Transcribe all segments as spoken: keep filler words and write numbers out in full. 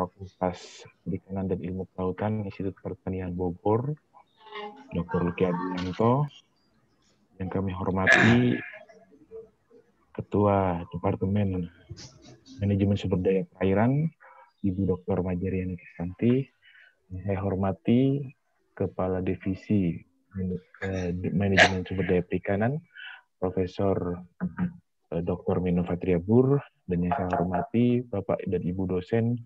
Fakultas Perikanan dan Ilmu Kelautan Institut Pertanian Bogor, Doktor Luki Adianto, yang kami hormati Ketua Departemen Manajemen Sumber Daya Perairan, Ibu Doktor Majeriani Kristanti, saya hormati Kepala Divisi Manajemen Sumber Daya Perikanan, Profesor Doktor Mino Fatria Bur, dan yang saya hormati Bapak dan Ibu dosen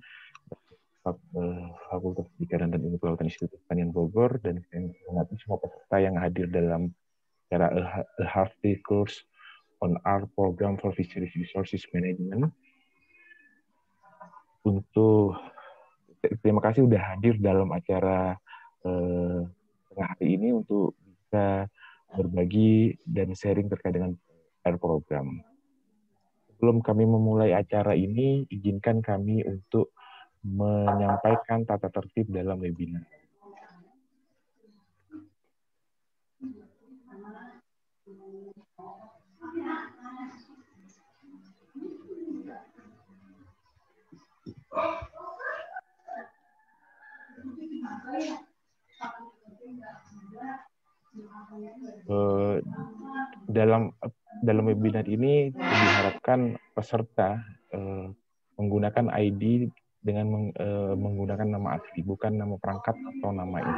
Fakultas Perikanan dan Ilmu Kelautan Institut Pertanian Bogor, dan saya hormati semua peserta yang hadir dalam acara A Half Day Course on Our Program for Fisheries Resources Management. Untuk terima kasih sudah hadir dalam acara eh, tengah hari ini untuk bisa berbagi dan sharing terkait dengan A R program. Sebelum kami memulai acara ini, izinkan kami untuk menyampaikan tata tertib dalam webinar. Uh, dalam dalam webinar ini diharapkan peserta uh, menggunakan I D dengan meng, uh, menggunakan nama asli, bukan nama perangkat atau nama itu.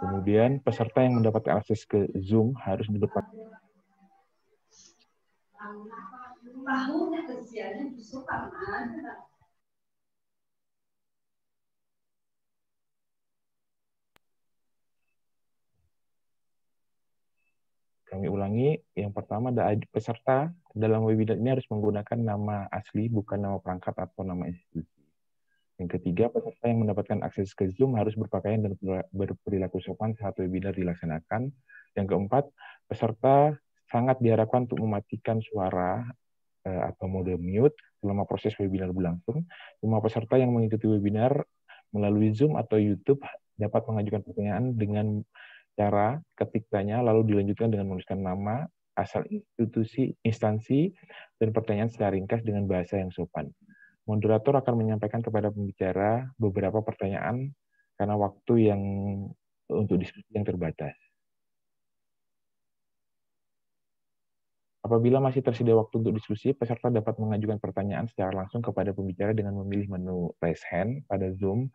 Kemudian peserta yang mendapatkan akses ke Zoom harus di depan. Kami ulangi, yang pertama ada peserta dalam webinar ini harus menggunakan nama asli, bukan nama perangkat atau nama institusi. Yang ketiga, peserta yang mendapatkan akses ke Zoom harus berpakaian dan berperilaku sopan saat webinar dilaksanakan. Yang keempat, peserta sangat diharapkan untuk mematikan suara atau mode mute selama proses webinar berlangsung. Semua peserta yang mengikuti webinar melalui Zoom atau YouTube dapat mengajukan pertanyaan dengan cara ketik tanya, lalu dilanjutkan dengan menuliskan nama, asal institusi, instansi, dan pertanyaan secara ringkas dengan bahasa yang sopan. Moderator akan menyampaikan kepada pembicara beberapa pertanyaan karena waktu yang untuk diskusi yang terbatas. Apabila masih tersedia waktu untuk diskusi, peserta dapat mengajukan pertanyaan secara langsung kepada pembicara dengan memilih menu raise hand pada Zoom.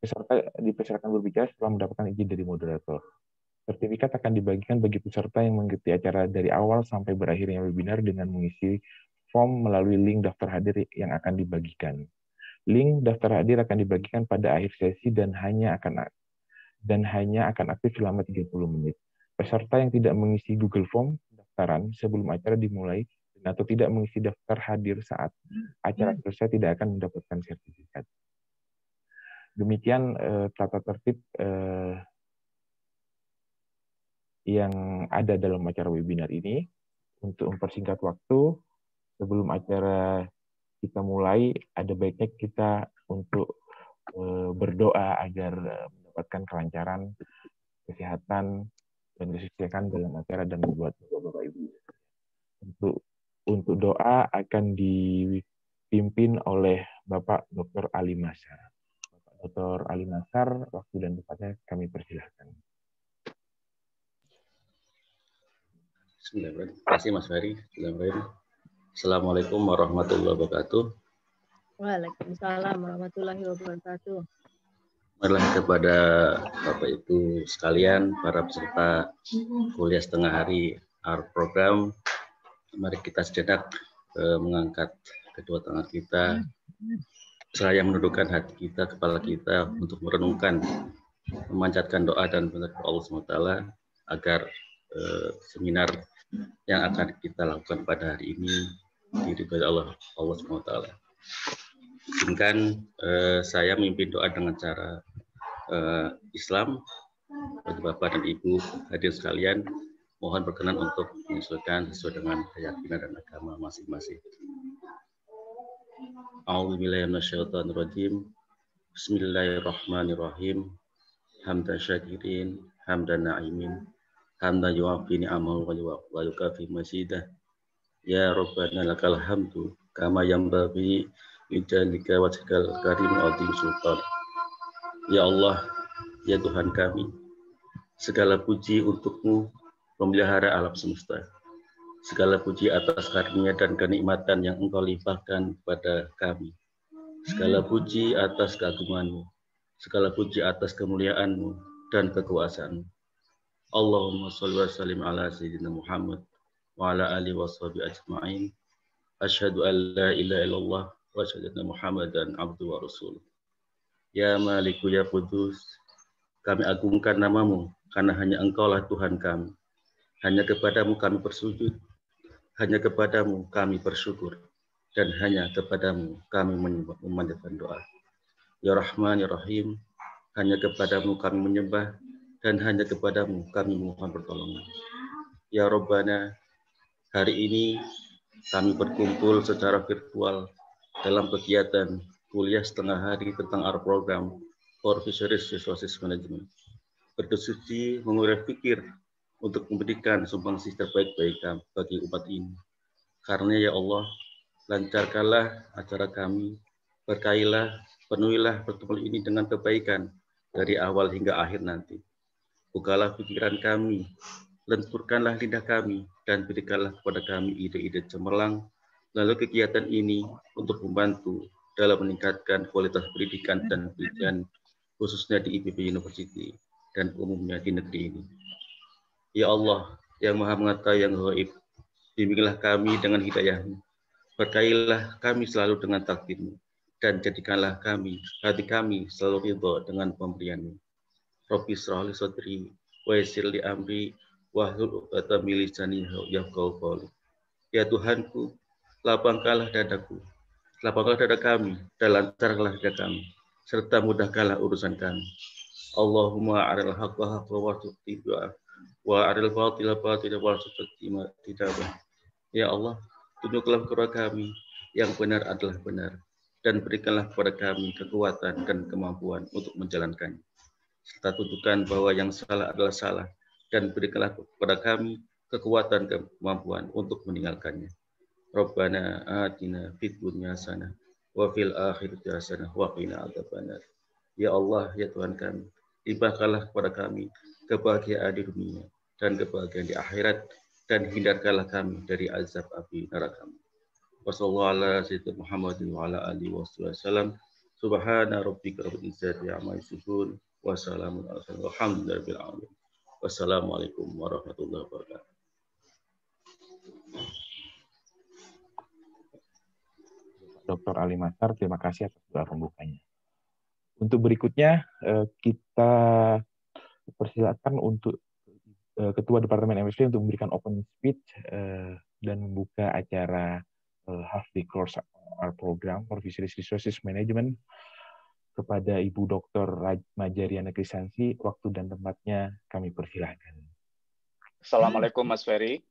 Peserta dipersilakan berbicara setelah mendapatkan izin dari moderator. Sertifikat akan dibagikan bagi peserta yang mengikuti acara dari awal sampai berakhirnya webinar dengan mengisi form melalui link daftar hadir yang akan dibagikan. Link daftar hadir akan dibagikan pada akhir sesi dan hanya akan dan hanya akan aktif selama tiga puluh menit. Peserta yang tidak mengisi Google Form pendaftaran sebelum acara dimulai atau tidak mengisi daftar hadir saat acara selesai tidak akan mendapatkan sertifikat. Demikian eh, tata tertib eh, yang ada dalam acara webinar ini. Untuk mempersingkat waktu, sebelum acara kita mulai, ada baiknya kita untuk eh, berdoa agar mendapatkan kelancaran, kesehatan, dan kesuksesan dalam acara dan membuat Bapak-Ibu. Untuk, untuk doa akan dipimpin oleh Bapak Doktor Ali Masar. Doktor Ali Nasar, waktu dan tempatnya kami persilahkan. Terima kasih Mas Ferry. Assalamualaikum warahmatullahi wabarakatuh. Waalaikumsalam warahmatullahi wabarakatuh. Marilah kepada Bapak Ibu sekalian, para peserta kuliah setengah hari A R program. Mari kita sejenak mengangkat kedua tangan kita. Seraya menundukkan hati kita, kepala kita untuk merenungkan, memanjatkan doa dan berdoa kepada Allah subhanahu wa taala agar eh, seminar yang akan kita lakukan pada hari ini diridhoi Allah Allah subhanahu wa taala. Izinkan eh, saya memimpin doa dengan cara eh, Islam. Bagi Bapak dan Ibu hadir sekalian, mohon berkenan untuk menyesuaikan sesuai dengan keyakinan dan agama masing-masing. A'udzubillahiminasyaitonirrajim. Bismillahirrahmanirrahim. Hamdan syakirin, hamdan na'imin, hamdan yu'afi ni'amahu wa yukafi mazidah. Ya Rabbana lakal hamdu kama yanbaghi Bijalika wajhikal karim azim sultan. Ya Allah, ya Tuhan kami, segala puji untukmu, pemelihara alam semesta. Segala puji atas karunia dan kenikmatan yang engkau limpahkan kepada kami. Segala puji atas keagunganmu, segala puji atas kemuliaanmu dan kekuasaanmu. Allahumma sholli wa sallim ala sayyidina Muhammad wa ala alihi washabihi ajma'in. Asyhadu an la ilaha illallah wa asyhadu anna Muhammadan abduhu wa rasuluh. Ya Maliku ya Qudus, kami agungkan namamu karena hanya engkaulah Tuhan kami. Hanya kepadamu kami bersujud, hanya kepadamu kami bersyukur, dan hanya kepadamu kami memanjatkan doa. Ya Rahman ya Rahim, hanya kepadamu kami menyembah dan hanya kepadamu kami memohon pertolongan. Ya Rabbana, hari ini kami berkumpul secara virtual dalam kegiatan kuliah setengah hari tentang our program for fisheries resources management. Bersuci mengurai pikir untuk memberikan sumbangsih terbaik bagi umat ini. Karena ya Allah, lancarkanlah acara kami, berkailah, penuhilah pertemuan ini dengan kebaikan dari awal hingga akhir nanti. Bukalah pikiran kami, lenturkanlah lidah kami, dan berikanlah kepada kami ide-ide cemerlang, lalu kegiatan ini untuk membantu dalam meningkatkan kualitas pendidikan dan pendidikan khususnya di I P B University dan umumnya di negeri ini. Ya Allah, yang maha mengetahui yang gaib, bimbinglah kami dengan hidayah-Mu. Berkailah kami selalu dengan takdir-Mu, dan jadikanlah kami, hati kami selalu ridho dengan pemberian-Mu. Rabbi israh li sadri, wa yassir li amri, wahlul 'uqdatam min lisani yafqahu qawli. Ya Tuhanku, lapangkanlah dadaku, lapangkanlah dada kami, dan lancarkanlah dada kami, serta mudahkanlah urusan kami. Allahumma aril haqqa haqqa warzuqni ittiba'ah, wa aril batila batila warzuqni ijtinabah. Ya Allah, tunjukkanlah kepada kami yang benar adalah benar, dan berikanlah kepada kami kekuatan dan kemampuan untuk menjalankannya. Serta tunjukkan bahwa yang salah adalah salah, dan berikanlah kepada kami kekuatan dan kemampuan untuk meninggalkannya. Rabbana atina fid dunya hasanah wa fil akhirati hasanah wa qina adzabannar. Ya Allah, ya Tuhan kami, limpahkanlah kepada kami kebahagiaan di dunia dan kebahagiaan di akhirat, dan hindarkanlah kami dari azab api neraka-Mu. Wassallallahu ala sayyidina Muhammadin wa ala alihi wasallam. Subhana rabbika rabbil izzati amma yasifun wa salamun alal mursalin walhamdulillahi rabbil alamin. Wassalamualaikum warahmatullahi wabarakatuh. Doktor Ali Mazhar, terima kasih atas doa pembukanya. Untuk berikutnya, kita persilakan untuk Ketua Departemen M S D untuk memberikan open speech dan membuka acara Half the Course Our Program for Fisheries Resources Management kepada Ibu Doktor Rajma Jariana Krisansi. Waktu dan tempatnya kami persilahkan. Assalamualaikum Mas Ferry.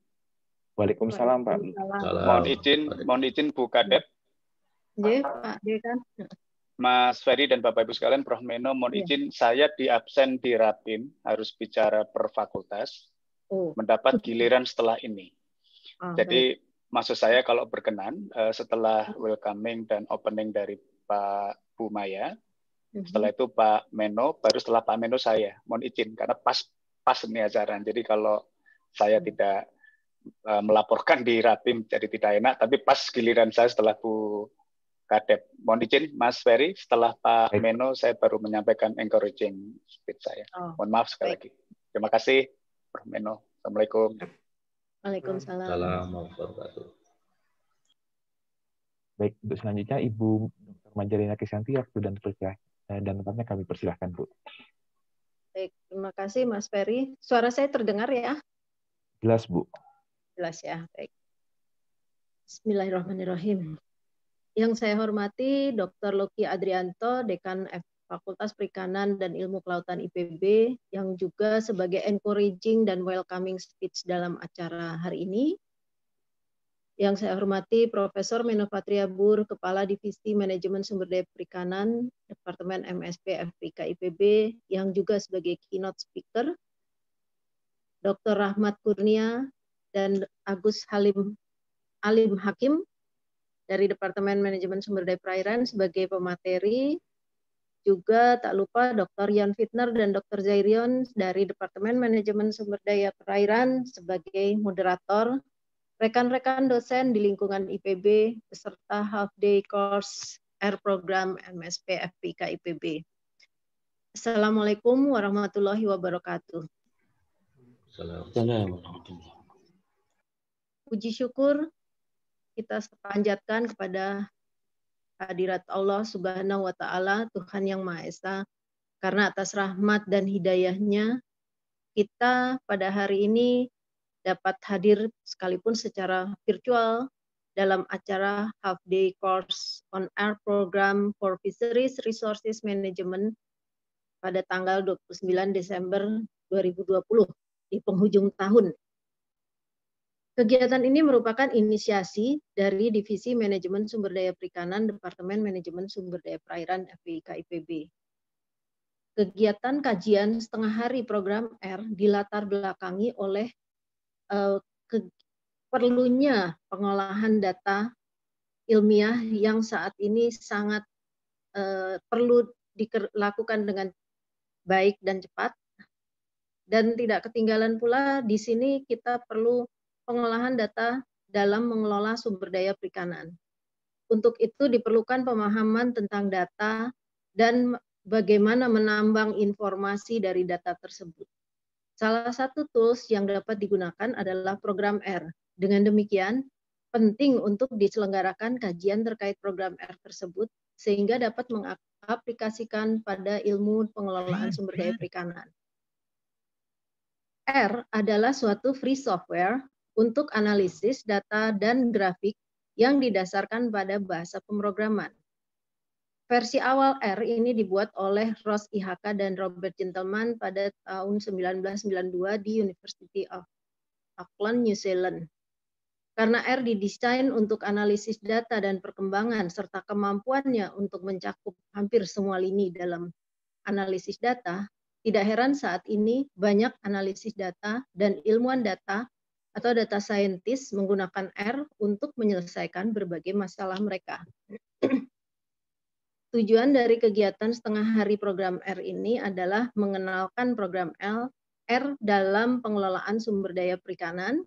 Waalaikumsalam Pak. Mohon izin, mohon izin Bu Kadep. Ya, Pak Dekan. Mas Ferry dan Bapak Ibu sekalian, Prof Meno, mohon ya. izin saya di absen di Rapim, harus bicara per fakultas, oh. mendapat giliran setelah ini. Ah, Jadi baik. maksud saya kalau berkenan setelah welcoming dan opening dari Pak Bu Maya, uh-huh. setelah itu Pak Meno, baru setelah Pak Meno saya, mohon izin karena pas pas ini ajaran. Jadi kalau saya uh-huh. tidak uh, melaporkan di Rapim jadi tidak enak, tapi pas giliran saya setelah Bu Kadep. Mohon izin Mas Ferry, setelah Pak Baik. Meno saya baru menyampaikan encouraging speech saya. Oh. Mohon maaf sekali Baik. lagi. Terima kasih Pak Meno. Assalamualaikum. Waalaikumsalam. Assalamualaikum. Baik, untuk selanjutnya Ibu Doktor Majalina Kisanti, waktu dan persilah dan tempatnya kami persilahkan Bu. Baik, terima kasih Mas Ferry. Suara saya terdengar ya? Jelas Bu. Jelas ya. Baik. Bismillahirrahmanirrahim. Yang saya hormati Doktor Loki Adrianto, Dekan Fakultas Perikanan dan Ilmu Kelautan I P B, yang juga sebagai encouraging dan welcoming speech dalam acara hari ini. Yang saya hormati Profesor Menofatria Bur, Kepala Divisi Manajemen Sumber Daya Perikanan, Departemen M S P F P I K I P B, yang juga sebagai keynote speaker. Doktor Rahmat Kurnia dan Agus Halim Alim Hakim, dari Departemen Manajemen Sumber Daya Perairan sebagai pemateri. Juga tak lupa Doktor Yon Fitner dan Doktor Zairion dari Departemen Manajemen Sumber Daya Perairan sebagai moderator, rekan-rekan dosen di lingkungan I P B, peserta half-day course Air Program M S P F P I K I P B. Assalamualaikum warahmatullahi wabarakatuh. Assalamualaikum. Puji syukur kita panjatkan kepada hadirat Allah Subhanahu wa Ta'ala, Tuhan Yang Maha Esa, karena atas rahmat dan hidayahnya, kita pada hari ini dapat hadir sekalipun secara virtual dalam acara Half Day Course on Air Program for Fisheries Resources Management pada tanggal dua puluh sembilan Desember dua ribu dua puluh di penghujung tahun. Kegiatan ini merupakan inisiasi dari Divisi Manajemen Sumber Daya Perikanan Departemen Manajemen Sumber Daya Perairan F P I K I P B. Kegiatan kajian setengah hari program R dilatar belakangi oleh eh, ke, perlunya pengolahan data ilmiah yang saat ini sangat eh, perlu dilakukan dengan baik dan cepat. Dan tidak ketinggalan pula di sini kita perlu pengolahan data dalam mengelola sumber daya perikanan. Untuk itu diperlukan pemahaman tentang data dan bagaimana menambang informasi dari data tersebut. Salah satu tools yang dapat digunakan adalah program R. Dengan demikian, penting untuk diselenggarakan kajian terkait program R tersebut sehingga dapat mengaplikasikan pada ilmu pengelolaan sumber daya perikanan. R adalah suatu free software untuk analisis data dan grafik yang didasarkan pada bahasa pemrograman. Versi awal R ini dibuat oleh Ross I H K dan Robert Gentleman pada tahun seribu sembilan ratus sembilan puluh dua di University of Auckland, New Zealand. Karena R didesain untuk analisis data dan perkembangan serta kemampuannya untuk mencakup hampir semua lini dalam analisis data, tidak heran saat ini banyak analisis data dan ilmuwan data atau data scientist menggunakan R untuk menyelesaikan berbagai masalah mereka. Tujuan dari kegiatan setengah hari program R ini adalah mengenalkan program L, R dalam pengelolaan sumber daya perikanan.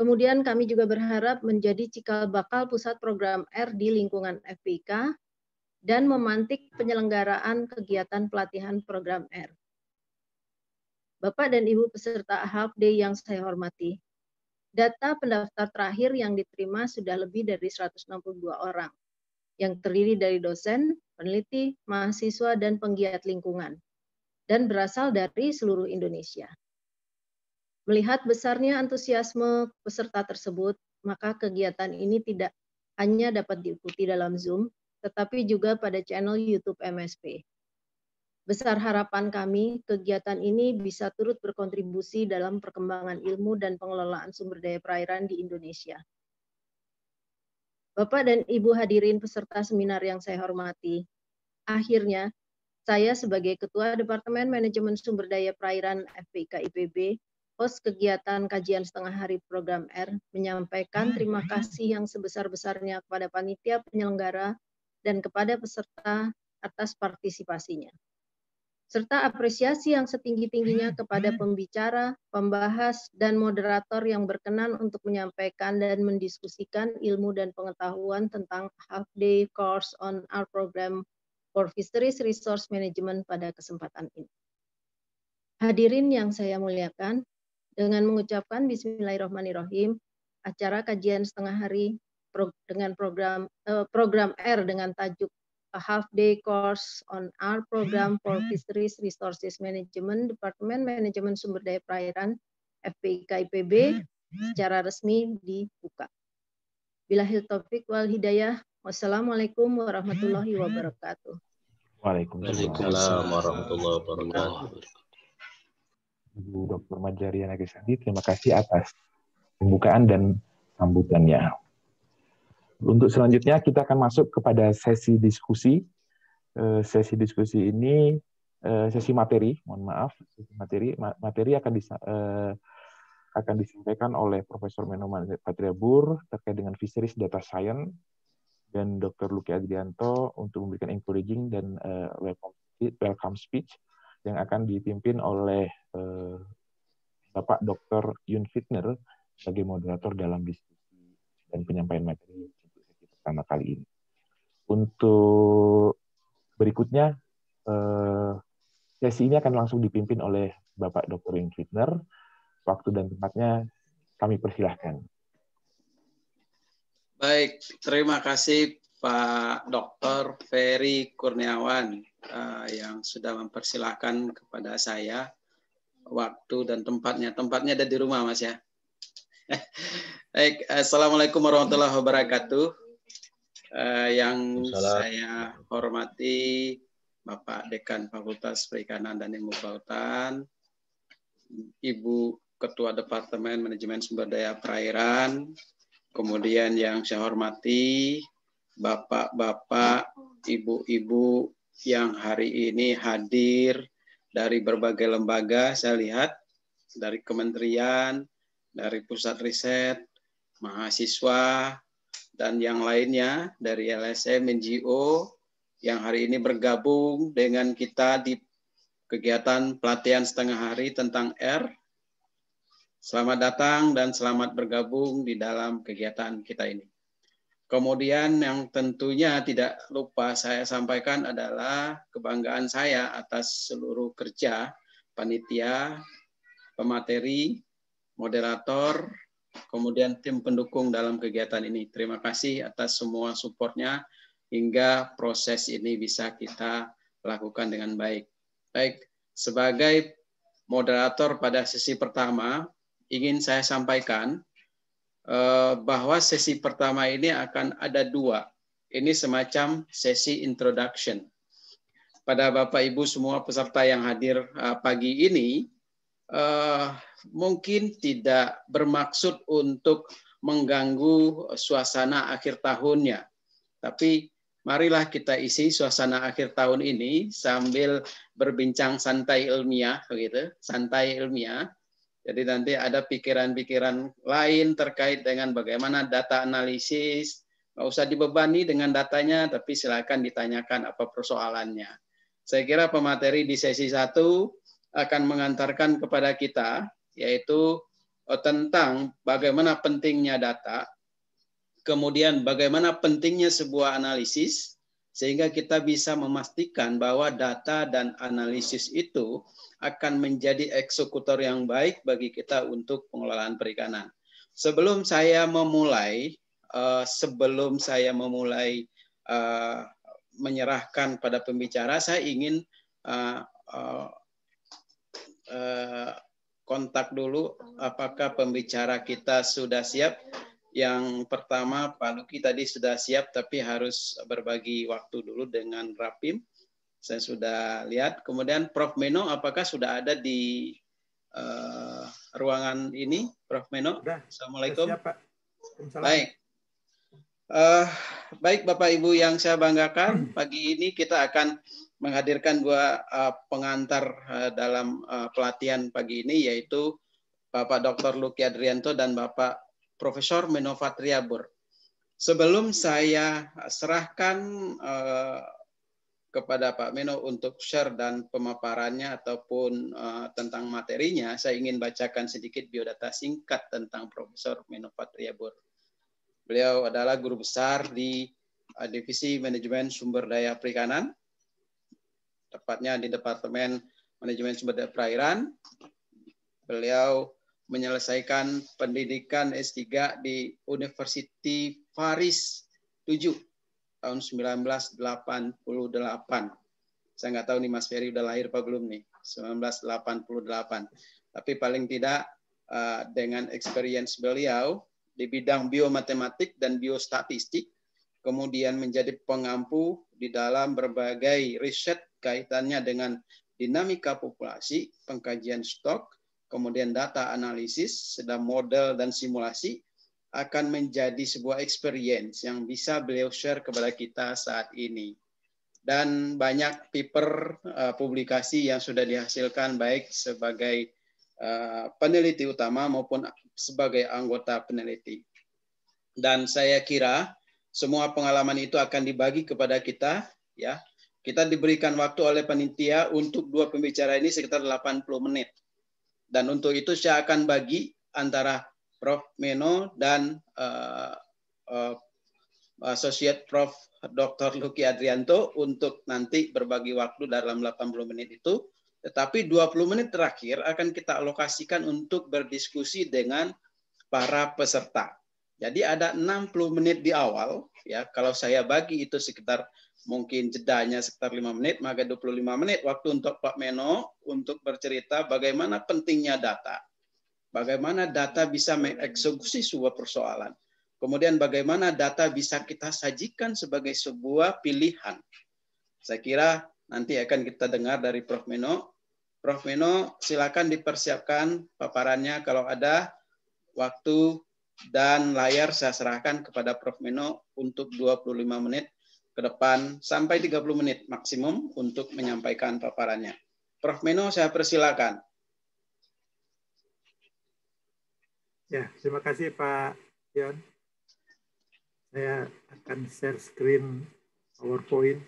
Kemudian kami juga berharap menjadi cikal bakal pusat program R di lingkungan F P I K dan memantik penyelenggaraan kegiatan pelatihan program R. Bapak dan Ibu peserta Half Day yang saya hormati, data pendaftar terakhir yang diterima sudah lebih dari seratus enam puluh dua orang, yang terdiri dari dosen, peneliti, mahasiswa, dan penggiat lingkungan, dan berasal dari seluruh Indonesia. Melihat besarnya antusiasme peserta tersebut, maka kegiatan ini tidak hanya dapat diikuti dalam Zoom, tetapi juga pada channel YouTube M S P. Besar harapan kami, kegiatan ini bisa turut berkontribusi dalam perkembangan ilmu dan pengelolaan sumber daya perairan di Indonesia. Bapak dan Ibu hadirin peserta seminar yang saya hormati, akhirnya saya sebagai Ketua Departemen Manajemen Sumber Daya Perairan F P I K I P B, host kegiatan kajian setengah hari program R, menyampaikan terima kasih yang sebesar-besarnya kepada panitia penyelenggara dan kepada peserta atas partisipasinya, serta apresiasi yang setinggi-tingginya kepada pembicara, pembahas, dan moderator yang berkenan untuk menyampaikan dan mendiskusikan ilmu dan pengetahuan tentang half-day course on our program for Fisheries Resource Management pada kesempatan ini. Hadirin yang saya muliakan, dengan mengucapkan Bismillahirrahmanirrahim, acara kajian setengah hari dengan program, eh, program R dengan tajuk A half-day course on our program for Fisheries Resources Management, Departemen Manajemen Sumber Daya Perairan, F P I K I P B, secara resmi dibuka. Bilahil taufik wal hidayah. Wassalamualaikum warahmatullahi wabarakatuh. Waalaikumsalam warahmatullahi wabarakatuh. Ibu Doktor Madjariya Nagesandi, terima kasih atas pembukaan dan sambutannya. Untuk selanjutnya kita akan masuk kepada sesi diskusi. Sesi diskusi ini sesi materi, mohon maaf, sesi materi materi akan akan disampaikan oleh Profesor Menoman Patriabur terkait dengan Fisheries Data Science dan Doktor Luki Adrianto untuk memberikan encouraging dan uh, welcome, welcome speech yang akan dipimpin oleh uh, Bapak Doktor Yun Fitner sebagai moderator dalam diskusi dan penyampaian materi untuk sesi pertama kali ini. Untuk berikutnya, eh, sesi ini akan langsung dipimpin oleh Bapak Doktor Yun Fitner. Waktu dan tempatnya kami persilahkan. Baik, terima kasih Pak Doktor Ferry Kurniawan eh, yang sudah mempersilahkan kepada saya waktu dan tempatnya. Tempatnya ada di rumah, Mas, ya. Baik, assalamualaikum warahmatullahi wabarakatuh. Uh, yang Salam. Saya hormati Bapak Dekan Fakultas Perikanan dan Ilmu Kelautan, Ibu Ketua Departemen Manajemen Sumber Daya Perairan, kemudian yang saya hormati Bapak-Bapak, Ibu-Ibu yang hari ini hadir dari berbagai lembaga, saya lihat dari kementerian, dari pusat riset, mahasiswa, dan yang lainnya dari L S M, N G O, yang hari ini bergabung dengan kita di kegiatan pelatihan setengah hari tentang air. Selamat datang dan selamat bergabung di dalam kegiatan kita ini. Kemudian yang tentunya tidak lupa saya sampaikan adalah kebanggaan saya atas seluruh kerja, panitia, pemateri, moderator, kemudian tim pendukung dalam kegiatan ini. Terima kasih atas semua supportnya hingga proses ini bisa kita lakukan dengan baik. Baik, sebagai moderator pada sesi pertama, ingin saya sampaikan eh, bahwa sesi pertama ini akan ada dua. Ini semacam sesi introduction. Pada Bapak-Ibu semua peserta yang hadir eh, pagi ini, Uh, mungkin tidak bermaksud untuk mengganggu suasana akhir tahunnya. Tapi marilah kita isi suasana akhir tahun ini sambil berbincang santai ilmiah, begitu, santai ilmiah. Jadi nanti ada pikiran-pikiran lain terkait dengan bagaimana data analisis. Nggak usah dibebani dengan datanya, tapi silakan ditanyakan apa persoalannya. Saya kira pemateri di sesi satu akan mengantarkan kepada kita, yaitu tentang bagaimana pentingnya data, kemudian bagaimana pentingnya sebuah analisis, sehingga kita bisa memastikan bahwa data dan analisis itu akan menjadi eksekutor yang baik bagi kita untuk pengelolaan perikanan. Sebelum saya memulai, sebelum saya memulai menyerahkan pada pembicara, saya ingin kontak dulu apakah pembicara kita sudah siap. Yang pertama Pak Luki tadi sudah siap tapi harus berbagi waktu dulu dengan Rapim. Saya sudah lihat. Kemudian Prof Meno apakah sudah ada di uh, ruangan ini? Prof Meno, sudah. Assalamualaikum. Sudah siap, Pak. Baik. Uh, baik Bapak Ibu yang saya banggakan, pagi ini kita akan menghadirkan dua uh, pengantar uh, dalam uh, pelatihan pagi ini, yaitu Bapak Doktor Luki Adrianto dan Bapak Profesor Meno Patriabur. Sebelum saya serahkan uh, kepada Pak Meno untuk share dan pemaparannya ataupun uh, tentang materinya, saya ingin bacakan sedikit biodata singkat tentang Profesor Meno Patriabur. Beliau adalah guru besar di uh, Divisi Manajemen Sumber Daya Perikanan, tepatnya di Departemen Manajemen Sumber Daya Perairan. Beliau menyelesaikan pendidikan S tiga di University Paris tujuh tahun seribu sembilan ratus delapan puluh delapan. Saya nggak tahu nih Mas Ferry udah lahir apa belum nih, seribu sembilan ratus delapan puluh delapan. Tapi paling tidak dengan experience beliau di bidang biomatematik dan biostatistik, kemudian menjadi pengampu di dalam berbagai riset kaitannya dengan dinamika populasi, pengkajian stok, kemudian data analisis, sedang model dan simulasi, akan menjadi sebuah experience yang bisa beliau share kepada kita saat ini. Dan banyak paper uh, publikasi yang sudah dihasilkan baik sebagai peneliti utama maupun sebagai anggota peneliti. Dan saya kira semua pengalaman itu akan dibagi kepada kita, ya. Kita diberikan waktu oleh panitia untuk dua pembicara ini sekitar delapan puluh menit. Dan untuk itu saya akan bagi antara Prof Meno dan uh, uh, Associate Prof Doktor Luki Adrianto untuk nanti berbagi waktu dalam delapan puluh menit itu. Tetapi dua puluh menit terakhir akan kita alokasikan untuk berdiskusi dengan para peserta. Jadi ada enam puluh menit di awal, ya. Kalau saya bagi itu sekitar mungkin jedanya sekitar lima menit, maka dua puluh lima menit waktu untuk Pak Meno untuk bercerita bagaimana pentingnya data. Bagaimana data bisa mengeksekusi sebuah persoalan. Kemudian bagaimana data bisa kita sajikan sebagai sebuah pilihan. Saya kira nanti akan kita dengar dari Prof Meno. Prof Meno, silakan dipersiapkan paparannya kalau ada waktu dan layar saya serahkan kepada Prof Meno untuk dua puluh lima menit ke depan sampai tiga puluh menit maksimum untuk menyampaikan paparannya. Prof Meno, saya persilakan. Ya, terima kasih Pak Dion. Saya akan share screen PowerPoint.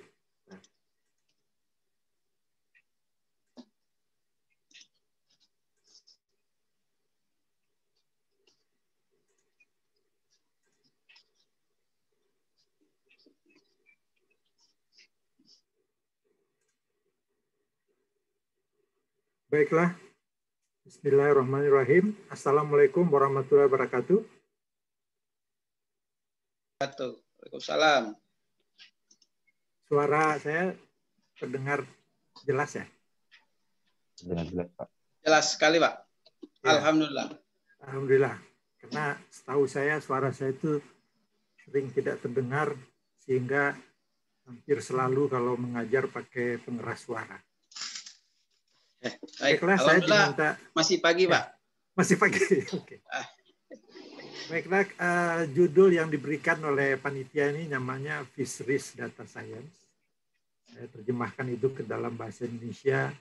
Baiklah, bismillahirrahmanirrahim. Assalamualaikum warahmatullahi wabarakatuh. Waalaikumsalam. Suara saya terdengar jelas ya? Terdengar jelas, Pak. Jelas sekali, Pak. Ya. Alhamdulillah. Alhamdulillah. Karena setahu saya suara saya itu sering tidak terdengar, sehingga hampir selalu kalau mengajar pakai pengeras suara. Baiklah, saya diminta masih pagi, Pak. Masih pagi. Oke. Baiklah, uh, judul yang diberikan oleh panitia ini namanya Fisheries Data Science. Saya terjemahkan itu ke dalam bahasa Indonesia,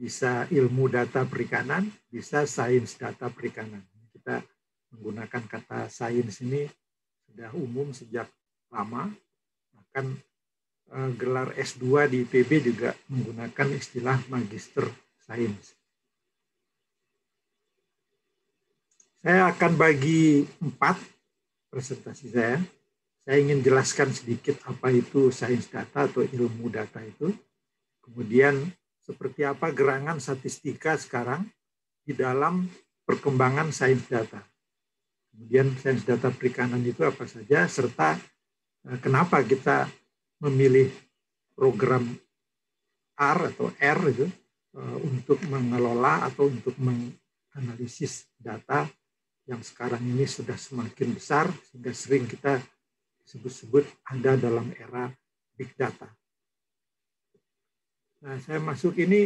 bisa ilmu data perikanan, bisa sains data perikanan. Kita menggunakan kata sains ini sudah umum sejak lama, bahkan uh, gelar S dua di I P B juga menggunakan istilah magister sains. Saya akan bagi empat presentasi saya. Saya ingin jelaskan sedikit apa itu sains data atau ilmu data itu. Kemudian seperti apa gerangan statistika sekarang di dalam perkembangan sains data. Kemudian sains data perikanan itu apa saja, serta kenapa kita memilih program R atau R itu untuk mengelola atau untuk menganalisis data yang sekarang ini sudah semakin besar, sehingga sering kita sebut-sebut ada dalam era big data. Nah, saya masuk ini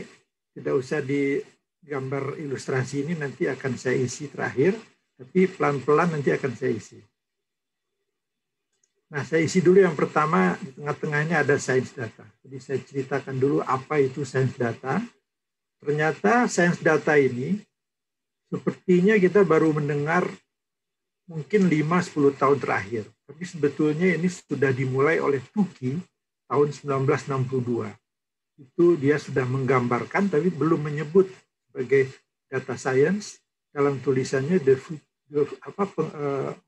tidak usah di gambar ilustrasi ini, nanti akan saya isi terakhir, tapi pelan-pelan nanti akan saya isi. Nah, saya isi dulu yang pertama, di tengah-tengahnya ada sains data. Jadi saya ceritakan dulu apa itu sains data. Ternyata sains data ini sepertinya kita baru mendengar mungkin lima sampai sepuluh tahun terakhir. Tapi sebetulnya ini sudah dimulai oleh Tukey tahun seribu sembilan ratus enam puluh dua. Itu dia sudah menggambarkan tapi belum menyebut sebagai data science dalam tulisannya The, The, apa,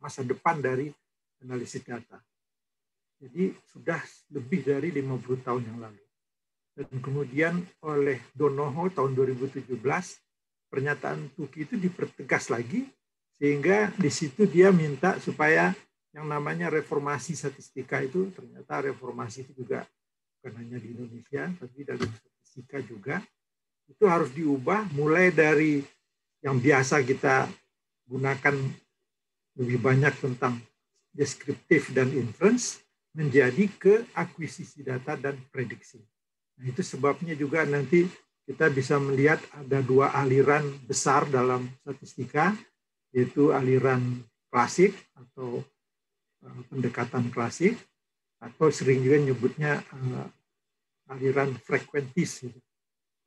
Masa Depan dari Analisis Data. Jadi sudah lebih dari lima puluh tahun yang lalu. Dan kemudian oleh Donoho tahun dua ribu tujuh belas, pernyataan Tukey itu dipertegas lagi, sehingga di situ dia minta supaya yang namanya reformasi statistika itu, ternyata reformasi itu juga bukan hanya di Indonesia, tapi dalam statistika juga, itu harus diubah mulai dari yang biasa kita gunakan lebih banyak tentang deskriptif dan inference, menjadi ke akuisisi data dan prediksi. Nah, itu sebabnya juga nanti kita bisa melihat ada dua aliran besar dalam statistika, yaitu aliran klasik atau uh, pendekatan klasik, atau sering juga nyebutnya uh, aliran frekuentis,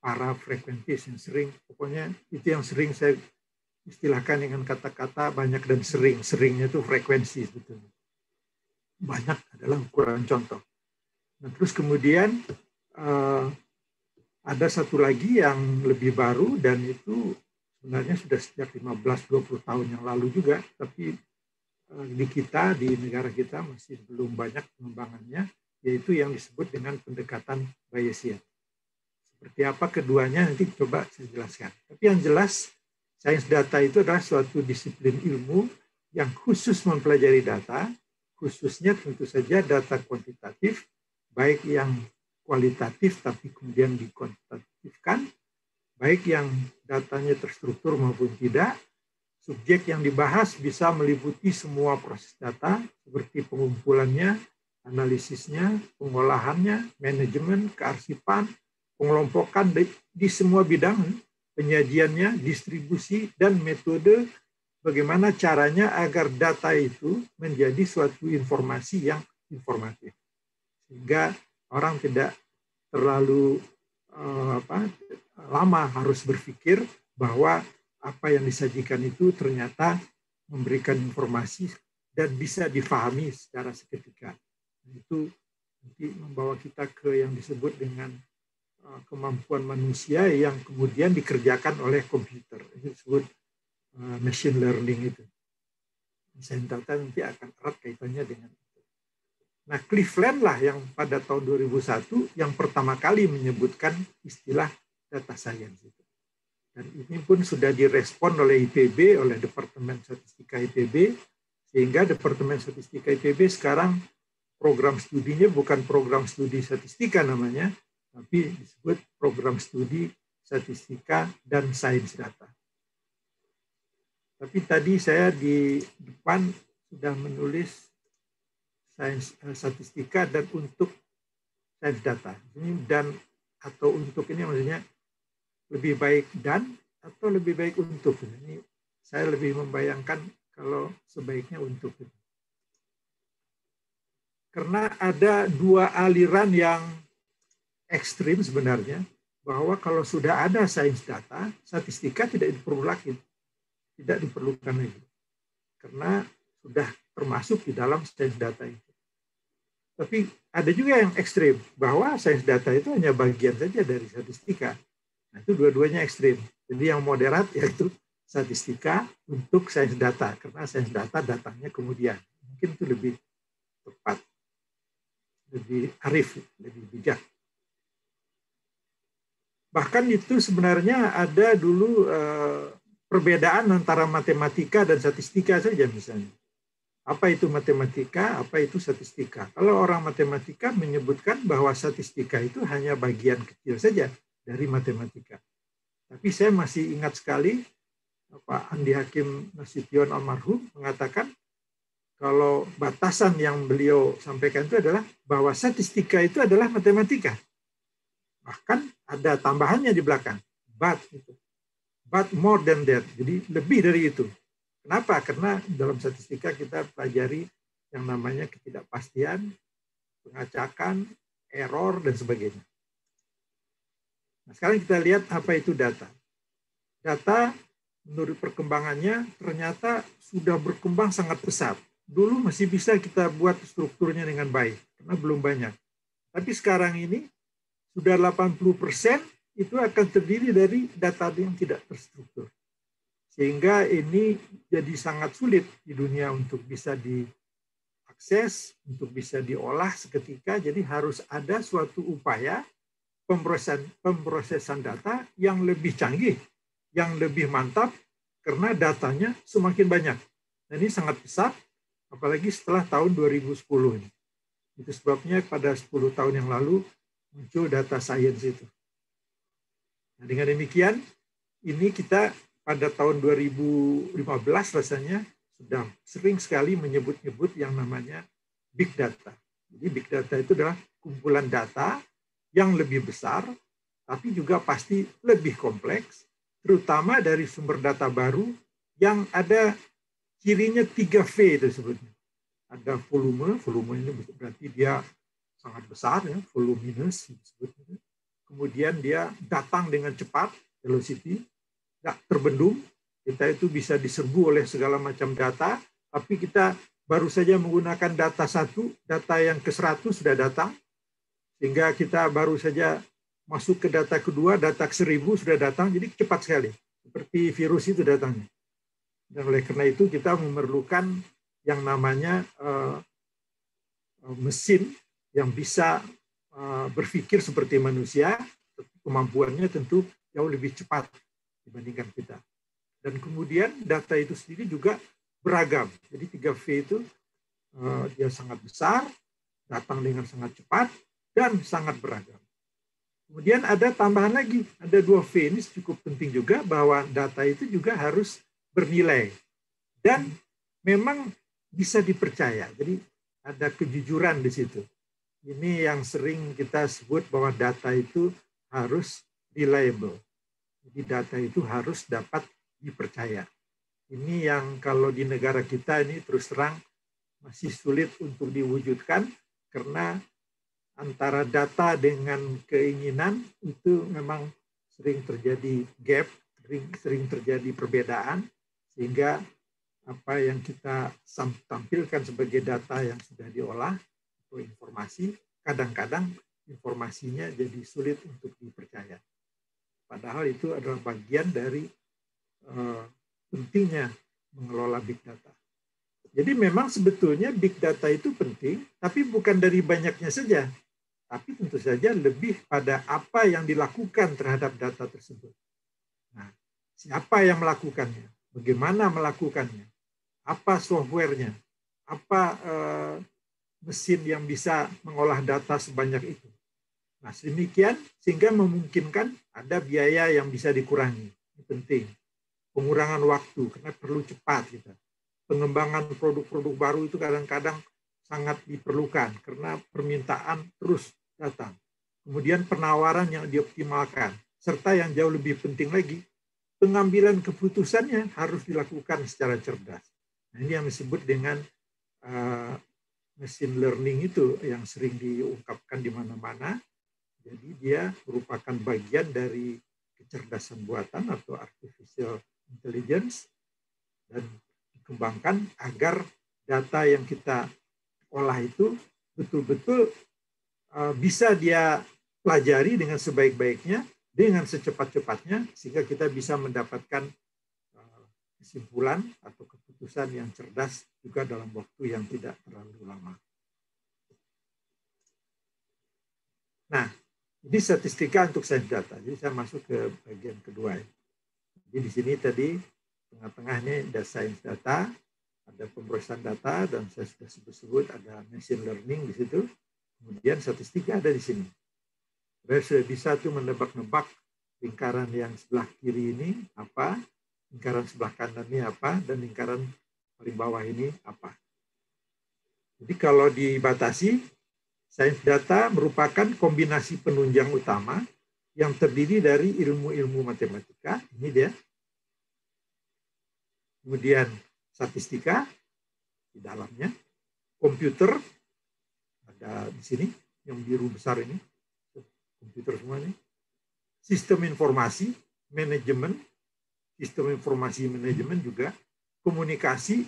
para frekuensi sering, pokoknya itu yang sering saya istilahkan dengan kata-kata banyak dan sering. Seringnya itu frekuensi sebetulnya. Banyak adalah ukuran contoh. Nah, terus kemudian uh, ada satu lagi yang lebih baru dan itu sebenarnya sudah sejak lima belas sampai dua puluh tahun yang lalu juga, tapi uh, di kita, di negara kita masih belum banyak pengembangannya, yaitu yang disebut dengan pendekatan Bayesian. Seperti apa keduanya nanti coba saya jelaskan. Tapi yang jelas, sains data itu adalah suatu disiplin ilmu yang khusus mempelajari data, khususnya tentu saja data kuantitatif, baik yang kualitatif tapi kemudian dikuantitatifkan, baik yang datanya terstruktur maupun tidak. Subjek yang dibahas bisa meliputi semua proses data, seperti pengumpulannya, analisisnya, pengolahannya, manajemen, kearsipan, pengelompokan di, di semua bidang, penyajiannya, distribusi, dan metode bagaimana caranya agar data itu menjadi suatu informasi yang informatif. Sehingga orang tidak terlalu eh, apa, lama harus berpikir bahwa apa yang disajikan itu ternyata memberikan informasi dan bisa difahami secara seketika. Itu nanti membawa kita ke yang disebut dengan kemampuan manusia yang kemudian dikerjakan oleh komputer, itu disebut uh, machine learning itu. Sains data nanti akan erat kaitannya dengan itu. Nah, Cleveland lah yang pada tahun dua ribu satu yang pertama kali menyebutkan istilah data science itu. Dan ini pun sudah direspon oleh I P B, oleh Departemen Statistika I P B, sehingga Departemen Statistika I P B sekarang program studinya bukan program studi statistika namanya, tapi disebut program studi statistika dan sains data. Tapi tadi saya di depan sudah menulis sains statistika dan untuk sains data. Ini dan atau untuk ini maksudnya lebih baik dan atau lebih baik untuk. Ini saya lebih membayangkan kalau sebaiknya untuk. Karena ada dua aliran yang ekstrim sebenarnya, bahwa kalau sudah ada sains data, statistika tidak diperlukan, tidak diperlukan lagi, karena sudah termasuk di dalam sains data itu. Tapi ada juga yang ekstrim, bahwa sains data itu hanya bagian saja dari statistika. Nah, itu dua-duanya ekstrim. Jadi yang moderat yaitu statistika untuk sains data, karena sains data datangnya kemudian. Mungkin itu lebih tepat, lebih arif, lebih bijak. Bahkan itu sebenarnya ada dulu eh, perbedaan antara matematika dan statistika saja misalnya. Apa itu matematika, apa itu statistika. Kalau orang matematika menyebutkan bahwa statistika itu hanya bagian kecil saja dari matematika. Tapi saya masih ingat sekali Pak Andi Hakim Nasution almarhum mengatakan kalau batasan yang beliau sampaikan itu adalah bahwa statistika itu adalah matematika. Bahkan ada tambahannya di belakang, but, but more than that, jadi lebih dari itu. Kenapa? Karena dalam statistika kita pelajari yang namanya ketidakpastian, pengacakan, error, dan sebagainya. Nah, sekarang kita lihat apa itu data. Data menurut perkembangannya ternyata sudah berkembang sangat pesat. Dulu masih bisa kita buat strukturnya dengan baik, karena belum banyak. Tapi sekarang ini, sudah delapan puluh persen itu akan terdiri dari data yang tidak terstruktur. Sehingga ini jadi sangat sulit di dunia untuk bisa diakses, untuk bisa diolah seketika, jadi harus ada suatu upaya pemrosesan, pemrosesan data yang lebih canggih, yang lebih mantap, karena datanya semakin banyak. Dan ini sangat pesat, apalagi setelah tahun dua ribu sepuluh ini. Itu sebabnya pada sepuluh tahun yang lalu, muncul data science itu. Nah, dengan demikian, ini kita pada tahun dua ribu lima belas rasanya sudah sering sekali menyebut-nyebut yang namanya big data. Jadi big data itu adalah kumpulan data yang lebih besar, tapi juga pasti lebih kompleks, terutama dari sumber data baru yang ada cirinya tiga V itu sebutnya. Ada volume, volume ini berarti dia sangat besar ya, voluminous disebutnya. kemudian dia datang dengan cepat, velocity, tidak terbendung, kita itu bisa diserbu oleh segala macam data, tapi kita baru saja menggunakan data satu, data yang ke seratus sudah datang, sehingga kita baru saja masuk ke data kedua, data ke seribu sudah datang, jadi cepat sekali, seperti virus itu datangnya. Dan oleh karena itu kita memerlukan yang namanya uh, mesin yang bisa uh, berpikir seperti manusia, kemampuannya tentu jauh lebih cepat dibandingkan kita. Dan kemudian data itu sendiri juga beragam. Jadi tiga V itu uh, dia sangat besar, datang dengan sangat cepat, dan sangat beragam. Kemudian ada tambahan lagi, ada dua V ini cukup penting juga, bahwa data itu juga harus bernilai. Dan memang bisa dipercaya. Jadi ada kejujuran di situ. Ini yang sering kita sebut bahwa data itu harus reliable. Jadi data itu harus dapat dipercaya. Ini yang kalau di negara kita ini terus terang masih sulit untuk diwujudkan karena antara data dengan keinginan itu memang sering terjadi gap, sering, sering terjadi perbedaan, sehingga apa yang kita tampilkan sebagai data yang sudah diolah atau informasi, kadang-kadang informasinya jadi sulit untuk dipercaya. Padahal itu adalah bagian dari eh, pentingnya mengelola big data. Jadi memang sebetulnya big data itu penting, tapi bukan dari banyaknya saja, tapi tentu saja lebih pada apa yang dilakukan terhadap data tersebut. Nah, siapa yang melakukannya? Bagaimana melakukannya? Apa softwarenya, apa eh, mesin yang bisa mengolah data sebanyak itu. Nah, demikian sehingga memungkinkan ada biaya yang bisa dikurangi. Ini penting. Pengurangan waktu, karena perlu cepat kita. Pengembangan produk-produk baru itu kadang-kadang sangat diperlukan karena permintaan terus datang. Kemudian penawaran yang dioptimalkan, serta yang jauh lebih penting lagi, pengambilan keputusannya harus dilakukan secara cerdas. Nah, ini yang disebut dengan uh, machine learning itu yang sering diungkapkan di mana-mana. Jadi dia merupakan bagian dari kecerdasan buatan atau artificial intelligence dan dikembangkan agar data yang kita olah itu betul-betul uh, bisa dia pelajari dengan sebaik-baiknya, dengan secepat-cepatnya, sehingga kita bisa mendapatkan uh, kesimpulan atau keputusan yang cerdas juga dalam waktu yang tidak terlalu lama. Nah, ini statistika untuk sains data. Jadi saya masuk ke bagian kedua. Jadi di sini tadi tengah-tengah ini ada sains data, ada pemrosesan data, dan saya sudah sebut-sebut ada machine learning di situ. Kemudian statistika ada di sini. Saya sudah bisa tuh menebak-nebak lingkaran yang sebelah kiri ini apa, lingkaran sebelah kanan ini apa, dan lingkaran paling bawah ini apa. Jadi kalau dibatasi, sains data merupakan kombinasi penunjang utama yang terdiri dari ilmu-ilmu matematika, ini dia. Kemudian statistika di dalamnya, komputer ada di sini yang biru besar ini, komputer semua ini. Sistem informasi, manajemen, sistem informasi manajemen juga, komunikasi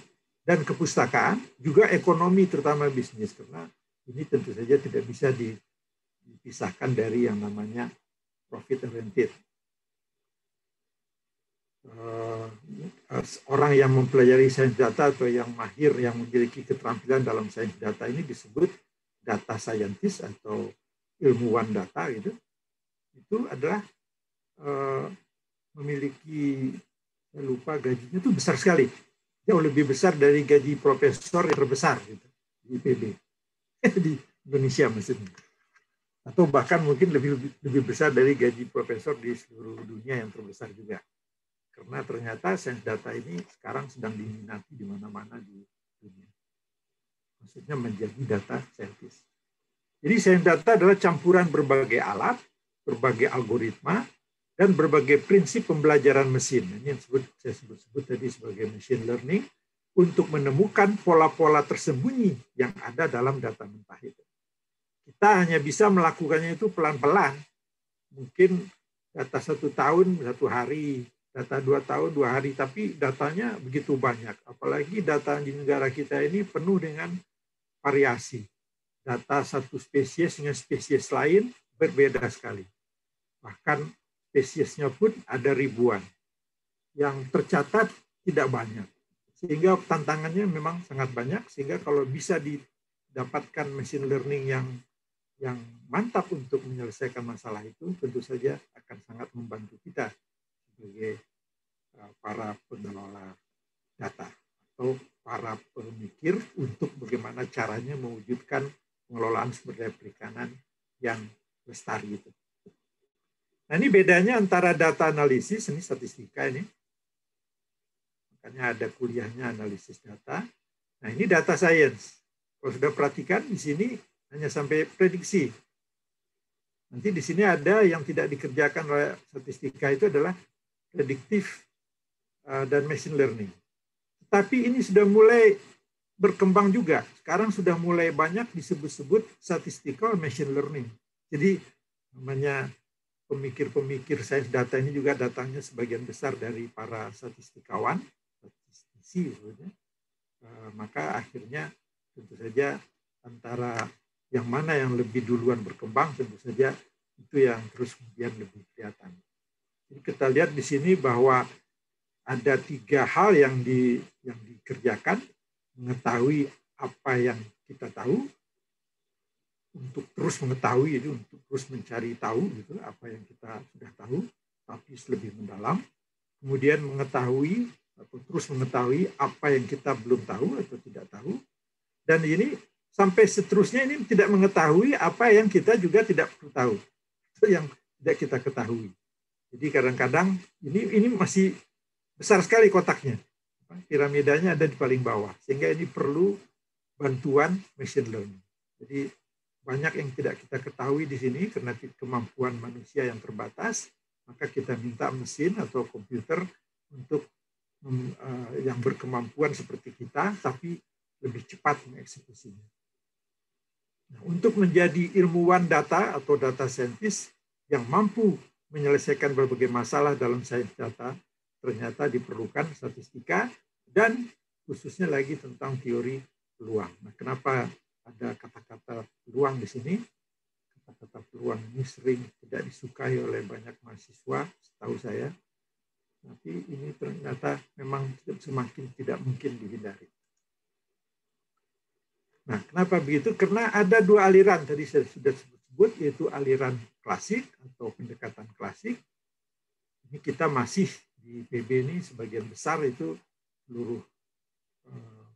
dan kepustakaan, juga ekonomi terutama bisnis, karena ini tentu saja tidak bisa dipisahkan dari yang namanya profit oriented. Orang yang mempelajari sains data atau yang mahir, yang memiliki keterampilan dalam sains data ini disebut data scientist atau ilmuwan data gitu. Itu adalah memiliki, saya lupa gajinya itu besar sekali. Jauh lebih besar dari gaji profesor yang terbesar gitu, di I P B di Indonesia maksudnya, atau bahkan mungkin lebih lebih besar dari gaji profesor di seluruh dunia yang terbesar juga, karena ternyata sains data ini sekarang sedang diminati di mana-mana di dunia, maksudnya menjadi data scientist. Jadi sains data adalah campuran berbagai alat, berbagai algoritma, dan berbagai prinsip pembelajaran mesin. Ini yang sebut, saya sebut-sebut tadi sebagai machine learning, untuk menemukan pola-pola tersembunyi yang ada dalam data mentah itu. Kita hanya bisa melakukannya itu pelan-pelan, mungkin data satu tahun satu hari, data dua tahun dua hari, tapi datanya begitu banyak. Apalagi data di negara kita ini penuh dengan variasi. Data satu spesies dengan spesies lain berbeda sekali. Bahkan spesiesnya pun ada ribuan. Yang tercatat tidak banyak. Sehingga tantangannya memang sangat banyak, sehingga kalau bisa didapatkan machine learning yang yang mantap untuk menyelesaikan masalah itu, tentu saja akan sangat membantu kita sebagai para pengelola data atau para pemikir untuk bagaimana caranya mewujudkan pengelolaan sumber daya perikanan yang lestari itu. Nah, ini bedanya antara data analisis, ini statistika ini, makanya ada kuliahnya analisis data. Nah, ini data science. Kalau sudah perhatikan di sini hanya sampai prediksi. Nanti di sini ada yang tidak dikerjakan oleh statistika itu adalah prediktif dan machine learning. Tapi ini sudah mulai berkembang juga. Sekarang sudah mulai banyak disebut-sebut statistical machine learning. Jadi namanya pemikir-pemikir sains data ini juga datangnya sebagian besar dari para statistikawan, statistisi, maka akhirnya tentu saja antara yang mana yang lebih duluan berkembang, tentu saja itu yang terus kemudian lebih kelihatan. Jadi kita lihat di sini bahwa ada tiga hal yang di yang dikerjakan, mengetahui apa yang kita tahu, untuk terus mengetahui, jadi untuk terus mencari tahu gitu apa yang kita sudah tahu, tapi lebih mendalam. Kemudian mengetahui atau terus mengetahui apa yang kita belum tahu atau tidak tahu, dan ini sampai seterusnya ini tidak mengetahui apa yang kita juga tidak perlu tahu, itu yang tidak kita ketahui. Jadi kadang-kadang ini ini masih besar sekali kotaknya, piramidanya ada di paling bawah, sehingga ini perlu bantuan machine learning. Jadi banyak yang tidak kita ketahui di sini karena kemampuan manusia yang terbatas, maka kita minta mesin atau komputer untuk yang berkemampuan seperti kita, tapi lebih cepat mengeksekusinya. Nah, untuk menjadi ilmuwan data atau data scientist yang mampu menyelesaikan berbagai masalah dalam sains data, ternyata diperlukan statistika dan khususnya lagi tentang teori peluang. Nah, kenapa ada kata-kata peluang di sini? Kata-kata peluang ini sering tidak disukai oleh banyak mahasiswa, setahu saya. Tapi ini ternyata memang semakin tidak mungkin dihindari. Nah, kenapa begitu? Karena ada dua aliran tadi saya sudah sebut, yaitu aliran klasik atau pendekatan klasik. Ini kita masih di I P B ini sebagian besar itu seluruh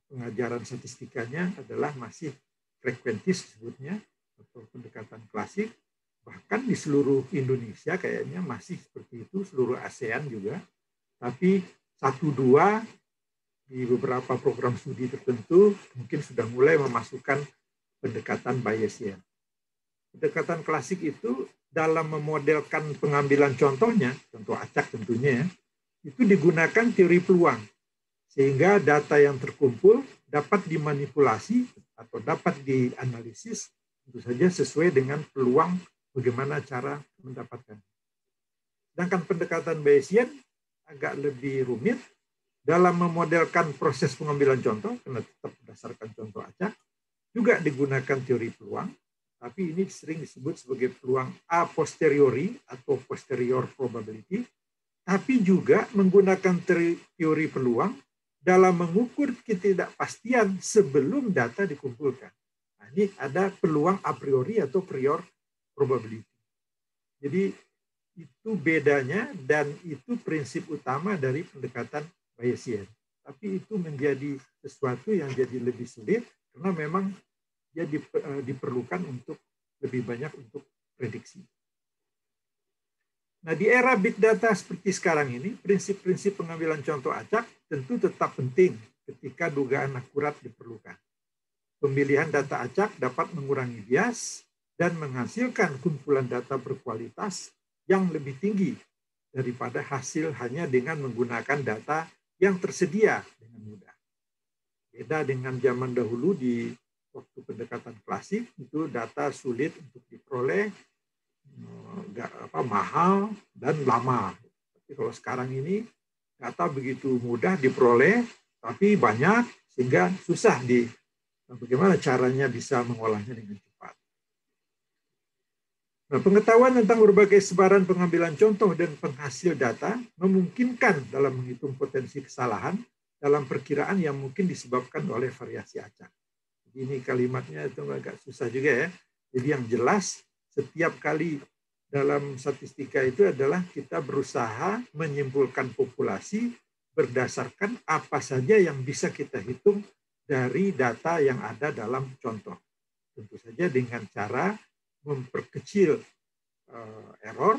pengajaran statistikanya adalah masih frekuentis sebutnya atau pendekatan klasik. Bahkan di seluruh Indonesia kayaknya masih seperti itu, seluruh ASEAN juga. Tapi satu dua di beberapa program studi tertentu mungkin sudah mulai memasukkan pendekatan Bayesian. Pendekatan klasik itu dalam memodelkan pengambilan contohnya, contoh acak tentunya, ya, itu digunakan teori peluang. Sehingga data yang terkumpul dapat dimanipulasi atau dapat dianalisis tentu saja sesuai dengan peluang bagaimana cara mendapatkan. Sedangkan pendekatan Bayesian agak lebih rumit, dalam memodelkan proses pengambilan contoh, karena tetap berdasarkan contoh acak, juga digunakan teori peluang, tapi ini sering disebut sebagai peluang a posteriori atau posterior probability, tapi juga menggunakan teori peluang dalam mengukur ketidakpastian sebelum data dikumpulkan. Nah, ini ada peluang a priori atau prior probability. Jadi itu bedanya dan itu prinsip utama dari pendekatan Bayesian. Tapi itu menjadi sesuatu yang jadi lebih sulit karena memang dia diperlukan untuk lebih banyak untuk prediksi. Nah, di era big data seperti sekarang ini, prinsip-prinsip pengambilan contoh acak tentu tetap penting ketika dugaan akurat diperlukan. Pemilihan data acak dapat mengurangi bias dan menghasilkan kumpulan data berkualitas yang lebih tinggi daripada hasil hanya dengan menggunakan data yang tersedia dengan mudah. Beda dengan zaman dahulu di waktu pendekatan klasik, itu data sulit untuk diperoleh, apa, mahal dan lama. Tapi kalau sekarang ini data begitu mudah diperoleh, tapi banyak sehingga susah di bagaimana caranya bisa mengolahnya dengan cepat. Nah, pengetahuan tentang berbagai sebaran pengambilan contoh dan penghasil data memungkinkan dalam menghitung potensi kesalahan dalam perkiraan yang mungkin disebabkan oleh variasi acak. Ini kalimatnya itu agak susah juga ya. Jadi yang jelas setiap kali dalam statistika itu adalah kita berusaha menyimpulkan populasi berdasarkan apa saja yang bisa kita hitung dari data yang ada dalam contoh. Tentu saja dengan cara memperkecil error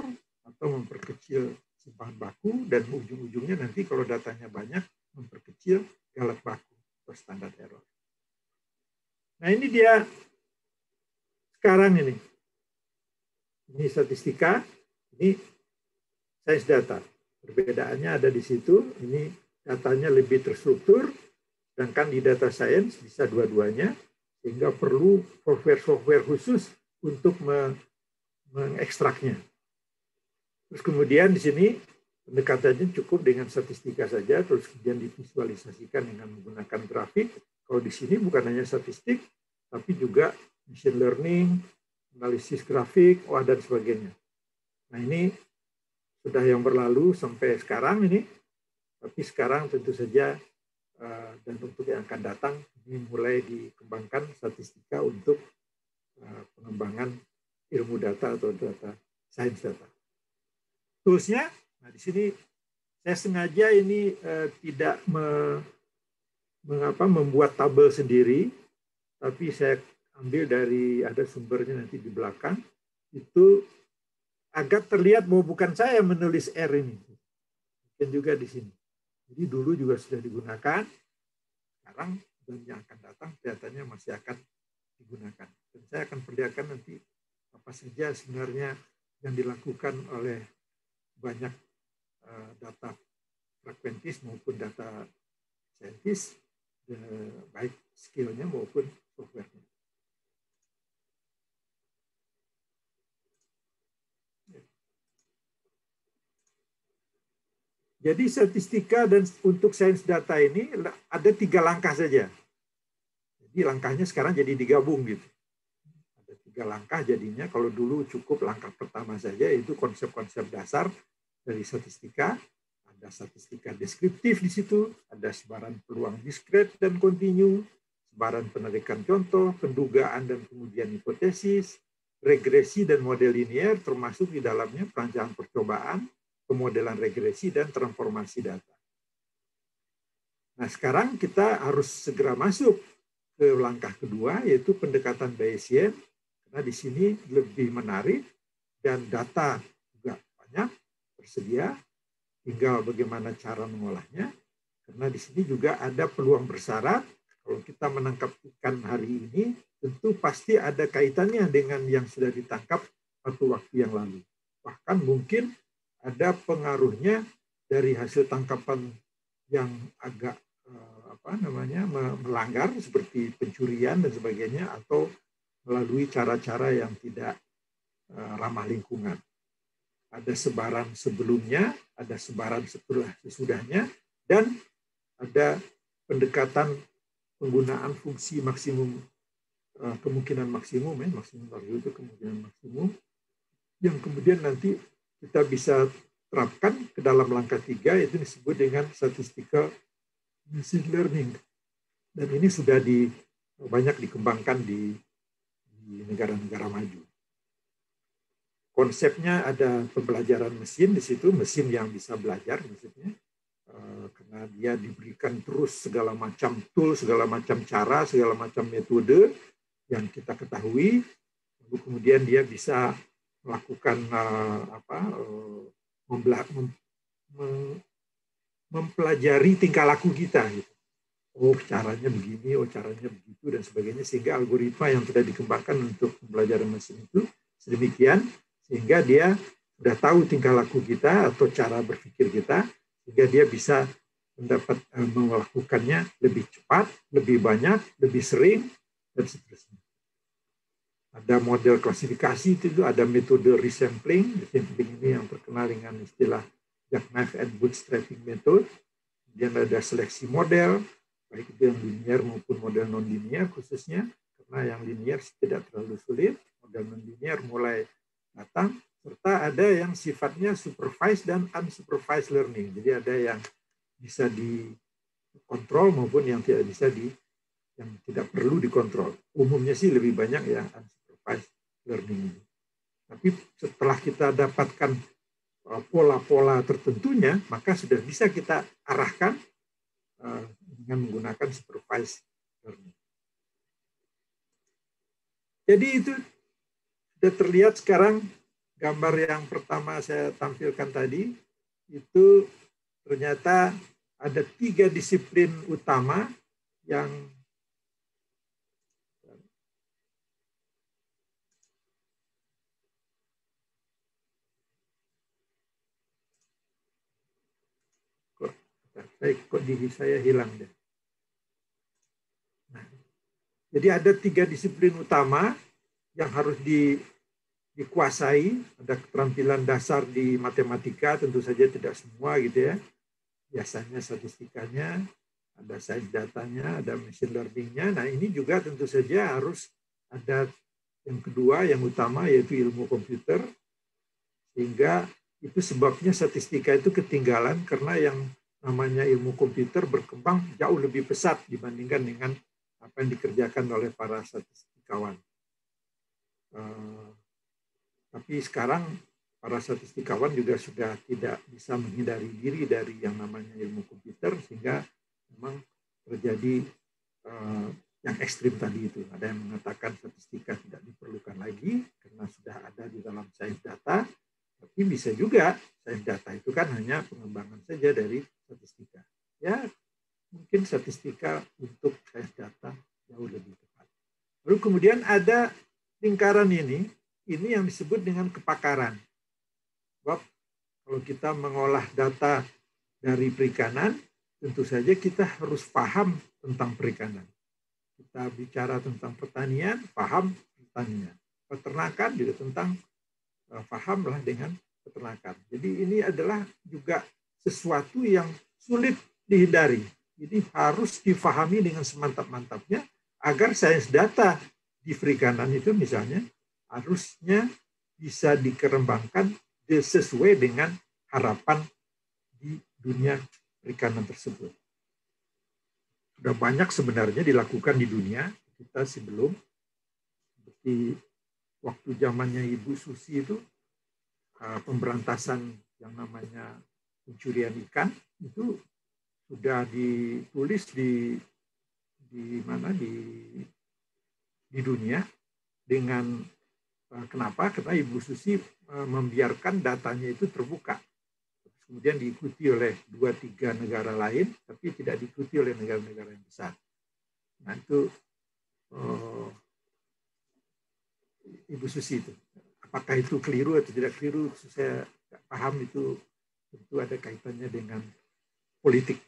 atau memperkecil simpangan baku, dan ujung-ujungnya nanti kalau datanya banyak memperkecil galak baku atau standar error. Nah ini dia sekarang ini, ini statistika, ini size data. Perbedaannya ada di situ, ini datanya lebih terstruktur, sedangkan di data science bisa dua-duanya, sehingga perlu software-software khusus untuk mengekstraknya. Terus kemudian di sini pendekatannya cukup dengan statistika saja, terus kemudian divisualisasikan dengan menggunakan grafik. Kalau di sini bukan hanya statistik, tapi juga machine learning, analisis grafik, O A dan sebagainya. Nah ini sudah yang berlalu sampai sekarang ini, tapi sekarang tentu saja dan untuk yang akan datang ini mulai dikembangkan statistika untuk pengembangan ilmu data atau data science data. Toolsnya, nah di sini saya sengaja ini eh, tidak me mengapa membuat tabel sendiri, tapi saya ambil dari ada sumbernya nanti di belakang, itu agak terlihat bahwa bukan saya menulis R ini, dan juga di sini. Jadi dulu juga sudah digunakan, sekarang dan yang akan datang kelihatannya masih akan digunakan. Dan saya akan perlihatkan nanti apa saja sebenarnya yang dilakukan oleh banyak data frekuentis maupun data saintis, baik skillnya maupun softwarenya. Jadi statistika dan untuk sains data ini ada tiga langkah saja. Jadi langkahnya sekarang jadi digabung gitu. Ada tiga langkah jadinya. Kalau dulu cukup langkah pertama saja, yaitu konsep-konsep dasar dari statistika. Ada statistika deskriptif di situ, ada sebaran peluang diskret dan kontinu, sebaran penarikan contoh, pendugaan dan kemudian hipotesis, regresi dan model linier, termasuk di dalamnya perancangan percobaan, pemodelan regresi dan transformasi data. Nah, sekarang kita harus segera masuk ke langkah kedua, yaitu pendekatan Bayesian, karena di sini lebih menarik dan data juga banyak tersedia, tinggal bagaimana cara mengolahnya, karena di sini juga ada peluang bersyarat. Kalau kita menangkap ikan hari ini, tentu pasti ada kaitannya dengan yang sudah ditangkap satu waktu yang lalu. Bahkan mungkin ada pengaruhnya dari hasil tangkapan yang agak apa namanya melanggar seperti pencurian dan sebagainya, atau melalui cara-cara yang tidak ramah lingkungan. Ada sebaran sebelumnya, ada sebaran setelah sesudahnya, dan ada pendekatan penggunaan fungsi maksimum, kemungkinan maksimum, ya, maksimum value itu kemungkinan maksimum, yang kemudian nanti kita bisa terapkan ke dalam langkah tiga, itu disebut dengan statistical machine learning. Dan ini sudah di, banyak dikembangkan di negara-negara maju. Konsepnya ada pembelajaran mesin di situ, mesin yang bisa belajar maksudnya, karena dia diberikan terus segala macam tool, segala macam cara, segala macam metode yang kita ketahui, lalu kemudian dia bisa melakukan apa, mempelajari tingkah laku kita. Oh, caranya begini, oh, caranya begitu, dan sebagainya. Sehingga algoritma yang sudah dikembangkan untuk pembelajaran mesin itu sedemikian, sehingga dia sudah tahu tingkah laku kita atau cara berpikir kita, sehingga dia bisa mendapat melakukannya lebih cepat, lebih banyak, lebih sering, dan seterusnya. Ada model klasifikasi itu, ada metode resampling. Resampling ini yang terkenal dengan istilah jackknife and bootstrapping method. Kemudian ada seleksi model, baik itu yang linear maupun model non-linear khususnya. Karena yang linear tidak terlalu sulit, model non-linear mulai datang. Serta ada yang sifatnya supervised dan unsupervised learning. Jadi ada yang bisa dikontrol maupun yang tidak bisa di yang tidak perlu dikontrol. Umumnya sih lebih banyak ya unsupervised learning ini. Tapi setelah kita dapatkan pola-pola tertentunya, maka sudah bisa kita arahkan dengan menggunakan supervised learning. Jadi itu sudah terlihat sekarang gambar yang pertama saya tampilkan tadi, itu ternyata ada tiga disiplin utama yang kok diri saya hilang deh. Nah, jadi ada tiga disiplin utama yang harus di, dikuasai. Ada keterampilan dasar di matematika, tentu saja tidak semua gitu ya. Biasanya statistikanya, ada sains datanya, ada machine learning-nya. Nah ini juga tentu saja harus ada yang kedua, yang utama yaitu ilmu komputer. Sehingga itu sebabnya statistika itu ketinggalan karena yang namanya ilmu komputer berkembang jauh lebih pesat dibandingkan dengan apa yang dikerjakan oleh para statistikawan. Eh, tapi sekarang para statistikawan juga sudah tidak bisa menghindari diri dari yang namanya ilmu komputer, sehingga memang terjadi eh, yang ekstrim tadi itu. Ada yang mengatakan statistika tidak diperlukan lagi karena sudah ada di dalam sains data, tapi bisa juga sains data itu kan hanya pengembangan saja dari statistika. Ya, mungkin statistika untuk sains data jauh lebih tepat. Lalu kemudian ada lingkaran ini, ini yang disebut dengan kepakaran. Sebab kalau kita mengolah data dari perikanan, tentu saja kita harus paham tentang perikanan. Kita bicara tentang pertanian, paham pertanian. Peternakan juga tentang, pahamlah dengan peternakan. Jadi ini adalah juga sesuatu yang sulit dihindari. Jadi harus difahami dengan semantap-mantapnya agar sains data di perikanan itu misalnya harusnya bisa dikembangkan sesuai dengan harapan di dunia perikanan tersebut. Sudah banyak sebenarnya dilakukan di dunia kita sebelum, seperti waktu zamannya Ibu Susi itu pemberantasan yang namanya pencurian ikan itu sudah ditulis di di mana di di dunia dengan kenapa? Karena Ibu Susi membiarkan datanya itu terbuka. Kemudian diikuti oleh dua tiga negara lain, tapi tidak diikuti oleh negara-negara yang besar. Nah, itu oh, Ibu Susi itu. Apakah itu keliru atau tidak keliru? Saya tidak paham itu. Itu ada kaitannya dengan politik.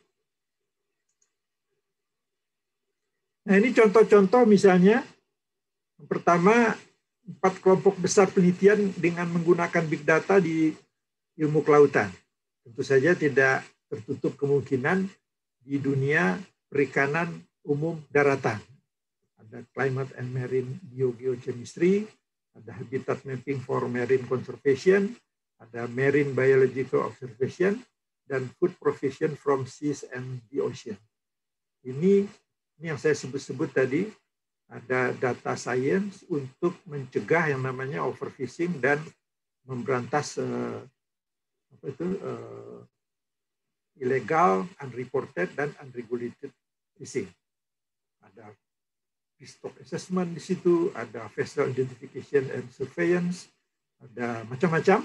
Nah ini contoh-contoh misalnya, yang pertama empat kelompok besar penelitian dengan menggunakan big data di ilmu kelautan. Tentu saja tidak tertutup kemungkinan di dunia perikanan umum daratan. Ada Climate and Marine Biogeochemistry, ada Habitat Mapping for Marine Conservation, ada Marine Biological Observation, dan Food Provision from Seas and the Ocean. Ini, ini yang saya sebut-sebut tadi, ada data science untuk mencegah yang namanya overfishing dan memberantas uh, apa itu, uh, illegal, unreported, dan unregulated fishing. Ada fish stock assessment di situ, ada vessel identification and surveillance, ada macam-macam.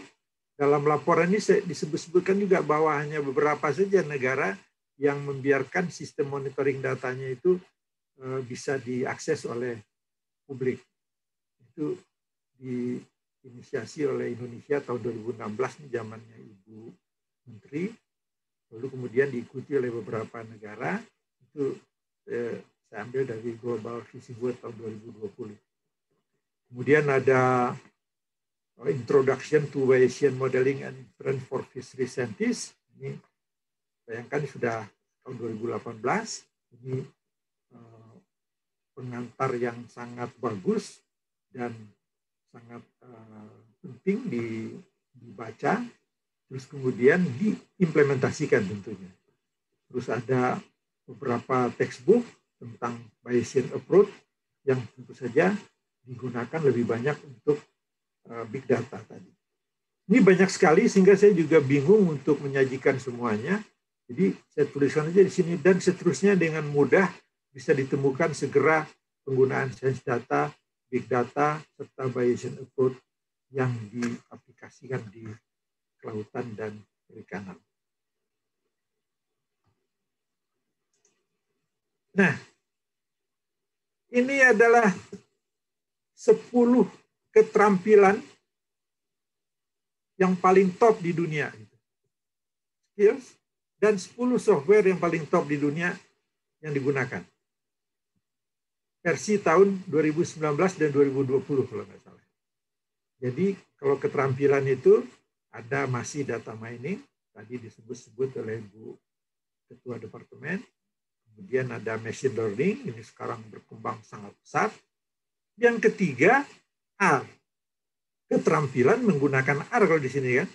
Dalam laporan ini disebut-sebutkan juga bahwa hanya beberapa saja negara yang membiarkan sistem monitoring datanya itu bisa diakses oleh publik. Itu diinisiasi oleh Indonesia tahun dua ribu enam belas, ini zamannya Ibu Menteri, lalu kemudian diikuti oleh beberapa negara. Itu saya ambil dari Global Fishing Watch tahun dua ribu dua puluh. Kemudian ada Introduction to Bayesian Modeling and Inference for Fishery Scientists. Ini bayangkan sudah tahun dua ribu delapan belas. Ini uh, pengantar yang sangat bagus dan sangat uh, penting di, dibaca. Terus kemudian diimplementasikan tentunya. Terus ada beberapa textbook tentang Bayesian Approach yang tentu saja digunakan lebih banyak untuk big data tadi. Ini banyak sekali sehingga saya juga bingung untuk menyajikan semuanya. Jadi saya tuliskan aja di sini dan seterusnya dengan mudah bisa ditemukan segera penggunaan sains data, big data, serta Bayesian approach yang diaplikasikan di kelautan dan perikanan. Nah, ini adalah sepuluh keterampilan yang paling top di dunia. Skills dan sepuluh software yang paling top di dunia yang digunakan. Versi tahun dua ribu sembilan belas dan dua ribu dua puluh kalau nggak salah. Jadi kalau keterampilan itu ada masih data mining, tadi disebut-sebut oleh Bu Ketua Departemen. Kemudian ada machine learning, ini sekarang berkembang sangat besar. Yang ketiga, R. Keterampilan menggunakan R kalau di sini kan.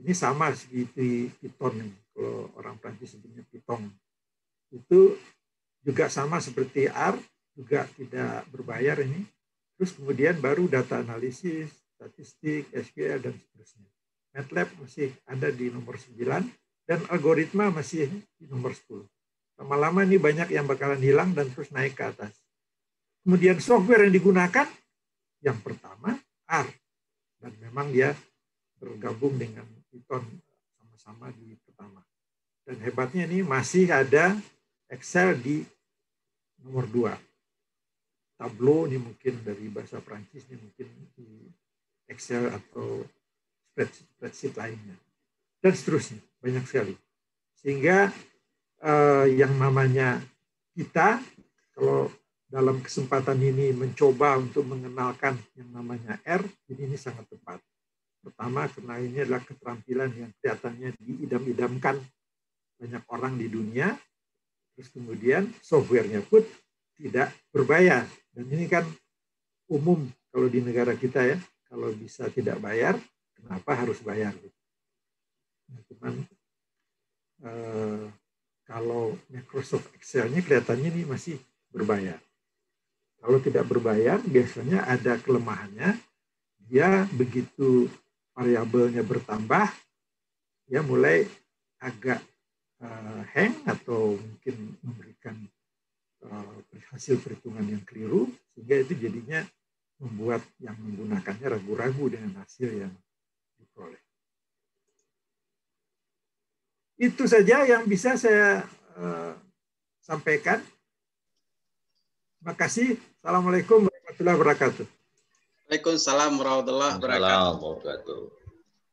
Ini sama seperti Python, kalau orang Prancis sebutnya Python. Itu juga sama seperti R, juga tidak berbayar ini. Terus kemudian baru data analisis, statistik, S Q L, dan seterusnya. MATLAB masih ada di nomor sembilan, dan algoritma masih di nomor sepuluh. Lama-lama ini banyak yang bakalan hilang dan terus naik ke atas. Kemudian software yang digunakan, yang pertama R, dan memang dia bergabung dengan Python sama-sama di pertama. Dan hebatnya ini masih ada Excel di nomor dua. Tableau ini mungkin dari bahasa Prancis, ini mungkin di Excel atau spreadsheet, spreadsheet lainnya. Dan seterusnya, banyak sekali. Sehingga eh, yang namanya kita, kalau dalam kesempatan ini mencoba untuk mengenalkan yang namanya R, jadi ini sangat tepat. Pertama, karena ini adalah keterampilan yang kelihatannya diidam-idamkan banyak orang di dunia, terus kemudian softwarenya pun tidak berbayar. Dan ini kan umum kalau di negara kita ya, kalau bisa tidak bayar, kenapa harus bayar? Nah, cuman eh, kalau Microsoft Excel-nya kelihatannya ini masih berbayar. Kalau tidak berbayar, biasanya ada kelemahannya. Dia begitu variabelnya bertambah, dia mulai agak uh, hang atau mungkin memberikan uh, hasil perhitungan yang keliru, sehingga itu jadinya membuat yang menggunakannya ragu-ragu dengan hasil yang diperoleh. Itu saja yang bisa saya uh, sampaikan. Terima kasih. Assalamualaikum warahmatullahi wabarakatuh. Waalaikumsalam warahmatullahi wabarakatuh.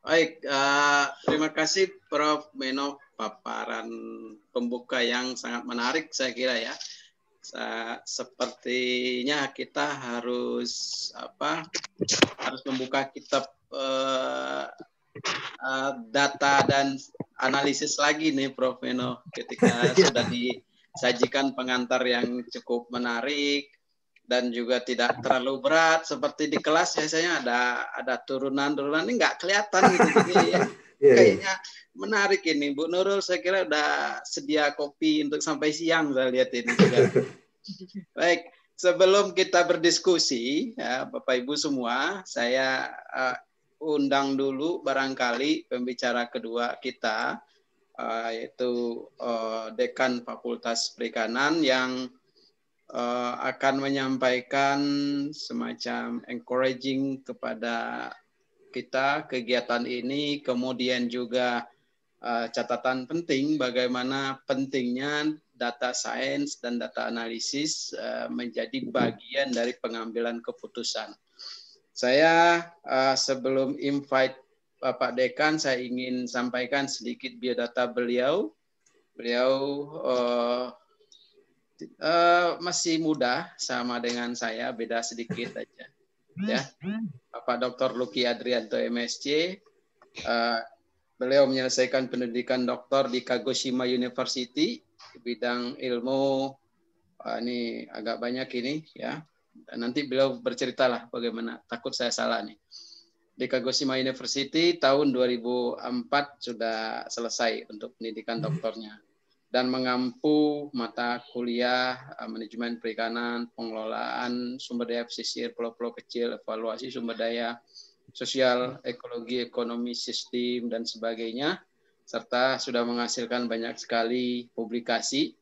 Baik, uh, terima kasih Profesor Meno, paparan pembuka yang sangat menarik saya kira ya. Sa sepertinya kita harus apa? Harus membuka kitab uh, uh, data dan analisis lagi nih Profesor Meno ketika sudah di sajikan pengantar yang cukup menarik dan juga tidak terlalu berat seperti di kelas biasanya ada ada turunan-turunan ini nggak kelihatan gitu, gitu ya. Yeah, kayaknya yeah. Menarik ini Bu Nurul, saya kira udah sedia kopi untuk sampai siang saya lihat ini juga. Baik, sebelum kita berdiskusi ya, Bapak Ibu semua, saya uh, undang dulu barangkali pembicara kedua kita, Uh, yaitu uh, Dekan Fakultas Perikanan yang uh, akan menyampaikan semacam encouraging kepada kita kegiatan ini, kemudian juga uh, catatan penting bagaimana pentingnya data science dan data analisis uh, menjadi bagian dari pengambilan keputusan. Saya uh, sebelum invite Bapak Dekan, saya ingin sampaikan sedikit biodata beliau. Beliau uh, uh, masih muda, sama dengan saya, beda sedikit aja. ya, Bapak Doktor Luki Adrianto M S C. Uh, beliau menyelesaikan pendidikan doktor di Kagoshima University bidang ilmu uh, ini agak banyak ini ya. Dan nanti beliau berceritalah bagaimana, takut saya salah nih. Di Kagoshima University tahun dua ribu empat sudah selesai untuk pendidikan doktornya dan mengampu mata kuliah manajemen perikanan, pengelolaan sumber daya pesisir, pulau-pulau kecil, evaluasi sumber daya sosial, ekologi, ekonomi, sistem dan sebagainya, serta sudah menghasilkan banyak sekali publikasi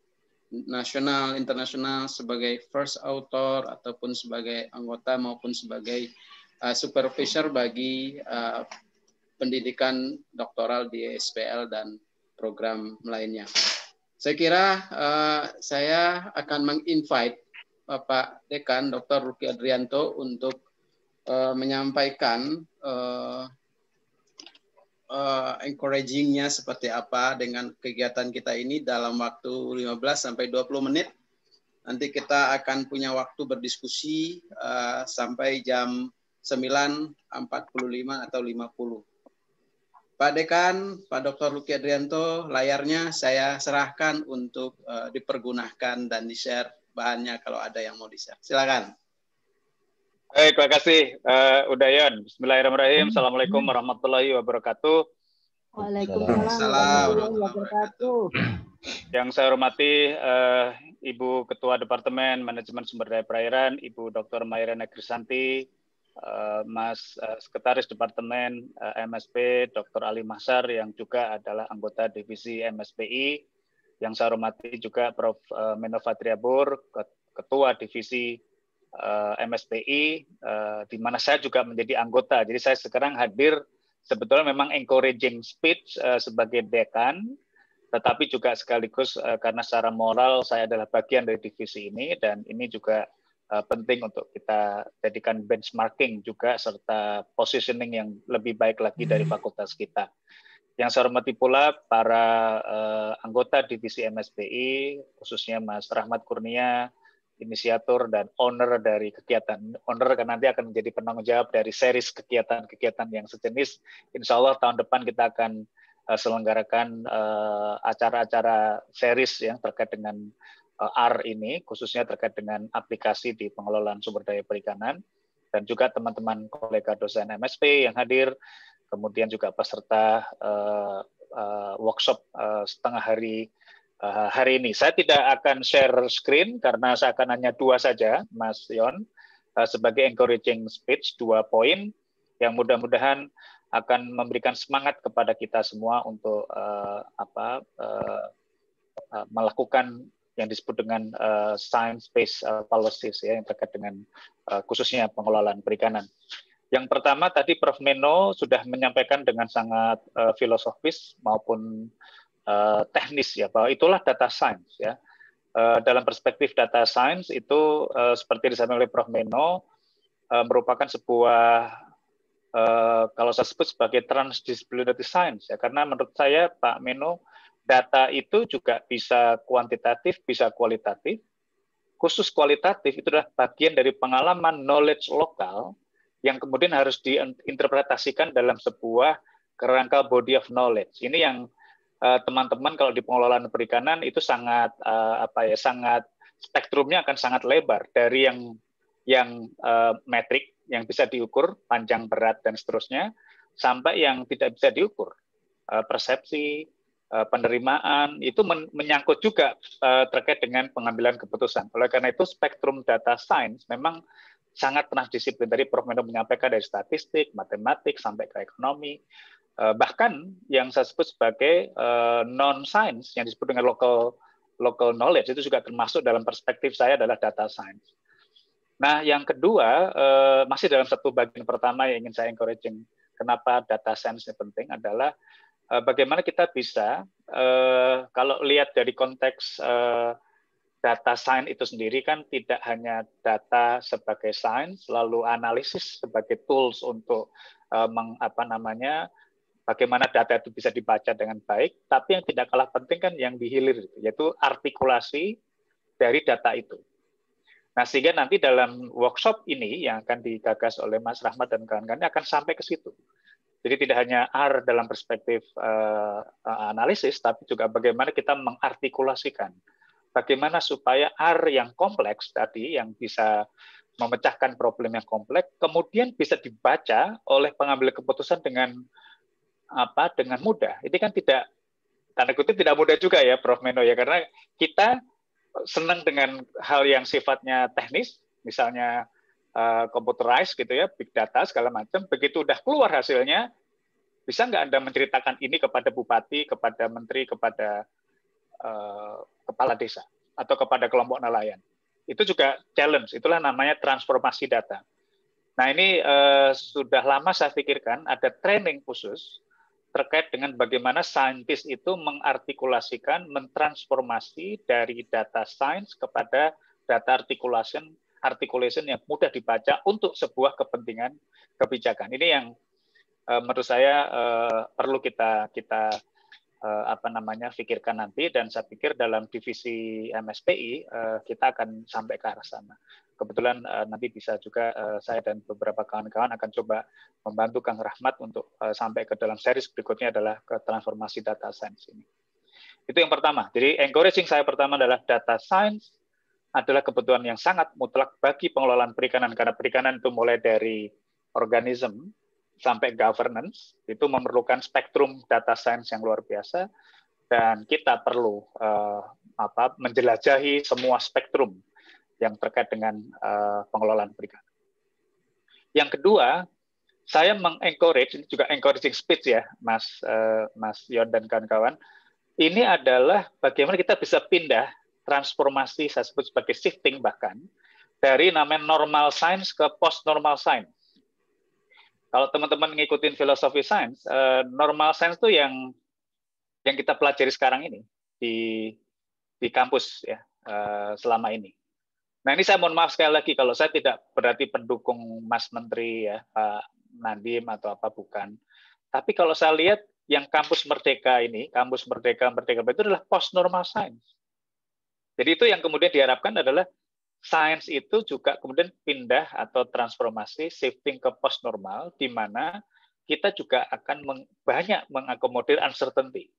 nasional, internasional sebagai first author ataupun sebagai anggota maupun sebagai uh, supervisor bagi uh, pendidikan doktoral di S P L dan program lainnya. Saya kira uh, saya akan menginvite Bapak Dekan Doktor Ruki Adrianto untuk uh, menyampaikan uh, uh, encouraging-nya seperti apa dengan kegiatan kita ini dalam waktu lima belas sampai dua puluh menit. Nanti kita akan punya waktu berdiskusi uh, sampai jam sembilan empat puluh lima atau lima puluh. Pak Dekan, Pak Doktor Luki Adrianto, layarnya saya serahkan untuk uh, dipergunakan dan di-share bahannya kalau ada yang mau di-share. Silakan. Baik, terima kasih uh, Udayan. Bismillahirrahmanirrahim. Assalamualaikum warahmatullahi wabarakatuh. Waalaikumsalam warahmatullahi wabarakatuh. Yang saya hormati uh, Ibu Ketua Departemen Manajemen Sumber Daya Perairan, Ibu Doktor Mairena Krisanti, Uh, Mas uh, Sekretaris Departemen uh, M S P Doktor Ali Mahsar yang juga adalah anggota divisi M S P I, yang saya hormati juga Profesor Uh, Menofatria Bur, Ketua Divisi uh, M S P I, uh, di mana saya juga menjadi anggota. Jadi saya sekarang hadir sebetulnya memang encouraging speech uh, sebagai dekan, tetapi juga sekaligus uh, karena secara moral saya adalah bagian dari divisi ini, dan ini juga Uh, penting untuk kita jadikan benchmarking juga serta positioning yang lebih baik lagi dari fakultas kita. Yang saya hormati pula para uh, anggota divisi M S P I, khususnya Mas Rahmat Kurnia, inisiator dan owner dari kegiatan. Owner kan nanti akan menjadi penanggung jawab dari series kegiatan-kegiatan yang sejenis. Insya Allah tahun depan kita akan uh, selenggarakan acara-acara uh, series yang terkait dengan R ini, khususnya terkait dengan aplikasi di pengelolaan sumber daya perikanan, dan juga teman-teman kolega dosen M S P yang hadir, kemudian juga peserta uh, uh, workshop uh, setengah hari uh, hari ini. Saya tidak akan share screen karena saya akan hanya dua saja, Mas Yon, uh, sebagai encouraging speech, dua poin yang mudah-mudahan akan memberikan semangat kepada kita semua untuk uh, apa uh, uh, melakukan yang disebut dengan uh, science-based uh, policies ya, yang terkait dengan uh, khususnya pengelolaan perikanan. Yang pertama tadi Profesor Meno sudah menyampaikan dengan sangat uh, filosofis maupun uh, teknis ya, bahwa itulah data science ya. Uh, dalam perspektif data science itu uh, seperti disampaikan oleh Profesor Meno uh, merupakan sebuah uh, kalau saya sebut sebagai transdisciplinary science ya, karena menurut saya Pak Meno data itu juga bisa kuantitatif, bisa kualitatif. Khusus kualitatif itu adalah bagian dari pengalaman knowledge lokal yang kemudian harus diinterpretasikan dalam sebuah kerangka body of knowledge. Ini yang teman-teman uh, kalau di pengelolaan perikanan itu sangat uh, apa ya, sangat spektrumnya akan sangat lebar, dari yang yang uh, metrik yang bisa diukur panjang, berat dan seterusnya, sampai yang tidak bisa diukur uh, persepsi, penerimaan, itu menyangkut juga terkait dengan pengambilan keputusan. Oleh karena itu spektrum data science memang sangat transdisiplin. Tadi Profesor Mendo menyampaikan dari statistik, matematik sampai ke ekonomi, bahkan yang saya sebut sebagai non science yang disebut dengan local local knowledge itu juga termasuk dalam perspektif saya adalah data science. Nah, yang kedua masih dalam satu bagian pertama yang ingin saya encouraging, kenapa data science-nya penting adalah bagaimana kita bisa, eh, kalau lihat dari konteks eh, data science itu sendiri kan tidak hanya data sebagai sains, lalu analisis sebagai tools untuk eh, meng, apa namanya, bagaimana data itu bisa dibaca dengan baik, tapi yang tidak kalah penting kan yang dihilir, yaitu artikulasi dari data itu. Nah, sehingga nanti dalam workshop ini yang akan digagas oleh Mas Rahmat dan kawan-kawan akan sampai ke situ. Jadi tidak hanya R dalam perspektif uh, analisis, tapi juga bagaimana kita mengartikulasikan. Bagaimana supaya R yang kompleks tadi, yang bisa memecahkan problem yang kompleks, kemudian bisa dibaca oleh pengambil keputusan dengan apa dengan mudah. Ini kan tidak, tanda kutip tidak mudah juga ya, Prof Meno ya, karena kita senang dengan hal yang sifatnya teknis, misalnya computerized gitu ya, big data segala macam. Begitu udah keluar hasilnya, bisa nggak Anda menceritakan ini kepada bupati, kepada menteri, kepada eh, kepala desa atau kepada kelompok nelayan? Itu juga challenge. Itulah namanya transformasi data. Nah ini eh, sudah lama saya pikirkan ada training khusus terkait dengan bagaimana saintis itu mengartikulasikan, mentransformasi dari data science kepada data articulation articulation yang mudah dibaca untuk sebuah kepentingan kebijakan. Ini yang eh, menurut saya eh, perlu kita kita eh, apa namanya pikirkan nanti, dan saya pikir dalam divisi M S P I eh, kita akan sampai ke arah sana. Kebetulan eh, nanti bisa juga eh, saya dan beberapa kawan-kawan akan coba membantu Kang Rahmat untuk eh, sampai ke dalam series berikutnya adalah ke transformasi data science ini. Itu yang pertama. Jadi encouraging saya pertama adalah data science adalah kebutuhan yang sangat mutlak bagi pengelolaan perikanan, karena perikanan itu mulai dari organisme sampai governance itu memerlukan spektrum data science yang luar biasa, dan kita perlu uh, apa menjelajahi semua spektrum yang terkait dengan uh, pengelolaan perikanan. Yang kedua, saya mengencourage, ini juga encouraging speech ya, Mas uh, Mas Yon dan kawan-kawan. Ini adalah bagaimana kita bisa pindah transformasi, saya sebut sebagai shifting bahkan, dari namanya normal science ke post-normal science. Kalau teman-teman ngikutin filosofi science, eh, normal science itu yang yang kita pelajari sekarang ini di di kampus ya, eh, selama ini. Nah ini saya mohon maaf sekali lagi kalau saya tidak berarti pendukung Mas Menteri ya, Pak Nadiem atau apa, bukan. Tapi kalau saya lihat yang kampus Merdeka ini, kampus Merdeka Merdeka itu adalah post-normal science. Jadi itu yang kemudian diharapkan adalah sains itu juga kemudian pindah atau transformasi shifting ke post normal, di mana kita juga akan meng, banyak mengakomodir uncertainty.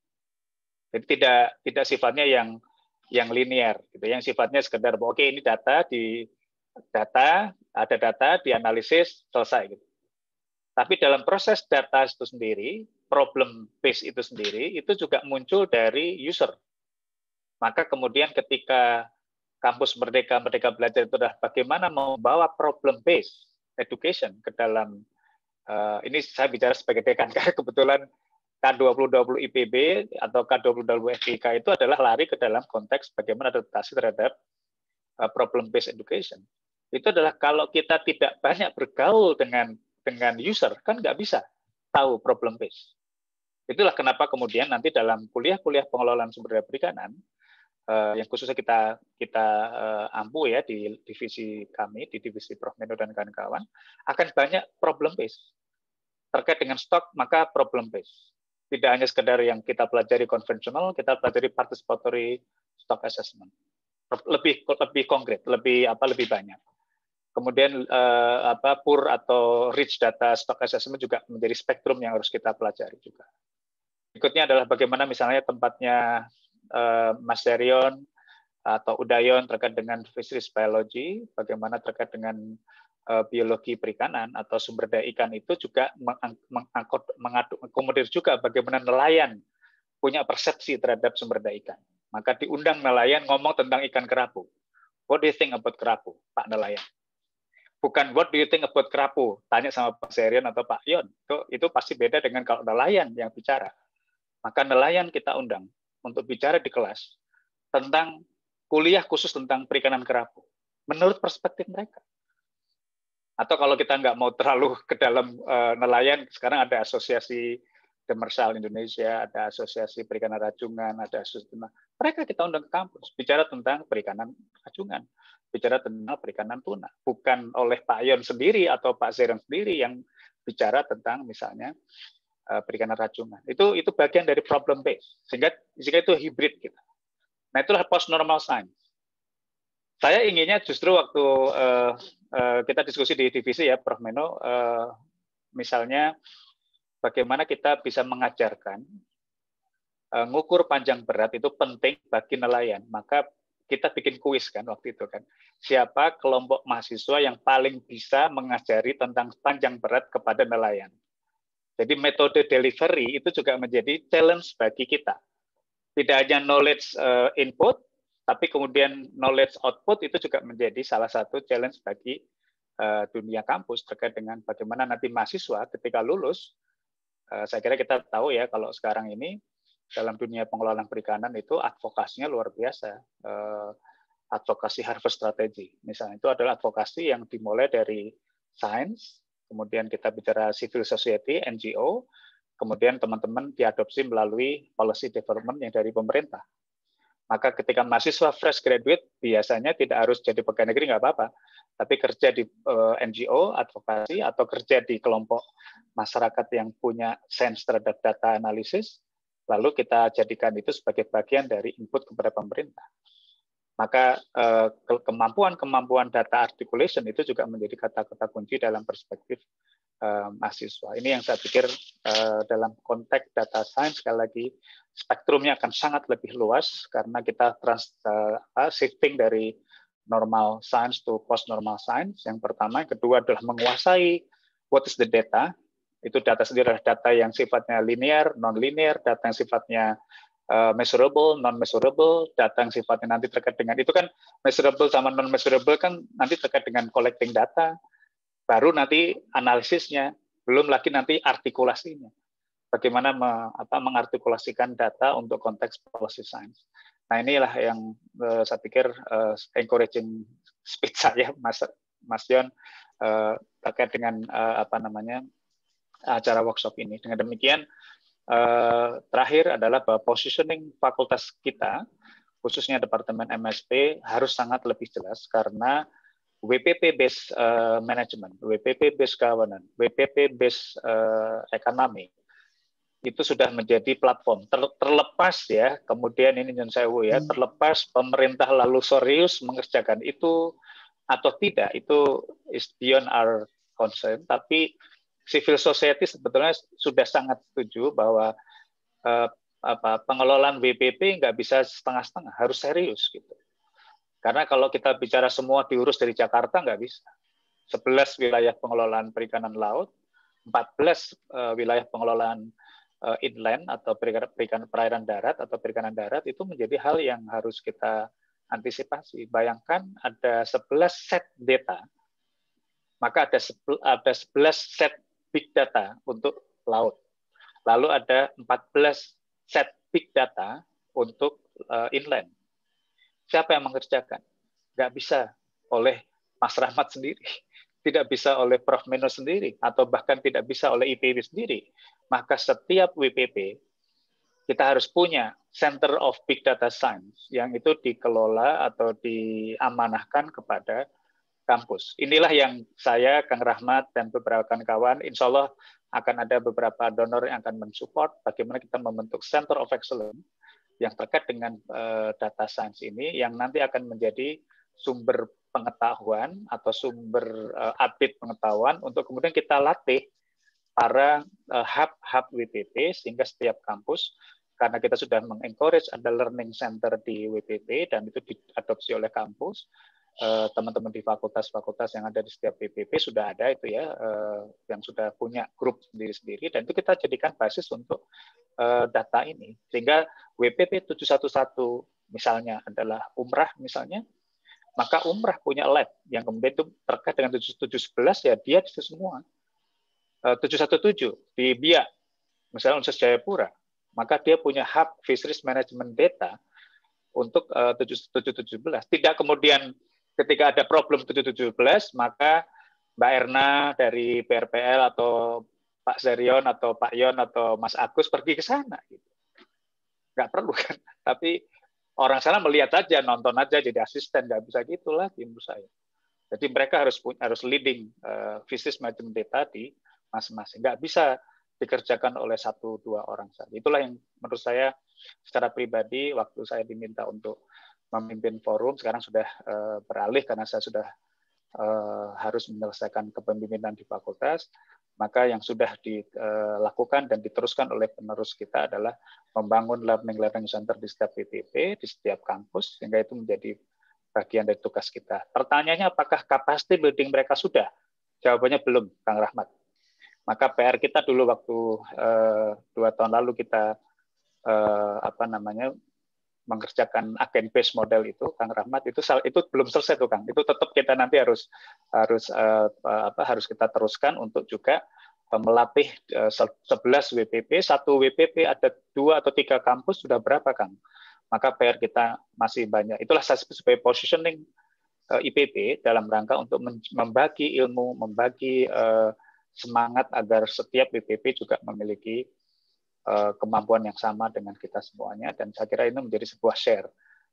Jadi tidak tidak sifatnya yang yang linear, gitu, yang sifatnya sekedar oke okay, ini data di data ada data dianalisis selesai. Gitu. Tapi dalam proses data itu sendiri, problem base itu sendiri itu juga muncul dari user. Maka kemudian ketika kampus Merdeka Merdeka Belajar itu adalah bagaimana membawa problem based education ke dalam uh, ini saya bicara sebagai dekan karena kebetulan K dua ribu dua puluh I P B atau K dua ribu dua puluh F B K itu adalah lari ke dalam konteks bagaimana adaptasi terhadap uh, problem based education. Itu adalah kalau kita tidak banyak bergaul dengan dengan user kan nggak bisa tahu problem based. Itulah kenapa kemudian nanti dalam kuliah-kuliah pengelolaan sumber daya perikanan Uh, yang khususnya kita kita uh, ampu ya di divisi kami, di divisi Prof Meno dan kawan-kawan, akan banyak problem based terkait dengan stok, maka problem based tidak hanya sekedar yang kita pelajari konvensional, kita pelajari participatory stock assessment lebih lebih konkret, lebih apa lebih banyak. Kemudian uh, apa poor atau rich data stock assessment juga menjadi spektrum yang harus kita pelajari juga. Berikutnya adalah bagaimana misalnya tempatnya Mas Derion atau Udayon terkait dengan fisheries biology, bagaimana terkait dengan biologi perikanan atau sumber daya ikan itu juga mengakomodir juga bagaimana nelayan punya persepsi terhadap sumber daya ikan. Maka diundang nelayan ngomong tentang ikan kerapu. What do you think about kerapu, Pak Nelayan? Bukan what do you think about kerapu, tanya sama Pak Derion atau Pak Yon. Itu, itu pasti beda dengan kalau nelayan yang bicara. Maka nelayan kita undang untuk bicara di kelas tentang kuliah khusus tentang perikanan kerapu menurut perspektif mereka. Atau kalau kita nggak mau terlalu ke dalam uh, nelayan, sekarang ada asosiasi demersal Indonesia, ada asosiasi perikanan rajungan, ada asosiasi, mereka kita undang ke kampus bicara tentang perikanan rajungan, bicara tentang perikanan tuna, bukan oleh Pak Yon sendiri atau Pak Zeran sendiri yang bicara tentang misalnya perikanan racungan. Itu itu bagian dari problem based, sehingga jika itu hibrid kita. Nah itulah post normal science. Saya inginnya justru waktu uh, uh, kita diskusi di divisi ya, Prof Meno, uh, misalnya bagaimana kita bisa mengajarkan uh, ngukur panjang berat itu penting bagi nelayan. Maka kita bikin kuis kan waktu itu kan. Siapa kelompok mahasiswa yang paling bisa mengajari tentang panjang berat kepada nelayan. Jadi metode delivery itu juga menjadi challenge bagi kita. Tidak hanya knowledge uh, input, tapi kemudian knowledge output itu juga menjadi salah satu challenge bagi uh, dunia kampus terkait dengan bagaimana nanti mahasiswa ketika lulus, uh, saya kira kita tahu ya kalau sekarang ini dalam dunia pengelolaan perikanan itu advokasinya luar biasa. Uh, advokasi harvest strategy. Misalnya itu adalah advokasi yang dimulai dari sains, kemudian kita bicara civil society, N G O, kemudian teman-teman diadopsi melalui policy development yang dari pemerintah. Maka ketika mahasiswa fresh graduate biasanya tidak harus jadi pegawai negeri, nggak apa-apa. Tapi kerja di N G O, advokasi, atau kerja di kelompok masyarakat yang punya sense terhadap data analisis, lalu kita jadikan itu sebagai bagian dari input kepada pemerintah. Maka kemampuan-kemampuan data articulation itu juga menjadi kata-kata kunci dalam perspektif mahasiswa. Ini yang saya pikir dalam konteks data science sekali lagi spektrumnya akan sangat lebih luas karena kita trans, uh, shifting dari normal science to post normal science. Yang pertama, yang kedua adalah menguasai what is the data. Itu data sendiri adalah data yang sifatnya linear, non-linear, data yang sifatnya uh, measurable, non-measurable, data yang sifatnya nanti terkait dengan itu kan measurable sama non-measurable kan nanti terkait dengan collecting data. Baru nanti analisisnya, belum lagi nanti artikulasinya. Bagaimana me, apa, mengartikulasikan data untuk konteks policy science. Nah inilah yang uh, saya pikir uh, encouraging speech saya, Mas, Mas Yon, uh, terkait dengan uh, apa namanya acara workshop ini. Dengan demikian, uh, terakhir adalah bahwa positioning fakultas kita, khususnya Departemen M S P, harus sangat lebih jelas karena W P P based uh, management, W P P based governance, W P P based uh, ekonomi itu sudah menjadi platform ter, terlepas ya. Kemudian ini Nyun Sewu ya, hmm. terlepas pemerintah lalu serius mengerjakan itu atau tidak itu is beyond our concern. Tapi civil society sebetulnya sudah sangat setuju bahwa uh, apa, pengelolaan W P P nggak bisa setengah-setengah, harus serius gitu. Karena kalau kita bicara semua diurus dari Jakarta, nggak bisa. sebelas wilayah pengelolaan perikanan laut, empat belas uh, wilayah pengelolaan uh, inland atau perikanan, perikanan perairan darat atau perikanan darat itu menjadi hal yang harus kita antisipasi. Bayangkan ada sebelas set data, maka ada sebelas set big data untuk laut. Lalu ada empat belas set big data untuk uh, inland. Siapa yang mengerjakan? Nggak bisa oleh Mas Rahmat sendiri, tidak bisa oleh Prof Meno sendiri, atau bahkan tidak bisa oleh I P B sendiri. Maka setiap W P P, kita harus punya Center of Big Data Science, yang itu dikelola atau diamanahkan kepada kampus. Inilah yang saya, Kang Rahmat, dan beberapa kawan, insya Allah akan ada beberapa donor yang akan mensupport bagaimana kita membentuk Center of Excellence yang terkait dengan uh, data science ini, yang nanti akan menjadi sumber pengetahuan atau sumber uh, update pengetahuan untuk kemudian kita latih para uh, hub-hub W P P sehingga setiap kampus, karena kita sudah mengencourage ada learning center di W P P dan itu diadopsi oleh kampus, teman-teman uh, di fakultas-fakultas yang ada di setiap W P P sudah ada itu ya, uh, yang sudah punya grup sendiri-sendiri, dan itu kita jadikan basis untuk data ini. Sehingga W P P tujuh satu satu misalnya adalah umrah misalnya, maka umrah punya lab yang kemudian itu terkait dengan tujuh tujuh satu satu ya dia itu semua. tujuh satu tujuh di Biak misalnya Universitas Jayapura, maka dia punya hub fisheries management data untuk tujuh tujuh satu satu. Tidak kemudian ketika ada problem tujuh tujuh satu satu maka Mbak Erna dari P R P L atau Pak Zarion atau Pak Yon atau Mas Agus pergi ke sana, gitu. Nggak perlu kan? Tapi orang sana melihat aja, nonton aja, jadi asisten, nggak bisa gitu lagi menurut saya. Jadi mereka harus harus leading uh, business management data di masing-masing. Nggak bisa dikerjakan oleh satu dua orang saja. Itulah yang menurut saya secara pribadi waktu saya diminta untuk memimpin forum, sekarang sudah uh, beralih karena saya sudah uh, harus menyelesaikan kepemimpinan di fakultas, maka yang sudah dilakukan dan diteruskan oleh penerus kita adalah membangun learning-learning center di setiap P T P, di setiap kampus, sehingga itu menjadi bagian dari tugas kita. Pertanyaannya apakah capacity building mereka sudah? Jawabannya belum, Kang Rahmat. Maka P R kita dulu waktu eh, dua tahun lalu kita eh, apa namanya mengerjakan agent-based model itu, Kang Rahmat, itu itu belum selesai tuh, Kang. Itu tetap kita nanti harus harus eh, apa harus kita teruskan untuk juga melatih eh, sebelas W P P, satu W P P ada dua atau tiga kampus sudah berapa, Kang? Maka P R kita masih banyak. Itulah sebagai positioning eh, I P B dalam rangka untuk membagi ilmu, membagi eh, semangat agar setiap W P P juga memiliki kemampuan yang sama dengan kita semuanya, dan saya kira ini menjadi sebuah share.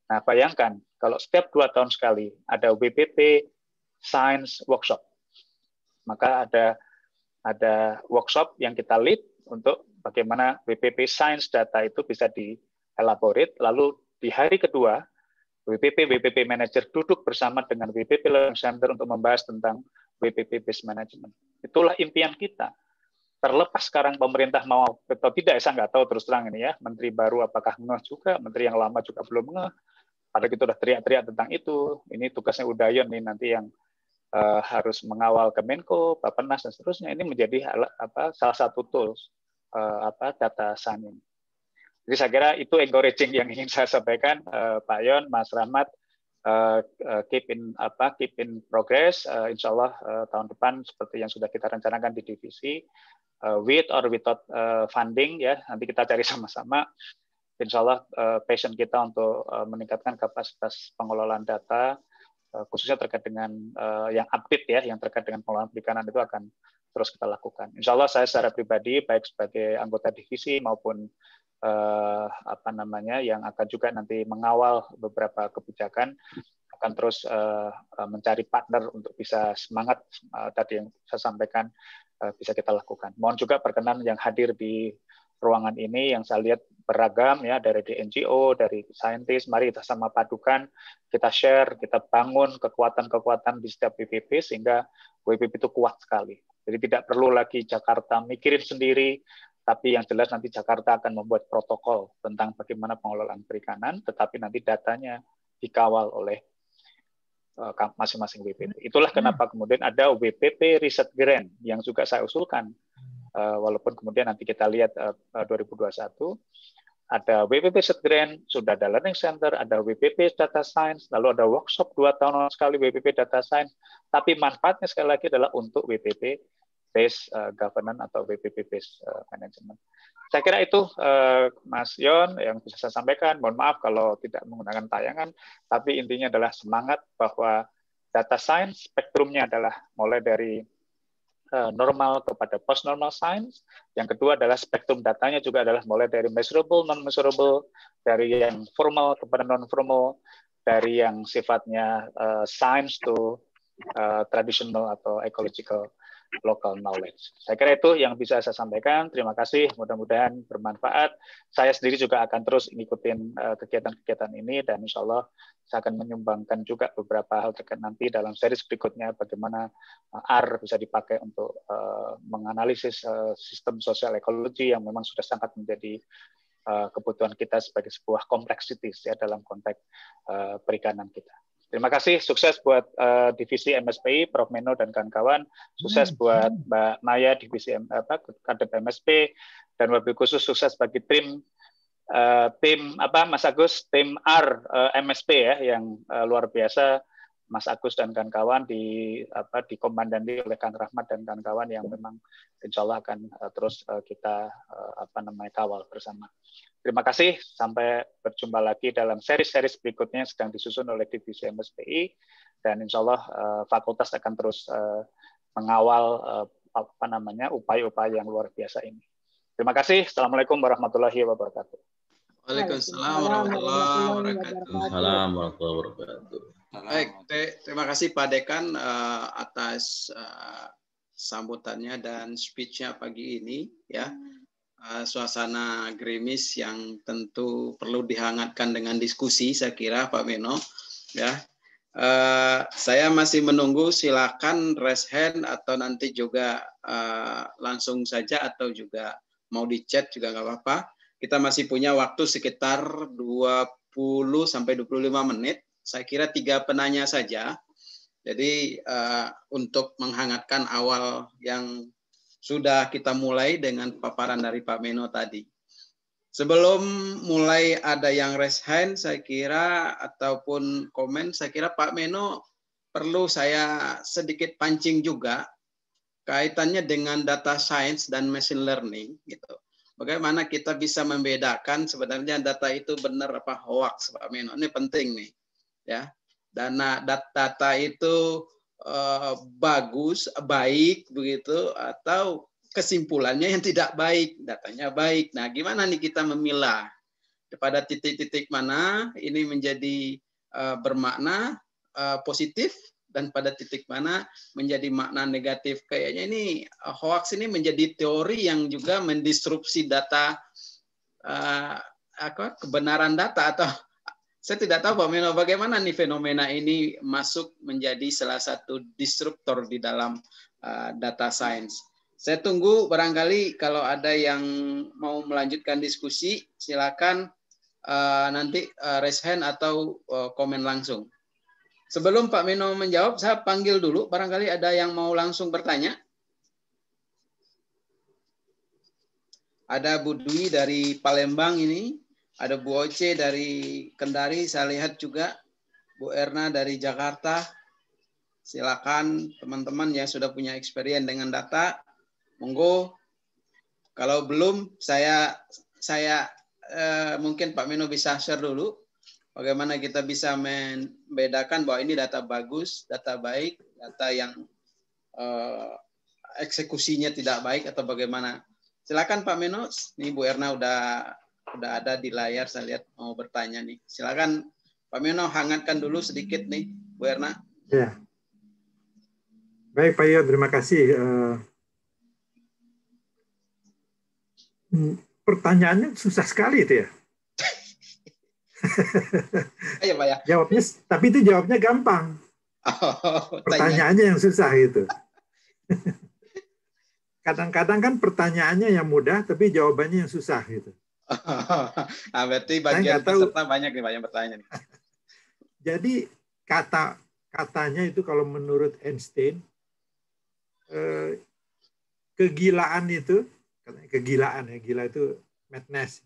Nah, bayangkan kalau setiap dua tahun sekali ada W P P Science Workshop, maka ada ada workshop yang kita lead untuk bagaimana W P P Science data itu bisa dielaborate, lalu di hari kedua W P P W P P Manager duduk bersama dengan W P P Learning Center untuk membahas tentang W P P Base Management. Itulah impian kita. Terlepas sekarang pemerintah mau atau tidak, saya nggak tahu terus terang ini ya, menteri baru apakah ngeh juga, menteri yang lama juga belum ngeh, padahal kita udah teriak-teriak tentang itu, ini tugasnya Udayon nih nanti yang uh, harus mengawal Kemenko, Bappenas, dan seterusnya, ini menjadi apa, salah satu tools uh, apa, data science. Jadi saya kira itu encouraging yang ingin saya sampaikan, uh, Pak Yon, Mas Rahmat, Uh, uh, keep in apa keep in progress, uh, insya Allah uh, tahun depan seperti yang sudah kita rencanakan di divisi, uh, with or without uh, funding ya, nanti kita cari sama-sama, insya Allah uh, passion kita untuk uh, meningkatkan kapasitas pengelolaan data, uh, khususnya terkait dengan uh, yang update ya, yang terkait dengan pengelolaan perikanan itu akan terus kita lakukan. Insya Allah saya secara pribadi baik sebagai anggota divisi maupun Uh, apa namanya yang akan juga nanti mengawal beberapa kebijakan akan terus uh, mencari partner untuk bisa semangat uh, tadi yang saya sampaikan uh, bisa kita lakukan. Mohon juga perkenan yang hadir di ruangan ini yang saya lihat beragam ya, dari N G O, dari saintis, mari kita sama padukan, kita share, kita bangun kekuatan-kekuatan di setiap W P P sehingga W P P itu kuat sekali. Jadi tidak perlu lagi Jakarta mikirin sendiri, tapi yang jelas nanti Jakarta akan membuat protokol tentang bagaimana pengelolaan perikanan, tetapi nanti datanya dikawal oleh masing-masing W P P. Itulah kenapa kemudian ada W P P Riset Grant yang juga saya usulkan, walaupun kemudian nanti kita lihat dua ribu dua puluh satu, ada W P P Riset Grant, sudah ada Learning Center, ada W P P Data Science, lalu ada workshop dua tahun sekali W P P Data Science, tapi manfaatnya sekali lagi adalah untuk W P P Base uh, Governance atau W P P Base uh, Management. Saya kira itu uh, Mas Yon yang bisa saya sampaikan. Mohon maaf kalau tidak menggunakan tayangan, tapi intinya adalah semangat bahwa data science spektrumnya adalah mulai dari uh, normal kepada post normal science. Yang kedua adalah spektrum datanya juga adalah mulai dari measurable, non measurable, dari yang formal kepada non formal, dari yang sifatnya uh, science to uh, traditional atau ecological local knowledge. Saya kira itu yang bisa saya sampaikan. Terima kasih. Mudah-mudahan bermanfaat. Saya sendiri juga akan terus ngikutin kegiatan-kegiatan ini dan insya Allah saya akan menyumbangkan juga beberapa hal terkait nanti dalam series berikutnya bagaimana R bisa dipakai untuk menganalisis sistem sosial ekologi yang memang sudah sangat menjadi kebutuhan kita sebagai sebuah kompleksitas ya dalam konteks perikanan kita. Terima kasih, sukses buat uh, divisi M S P I, Prof Meno dan kawan-kawan, sukses hmm. buat Mbak Maya divisi apa kadep M S P, dan wabil khusus sukses bagi tim uh, tim apa Mas Agus, tim R uh, M S P ya yang uh, luar biasa, Mas Agus dan kawan-kawan di apa dikomandani oleh Kang Rahmat dan kawan-kawan yang memang insya Allah akan uh, terus uh, kita uh, apa namanya kawal bersama. Terima kasih, sampai berjumpa lagi dalam seri-seri berikutnya yang sedang disusun oleh Divisi M S P I, dan insya Allah uh, fakultas akan terus uh, mengawal uh, apa namanya upaya-upaya yang luar biasa ini. Terima kasih. Assalamualaikum warahmatullahi wabarakatuh. Waalaikumsalam warahmatullahi wabarakatuh. Waalaikumsalam warahmatullahi wabarakatuh. Baik, terima kasih Pak Dekan uh, atas uh, sambutannya dan speech-nya pagi ini ya. uh, suasana gerimis yang tentu perlu dihangatkan dengan diskusi, saya kira, Pak Meno. Ya, uh, saya masih menunggu. Silakan raise hand atau nanti juga uh, langsung saja atau juga mau di chat juga nggak apa-apa. Kita masih punya waktu sekitar dua puluh sampai dua puluh lima menit. Saya kira tiga penanya saja. Jadi uh, untuk menghangatkan awal yang sudah kita mulai dengan paparan dari Pak Meno tadi. Sebelum mulai ada yang raise hand, saya kira, ataupun komen, saya kira Pak Meno perlu saya sedikit pancing juga kaitannya dengan data science dan machine learning, gitu. Bagaimana kita bisa membedakan sebenarnya data itu benar apa hoax, Pak Meno? Ini penting nih, ya. Dan data itu eh, bagus, baik begitu, atau kesimpulannya yang tidak baik, datanya baik. Nah, gimana nih kita memilah kepada titik-titik mana ini menjadi eh, bermakna eh, positif dan pada titik mana menjadi makna negatif. Kayaknya ini eh, hoax ini menjadi teori yang juga mendisrupsi data, eh, apa, kebenaran data atau saya tidak tahu, Pak Meno, bagaimana nih fenomena ini masuk menjadi salah satu disruptor di dalam uh, data science. Saya tunggu barangkali kalau ada yang mau melanjutkan diskusi, silakan uh, nanti uh, raise hand atau uh, komen langsung. Sebelum Pak Meno menjawab, saya panggil dulu barangkali ada yang mau langsung bertanya. Ada Bu Dwi dari Palembang ini. Ada Bu Oce dari Kendari, saya lihat juga Bu Erna dari Jakarta. Silakan teman-teman yang sudah punya experience dengan data, monggo. Kalau belum, saya saya eh, mungkin Pak Meno bisa share dulu bagaimana kita bisa membedakan bahwa ini data bagus, data baik, data yang eh, eksekusinya tidak baik atau bagaimana. Silakan Pak Meno. Ini Bu Erna udah Udah ada di layar, saya lihat mau bertanya nih. Silakan Pak Meno, hangatkan dulu sedikit nih, Bu Erna. Ya. Baik Pak Yo, terima kasih. Uh, pertanyaannya susah sekali itu ya. Ayo Pak ya. Jawabnya, tapi itu jawabnya gampang. Oh, pertanyaannya tanya. Yang susah gitu. Kadang-kadang kan pertanyaannya yang mudah, tapi jawabannya yang susah gitu. Ah, berarti bagian peserta banyak nih, banyak bertanya nih. Jadi kata katanya itu kalau menurut Einstein eh, kegilaan itu katanya kegilaan ya gila itu madness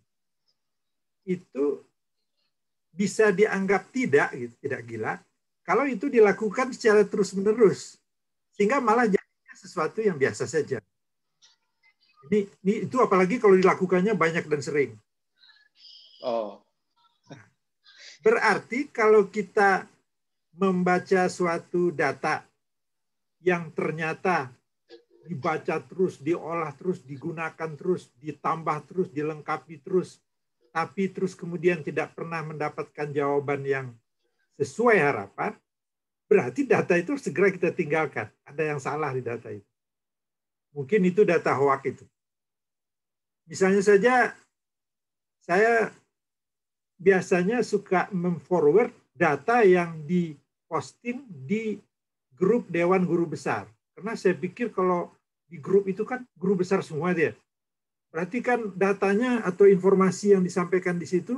itu bisa dianggap tidak gitu, tidak gila kalau itu dilakukan secara terus-menerus sehingga malah jadinya sesuatu yang biasa saja. Ini, ini itu apalagi kalau dilakukannya banyak dan sering. Oh. Berarti kalau kita membaca suatu data yang ternyata dibaca terus, diolah terus, digunakan terus, ditambah terus, dilengkapi terus, tapi terus kemudian tidak pernah mendapatkan jawaban yang sesuai harapan, berarti data itu segera kita tinggalkan. Ada yang salah di data itu. Mungkin itu data hoax itu. Misalnya saja, saya biasanya suka memforward data yang diposting di grup Dewan Guru Besar. Karena saya pikir kalau di grup itu kan guru besar semua dia. Berarti kan datanya atau informasi yang disampaikan di situ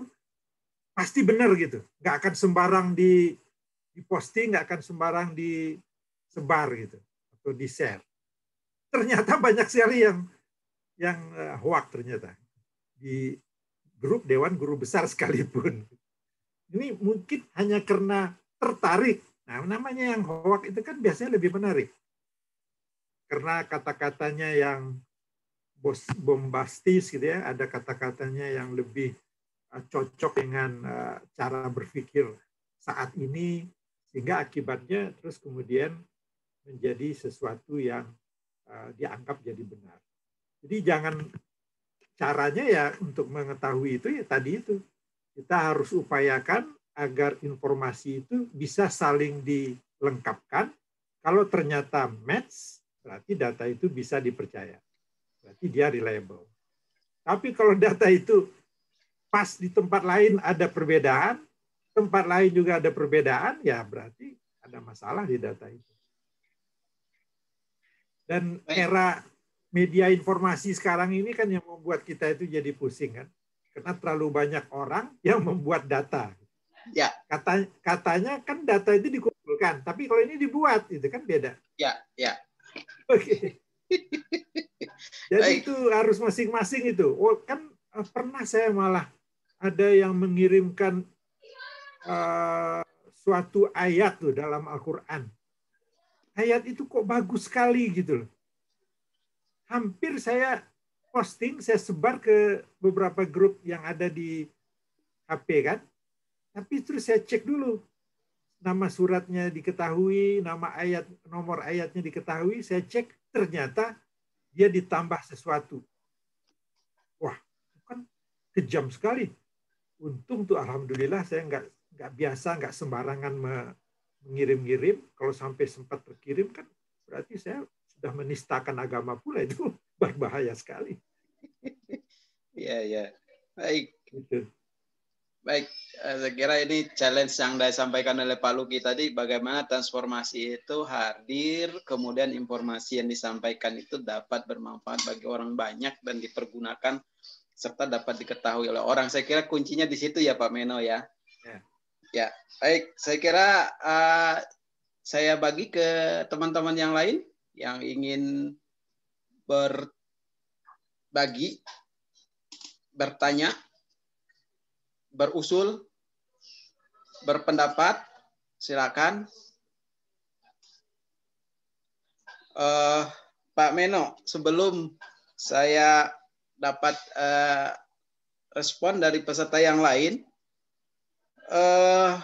pasti benar gitu. Nggak akan sembarang diposting, nggak akan sembarang disebar gitu. Atau di-share. Ternyata banyak sekali yang yang uh, hoax ternyata di grup Dewan Guru Besar sekalipun. Ini mungkin hanya karena tertarik. Nah, namanya yang hoax itu kan biasanya lebih menarik. Karena kata-katanya yang bombastis gitu ya, ada kata-katanya yang lebih uh, cocok dengan uh, cara berpikir saat ini sehingga akibatnya terus kemudian menjadi sesuatu yang uh, dianggap jadi benar. Jadi jangan caranya ya untuk mengetahui itu ya tadi itu kita harus upayakan agar informasi itu bisa saling dilengkapkan. Kalau ternyata match, berarti data itu bisa dipercaya. Berarti dia reliable. Tapi kalau data itu pas di tempat lain ada perbedaan, tempat lain juga ada perbedaan, ya berarti ada masalah di data itu. Dan era media informasi sekarang ini kan yang membuat kita itu jadi pusing kan, karena terlalu banyak orang yang membuat data. Ya. Katanya, katanya kan data itu dikumpulkan, tapi kalau ini dibuat, itu kan beda. Ya, ya. Oke. Jadi Baik. Itu harus masing-masing itu. Oh, kan pernah saya malah ada yang mengirimkan Uh, suatu ayat tuh dalam Al-Quran. Ayat itu kok bagus sekali gitu loh. Hampir saya posting, saya sebar ke beberapa grup yang ada di H P kan. Tapi terus saya cek dulu. Nama suratnya diketahui, nama ayat, nomor ayatnya diketahui. Saya cek, ternyata dia ditambah sesuatu. Wah, kan kejam sekali. Untung tuh alhamdulillah saya nggak nggak biasa, nggak sembarangan mengirim-ngirim. Kalau sampai sempat terkirim kan berarti saya sudah menistakan agama pula, itu berbahaya sekali. Ya, ya. Baik. Gitu. Baik, saya kira ini challenge yang disampaikan oleh Pak Luki tadi, bagaimana transformasi itu hadir, kemudian informasi yang disampaikan itu dapat bermanfaat bagi orang banyak dan dipergunakan serta dapat diketahui oleh orang. Saya kira kuncinya di situ ya Pak Meno ya. Ya, baik. Saya kira uh, saya bagi ke teman-teman yang lain yang ingin berbagi, bertanya, berusul, berpendapat, silakan. Uh, Pak Meno, sebelum saya dapat uh, respon dari peserta yang lain, Uh,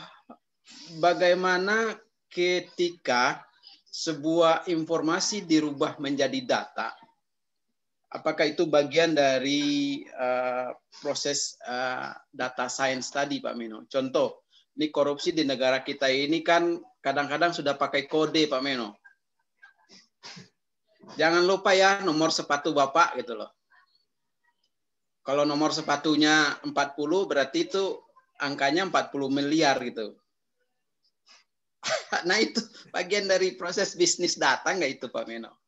bagaimana ketika sebuah informasi dirubah menjadi data? Apakah itu bagian dari uh, proses uh, data science tadi, Pak Meno? Contoh, ini korupsi di negara kita ini kan kadang-kadang sudah pakai kode, Pak Meno. Jangan lupa ya nomor sepatu Bapak gitu loh. Kalau nomor sepatunya empat puluh berarti itu angkanya empat puluh miliar gitu. Nah itu bagian dari proses bisnis data nggak itu Pak Meno?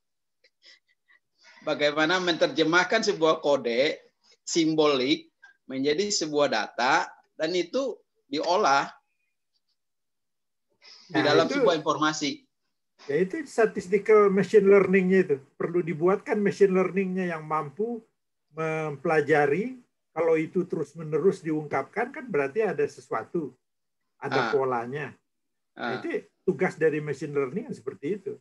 Bagaimana menerjemahkan sebuah kode simbolik menjadi sebuah data dan itu diolah di nah, dalam itu, sebuah informasi. Ya itu statistical machine learning-nya itu. Perlu dibuatkan machine learning-nya yang mampu mempelajari. Kalau itu terus-menerus diungkapkan, kan berarti ada sesuatu, ada ah. polanya. Ah. Itu tugas dari machine learning seperti itu.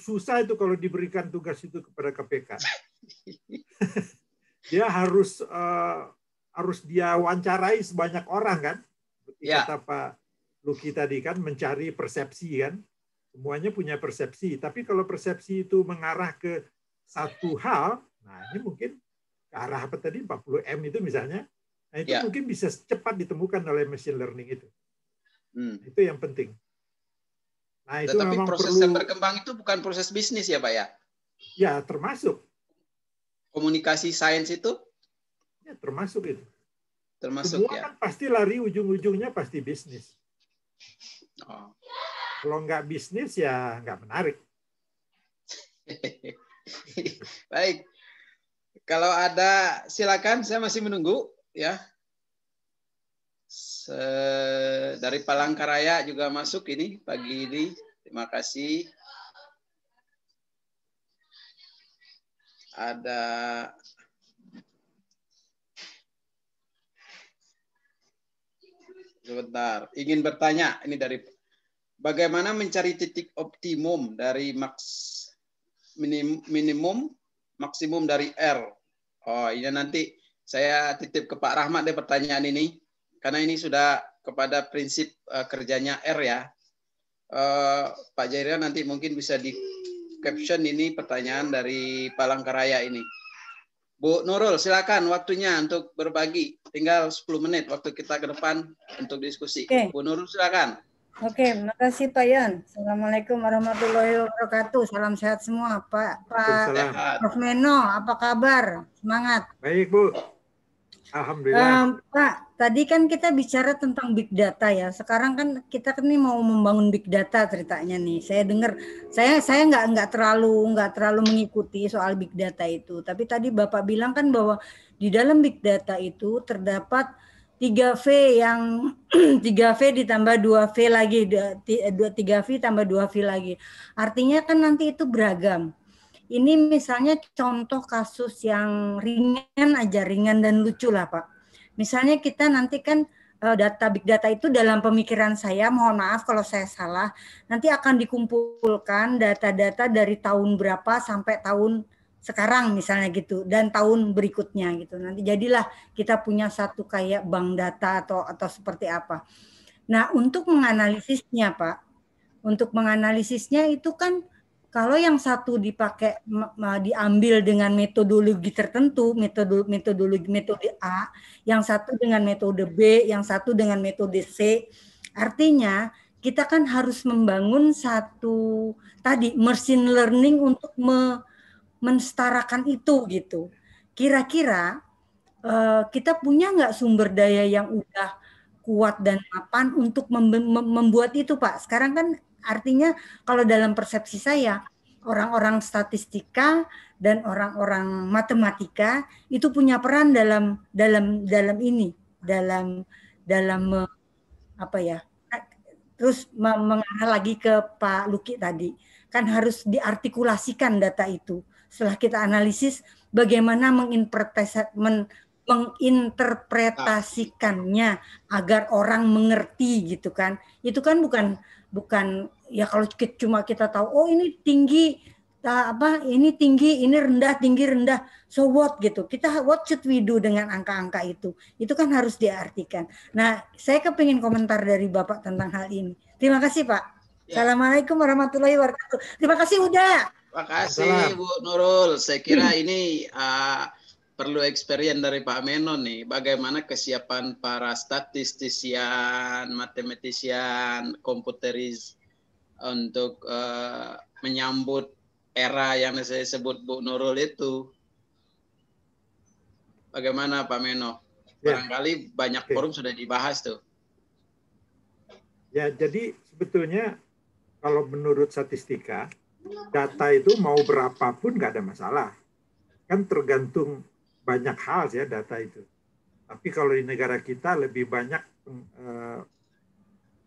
Susah itu kalau diberikan tugas itu kepada K P K. Dia harus uh, harus dia wawancarai sebanyak orang kan, seperti ya. Kata Pak Luki tadi kan, mencari persepsi kan. Semuanya punya persepsi, tapi kalau persepsi itu mengarah ke satu hal, nah ini mungkin ke arah apa tadi, empat puluh M itu misalnya, nah itu ya. Mungkin bisa cepat ditemukan oleh machine learning itu. Hmm. Itu yang penting. Nah, itu Tetapi memang proses perlu... yang berkembang itu bukan proses bisnis ya Pak ya? Ya, termasuk. Komunikasi sains itu? Ya, termasuk itu. Termasuk semua ya. Kan pasti lari ujung-ujungnya pasti bisnis. Oh. Kalau nggak bisnis ya nggak menarik. Baik. Kalau ada silakan, saya masih menunggu ya. Se dari Palangkaraya juga masuk ini pagi ini. Terima kasih. Ada sebentar, ingin bertanya ini dari bagaimana mencari titik optimum dari maks minim, minimum maksimum dari R. Oh, ini nanti saya titip ke Pak Rahmat deh pertanyaan ini. Karena ini sudah kepada prinsip uh, kerjanya R ya. Uh, Pak Jairian nanti mungkin bisa di caption ini pertanyaan dari Palangkaraya ini. Bu Nurul, silakan waktunya untuk berbagi. Tinggal sepuluh menit waktu kita ke depan untuk diskusi. Okay. Bu Nurul, silakan. Oke, makasih Pak Yan. Assalamualaikum warahmatullahi wabarakatuh. Salam sehat semua, Pak. Pak Prof Meno, apa kabar? Semangat. Baik, Bu. Alhamdulillah. Um, Pak, tadi kan kita bicara tentang big data ya. Sekarang kan kita kan ini mau membangun big data ceritanya nih. Saya dengar, saya saya nggak nggak terlalu nggak terlalu mengikuti soal big data itu. Tapi tadi Bapak bilang kan bahwa di dalam big data itu terdapat tiga V yang tiga V ditambah dua V lagi, tiga V tambah dua V lagi. Artinya kan nanti itu beragam. Ini misalnya contoh kasus yang ringan aja, ringan dan lucu lah Pak. Misalnya kita nanti kan data big data itu dalam pemikiran saya, mohon maaf kalau saya salah, nanti akan dikumpulkan data-data dari tahun berapa sampai tahun sekarang misalnya gitu dan tahun berikutnya gitu, nanti jadilah kita punya satu kayak bank data atau atau seperti apa. Nah untuk menganalisisnya Pak, untuk menganalisisnya itu kan kalau yang satu dipakai diambil dengan metodologi tertentu, metode metodologi metode A, yang satu dengan metode B, yang satu dengan metode C, artinya kita kan harus membangun satu tadi machine learning untuk me menstarakan itu gitu. Kira-kira uh, kita punya nggak sumber daya yang udah kuat dan mapan untuk mem membuat itu Pak? Sekarang kan artinya kalau dalam persepsi saya, orang-orang statistika dan orang-orang matematika itu punya peran dalam dalam dalam ini, dalam dalam apa ya? Terus mengarah lagi ke Pak Luki tadi, kan harus diartikulasikan data itu. Setelah kita analisis, bagaimana menginterpretasikannya agar orang mengerti gitu kan? Itu kan bukan bukan ya kalau cuma kita tahu oh ini tinggi apa ini tinggi ini rendah tinggi rendah so what gitu, kita what should we do dengan angka-angka itu itu kan harus diartikan. Nah saya kepingin komentar dari Bapak tentang hal ini. Terima kasih Pak ya. Assalamualaikum warahmatullahi wabarakatuh. Terima kasih udah. Terima kasih Bu Nurul. Saya kira ini uh, perlu experience dari Pak Meno nih. Bagaimana kesiapan para statistisian, matematisian, komputeris untuk uh, menyambut era yang saya sebut Bu Nurul itu. Bagaimana Pak Meno? Ya. Barangkali banyak forum sudah dibahas tuh. Ya, jadi sebetulnya kalau menurut statistika, data itu mau berapapun nggak ada masalah. Kan tergantung banyak hal ya data itu. Tapi kalau di negara kita lebih banyak eh,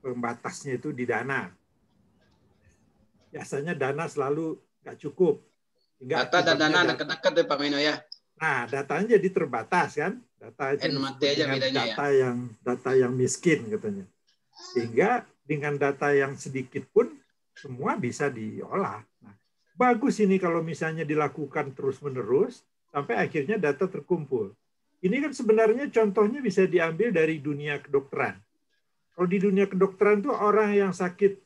pembatasnya itu di dana. Biasanya dana selalu nggak cukup. Hingga data dan dana dekat-dekat ya Pak Meno ya. Nah datanya jadi terbatas kan. Data aja data ya. yang data yang miskin katanya. Sehingga dengan data yang sedikit pun semua bisa diolah. Nah, bagus ini kalau misalnya dilakukan terus-menerus sampai akhirnya data terkumpul. Ini kan sebenarnya contohnya bisa diambil dari dunia kedokteran. Kalau di dunia kedokteran tuh orang yang sakit,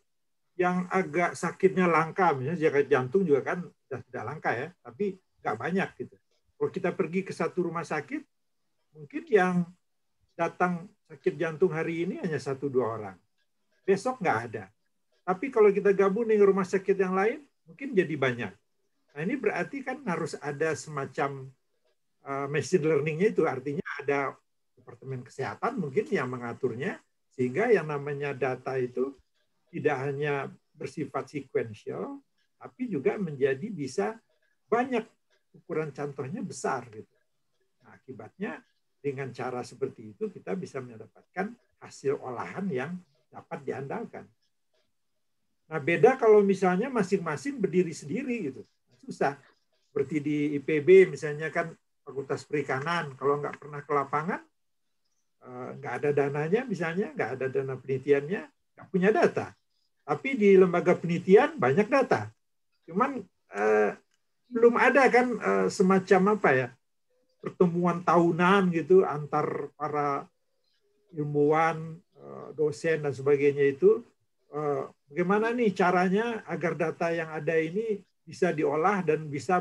yang agak sakitnya langka, misalnya sakit jantung juga kan sudah tidak langka ya, tapi nggak banyak gitu. Kalau kita pergi ke satu rumah sakit, mungkin yang datang sakit jantung hari ini hanya satu dua orang. Besok nggak ada. Tapi kalau kita gabung dengan rumah sakit yang lain, mungkin jadi banyak. Nah ini berarti kan harus ada semacam uh, machine learning-nya itu. Artinya ada Departemen Kesehatan mungkin yang mengaturnya, sehingga yang namanya data itu tidak hanya bersifat sequential, tapi juga menjadi bisa banyak ukuran contohnya besar. Gitu. Nah, akibatnya dengan cara seperti itu kita bisa mendapatkan hasil olahan yang dapat diandalkan. Nah beda kalau misalnya masing-masing berdiri sendiri gitu, susah. Seperti di I P B misalnya kan Fakultas Perikanan, kalau nggak pernah ke lapangan, nggak ada dananya misalnya, nggak ada dana penelitiannya, nggak punya data. Tapi di lembaga penelitian banyak data, cuman eh, belum ada kan eh, semacam apa ya pertemuan tahunan gitu antar para ilmuwan, eh, dosen dan sebagainya itu. Bagaimana nih caranya agar data yang ada ini bisa diolah dan bisa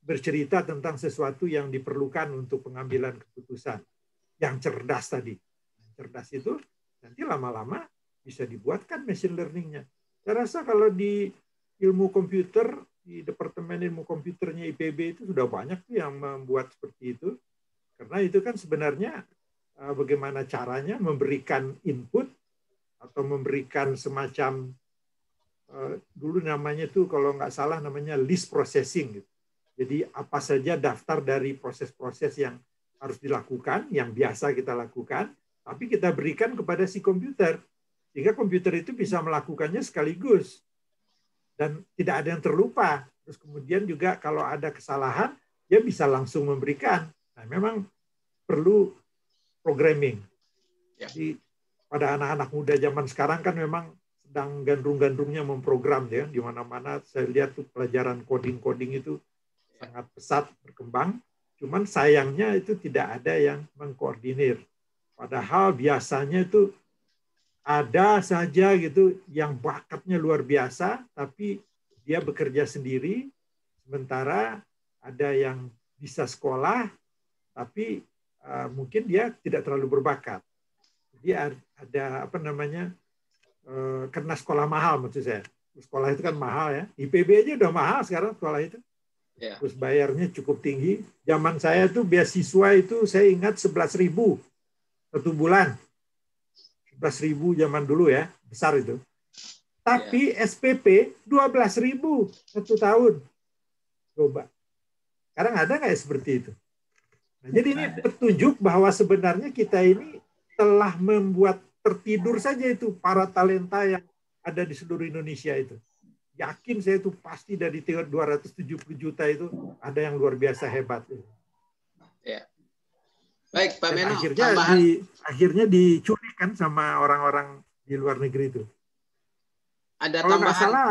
bercerita tentang sesuatu yang diperlukan untuk pengambilan keputusan yang cerdas tadi. Cerdas itu nanti lama-lama bisa dibuatkan machine learning-nya. Saya rasa kalau di ilmu komputer, di Departemen Ilmu Komputernya I P B itu sudah banyak yang membuat seperti itu. Karena itu kan sebenarnya bagaimana caranya memberikan input atau memberikan semacam, dulu namanya itu kalau nggak salah namanya list processing. Jadi apa saja daftar dari proses-proses yang harus dilakukan, yang biasa kita lakukan, tapi kita berikan kepada si komputer. Sehingga komputer itu bisa melakukannya sekaligus. Dan tidak ada yang terlupa. Terus kemudian juga kalau ada kesalahan, dia bisa langsung memberikan. Nah, memang perlu programming. Jadi pada anak-anak muda zaman sekarang kan memang sedang gandrung-gandrungnya memprogram, ya, di mana-mana saya lihat tuh pelajaran coding-coding itu sangat pesat berkembang. Cuman sayangnya itu tidak ada yang mengkoordinir. Padahal biasanya itu ada saja gitu yang bakatnya luar biasa, tapi dia bekerja sendiri. Sementara ada yang bisa sekolah, tapi uh, mungkin dia tidak terlalu berbakat. Jadi ada apa namanya uh, karena sekolah mahal, maksud saya. Sekolah itu kan mahal ya. I P B aja udah mahal sekarang sekolah itu. Yeah. Terus bayarnya cukup tinggi. Zaman saya tuh beasiswa itu saya ingat sebelas ribu satu bulan. sebelas ribu zaman dulu ya, besar itu. Tapi ya. S P P dua belas ribu satu tahun. Coba. Sekarang ada nggak seperti itu? Nah, jadi ini petunjuk bahwa sebenarnya kita ini telah membuat tertidur saja itu para talenta yang ada di seluruh Indonesia itu. Yakin saya itu pasti dari dua ratus tujuh puluh juta itu ada yang luar biasa hebat. Ya. Baik, Pak Meno, akhirnya, di, akhirnya diculik kan sama orang-orang di luar negeri itu. Ada kalau tambahan? Nggak salah,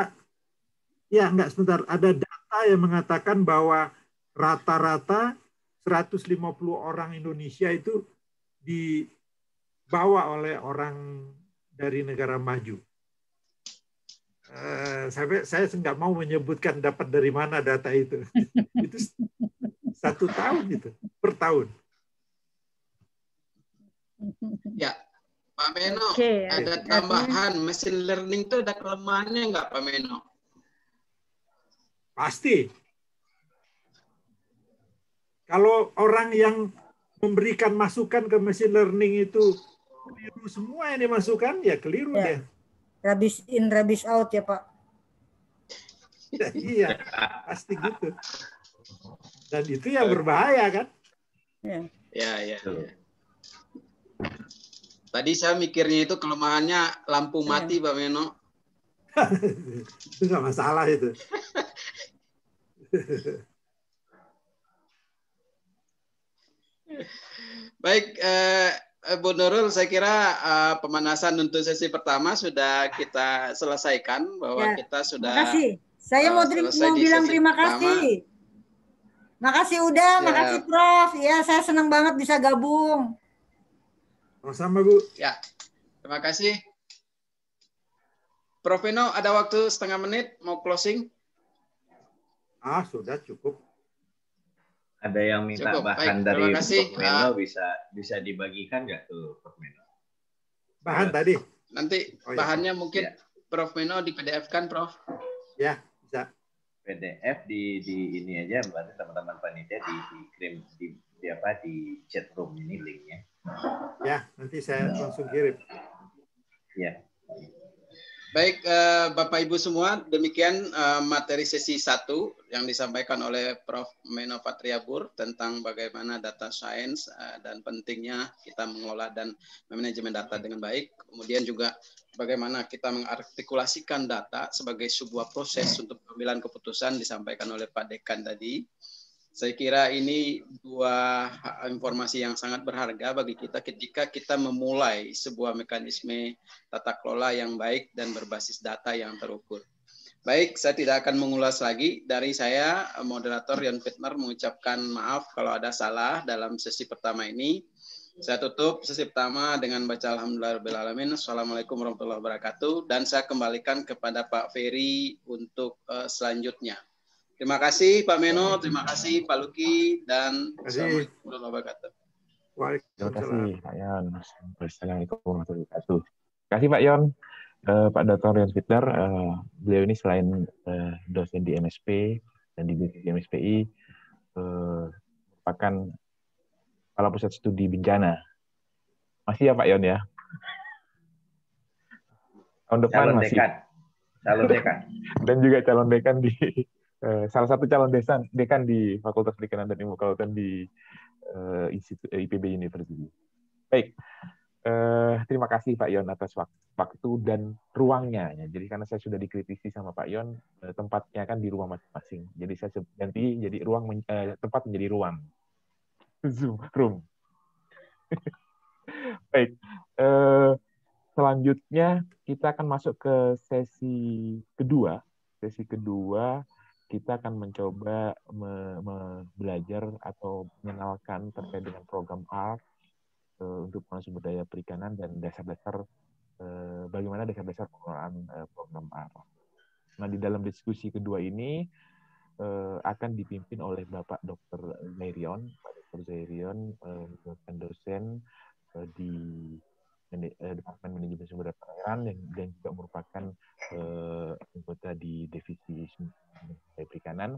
ya nggak sebentar. Ada data yang mengatakan bahwa rata-rata seratus lima puluh orang Indonesia itu dibawa oleh orang dari negara maju. Uh, saya, saya nggak mau menyebutkan dapat dari mana data itu. Itu satu tahun itu, per tahun. Ya, Pak Meno, okay, ada tambahan. Artinya, machine learning itu ada kelemahannya nggak, Pak Meno? Pasti. Kalau orang yang memberikan masukan ke machine learning itu keliru semua yang dimasukkan, ya keliru ya. Rubbish in, rubbish out ya, Pak. Ya, iya, pasti gitu. Dan itu yang berbahaya kan? Ya, ya, ya. ya. Tadi saya mikirnya itu kelemahannya lampu mati, Pak Meno. Itu nggak masalah itu. Baik, eh, Bu Nurul, saya kira eh, pemanasan untuk sesi pertama sudah kita selesaikan, bahwa ya, kita sudah. Terima kasih. Saya uh, mau, mau bilang terima kasih. Pertama. Makasih udah, ya. Makasih Prof. Ya, saya senang banget bisa gabung. Sama Bu. Ya, terima kasih. Prof Meno, ada waktu setengah menit mau closing? Ah, sudah cukup. Ada yang minta cukup. Bahan Baik, dari Prof Meno uh, bisa bisa dibagikan nggak tuh, Prof Meno? Bahan ya. Tadi. Nanti oh, bahannya ya. Mungkin ya. Prof Meno di P D F-kan, Prof. Ya, bisa. P D F di di ini aja, berarti teman-teman panitia di dikirim di, di apa di chat room ini linknya. Ya, nanti saya langsung kirim. Ya. Baik, Bapak Ibu semua, demikian materi sesi satu yang disampaikan oleh Prof Meno Fatriabur tentang bagaimana data science dan pentingnya kita mengelola dan manajemen data dengan baik. Kemudian juga bagaimana kita mengartikulasikan data sebagai sebuah proses untuk pengambilan keputusan disampaikan oleh Pak Dekan tadi. Saya kira ini dua informasi yang sangat berharga bagi kita ketika kita memulai sebuah mekanisme tata kelola yang baik dan berbasis data yang terukur. Baik, saya tidak akan mengulas lagi. Dari saya, moderator Rian Fitner mengucapkan maaf kalau ada salah dalam sesi pertama ini. Saya tutup sesi pertama dengan baca Alhamdulillahirrahmanirrahim. Assalamualaikum warahmatullahi wabarakatuh. Dan saya kembalikan kepada Pak Ferry untuk uh, selanjutnya. Terima kasih Pak Meno, terima kasih Pak Luki, dan assalamualaikum warahmatullahi wabarakatuh. Terima kasih Pak Yan, assalamualaikum warahmatullahi wabarakatuh. kasih Pak Yon, uh, Pak Doktor Yon Fitner. Uh, beliau ini selain uh, dosen di M S P dan di M S P I, uh, merupakan Kepala Pusat Studi Bencana. Masih ya Pak Yon ya? Tahun depan calon masih. Dekan. Calon dekan. Dan juga calon dekan di uh, salah satu calon desan, dekan di Fakultas Perikanan dan Ilmu Kelautan di uh, Institut I P B University. Baik. Uh, terima kasih Pak Yon atas waktu dan ruangnya. Ya. Jadi karena saya sudah dikritisi sama Pak Yon, uh, tempatnya kan di ruang masing-masing. Jadi saya ganti jadi ruang men uh, tempat menjadi ruang. Zoom room. Baik. Uh, selanjutnya kita akan masuk ke sesi kedua. Sesi kedua kita akan mencoba me me belajar atau mengenalkan terkait dengan program A R C. Untuk sumber daya perikanan dan dasar-dasar eh, bagaimana dasar-dasar pengelolaan eh, program A R C. Nah, di dalam diskusi kedua ini eh, akan dipimpin oleh Bapak Doktor Zairion. Pak Doktor Zairion merupakan eh, dosen eh, di eh, Departemen Manajemen Sumber Daya Perikanan dan, dan juga merupakan eh, anggota di Divisi Sumber Daya Perikanan,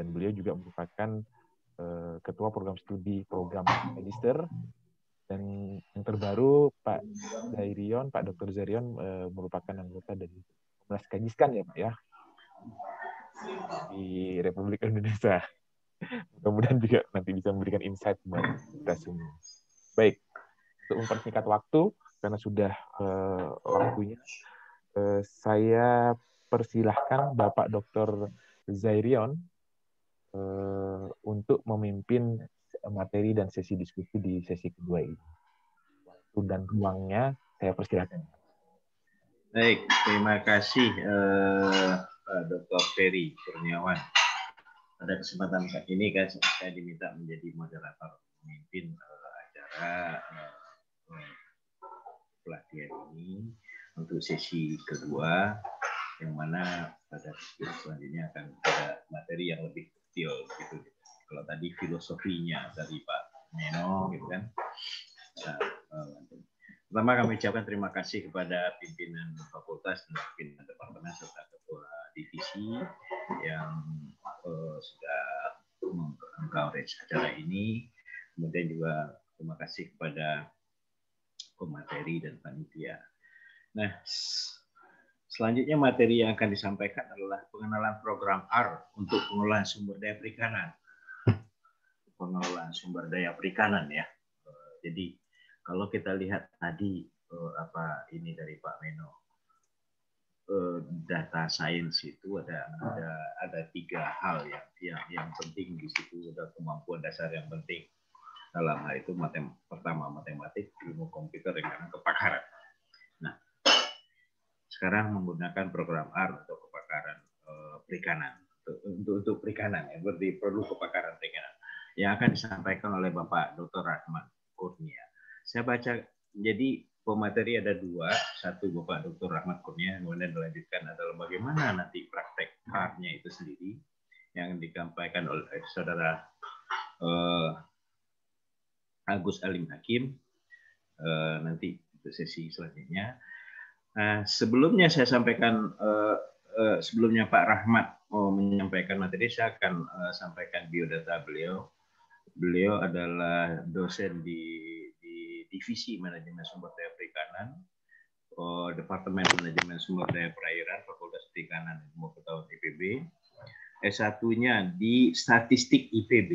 dan beliau juga merupakan eh, ketua program studi program magister. Dan yang terbaru Pak Zairion, Pak Doktor Zairion eh, merupakan anggota dari Komnas Kajiskan ya Pak ya, di Republik Indonesia. Mudah-mudahan juga nanti bisa memberikan insight buat kita semua. Baik, untuk mempersingkat waktu karena sudah eh, waktunya, eh, saya persilahkan Bapak Doktor Zairion eh, untuk memimpin materi dan sesi diskusi di sesi kedua ini. Waktu dan ruangnya saya persilakan. Baik, terima kasih eh, Pak Doktor Ferry Kurniawan. Pada kesempatan kali ini guys, saya diminta menjadi moderator pemimpin eh, acara eh, pelatihan ini untuk sesi kedua, yang mana pada sesi selanjutnya akan ada materi yang lebih detail gitu. Kalau tadi filosofinya dari Pak Meno, gitu kan. Nah, pertama kami ucapkan terima kasih kepada pimpinan fakultas dan pimpinan departemen serta ketua divisi yang uh, sudah meng-encourage acara ini. Kemudian juga terima kasih kepada pemateri dan panitia. Nah, selanjutnya materi yang akan disampaikan adalah pengenalan program A R untuk pengelolaan sumber daya perikanan. pengelolaan sumber daya perikanan ya. Jadi kalau kita lihat tadi apa ini dari Pak Meno, data sains itu ada ada ada tiga hal yang yang, yang penting di situ, ada kemampuan dasar yang penting dalam hal itu matem, pertama matematik, ilmu komputer, dan kepakaran. Nah, sekarang menggunakan program A R untuk kepakaran eh, perikanan untuk, untuk untuk perikanan ya, berarti perlu kepakaran perikanan yang akan disampaikan oleh Bapak Doktor Rahman Kurnia. Saya baca, jadi pemateri ada dua, satu Bapak Doktor Rahman Kurnia, kemudian dilanjutkan adalah bagaimana nanti praktek A R C-nya itu sendiri, yang disampaikan oleh saudara eh, Agus Alim Hakim, eh, nanti itu sesi selanjutnya. Nah, sebelumnya saya sampaikan, eh, eh, sebelumnya Pak Rahmat oh, menyampaikan materi, saya akan eh, sampaikan biodata beliau. Beliau adalah dosen di, di Divisi Manajemen Sumber Daya Perikanan, oh, Departemen Manajemen Sumber Daya Perairan, Fakultas Perikanan dan Ilmu Kelautan I P B. S satunya di Statistik I P B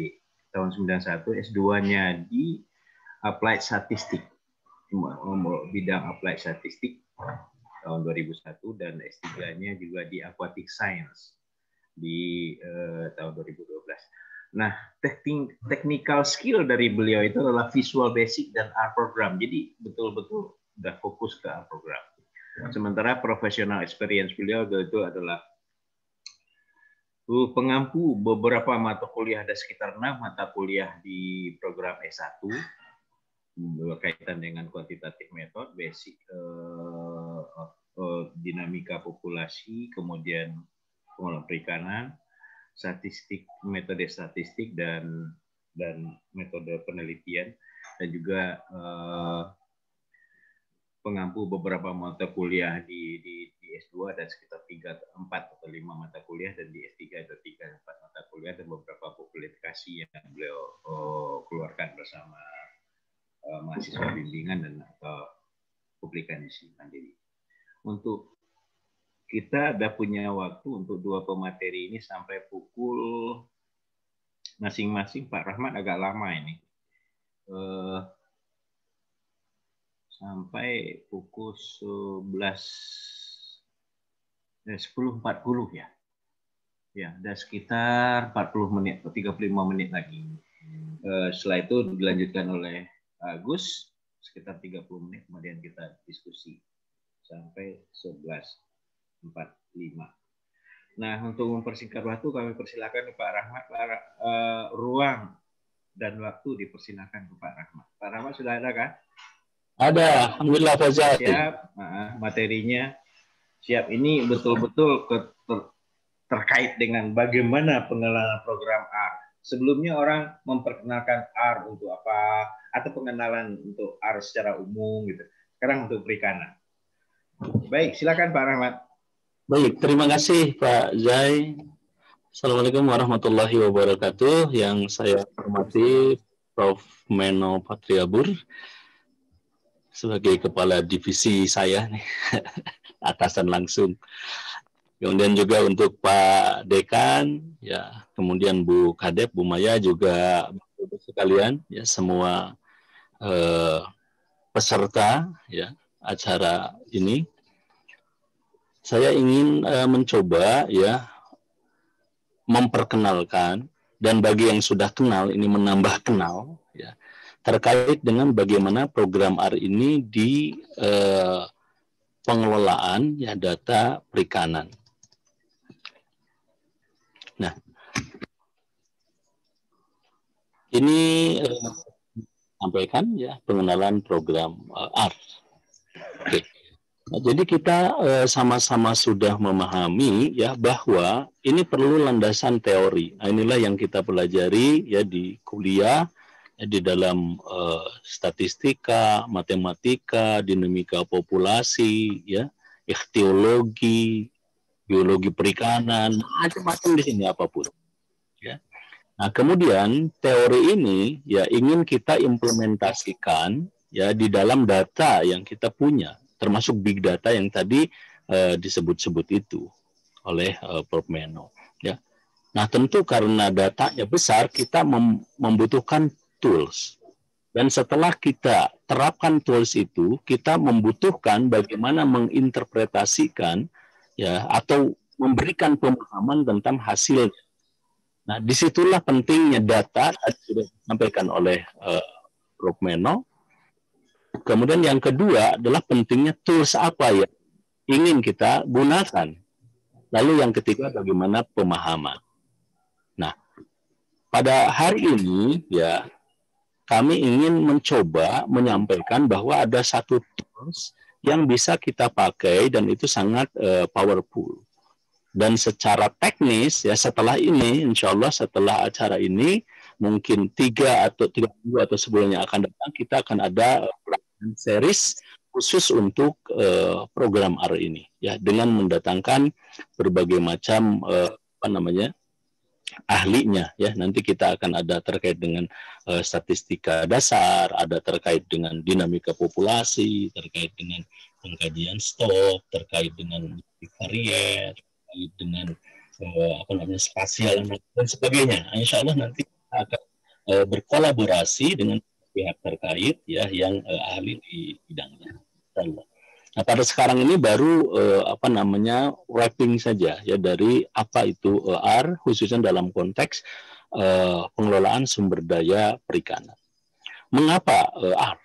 tahun sembilan puluh satu, S duanya di Applied Statistik, bidang Applied Statistik tahun dua ribu satu, dan S tiganya juga di Aquatic Science di eh, tahun dua ribu dua belas. Nah, technical skill dari beliau itu adalah visual basic dan A R C program. Jadi betul-betul sudah fokus ke A R C program. Sementara professional experience beliau itu adalah pengampu beberapa mata kuliah, ada sekitar enam mata kuliah di program S satu berkaitan dengan quantitative method, basic eh, eh, dinamika populasi, kemudian pengelolaan perikanan, statistik, metode statistik dan dan metode penelitian, dan juga eh, pengampu beberapa mata kuliah di, di, di S dua, dan sekitar tiga, empat atau lima mata kuliah, dan di S tiga ada tiga, empat mata kuliah, dan beberapa publikasi yang beliau oh, keluarkan bersama uh, mahasiswa bimbingan dan atau publikan di sini sendiri. Untuk kita ada punya waktu untuk dua pemateri ini sampai pukul masing-masing. Pak Rahmat agak lama ini. Uh, sampai pukul sebelas, sepuluh empat puluh ya. Ya, ada sekitar empat puluh menit atau tiga puluh lima menit lagi. Uh, setelah itu dilanjutkan oleh Agus sekitar tiga puluh menit, kemudian kita diskusi sampai sebelas empat puluh lima. Nah, untuk mempersingkat waktu kami persilakan ke Pak Rahmat. Pak, uh, ruang dan waktu dipersilakan ke Pak Rahmat. Pak Rahmat sudah ada kan? Ada, alhamdulillah Fajar. Siap, nah, materinya siap. Ini betul-betul ter terkait dengan bagaimana pengenalan program R. Sebelumnya orang memperkenalkan R untuk apa, atau pengenalan untuk R secara umum gitu. Sekarang untuk perikanan. Baik, silakan Pak Rahmat. Baik, terima kasih Pak Zai. Assalamualaikum warahmatullahi wabarakatuh. Yang saya hormati Profesor Meno Patriabur, sebagai kepala divisi saya nih, atasan langsung. Kemudian juga untuk Pak Dekan, ya, kemudian Bu Kadep, Bu Maya juga sekalian, ya, semua eh, peserta ya acara ini. Saya ingin eh, mencoba ya memperkenalkan, dan bagi yang sudah kenal ini menambah kenal ya, terkait dengan bagaimana program R ini di eh, pengelolaan ya data perikanan. Nah, ini eh, sampaikan ya pengenalan program eh, R. Oke. Nah, jadi kita sama-sama eh, sudah memahami ya bahwa ini perlu landasan teori. Nah, inilah yang kita pelajari ya di kuliah, di dalam uh, statistika, matematika, dinamika populasi, ya, ikhtiologi, biologi perikanan, macam-macam di sini apapun. Ya. Nah, kemudian teori ini ya ingin kita implementasikan ya di dalam data yang kita punya, termasuk big data yang tadi uh, disebut-sebut itu oleh uh, Profesor Meno. Ya. Nah, tentu karena datanya besar, kita mem membutuhkan tools. Dan setelah kita terapkan tools itu, kita membutuhkan bagaimana menginterpretasikan ya atau memberikan pemahaman tentang hasilnya. Nah, disitulah pentingnya data tadi sudah disampaikan oleh uh, Profesor Meno. Kemudian yang kedua adalah pentingnya tools apa yang ingin kita gunakan. Lalu yang ketiga bagaimana pemahaman. Nah, pada hari ini ya kami ingin mencoba menyampaikan bahwa ada satu tools yang bisa kita pakai dan itu sangat uh, powerful. Dan secara teknis ya setelah ini, insya Allah setelah acara ini mungkin tiga atau tiga minggu atau sebelumnya akan datang, kita akan ada pelatihan series khusus untuk uh, program R ini ya, dengan mendatangkan berbagai macam uh, apa namanya ahlinya ya. Nanti kita akan ada terkait dengan uh, statistika dasar, ada terkait dengan dinamika populasi, terkait dengan pengkajian stok, terkait dengan varier, terkait dengan uh, apa namanya spasial dan sebagainya. Insya Allah nanti kita akan uh, berkolaborasi dengan pihak terkait ya yang uh, ahli di bidangnya. Nah, pada sekarang ini baru eh, apa namanya wrapping saja ya dari apa itu eh, R, khususnya dalam konteks eh, pengelolaan sumber daya perikanan. Mengapa eh, R?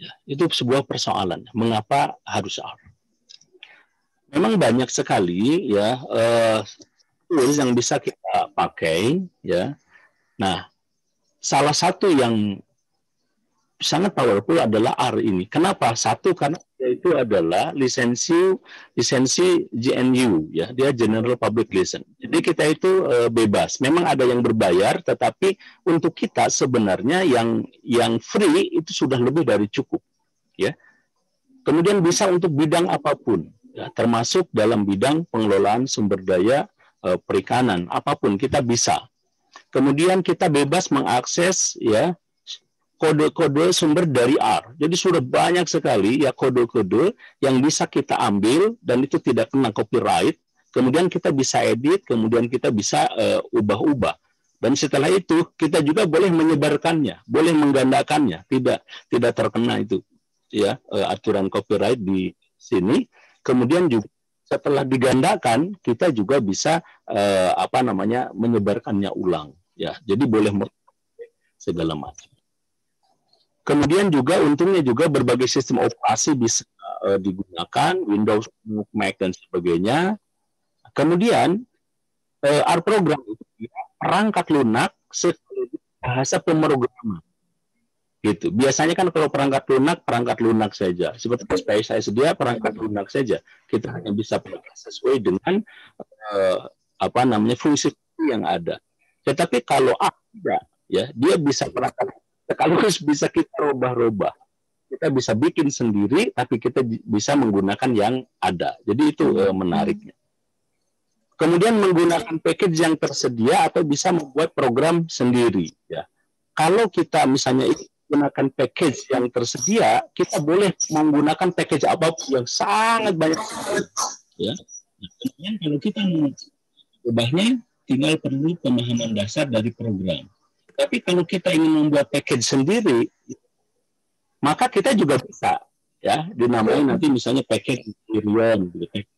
Ya, itu sebuah persoalan. Mengapa harus R? Memang banyak sekali ya eh, tools yang bisa kita pakai ya. Nah, salah satu yang sangat powerful adalah R ini. Kenapa? Satu, karena itu adalah lisensi lisensi G N U ya, dia General Public License. Jadi kita itu e, bebas. Memang ada yang berbayar, tetapi untuk kita sebenarnya yang yang free itu sudah lebih dari cukup ya. Kemudian bisa untuk bidang apapun, ya, termasuk dalam bidang pengelolaan sumber daya e, perikanan, apapun kita bisa. Kemudian kita bebas mengakses ya kode-kode sumber dari R. Jadi sudah banyak sekali ya kode-kode yang bisa kita ambil dan itu tidak kena copyright. Kemudian kita bisa edit, kemudian kita bisa e, ubah-ubah. Dan setelah itu kita juga boleh menyebarkannya, boleh menggandakannya, tidak tidak terkena itu ya aturan copyright di sini. Kemudian juga setelah digandakan kita juga bisa eh, apa namanya menyebarkannya ulang ya. Jadi boleh segala macam. Kemudian juga untungnya juga berbagai sistem operasi bisa eh, digunakan, Windows, Mac dan sebagainya. Kemudian eh, R program itu perangkat lunak sekaligus bahasa pemrograman. Gitu. Biasanya kan kalau perangkat lunak, perangkat lunak saja. Seperti S P I saya sedia, perangkat lunak saja. Kita hanya bisa pakai sesuai dengan eh, apa namanya fungsi yang ada. Tetapi kalau ada, ya dia bisa perangkat sekaligus bisa kita robah-robah. Kita bisa bikin sendiri, tapi kita bisa menggunakan yang ada. Jadi itu eh, menariknya. Kemudian menggunakan package yang tersedia atau bisa membuat program sendiri. Ya. Kalau kita misalnya menggunakan package yang tersedia, kita boleh menggunakan package apapun yang sangat banyak. Ya. Kemudian kalau kita mengubahnya, tinggal perlu pemahaman dasar dari program. Tapi kalau kita ingin membuat package sendiri, maka kita juga bisa. Ya, dinamai nanti misalnya package sendirian, package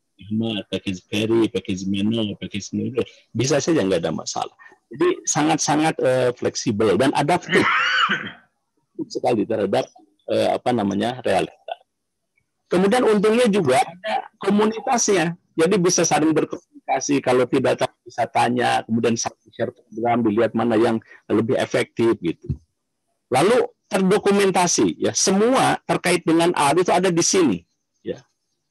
package peri, package menu, package model, bisa saja nggak ada masalah. Jadi sangat-sangat uh, fleksibel dan adaptif sekali terhadap uh, apa namanya realita. Kemudian untungnya juga ada komunitasnya, jadi bisa saling berkomunikasi. Kalau tidak bisa tanya, kemudian share program dilihat mana yang lebih efektif gitu. Lalu terdokumentasi, ya semua terkait dengan R itu ada di sini, ya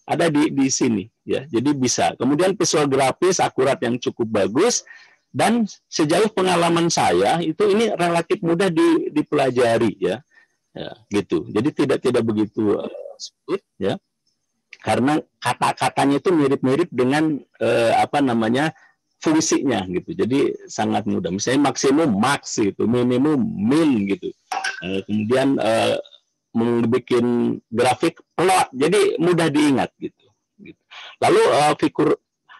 ada di di sini. Ya, jadi bisa. Kemudian visual grafis akurat yang cukup bagus dan sejauh pengalaman saya itu ini relatif mudah di, dipelajari ya. Ya, gitu. Jadi tidak tidak begitu uh, sulit ya. Karena kata-katanya itu mirip-mirip dengan uh, apa namanya fungsinya gitu. Jadi sangat mudah. Misalnya maksimum max itu, minimum min gitu. Uh, kemudian uh, membuat grafik plot. Jadi mudah diingat gitu. Lalu uh, fitur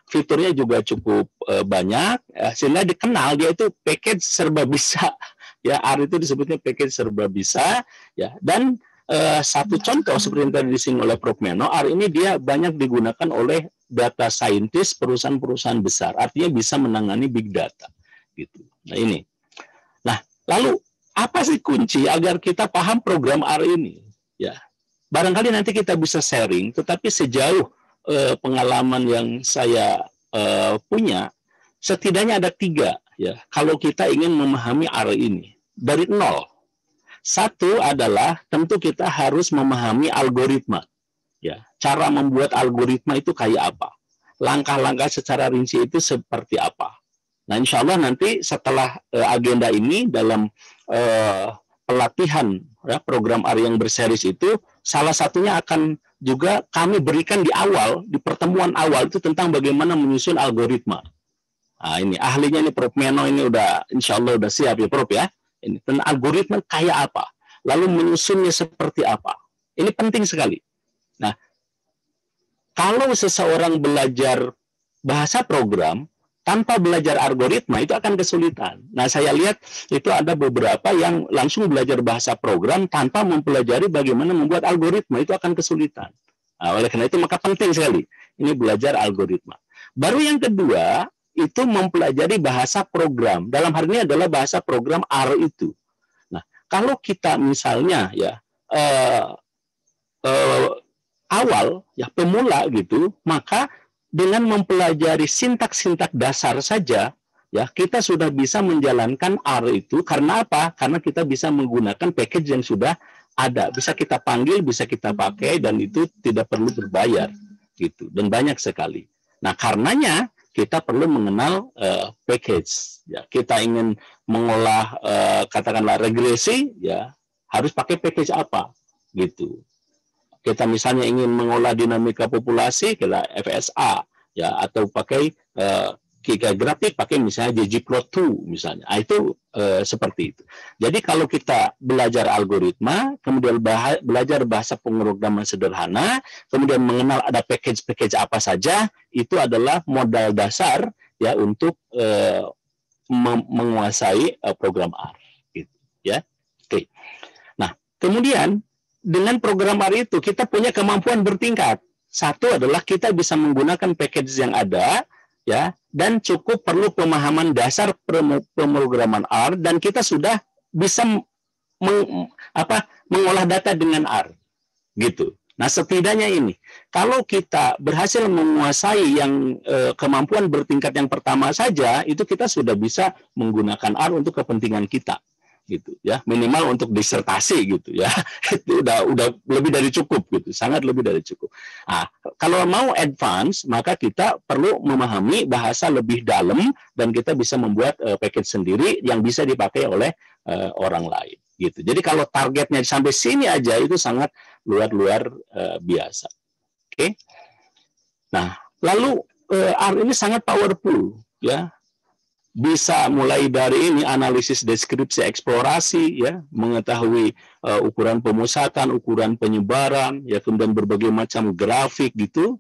fiturnya juga cukup uh, banyak, uh, sehingga dikenal dia itu package serba bisa. Ya, R itu disebutnya package serba bisa. Ya, dan uh, satu contoh seperti yang tadi disinggung oleh Prof Meno, R ini dia banyak digunakan oleh data scientist perusahaan-perusahaan besar. Artinya bisa menangani big data. Gitu. Nah ini. Nah lalu apa sih kunci agar kita paham program R ini? Ya, barangkali nanti kita bisa sharing, tetapi sejauh Eh, pengalaman yang saya eh, punya setidaknya ada tiga ya kalau kita ingin memahami R ini dari nol. Satu adalah tentu kita harus memahami algoritma ya, cara membuat algoritma itu kayak apa, langkah-langkah secara rinci itu seperti apa. Nah insya Allah nanti setelah eh, agenda ini dalam eh, pelatihan ya, program R yang berseris itu salah satunya akan juga kami berikan di awal, di pertemuan awal itu tentang bagaimana menyusun algoritma. Nah, ini ahlinya ini Prof Meno ini udah insya Allah udah siap ya Prof ya. Ini tentang algoritma kayak apa, lalu menyusunnya seperti apa. Ini penting sekali. Nah, kalau seseorang belajar bahasa program tanpa belajar algoritma itu akan kesulitan. Nah, saya lihat itu ada beberapa yang langsung belajar bahasa program tanpa mempelajari bagaimana membuat algoritma itu akan kesulitan. Nah, oleh karena itu maka penting sekali ini belajar algoritma. Baru yang kedua itu mempelajari bahasa program. Dalam hal ini adalah bahasa program R itu. Nah, kalau kita misalnya ya eh, eh, awal ya pemula gitu, maka dengan mempelajari sintak-sintak dasar saja, ya kita sudah bisa menjalankan R itu. Karena apa? Karena kita bisa menggunakan package yang sudah ada, bisa kita panggil, bisa kita pakai, dan itu tidak perlu berbayar, gitu. Dan banyak sekali. Nah, karenanya kita perlu mengenal uh, package. Ya, kita ingin mengolah uh, katakanlah regresi, ya harus pakai package apa, gitu. kita misalnya ingin mengolah dinamika populasi, kita F S A ya, atau pakai uh, grafik, pakai misalnya ggplot dua misalnya. Nah, itu uh, seperti itu. Jadi kalau kita belajar algoritma, kemudian bah belajar bahasa pemrograman sederhana, kemudian mengenal ada package-package apa saja, itu adalah modal dasar ya untuk uh, menguasai uh, program R gitu ya. Oke. Nah, kemudian dengan program R itu kita punya kemampuan bertingkat. Satu adalah kita bisa menggunakan package yang ada ya, dan cukup perlu pemahaman dasar pemrograman R, dan kita sudah bisa meng, apa, mengolah data dengan R gitu. Nah, setidaknya ini kalau kita berhasil menguasai yang eh, kemampuan bertingkat yang pertama saja, itu kita sudah bisa menggunakan R untuk kepentingan kita gitu ya, minimal untuk disertasi gitu ya, itu udah udah lebih dari cukup gitu, sangat lebih dari cukup. Nah, kalau mau advance maka kita perlu memahami bahasa lebih dalam, dan kita bisa membuat uh, package sendiri yang bisa dipakai oleh uh, orang lain gitu. Jadi kalau targetnya sampai sini aja itu sangat luar-luar uh, biasa. Oke, okay? Nah lalu uh, R ini sangat powerful ya. Bisa mulai dari ini analisis deskripsi eksplorasi ya, mengetahui uh, ukuran pemusatan, ukuran penyebaran ya, kemudian berbagai macam grafik gitu,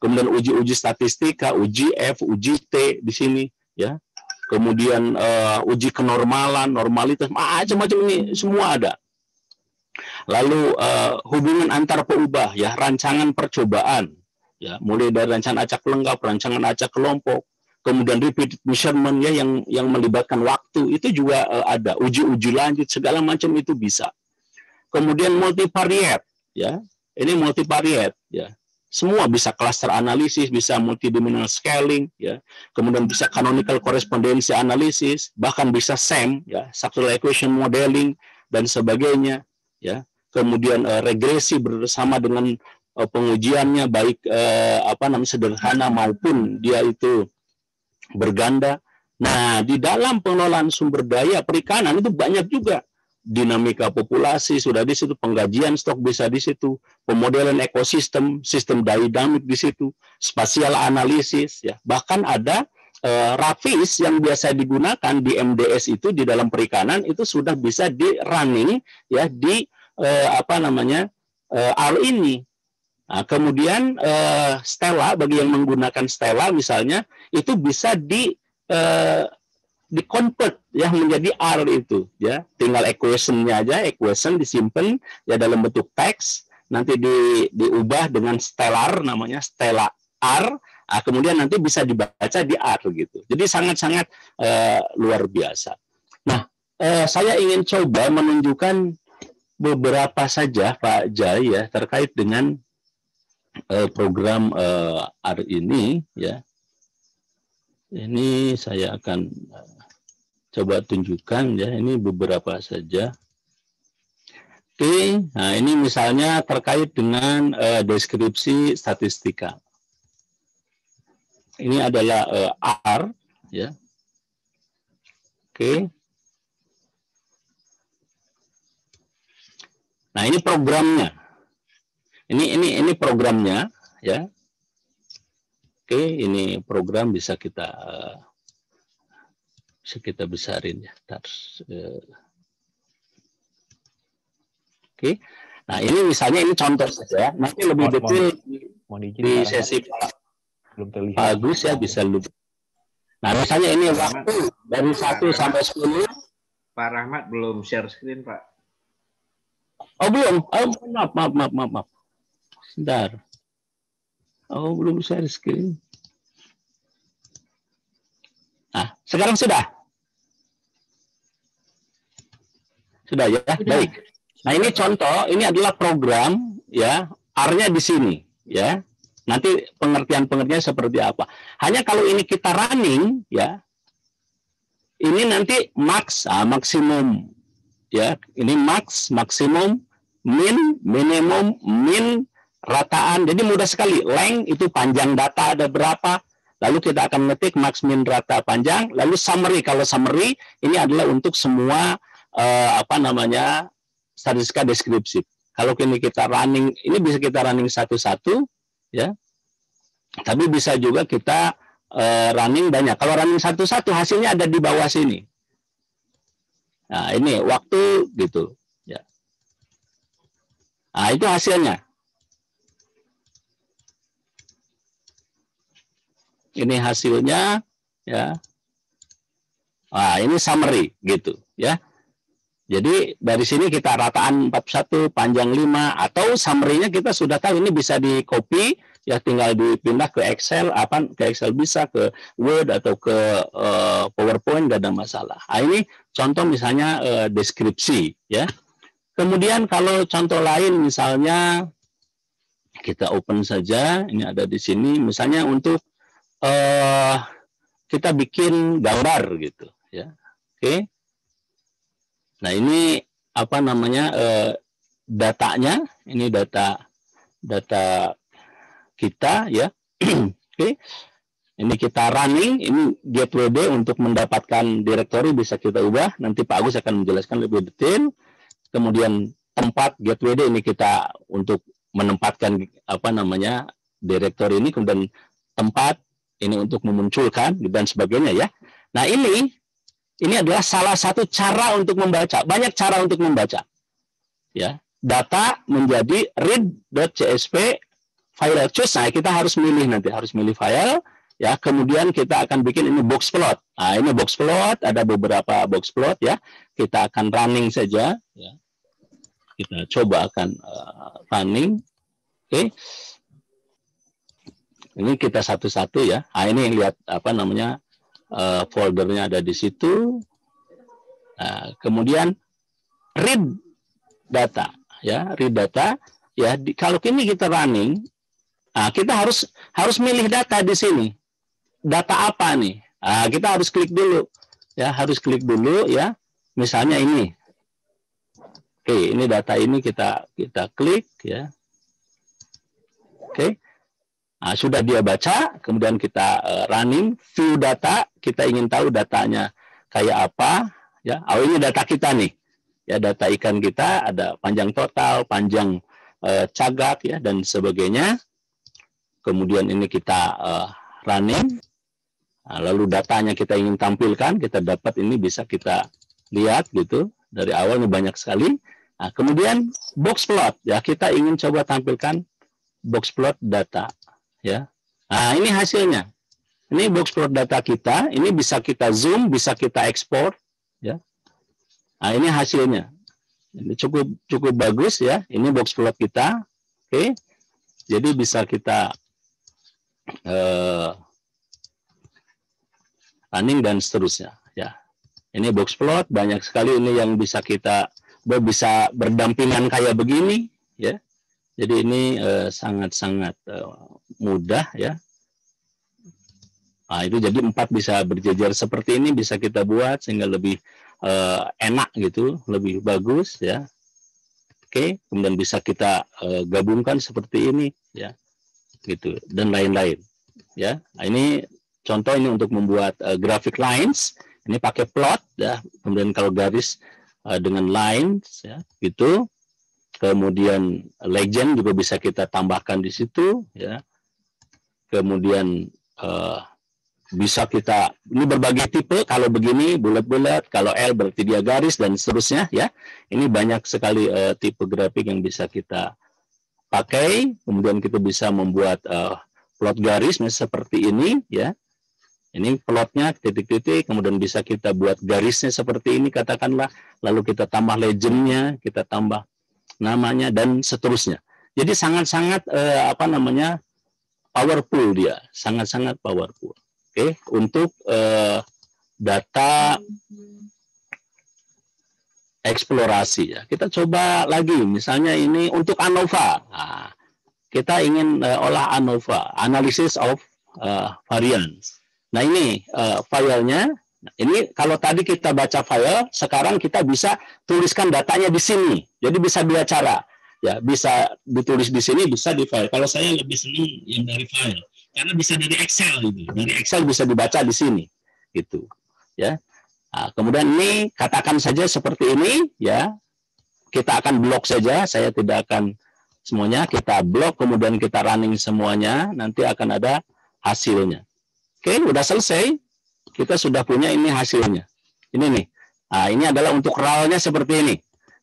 kemudian uji-uji statistika, uji F, uji T di sini ya, kemudian uh, uji kenormalan, normalitas, macam-macam ini semua ada. Lalu uh, hubungan antar perubah ya, rancangan percobaan ya, mulai dari rancangan acak lengkap, rancangan acak kelompok, kemudian repeat measurement ya, yang yang melibatkan waktu itu juga uh, ada, uji-uji lanjut segala macam itu bisa. Kemudian multivariate ya, ini multivariate ya, semua bisa, cluster analisis bisa, multidimensional scaling ya, kemudian bisa canonical correspondency analisis, bahkan bisa S A M ya, structural equation modeling dan sebagainya ya. Kemudian uh, regresi bersama dengan uh, pengujiannya, baik uh, apa namanya sederhana maupun dia itu berganda. Nah, di dalam pengelolaan sumber daya perikanan itu banyak juga dinamika populasi sudah di situ, penggajian stok bisa di situ, pemodelan ekosistem, sistem dinamik di situ, spasial analisis ya. Bahkan ada eh, RAFIS yang biasa digunakan di M D S itu di dalam perikanan, itu sudah bisa di running ya di eh, apa namanya eh, R ini. Nah, kemudian eh, Stella, bagi yang menggunakan Stella misalnya, itu bisa di eh, di convert ya menjadi R itu ya, tinggal equation-nya aja, equation disimpan ya dalam bentuk teks, nanti di diubah dengan stellar, namanya Stella R. Nah, kemudian nanti bisa dibaca di R gitu. Jadi sangat-sangat eh, luar biasa. Nah, eh, saya ingin coba menunjukkan beberapa saja Pak Jai ya, terkait dengan program uh, R ini ya. Ini saya akan coba tunjukkan ya, ini beberapa saja. Oke, nah ini misalnya terkait dengan uh, deskripsi statistika. Ini adalah uh, R ya. Oke. Nah, ini programnya. Ini ini ini programnya ya. Oke, ini program bisa kita uh, bisa kita besarin ya. Tar, uh. Oke. Nah, ini misalnya ini contoh saja. Nanti lebih detail di sesi Pak Agus ya, bisa lebih. Nah, misalnya ini waktu dari satu sampai sepuluh. Pak Rahmat belum share screen, Pak. Oh, belum. Oh, maaf, maaf, maaf, maaf. maaf. Sebentar. Oh, belum share screen. Nah, sekarang sudah. Sudah ya? Sudah. Baik. Nah, ini contoh, ini adalah program ya, R-nya di sini ya. Nanti pengertian-pengertian seperti apa. Hanya kalau ini kita running ya. Ini nanti max, ah, maksimum ya. Ini max, maksimum, min, minimum, min, rataan, jadi mudah sekali. Length itu panjang data ada berapa, lalu kita akan ngetik max min rata panjang, lalu summary. Kalau summary ini adalah untuk semua eh, apa namanya statistika deskripsi. Kalau kini kita running, ini bisa kita running satu-satu, ya. Tapi bisa juga kita uh, running banyak. Kalau running satu-satu, hasilnya ada di bawah sini. Nah, ini waktu gitu, ya. Nah, itu hasilnya. Ini hasilnya, ya. Nah, ini summary gitu, ya. Jadi dari sini kita rataan empat puluh satu, panjang lima, atau summary-nya kita sudah tahu, ini bisa di copy, ya tinggal dipindah ke Excel, apa ke Excel bisa, ke Word atau ke uh, PowerPoint, gak ada masalah. Nah, ini contoh misalnya uh, deskripsi, ya. Kemudian kalau contoh lain misalnya kita open saja, ini ada di sini, misalnya untuk uh, kita bikin gambar gitu, ya. Oke. Okay. Nah, ini apa namanya eh, datanya, ini data data kita, ya. Oke. Ini kita running, ini dia periode untuk mendapatkan direktori bisa kita ubah, nanti Pak Agus akan menjelaskan lebih detail. Kemudian tempat gateway ini kita untuk menempatkan apa namanya direktori ini, kemudian tempat ini untuk memunculkan dan sebagainya, ya. Nah, ini Ini adalah salah satu cara untuk membaca. Banyak cara untuk membaca. Ya, data menjadi read.csv file choose. Nah, kita harus milih nanti, harus milih file. Ya, kemudian kita akan bikin ini box plot. Nah, ini box plot, ada beberapa box plot, ya. Kita akan running saja. Ya. Kita coba akan uh, running. Oke. Okay. Ini kita satu-satu, ya. Nah, ini lihat apa namanya. Uh, foldernya ada di situ. Nah, kemudian read data, ya, read data, ya. Di, kalau ini kita running, nah, kita harus harus milih data di sini. Data apa nih? Nah, kita harus klik dulu, ya, harus klik dulu, ya. Misalnya ini, oke, ini data ini kita kita klik, ya. Oke. Nah, sudah dia baca, kemudian kita uh, running view data, kita ingin tahu datanya kayak apa, ya. Oh, ini data kita nih, ya, data ikan kita ada panjang total, panjang uh, cagak, ya, dan sebagainya. Kemudian ini kita uh, running, nah, lalu datanya kita ingin tampilkan, kita dapat ini bisa kita lihat gitu dari awalnya banyak sekali. Nah, kemudian box plot, ya, kita ingin coba tampilkan box plot data. Ya, nah, ini hasilnya. Ini box plot data kita. Ini bisa kita zoom, bisa kita ekspor. Ya, nah, ini hasilnya. Ini cukup cukup bagus, ya. Ini box plot kita. Oke, jadi bisa kita uh, running dan seterusnya. Ya, ini box plot banyak sekali. Ini yang bisa kita bisa berdampingan kayak begini, ya. Jadi ini sangat-sangat eh, eh, mudah, ya. Nah, itu jadi empat bisa berjejer seperti ini bisa kita buat sehingga lebih eh, enak gitu, lebih bagus, ya. Oke, kemudian bisa kita eh, gabungkan seperti ini, ya, gitu dan lain-lain, ya. Nah, ini contoh ini untuk membuat eh, graphic lines. Ini pakai plot, ya. Kemudian kalau garis eh, dengan lines, ya, gitu. Kemudian legend juga bisa kita tambahkan di situ, ya. Kemudian eh, bisa kita ini berbagai tipe. Kalau begini bulat-bulat, kalau L berarti dia garis dan seterusnya, ya. Ini banyak sekali eh, tipe grafik yang bisa kita pakai. Kemudian kita bisa membuat eh, plot garis seperti ini, ya. Ini plotnya titik-titik, kemudian bisa kita buat garisnya seperti ini katakanlah. Lalu kita tambah legendnya, kita tambah namanya dan seterusnya. Jadi sangat-sangat eh, apa namanya powerful dia, sangat-sangat powerful. Oke, okay. Untuk eh, data eksplorasi, ya. Kita coba lagi, misalnya ini untuk ANOVA. Nah, kita ingin eh, olah ANOVA, analysis of eh, variance. Nah, ini eh, filenya. Nah, ini kalau tadi kita baca file, sekarang kita bisa tuliskan datanya di sini. Jadi bisa dua cara, ya, bisa ditulis di sini, bisa di file. Kalau saya lebih senang yang dari file, karena bisa dari Excel gitu. Dari Excel bisa dibaca di sini, gitu, ya. Nah, kemudian ini katakan saja seperti ini, ya. Oke, kita akan blok saja, saya tidak akan semuanya, kita blok, kemudian kita running semuanya, nanti akan ada hasilnya. Oke, udah selesai, kita sudah punya ini hasilnya. Ini nih, nah, ini adalah untuk R A L-nya seperti ini.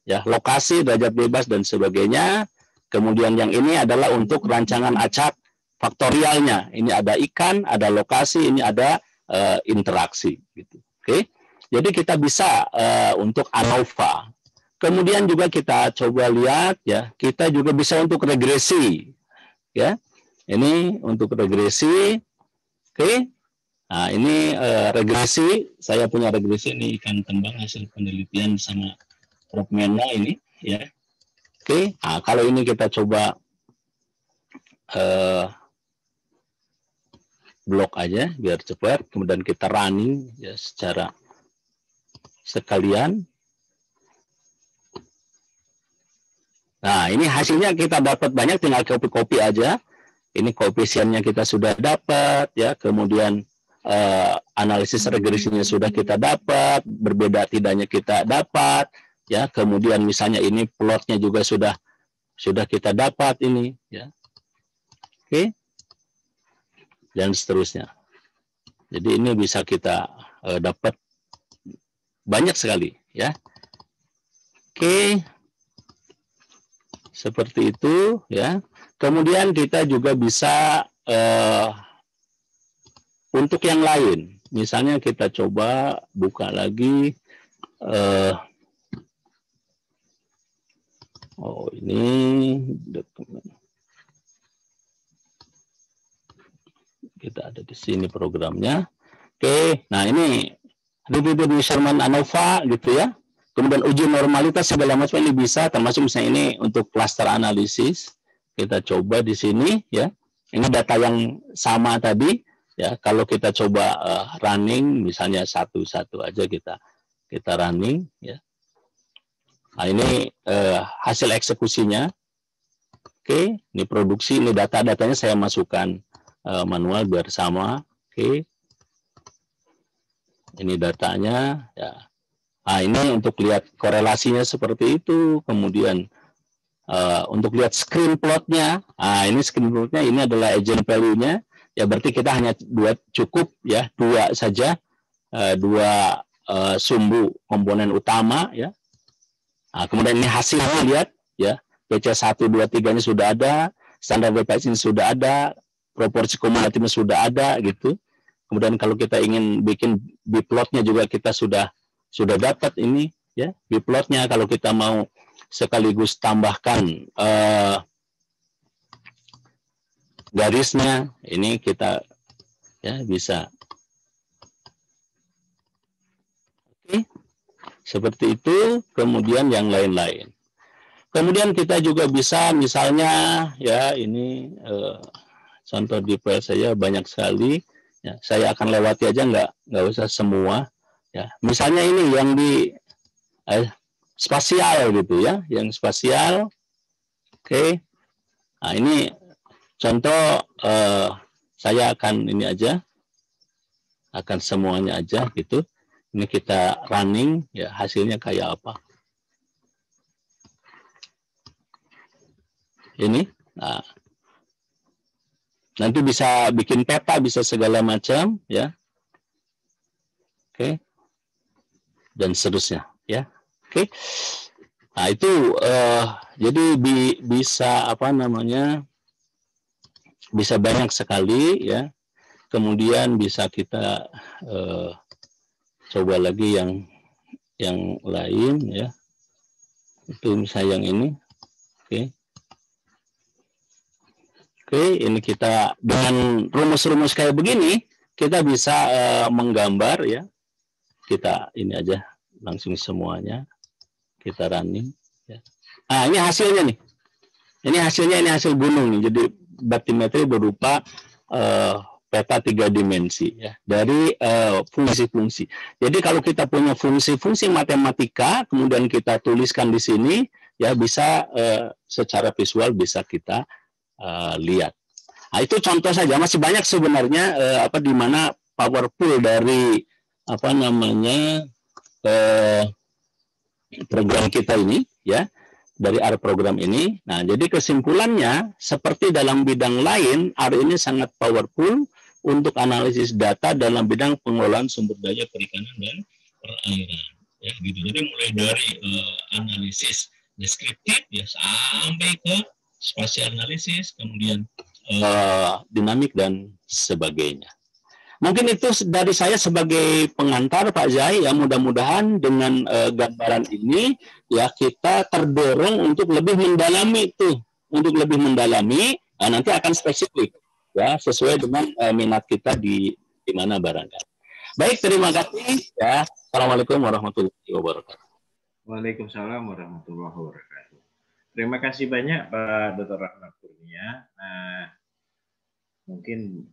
Ya, lokasi, derajat bebas, dan sebagainya. Kemudian yang ini adalah untuk rancangan acak faktorialnya. Ini ada ikan, ada lokasi, ini ada uh, interaksi. Gitu. Oke, jadi kita bisa uh, untuk ANOVA. Kemudian juga kita coba lihat ya, kita juga bisa untuk regresi. Ya. Ini untuk regresi. Oke. Nah, ini eh, regresi, saya punya regresi ini ikan tembang hasil penelitian sama Prof Mena ini ya. Oke. Nah, kalau ini kita coba eh, blok aja biar cepat, kemudian kita running ya secara sekalian. Nah, ini hasilnya kita dapat banyak, tinggal copy-copy aja. Ini koefisiennya kita sudah dapat, ya. Kemudian eh, analisis regresinya sudah kita dapat, berbeda tidaknya kita dapat, ya. Kemudian misalnya ini plotnya juga sudah sudah kita dapat ini, ya. Oke, dan seterusnya. Jadi ini bisa kita eh, dapat banyak sekali, ya. Oke. Seperti itu ya. Kemudian kita juga bisa eh, untuk yang lain. Misalnya kita coba buka lagi. Eh, oh ini dokumen. Kita ada di sini programnya. Oke. Nah ini review measurement ANOVA gitu ya. Kemudian uji normalitas segala macam ini bisa, termasuk misalnya ini untuk klaster analisis. Kita coba di sini ya. Ini data yang sama tadi ya. Kalau kita coba uh, running misalnya satu-satu aja kita kita running ya. Nah, ini uh, hasil eksekusinya. Oke, ini produksi, ini data-datanya saya masukkan uh, manual biar sama. Oke. Ini datanya ya. Nah, ini untuk lihat korelasinya seperti itu. Kemudian uh, untuk lihat screen plotnya. Nah, ini screen plotnya, ini adalah agent value-nya. Ya, berarti kita hanya dua cukup ya, dua saja, uh, dua uh, sumbu komponen utama ya. Nah, kemudian ini hasilnya lihat ya. P C satu, dua, tiga ini sudah ada, standar B P S ini sudah ada, proporsi kumulatifnya sudah ada gitu. Kemudian kalau kita ingin bikin B-plotnya juga kita sudah sudah dapat ini ya biplotnya. Kalau kita mau sekaligus tambahkan eh, garisnya ini kita ya bisa. Oke, seperti itu. Kemudian yang lain-lain, kemudian kita juga bisa misalnya ya ini eh, contoh di file saya banyak sekali ya, saya akan lewati aja, nggak nggak usah semua. Ya, misalnya ini yang di eh, spasial gitu ya, yang spasial. Oke. Nah, ini contoh eh, saya akan ini aja. Akan semuanya aja gitu. Ini kita running ya, hasilnya kayak apa. Ini. Nah. Nanti bisa bikin peta, bisa segala macam ya. Oke. Dan seterusnya ya. Oke. Okay. Nah, itu uh, jadi bi bisa apa namanya? Bisa banyak sekali ya. Kemudian bisa kita uh, coba lagi yang yang lain ya. Itu misalnya yang ini. Oke. Okay. Oke, okay, ini kita dengan rumus-rumus kayak begini kita bisa uh, menggambar ya. Kita ini aja langsung semuanya kita running ya. Nah, ini hasilnya nih, ini hasilnya, ini hasil gunung nih. Jadi batimetri berupa uh, peta tiga dimensi ya dari fungsi-fungsi. Uh, jadi kalau kita punya fungsi-fungsi matematika kemudian kita tuliskan di sini ya, bisa uh, secara visual bisa kita uh, lihat. Nah, itu contoh saja, masih banyak sebenarnya uh, apa di mana powerful dari apa namanya eh, program kita ini ya. dari R program ini. Nah, jadi kesimpulannya, seperti dalam bidang lain, R ini sangat powerful untuk analisis data dalam bidang pengelolaan sumber daya perikanan dan perairan. Ya, gitu. Jadi mulai dari uh, analisis deskriptif ya sampai ke spatial analisis, kemudian uh, dinamik dan sebagainya. Mungkin itu dari saya sebagai pengantar, Pak Zai, ya mudah-mudahan dengan uh, gambaran ini ya kita terdorong untuk lebih mendalami tuh, untuk lebih mendalami, nah, nanti akan spesifik ya sesuai dengan uh, minat kita di di mana barangkali. Baik, terima kasih ya. Assalamualaikum warahmatullahi wabarakatuh. Waalaikumsalam warahmatullahi wabarakatuh. Terima kasih banyak Pak Doktor Rahmat Kurnia. Nah, mungkin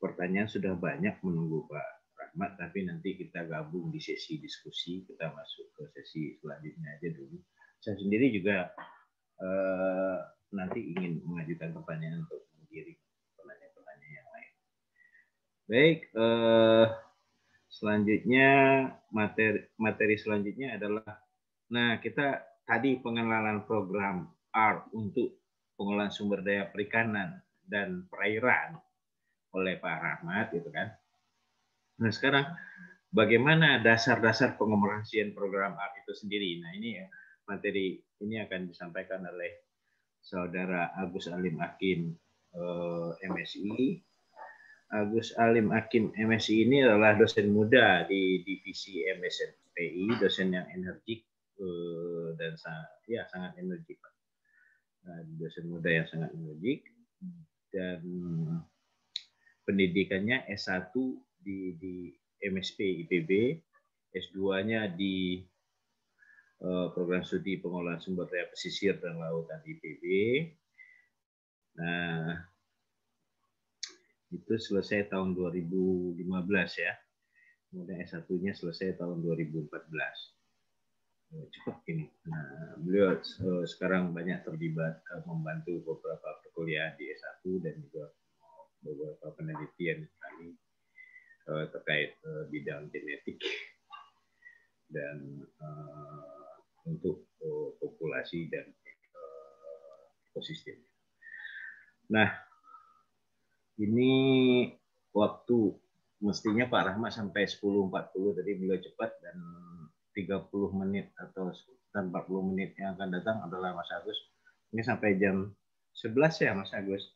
pertanyaan sudah banyak menunggu Pak Rahmat, tapi nanti kita gabung di sesi diskusi, kita masuk ke sesi selanjutnya aja dulu. Saya sendiri juga eh, nanti ingin mengajukan pertanyaan untuk mengirim pertanyaan-pertanyaan yang lain. Baik, eh, selanjutnya materi, materi selanjutnya adalah, nah kita tadi pengenalan program R untuk pengelolaan sumber daya perikanan dan perairan oleh Pak Rahmat gitu kan. Nah sekarang bagaimana dasar-dasar pengoperasian program R itu sendiri. Nah ini ya, materi ini akan disampaikan oleh Saudara Agus Alim Hakim eh, M Si. Agus Alim Hakim M Si ini adalah dosen muda di divisi M S N P I, dosen yang energik eh, dan sangat, ya sangat energik. Nah, dosen muda yang sangat energik dan pendidikannya S satu di, di M S P I P B, S duanya di uh, program studi pengelolaan sumber daya pesisir dan lautan I P B. Nah, itu selesai tahun dua ribu lima belas ya. Kemudian S satunya selesai tahun dua ribu empat belas. Cukup ini. Nah, beliau uh, sekarang banyak terlibat uh, membantu beberapa perkuliahan di S satu dan juga beberapa penelitian kami uh, terkait uh, bidang genetik dan uh, untuk uh, populasi dan uh, ekosistem. Nah, ini waktu mestinya Pak Rahmat sampai sepuluh empat puluh tadi beliau cepat, dan tiga puluh menit atau sekitar empat puluh menit yang akan datang adalah Mas Agus. Ini sampai jam sebelas ya Mas Agus.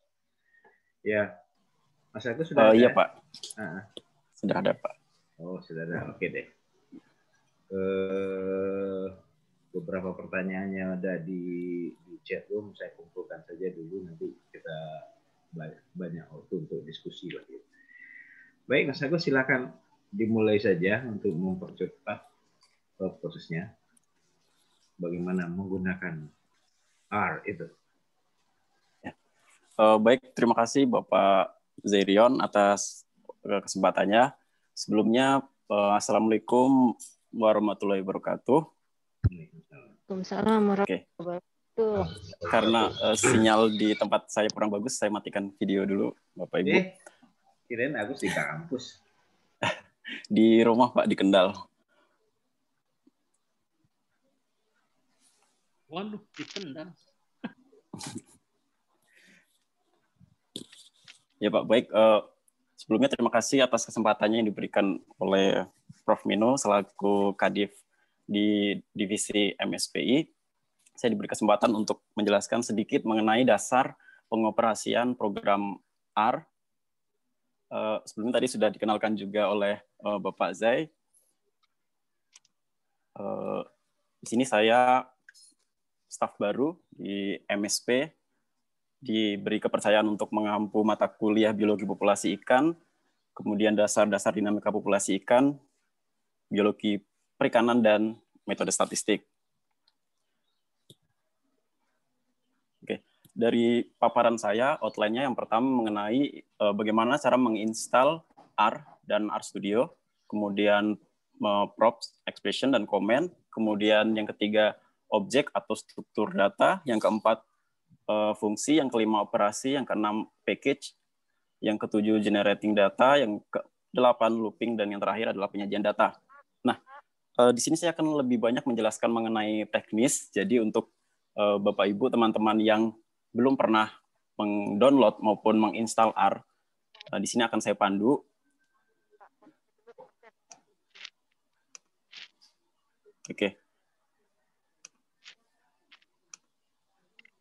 Ya. Mas Agus sudah uh, ada? Iya, Pak. Uh-huh. Sudah ada, Pak. Oh, sudah ada. Oke deh. Uh, beberapa pertanyaannya ada di, di chat room. Saya kumpulkan saja dulu. Nanti kita banyak, banyak waktu untuk diskusi lagi. Baik, Mas Agus silakan dimulai saja untuk mempercepat prosesnya. Bagaimana menggunakan R itu. Ya. Uh, baik, terima kasih Bapak Zairion atas kesempatannya. Sebelumnya, assalamualaikum warahmatullahi wabarakatuh. Waalaikumsalam warahmatullahi wabarakatuh. Oke. Karena uh, sinyal di tempat saya kurang bagus, saya matikan video dulu, Bapak Ibu. Eh, kirain Agus di kampus. Di rumah Pak, di Kendal. Waduh, di Kendal. Ya Pak, baik. Uh, sebelumnya terima kasih atas kesempatannya yang diberikan oleh Profesor Mino selaku Kadif di Divisi M S P I. Saya diberi kesempatan untuk menjelaskan sedikit mengenai dasar pengoperasian program R. Uh, sebelumnya tadi sudah dikenalkan juga oleh uh, Bapak Zai. Uh, di sini saya staf baru di M S P, diberi kepercayaan untuk mengampu mata kuliah biologi populasi ikan, kemudian dasar-dasar dinamika populasi ikan, biologi perikanan, dan metode statistik. Oke, dari paparan saya, outline-nya yang pertama mengenai eh, bagaimana cara menginstal R dan R Studio, kemudian eh, props, expression, dan comment, kemudian yang ketiga objek atau struktur data, yang keempat fungsi, yang kelima operasi, yang keenam package, yang ketujuh generating data, yang kedelapan looping, dan yang terakhir adalah penyajian data. Nah, di sini saya akan lebih banyak menjelaskan mengenai teknis. Jadi untuk uh, Bapak Ibu, teman-teman yang belum pernah meng-download maupun menginstal R, uh, di sini akan saya pandu. Oke. Okay.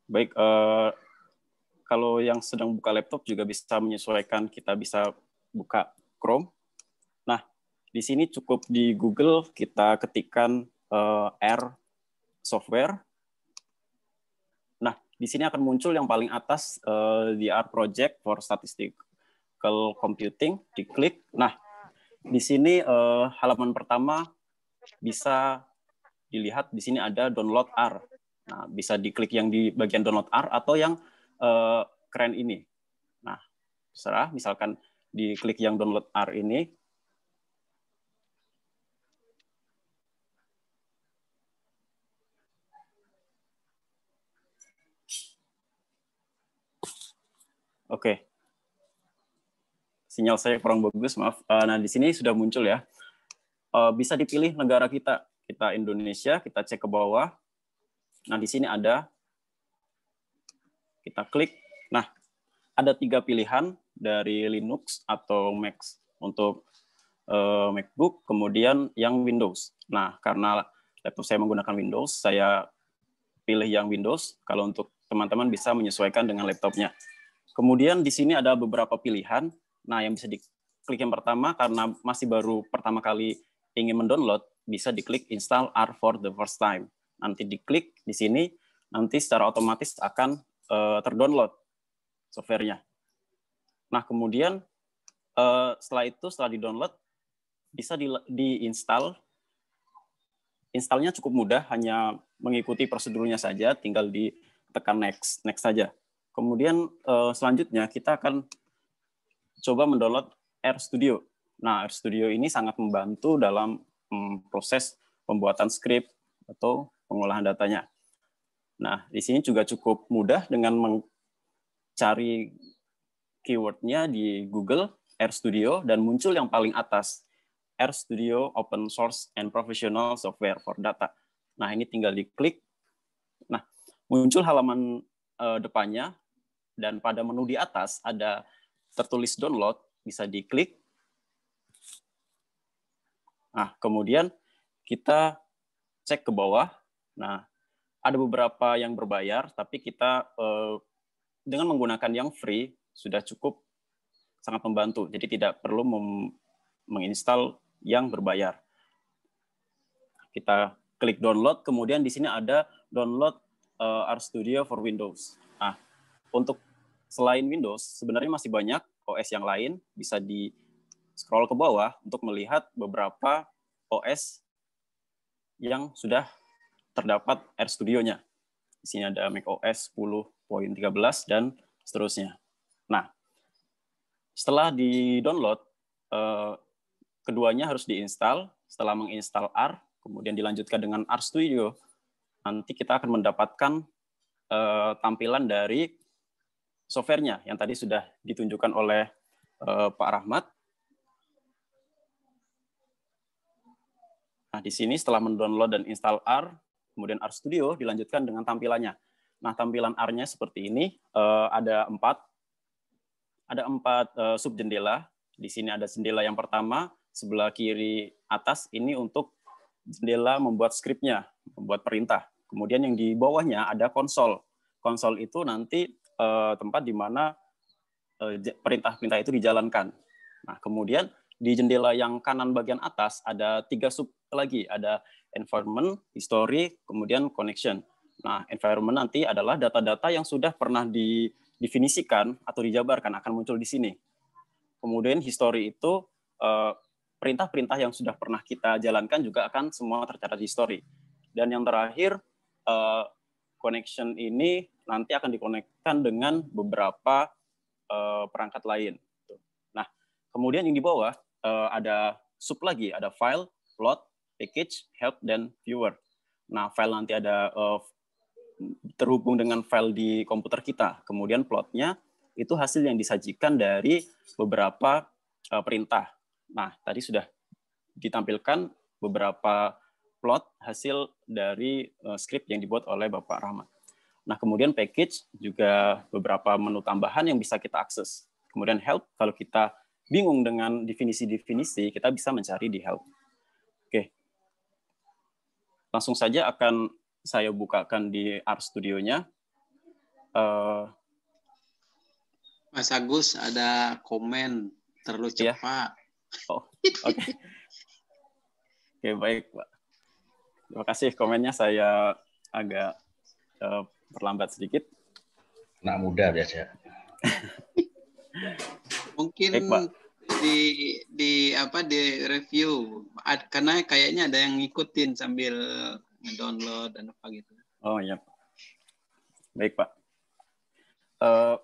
Baik, eh, kalau yang sedang buka laptop juga bisa menyesuaikan, kita bisa buka Chrome. Nah, di sini cukup di Google kita ketikkan eh, R software. Nah, di sini akan muncul yang paling atas, eh, the R Project for Statistical Computing, diklik. Nah, di sini eh, halaman pertama bisa dilihat, di sini ada download R. Nah, bisa diklik yang di bagian download R atau yang eh, keren ini. Nah, terserah, misalkan diklik yang download R ini. Oke. Sinyal saya kurang bagus, maaf. Nah, di sini sudah muncul ya. Bisa dipilih negara kita. Kita Indonesia, kita cek ke bawah. Nah, di sini ada, kita klik. Nah, ada tiga pilihan dari Linux atau Mac untuk uh, MacBook, kemudian yang Windows. Nah, karena laptop saya menggunakan Windows, saya pilih yang Windows. Kalau untuk teman-teman bisa menyesuaikan dengan laptopnya. Kemudian di sini ada beberapa pilihan. Nah, yang bisa diklik yang pertama, karena masih baru pertama kali ingin mendownload, bisa diklik install R for the first time. Nanti diklik di sini, nanti secara otomatis akan uh, terdownload softwarenya. Nah, kemudian uh, setelah itu, setelah di-download, bisa di-install. Installnya cukup mudah, hanya mengikuti prosedurnya saja, tinggal ditekan next, next saja. Kemudian uh, selanjutnya kita akan coba mendownload RStudio. Nah, RStudio ini sangat membantu dalam mm, proses pembuatan script atau pengolahan datanya. Nah, di sini juga cukup mudah dengan mencari keywordnya di Google RStudio dan muncul yang paling atas, RStudio Open Source and Professional Software for Data. Nah, ini tinggal diklik. Nah, muncul halaman uh, depannya dan pada menu di atas ada tertulis download, bisa diklik. Nah, kemudian kita cek ke bawah. Nah, ada beberapa yang berbayar, tapi kita eh, dengan menggunakan yang free sudah cukup sangat membantu. Jadi tidak perlu menginstal yang berbayar. Kita klik download, kemudian di sini ada download eh, RStudio for Windows. Nah, untuk selain Windows, sebenarnya masih banyak O S yang lain. Bisa di-scroll ke bawah untuk melihat beberapa O S yang sudah terdapat RStudio-nya. Di sini ada macOS sepuluh titik tiga belas dan seterusnya. Nah, setelah di-download, eh, keduanya harus diinstal. Setelah menginstal R, kemudian dilanjutkan dengan RStudio, nanti kita akan mendapatkan eh, tampilan dari softwarenya yang tadi sudah ditunjukkan oleh eh, Pak Rahmat. Nah, di sini setelah mendownload dan install R, kemudian RStudio dilanjutkan dengan tampilannya. Nah, tampilan R-nya seperti ini, uh, ada empat, ada empat uh, sub jendela. Di sini ada jendela yang pertama, sebelah kiri atas ini untuk jendela membuat skripnya, membuat perintah. Kemudian yang di bawahnya ada konsol. Konsol itu nanti uh, tempat di mana perintah-perintah uh, itu dijalankan. Nah, kemudian di jendela yang kanan bagian atas ada tiga sub lagi, ada environment, history, kemudian connection. Nah, environment nanti adalah data-data yang sudah pernah didefinisikan atau dijabarkan akan muncul di sini. Kemudian history itu perintah-perintah yang sudah pernah kita jalankan juga akan semua tercatat di history. Dan yang terakhir, connection ini nanti akan dikonekkan dengan beberapa perangkat lain. Nah, kemudian yang di bawah ada sub lagi, ada file, plot, package, help, dan viewer. Nah, file nanti ada uh, terhubung dengan file di komputer kita. Kemudian plotnya itu hasil yang disajikan dari beberapa uh, perintah. Nah, tadi sudah ditampilkan beberapa plot hasil dari uh, script yang dibuat oleh Bapak Rahmat. Nah, kemudian package juga beberapa menu tambahan yang bisa kita akses. Kemudian help, kalau kita bingung dengan definisi-definisi, kita bisa mencari di help. Oke. Langsung saja akan saya bukakan di RStudio-nya. Uh, Mas Agus, ada komen terlalu cepat. Ya. Oh, oke. Okay. Oke, baik, Pak. Terima kasih komennya, saya agak uh, perlambat sedikit. Anak muda biasa. Mungkin baik, di di apa di review ad, karena kayaknya ada yang ngikutin sambil ngedownload dan apa gitu. Oh iya. Baik, Pak. Uh,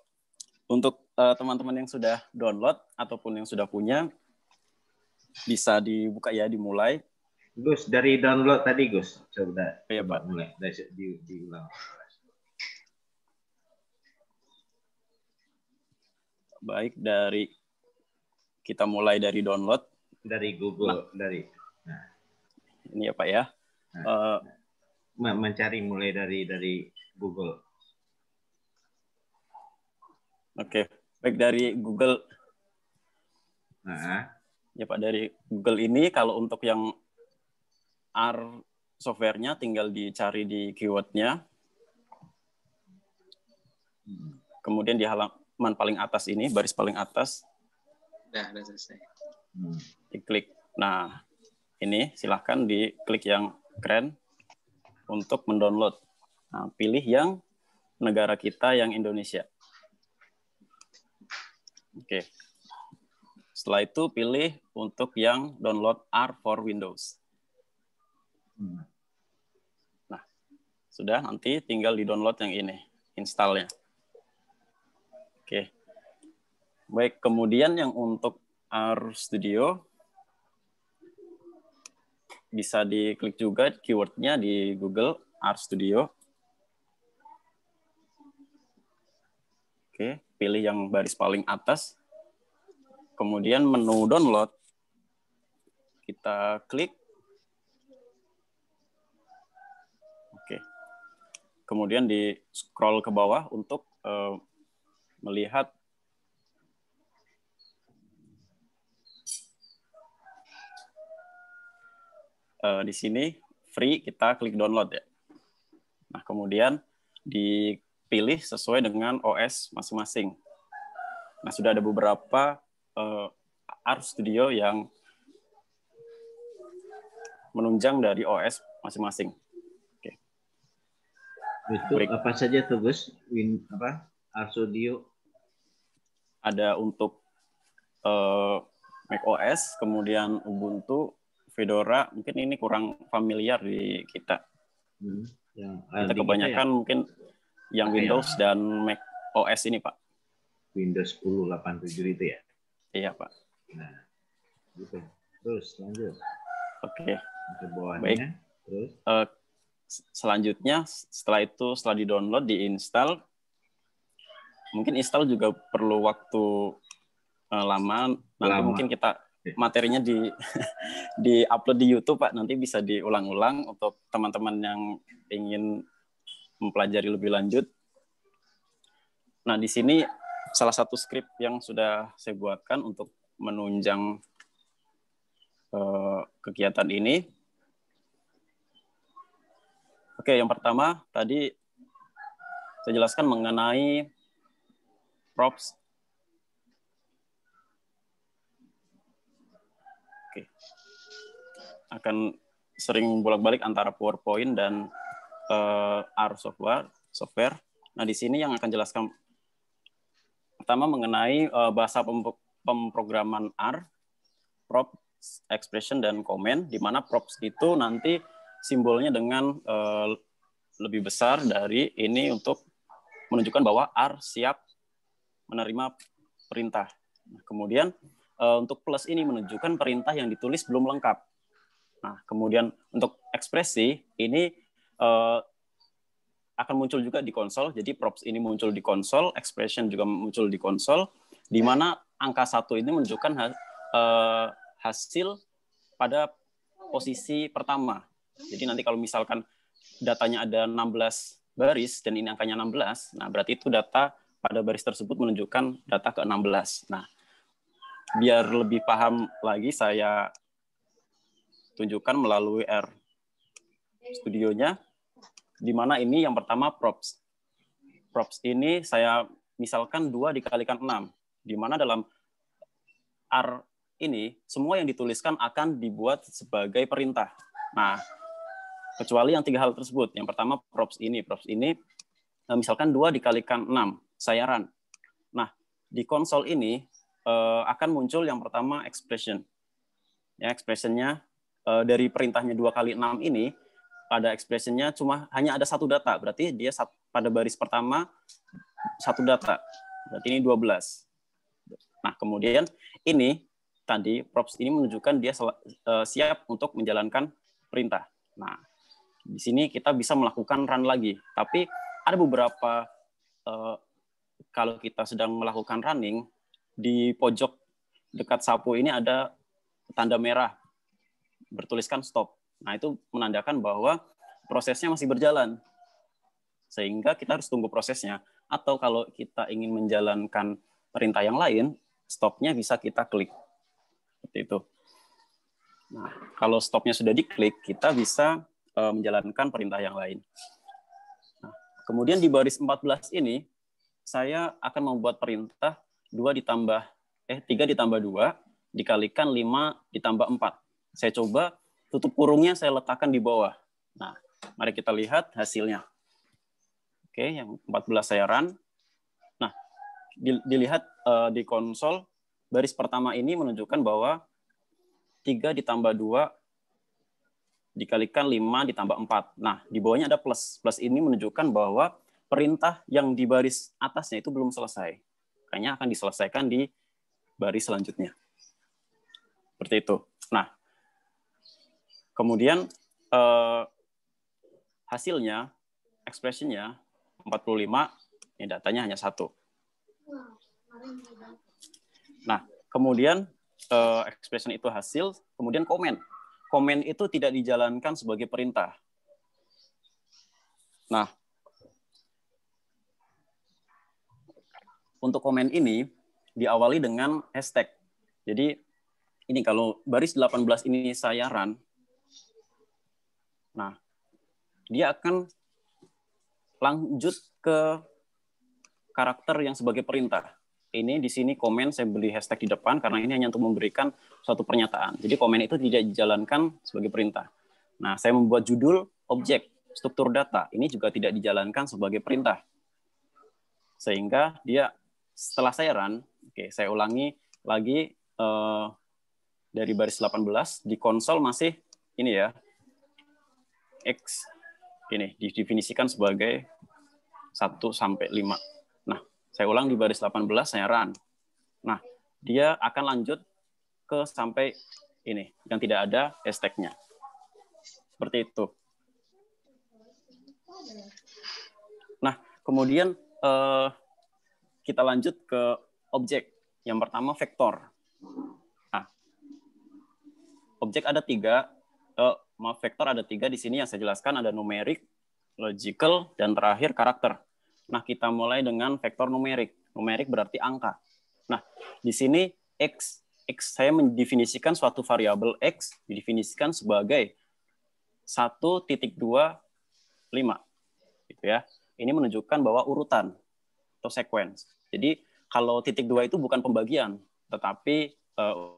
untuk teman-teman uh, yang sudah download ataupun yang sudah punya bisa dibuka ya, dimulai. Gus, dari download tadi, Gus. Coba. Oh, iya, Pak. Mulai. Di, diulang. Baik, dari kita mulai dari download dari Google, nah, dari nah. Ini ya Pak ya, nah, uh, mencari mulai dari dari Google. Oke, okay. Baik, dari Google. Nah, ya Pak, dari Google ini kalau untuk yang R softwarenya tinggal dicari di keywordnya, kemudian di halaman Man paling atas ini, baris paling atas. Udah, udah selesai. Hmm. Diklik. Nah, ini silahkan diklik yang keren untuk mendownload. Nah, pilih yang negara kita, yang Indonesia. Oke. Setelah itu pilih untuk yang download R for Windows. Hmm. Nah, sudah, nanti tinggal di-download yang ini, installnya. Oke, baik. Kemudian yang untuk RStudio bisa diklik juga keywordnya di Google RStudio. Oke, pilih yang baris paling atas. Kemudian menu download kita klik. Oke, kemudian di scroll ke bawah untuk uh, melihat uh, di sini free, kita klik download ya. Nah, kemudian dipilih sesuai dengan O S masing-masing. Nah, sudah ada beberapa uh, RStudio yang menunjang dari O S masing-masing. Oke. Itu apa saja tuh, Gus? Win apa? RStudio ada untuk uh, macOS, kemudian Ubuntu, Fedora. Mungkin ini kurang familiar di kita. Hmm, yang kita kebanyakan ya, mungkin yang ah, Windows ya, dan macOS ini, Pak. Windows sepuluh delapan tujuh itu ya? Iya, Pak. Nah, gitu. Terus lanjut. Oke. Okay. Baik. Terus. Uh, selanjutnya, setelah itu, setelah di-download, diinstal. Mungkin install juga perlu waktu uh, lama. Nanti lama. Mungkin kita materinya di di-upload di YouTube, Pak. Nanti bisa diulang-ulang untuk teman-teman yang ingin mempelajari lebih lanjut. Nah, di sini salah satu skrip yang sudah saya buatkan untuk menunjang uh, kegiatan ini. Oke, yang pertama tadi saya jelaskan mengenai props. Oke. Akan sering bolak-balik antara PowerPoint dan uh, R software, software. Nah, di sini yang akan jelaskan pertama mengenai uh, bahasa pemrograman R, props, expression, dan comment, di mana props itu nanti simbolnya dengan uh, lebih besar dari ini untuk menunjukkan bahwa R siap menerima perintah. Nah, kemudian uh, untuk plus ini menunjukkan perintah yang ditulis belum lengkap. Nah, kemudian untuk ekspresi ini uh, akan muncul juga di konsol. Jadi props ini muncul di konsol, expression juga muncul di konsol, di mana angka satu ini menunjukkan ha uh, hasil pada posisi pertama. Jadi nanti kalau misalkan datanya ada enam belas baris dan ini angkanya enam belas, nah berarti itu data pada baris tersebut menunjukkan data ke enam belas. Nah, biar lebih paham lagi saya tunjukkan melalui R studionya, di mana ini yang pertama props. Props ini saya misalkan dua dikalikan enam, di mana dalam R ini semua yang dituliskan akan dibuat sebagai perintah. Nah, kecuali yang tiga hal tersebut. Yang pertama props ini, props ini misalkan dua dikalikan enam, saya run. Nah, di konsol ini eh, akan muncul yang pertama expression. Ya, expression-nya eh, dari perintahnya dua kali enam ini, pada expression-nya cuma hanya ada satu data, berarti dia sat, pada baris pertama satu data. Berarti ini dua belas. Nah, kemudian ini tadi props ini menunjukkan dia eh, siap untuk menjalankan perintah. Nah, di sini kita bisa melakukan run lagi. Tapi ada beberapa, eh, kalau kita sedang melakukan running, di pojok dekat sapu ini ada tanda merah bertuliskan stop. Nah, itu menandakan bahwa prosesnya masih berjalan. Sehingga kita harus tunggu prosesnya. Atau kalau kita ingin menjalankan perintah yang lain, stopnya bisa kita klik. Seperti itu. Nah, kalau stopnya sudah diklik, kita bisa menjalankan perintah yang lain. Nah, kemudian di baris empat belas ini, saya akan membuat perintah dua ditambah eh tiga ditambah dua dikalikan lima ditambah empat. Saya coba tutup kurungnya saya letakkan di bawah. Nah, mari kita lihat hasilnya. Oke, yang empat belas saya run. Nah, dilihat uh, di konsol baris pertama ini menunjukkan bahwa tiga ditambah dua dikalikan lima ditambah empat. Nah, di bawahnya ada plus. Plus ini menunjukkan bahwa perintah yang di baris atasnya itu belum selesai. Kayaknya akan diselesaikan di baris selanjutnya. Seperti itu. Nah, kemudian eh, hasilnya, expression-nya empat puluh lima, ini datanya hanya satu. Nah, kemudian eh, expression itu hasil, kemudian komen. Komen itu tidak dijalankan sebagai perintah. Nah, untuk komen ini diawali dengan hashtag. Jadi ini kalau baris delapan belas ini saya run, nah dia akan lanjut ke karakter yang sebagai perintah. Ini di sini komen saya beli hashtag di depan karena ini hanya untuk memberikan suatu pernyataan. Jadi komen itu tidak dijalankan sebagai perintah. Nah, saya membuat judul, objek, struktur data. Ini juga tidak dijalankan sebagai perintah. Sehingga dia setelah saya run, oke, okay, saya ulangi lagi eh, dari baris delapan belas di konsol masih ini ya. X ini didefinisikan sebagai satu sampai lima. Saya ulang di baris delapan belas, saya run. Nah, dia akan lanjut ke sampai ini, yang tidak ada hashtag-nya. Seperti itu. Nah, kemudian eh, kita lanjut ke objek. Yang pertama, vektor. Nah, objek ada tiga. Eh, maaf, vektor ada tiga. Di sini yang saya jelaskan ada numerik, logical, dan terakhir karakter. Nah, kita mulai dengan vektor numerik. Numerik berarti angka. Nah, di sini X. X saya mendefinisikan suatu variabel X, didefinisikan sebagai satu titik dua lima. Gitu ya. Ini menunjukkan bahwa urutan atau sequence. Jadi, kalau titik dua itu bukan pembagian, tetapi uh,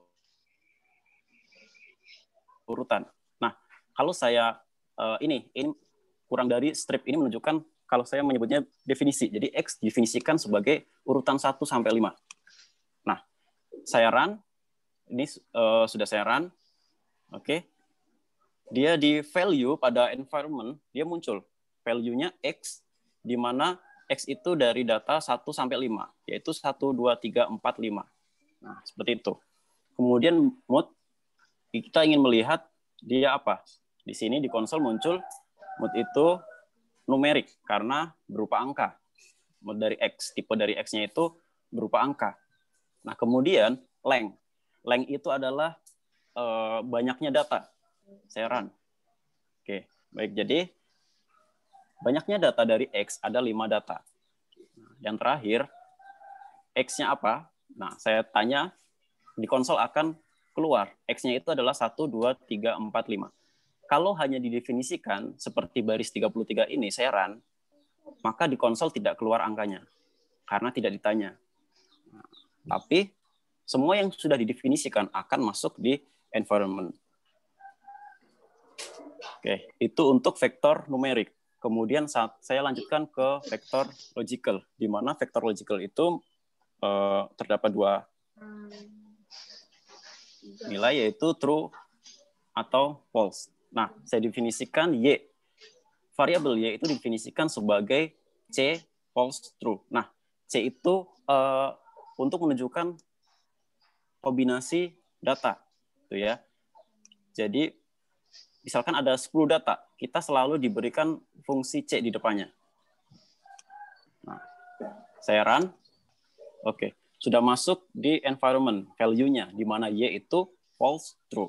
urutan. Nah, kalau saya uh, ini, ini kurang dari strip ini menunjukkan kalau saya menyebutnya definisi. Jadi X definisikan sebagai urutan satu sampai lima. Nah, saya run. Ini uh, sudah saya run. Oke. Okay. Dia di value pada environment, dia muncul. Value-nya X, di mana X itu dari data satu sampai lima, yaitu satu, dua, tiga, empat, lima. Nah, seperti itu. Kemudian mode, kita ingin melihat dia apa. Di sini di konsol muncul mode itu numerik karena berupa angka. Mode dari X, tipe dari X-nya itu berupa angka. Nah, kemudian length. Length itu adalah e, banyaknya data. Saya run. Oke, baik. Jadi Banyaknya data dari X, ada lima data. Yang terakhir, X-nya apa? Nah, saya tanya, di konsol akan keluar. X-nya itu adalah satu, dua, tiga, empat, lima. Kalau hanya didefinisikan seperti baris tiga puluh tiga ini, saya run, maka di konsol tidak keluar angkanya, karena tidak ditanya. Nah, tapi semua yang sudah didefinisikan akan masuk di environment. Oke, itu untuk vektor numerik. Kemudian saat saya lanjutkan ke vektor logical, di mana vektor logical itu eh, terdapat dua nilai, yaitu true atau false. Nah, saya definisikan Y. Variabel Y itu definisikan sebagai C false true. Nah, C itu eh, untuk menunjukkan kombinasi data, gitu ya. Jadi misalkan ada sepuluh data, kita selalu diberikan fungsi C di depannya. Nah, saya run. Oke, sudah masuk di environment value-nya, di mana Y itu false true.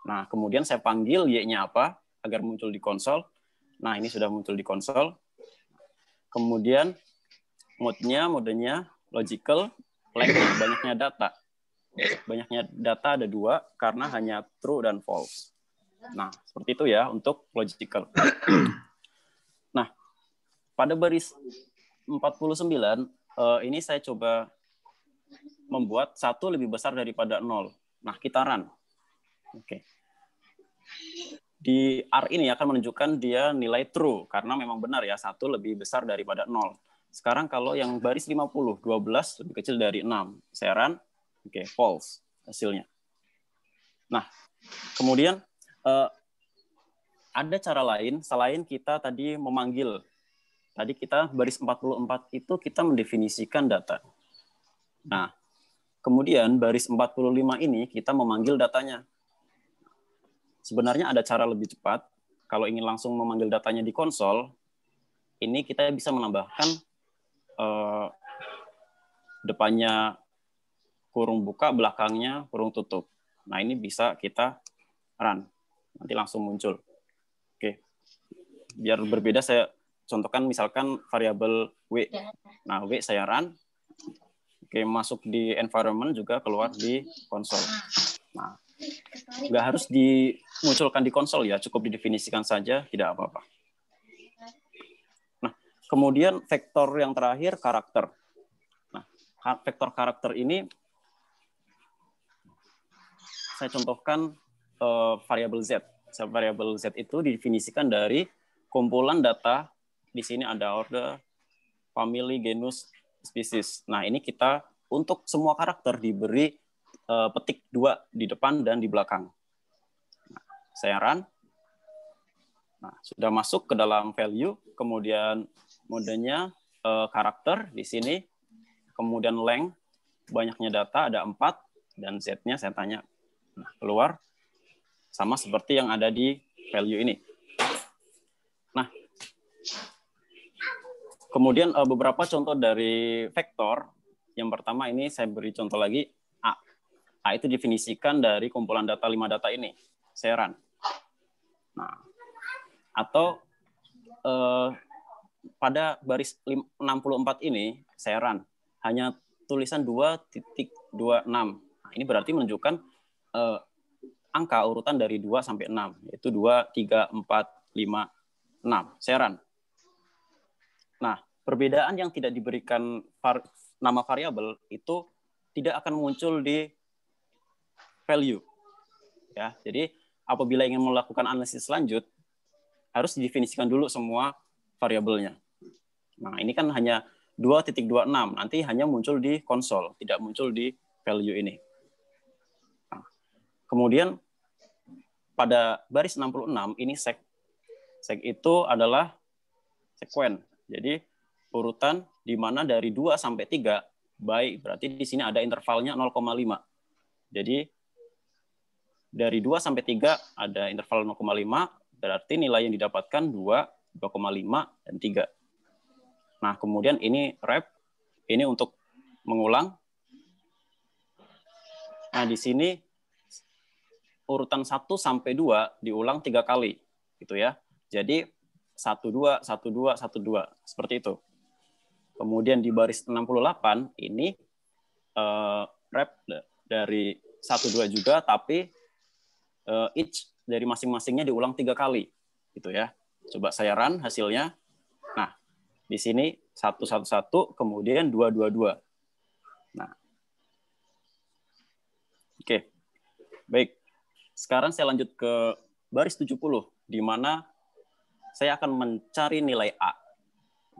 Nah, kemudian saya panggil Y-nya apa agar muncul di konsol. Nah, ini sudah muncul di konsol. Kemudian mode-nya, modenya logical, length-nya banyaknya data. Banyaknya data ada dua, karena hanya true dan false. Nah, seperti itu ya untuk logical. Nah, pada baris empat puluh sembilan, ini saya coba membuat satu lebih besar daripada nol. Nah, kita run. Oke. Di R ini akan menunjukkan dia nilai true, karena memang benar ya, satu lebih besar daripada nol. Sekarang kalau yang baris lima puluh, dua belas lebih kecil dari enam. Saya run, oke, false hasilnya. Nah, kemudian Uh, ada cara lain selain kita tadi memanggil. Tadi kita baris empat puluh empat itu kita mendefinisikan data. Nah, kemudian baris empat puluh lima ini kita memanggil datanya. Sebenarnya ada cara lebih cepat. Kalau ingin langsung memanggil datanya di konsol, ini kita bisa menambahkan uh, depannya kurung buka, belakangnya kurung tutup. Nah, ini bisa kita run. Nanti langsung muncul. Oke. Biar berbeda saya contohkan misalkan variabel W. Nah, W saya run. Oke, masuk di environment juga keluar di konsol. Nah, nggak harus dimunculkan di konsol ya, cukup didefinisikan saja, tidak apa-apa. Nah, kemudian vektor yang terakhir karakter. Nah, vektor karakter ini saya contohkan Uh, variabel Z. Variabel Z itu didefinisikan dari kumpulan data. Di sini ada order, family, genus, spesies. Nah, ini kita untuk semua karakter diberi uh, petik dua di depan dan di belakang. Nah, saya run. Nah, sudah masuk ke dalam value. Kemudian modenya uh, karakter di sini. Kemudian length, banyaknya data ada empat. Dan Z-nya saya tanya. Nah, keluar. Sama seperti yang ada di value ini. Nah, kemudian beberapa contoh dari vektor. Yang pertama ini saya beri contoh lagi, A. A itu definisikan dari kumpulan data lima data ini. Saya run. Nah, atau eh, pada baris enam puluh empat ini, saya run. Hanya tulisan dua titik dua enam. Nah, ini berarti menunjukkan eh, angka urutan dari dua sampai enam, yaitu dua, tiga, empat, lima, enam. Saya run. Nah, perbedaan yang tidak diberikan var nama variabel itu tidak akan muncul di value. Ya, jadi apabila ingin melakukan analisis lanjut, harus didefinisikan dulu semua variabelnya. Nah, ini kan hanya dua titik dua enam, nanti hanya muncul di konsol, tidak muncul di value ini. Kemudian pada baris enam puluh enam ini sek. Sek itu adalah sekuen. Jadi urutan di mana dari dua sampai tiga baik, berarti di sini ada intervalnya nol koma lima. Jadi dari dua sampai tiga ada interval nol koma lima, berarti nilai yang didapatkan dua, dua koma lima dan tiga. Nah, kemudian ini wrap. Ini untuk mengulang. Nah, di sini urutan satu sampai dua diulang tiga kali gitu ya. Jadi satu dua, satu dua, satu dua. Seperti itu. Kemudian di baris enam puluh delapan ini uh, rep dari satu dua juga, tapi uh, each dari masing-masingnya diulang tiga kali. Gitu ya. Coba saya run hasilnya. Nah, di sini satu satu satu, kemudian dua dua dua. Nah. Oke. Baik. Sekarang saya lanjut ke baris tujuh puluh, di mana saya akan mencari nilai A.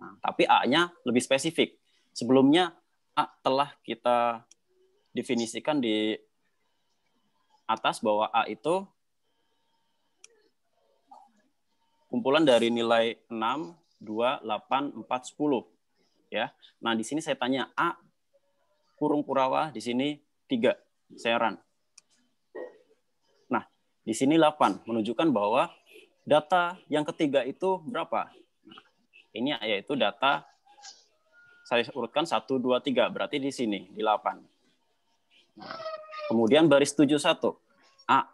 Nah, tapi A-nya lebih spesifik. Sebelumnya A telah kita definisikan di atas bahwa A itu kumpulan dari nilai enam, dua, delapan, empat, sepuluh. Ya. Nah, di sini saya tanya A kurung Kurawa di sini tiga. Saya run. Nah, di sini delapan menunjukkan bahwa data yang ketiga itu berapa? Nah, ini yaitu data saya urutkan satu, dua, tiga. Berarti di sini, di delapan. Nah, kemudian baris tujuh puluh satu. A.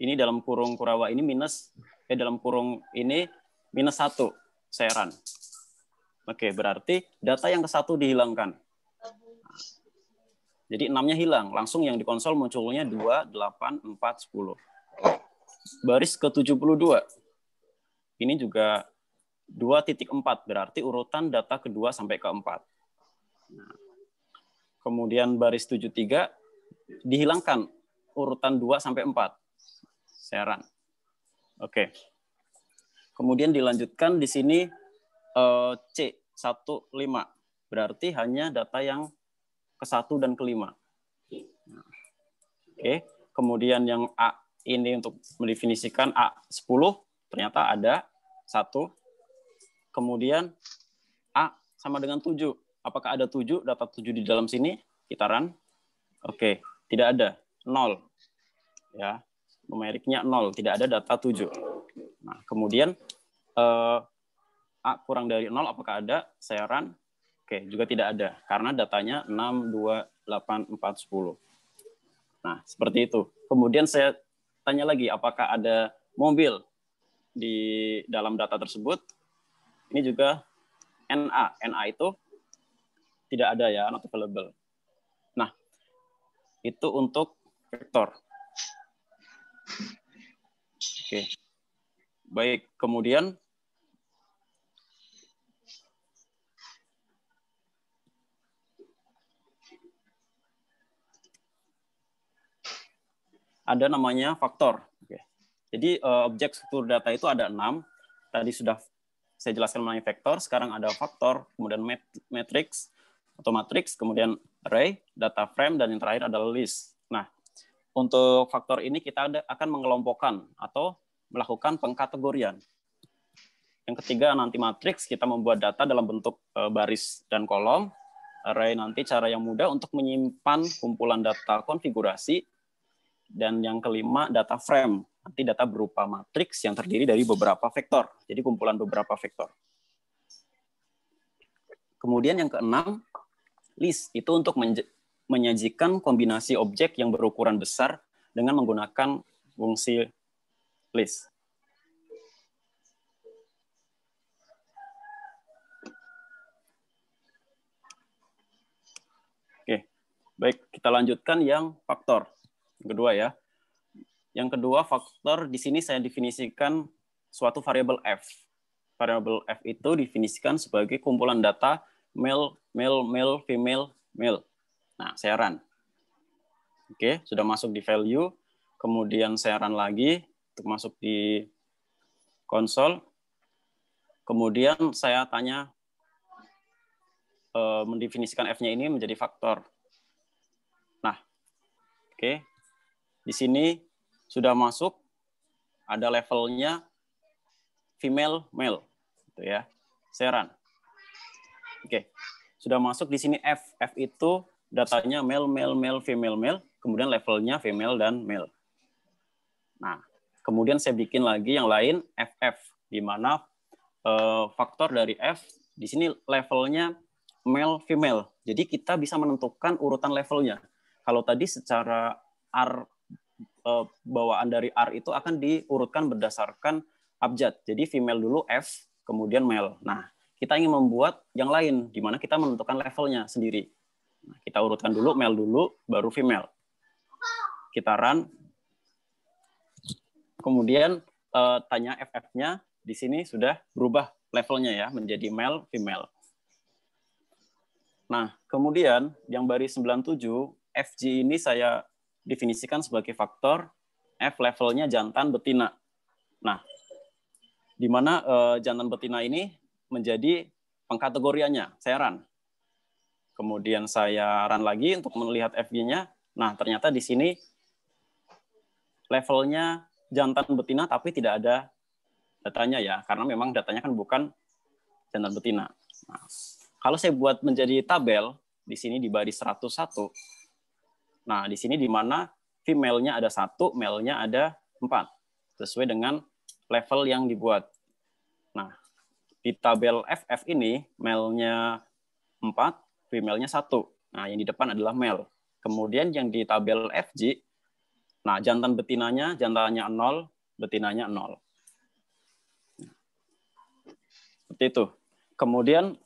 Ini dalam kurung Kurawa ini minus, eh dalam kurung ini minus satu. Saya run. Oke, berarti data yang ke satu dihilangkan. Nah, jadi enam-nya hilang. Langsung yang di konsol munculnya dua, delapan, empat, sepuluh. Baris ke tujuh puluh dua. Ini juga dua titik empat, berarti urutan data kedua sampai keempat. Nah, kemudian baris tujuh puluh tiga, dihilangkan urutan dua sampai empat. Saya run. Oke. Kemudian dilanjutkan di sini C, lima belas. Berarti hanya data yang ke satu dan ke lima. Nah, oke. Kemudian yang A, ini untuk mendefinisikan A sepuluh, ternyata ada satu. Kemudian A sama dengan tujuh. Apakah ada tujuh? Data tujuh di dalam sini? Kita run. Oke, tidak ada. nol. Ya, numeriknya nol. Tidak ada data tujuh. Nah, kemudian eh, A kurang dari nol, apakah ada? Saya run. Oke, juga tidak ada. Karena datanya enam, dua, delapan, empat, sepuluh. Nah, seperti itu. Kemudian saya tanya lagi, apakah ada mobil di dalam data tersebut? Ini juga N A. N A itu tidak ada ya, not available. Nah, itu untuk vektor. Oke. Baik, kemudian ada namanya faktor. Oke. Jadi uh, objek struktur data itu ada enam. Tadi sudah saya jelaskan mengenai vektor, sekarang ada faktor, kemudian mat matrix atau matriks, kemudian array, data frame, dan yang terakhir adalah list. Nah, untuk faktor ini kita ada, akan mengelompokkan atau melakukan pengkategorian. Yang ketiga nanti matriks, kita membuat data dalam bentuk uh, baris dan kolom. Array nanti cara yang mudah untuk menyimpan kumpulan data konfigurasi. Dan yang kelima, data frame. Nanti data berupa matriks yang terdiri dari beberapa vektor. Jadi kumpulan beberapa vektor. Kemudian yang keenam, list. Itu untuk menyajikan kombinasi objek yang berukuran besar dengan menggunakan fungsi list. Oke, baik. Kita lanjutkan yang faktor. Kedua ya. Yang kedua, faktor di sini saya definisikan suatu variabel f. Variabel f itu definisikan sebagai kumpulan data male, male, male, female, male. Nah, saya run. Oke, sudah masuk di value. Kemudian saya run lagi untuk masuk di konsol. Kemudian saya tanya eh, mendefinisikan f-nya ini menjadi faktor. Nah, oke. Di sini sudah masuk, ada levelnya female, male, gitu ya. Saya run. Oke, sudah masuk di sini F. F itu datanya male, male, male, female, male. Kemudian levelnya female dan male. Nah, kemudian saya bikin lagi yang lain F F, di mana eh, faktor dari F di sini levelnya male, female. Jadi kita bisa menentukan urutan levelnya. Kalau tadi secara R bawaan dari R itu akan diurutkan berdasarkan abjad. Jadi female dulu F, kemudian male. Nah, kita ingin membuat yang lain, di mana kita menentukan levelnya sendiri. Nah, kita urutkan dulu male dulu, baru female. Kita run. Kemudian eh, tanya F F-nya, di sini sudah berubah levelnya ya, menjadi male, female. Nah, kemudian yang baris sembilan puluh tujuh, F G ini saya definisikan sebagai faktor F levelnya jantan betina. Nah, di mana eh, jantan betina ini menjadi pengkategoriannya, saya run. Kemudian saya run lagi untuk melihat F G-nya. Nah, ternyata di sini levelnya jantan betina tapi tidak ada datanya ya, karena memang datanya kan bukan jantan betina. Nah, kalau saya buat menjadi tabel, di sini di baris seratus satu, nah di sini di mana female-nya ada satu, male-nya ada empat, sesuai dengan level yang dibuat. Nah, di tabel F F ini, male-nya empat, female-nya satu. Nah, yang di depan adalah male. Kemudian yang di tabel F G, nah jantan betinanya, jantannya nol, betinanya nol. Seperti itu. Kemudian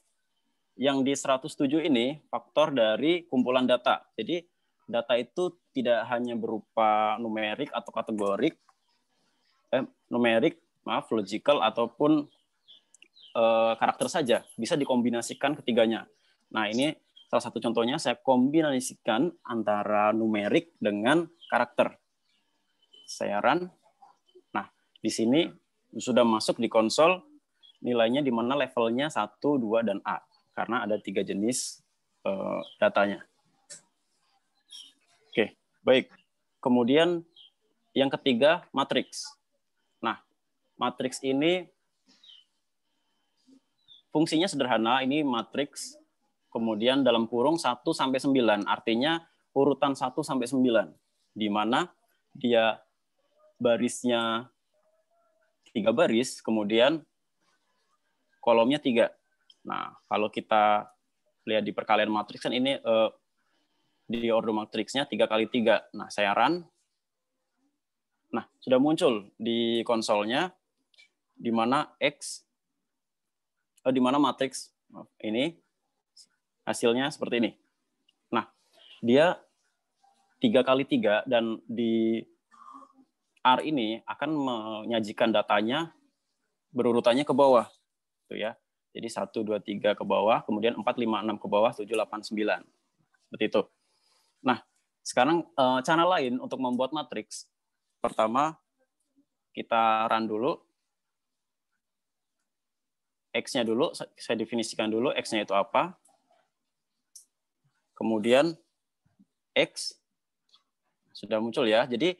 yang di seratus tujuh ini, faktor dari kumpulan data. Jadi, data itu tidak hanya berupa numerik atau kategorik, eh, numerik, maaf, logical, ataupun karakter saja, bisa dikombinasikan ketiganya. Nah, ini salah satu contohnya, saya kombinasikan antara numerik dengan karakter. Saya run. Nah, di sini sudah masuk di konsol nilainya di mana levelnya satu, dua, dan A. Karena ada tiga jenis uh, datanya. Oke, baik. Kemudian yang ketiga, matriks. Nah, matriks ini fungsinya sederhana, ini matriks, kemudian dalam kurung satu sampai sembilan, artinya urutan satu sampai sembilan, di mana dia barisnya tiga baris, kemudian kolomnya tiga. Nah, kalau kita lihat di perkalian matriks, kan ini eh, di ordo matriksnya tiga kali tiga. Nah, saya run. Nah, sudah muncul di konsolnya, di mana X, di mana matriks ini hasilnya seperti ini. Nah, dia tiga kali tiga dan di R ini akan menyajikan datanya berurutannya ke bawah. Gitu ya. Jadi satu, dua, tiga ke bawah, kemudian empat, lima, enam ke bawah, tujuh, delapan, sembilan. Seperti itu. Nah, sekarang cara lain untuk membuat matriks. Pertama, kita run dulu. X-nya dulu, saya definisikan dulu X-nya itu apa. Kemudian X sudah muncul ya. Jadi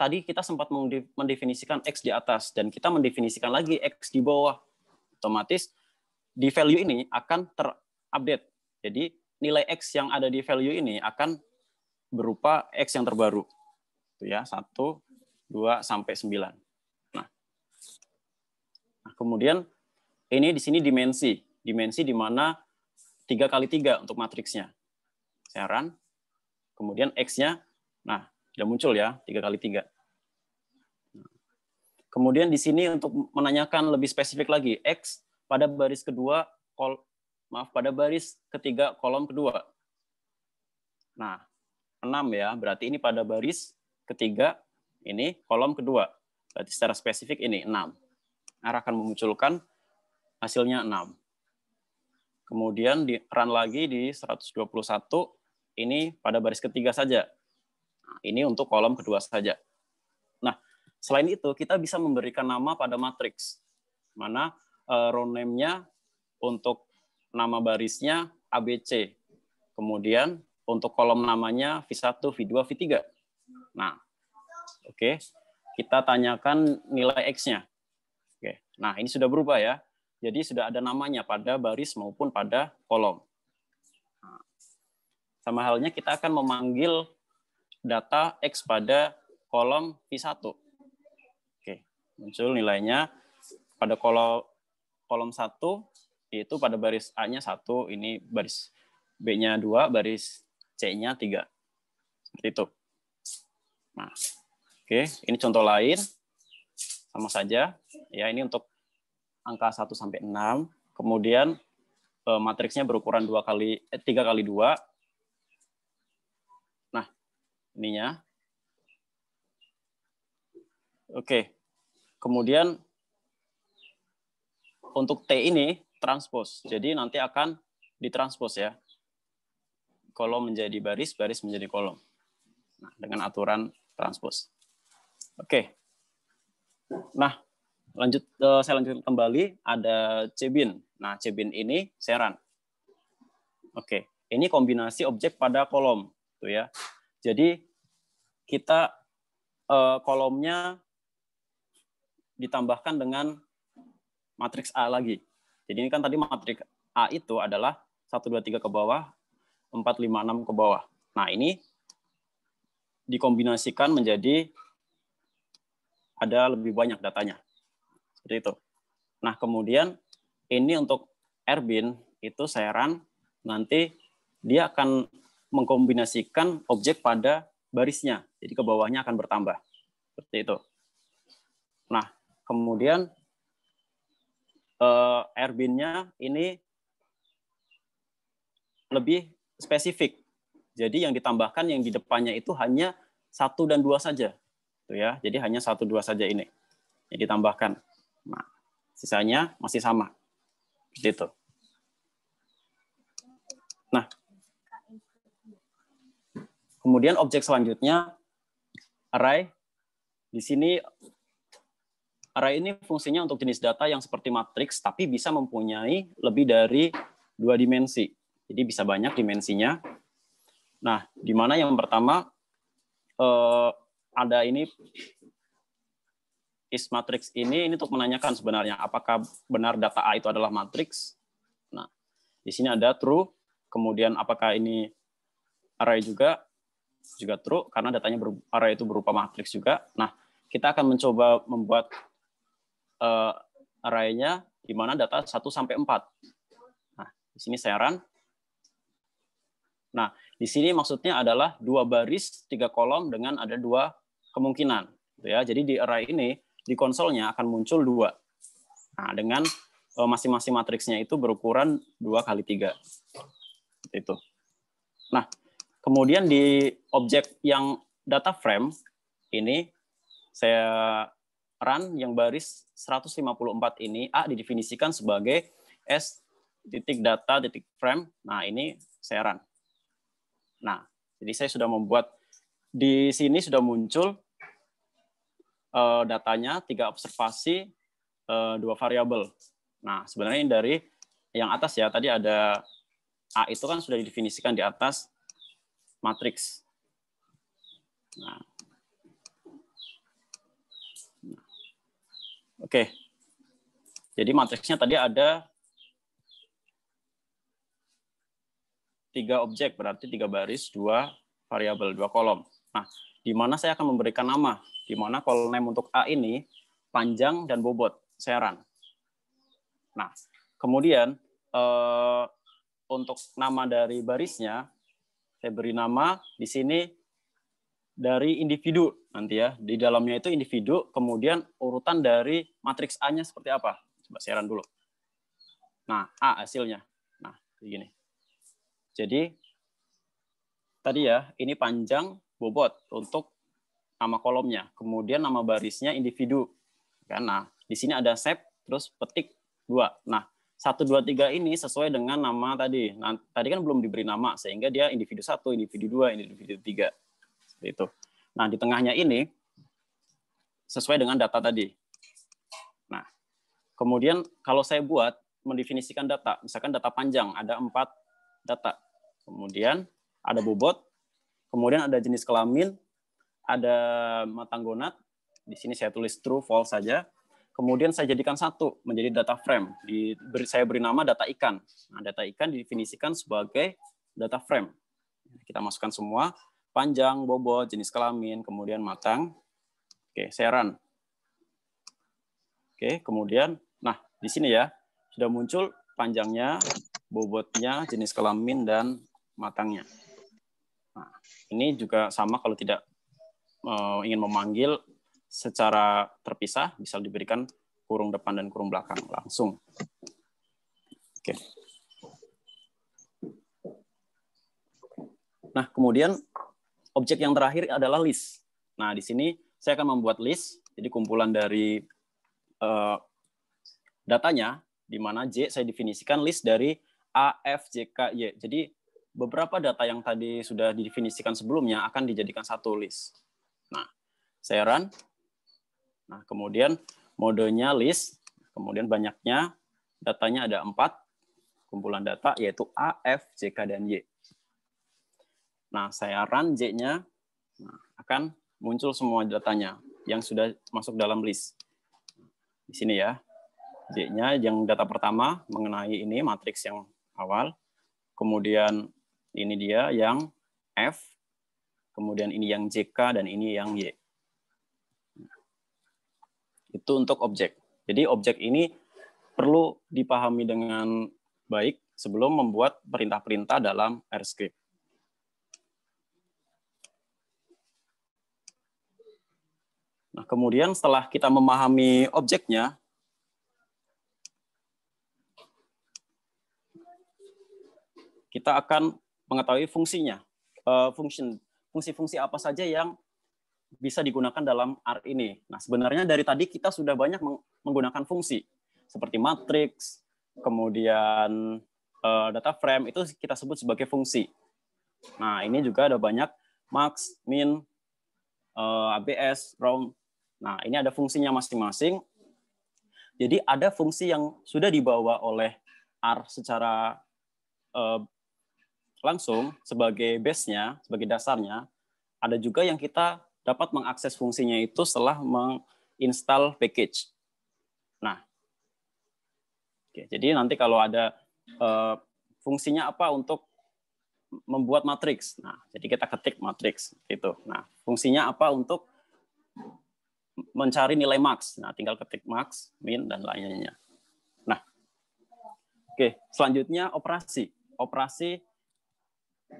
tadi kita sempat mendefinisikan X di atas dan kita mendefinisikan lagi X di bawah. Otomatis di value ini akan terupdate. Jadi nilai X yang ada di value ini akan berupa X yang terbaru. Itu ya, satu, dua, sampai sembilan. Nah. Nah, kemudian ini di sini dimensi, dimensi di mana tiga kali tiga untuk matriksnya. Saya run, kemudian X-nya, nah, sudah muncul ya, tiga kali tiga. Kemudian di sini untuk menanyakan lebih spesifik lagi, X pada baris kedua, kol, maaf, pada baris ketiga kolom kedua. Nah, enam ya, berarti ini pada baris ketiga, ini kolom kedua. Berarti secara spesifik ini enam. R akan memunculkan hasilnya enam. Kemudian di run lagi di seratus dua puluh satu, ini pada baris ketiga saja. Ini untuk kolom kedua saja. Nah, selain itu kita bisa memberikan nama pada matriks. Mana uh, row name-nya untuk nama barisnya A B C. Kemudian untuk kolom namanya V satu, V dua, V tiga. Nah, oke. Okay. Kita tanyakan nilai X-nya. Oke. Okay. Nah, ini sudah berubah ya. Jadi sudah ada namanya pada baris maupun pada kolom. Nah, sama halnya kita akan memanggil data X pada kolom V satu. Oke, muncul nilainya pada kolom kolom satu, yaitu pada baris A-nya satu, ini baris B-nya dua, baris C-nya tiga. Seperti itu. Nah, oke, ini contoh lain. sama saja. Ya, ini untuk angka satu sampai enam. Kemudian eh, matriksnya berukuran dua kali eh, tiga kali dua. Nah, ininya. Oke. Kemudian untuk T ini transpose. Jadi nanti akan ditranspose ya. Kolom menjadi baris, baris menjadi kolom. Nah, dengan aturan transpose. Oke. Nah, lanjut saya lanjutkan kembali ada Cebin. Nah, Cebin ini seran. Oke, ini kombinasi objek pada kolom, tuh ya. Jadi kita kolomnya ditambahkan dengan matriks A lagi. Jadi ini kan tadi matriks A itu adalah satu, dua, tiga ke bawah, empat, lima, enam ke bawah. Nah, ini dikombinasikan menjadi ada lebih banyak datanya. Seperti itu. Nah, kemudian ini untuk Erbin itu seran, nanti dia akan mengkombinasikan objek pada barisnya. Jadi ke bawahnya akan bertambah. Seperti itu. Nah, kemudian eh, Erbinnya ini lebih spesifik. Jadi yang ditambahkan yang di depannya itu hanya satu dan dua saja, tuh ya. Jadi hanya satu dua saja ini yang ditambahkan. Nah, sisanya masih sama, seperti itu. Nah, kemudian objek selanjutnya array. Di sini array ini fungsinya untuk jenis data yang seperti matriks, tapi bisa mempunyai lebih dari dua dimensi. Jadi bisa banyak dimensinya. Nah, di mana yang pertama eh, ada ini is matriks ini, ini untuk menanyakan sebenarnya apakah benar data A itu adalah matriks. Nah, di sini ada true. Kemudian apakah ini array juga juga true karena datanya berupa, array itu berupa matriks juga. Nah, kita akan mencoba membuat uh, array-nya di mana data satu sampai empat. Nah, di sini saya run. Nah, di sini maksudnya adalah dua baris, tiga kolom dengan ada dua kemungkinan. Ya, jadi di array ini, di konsolnya akan muncul dua. Nah, dengan masing-masing uh, matriksnya itu berukuran dua kali tiga. Itu. Nah, kemudian di objek yang data frame ini, saya run yang baris seratus lima puluh empat ini, A didefinisikan sebagai S titik data titik frame. Nah, ini saya run. Nah, jadi saya sudah membuat, di sini sudah muncul uh, datanya, tiga observasi, uh, dua variabel. Nah, sebenarnya ini dari yang atas ya, tadi ada A itu kan sudah didefinisikan di atas matriks. Nah, oke, jadi matriksnya tadi ada tiga objek, berarti tiga baris, dua variabel, dua kolom. Nah, di mana saya akan memberikan nama, di mana kolom name untuk A ini panjang dan bobot, saya run. Nah, kemudian eh, untuk nama dari barisnya, saya beri nama di sini dari individu nanti ya, di dalamnya itu individu, kemudian urutan dari matriks A-nya seperti apa? Coba share-an dulu. Nah, A hasilnya. Nah, begini. Jadi tadi ya, ini panjang bobot untuk nama kolomnya, kemudian nama barisnya individu. Nah, di sini ada shape terus petik dua. Nah, satu, dua, tiga ini sesuai dengan nama tadi. Nah, tadi kan belum diberi nama sehingga dia individu satu, individu dua, individu tiga. Itu. Nah, di tengahnya ini sesuai dengan data tadi. Nah, kemudian kalau saya buat mendefinisikan data, misalkan data panjang ada empat data, kemudian ada bobot, kemudian ada jenis kelamin, ada matanggonat. Di sini saya tulis true, false saja. Kemudian saya jadikan satu menjadi data frame. Di, saya beri nama data ikan. Nah, data ikan didefinisikan sebagai data frame. Kita masukkan semua. Panjang, bobot, jenis kelamin, kemudian matang. Oke, saya run. Oke, kemudian, nah di sini ya, sudah muncul panjangnya, bobotnya, jenis kelamin, dan matangnya. Nah, ini juga sama kalau tidak e, ingin memanggil secara terpisah, bisa diberikan kurung depan dan kurung belakang langsung. Oke. Nah, kemudian objek yang terakhir adalah list. Nah, di sini saya akan membuat list, jadi kumpulan dari uh, datanya, di mana J saya definisikan list dari A, F, J, K, Y. Jadi beberapa data yang tadi sudah didefinisikan sebelumnya akan dijadikan satu list. Nah, saya run. Nah, kemudian modenya list, kemudian banyaknya datanya ada empat kumpulan data, yaitu A, F, J, K, dan Y. Nah, saya run J-nya, nah, akan muncul semua datanya yang sudah masuk dalam list. Di sini ya, J-nya yang data pertama mengenai ini, matriks yang awal. Kemudian ini dia yang F, kemudian ini yang J K, dan ini yang Y. Itu untuk objek. Jadi objek ini perlu dipahami dengan baik sebelum membuat perintah-perintah dalam R script. Nah, kemudian setelah kita memahami objeknya, kita akan mengetahui fungsinya, uh, function, fungsi-fungsi apa saja yang bisa digunakan dalam R ini. Nah, sebenarnya dari tadi kita sudah banyak menggunakan fungsi seperti matriks, kemudian uh, data frame, itu kita sebut sebagai fungsi. Nah, ini juga ada banyak max, min, uh, A B S, round. Nah, ini ada fungsinya masing-masing. Jadi ada fungsi yang sudah dibawa oleh R secara eh, langsung sebagai base-nya, sebagai dasarnya. Ada juga yang kita dapat mengakses fungsinya itu setelah menginstal package. Nah, oke, jadi nanti kalau ada eh, fungsinya apa untuk membuat matriks. Nah, jadi kita ketik matriks gitu. Nah, fungsinya apa untuk mencari nilai max. Nah, tinggal ketik max, min, dan lainnya. Nah, oke, selanjutnya operasi. Operasi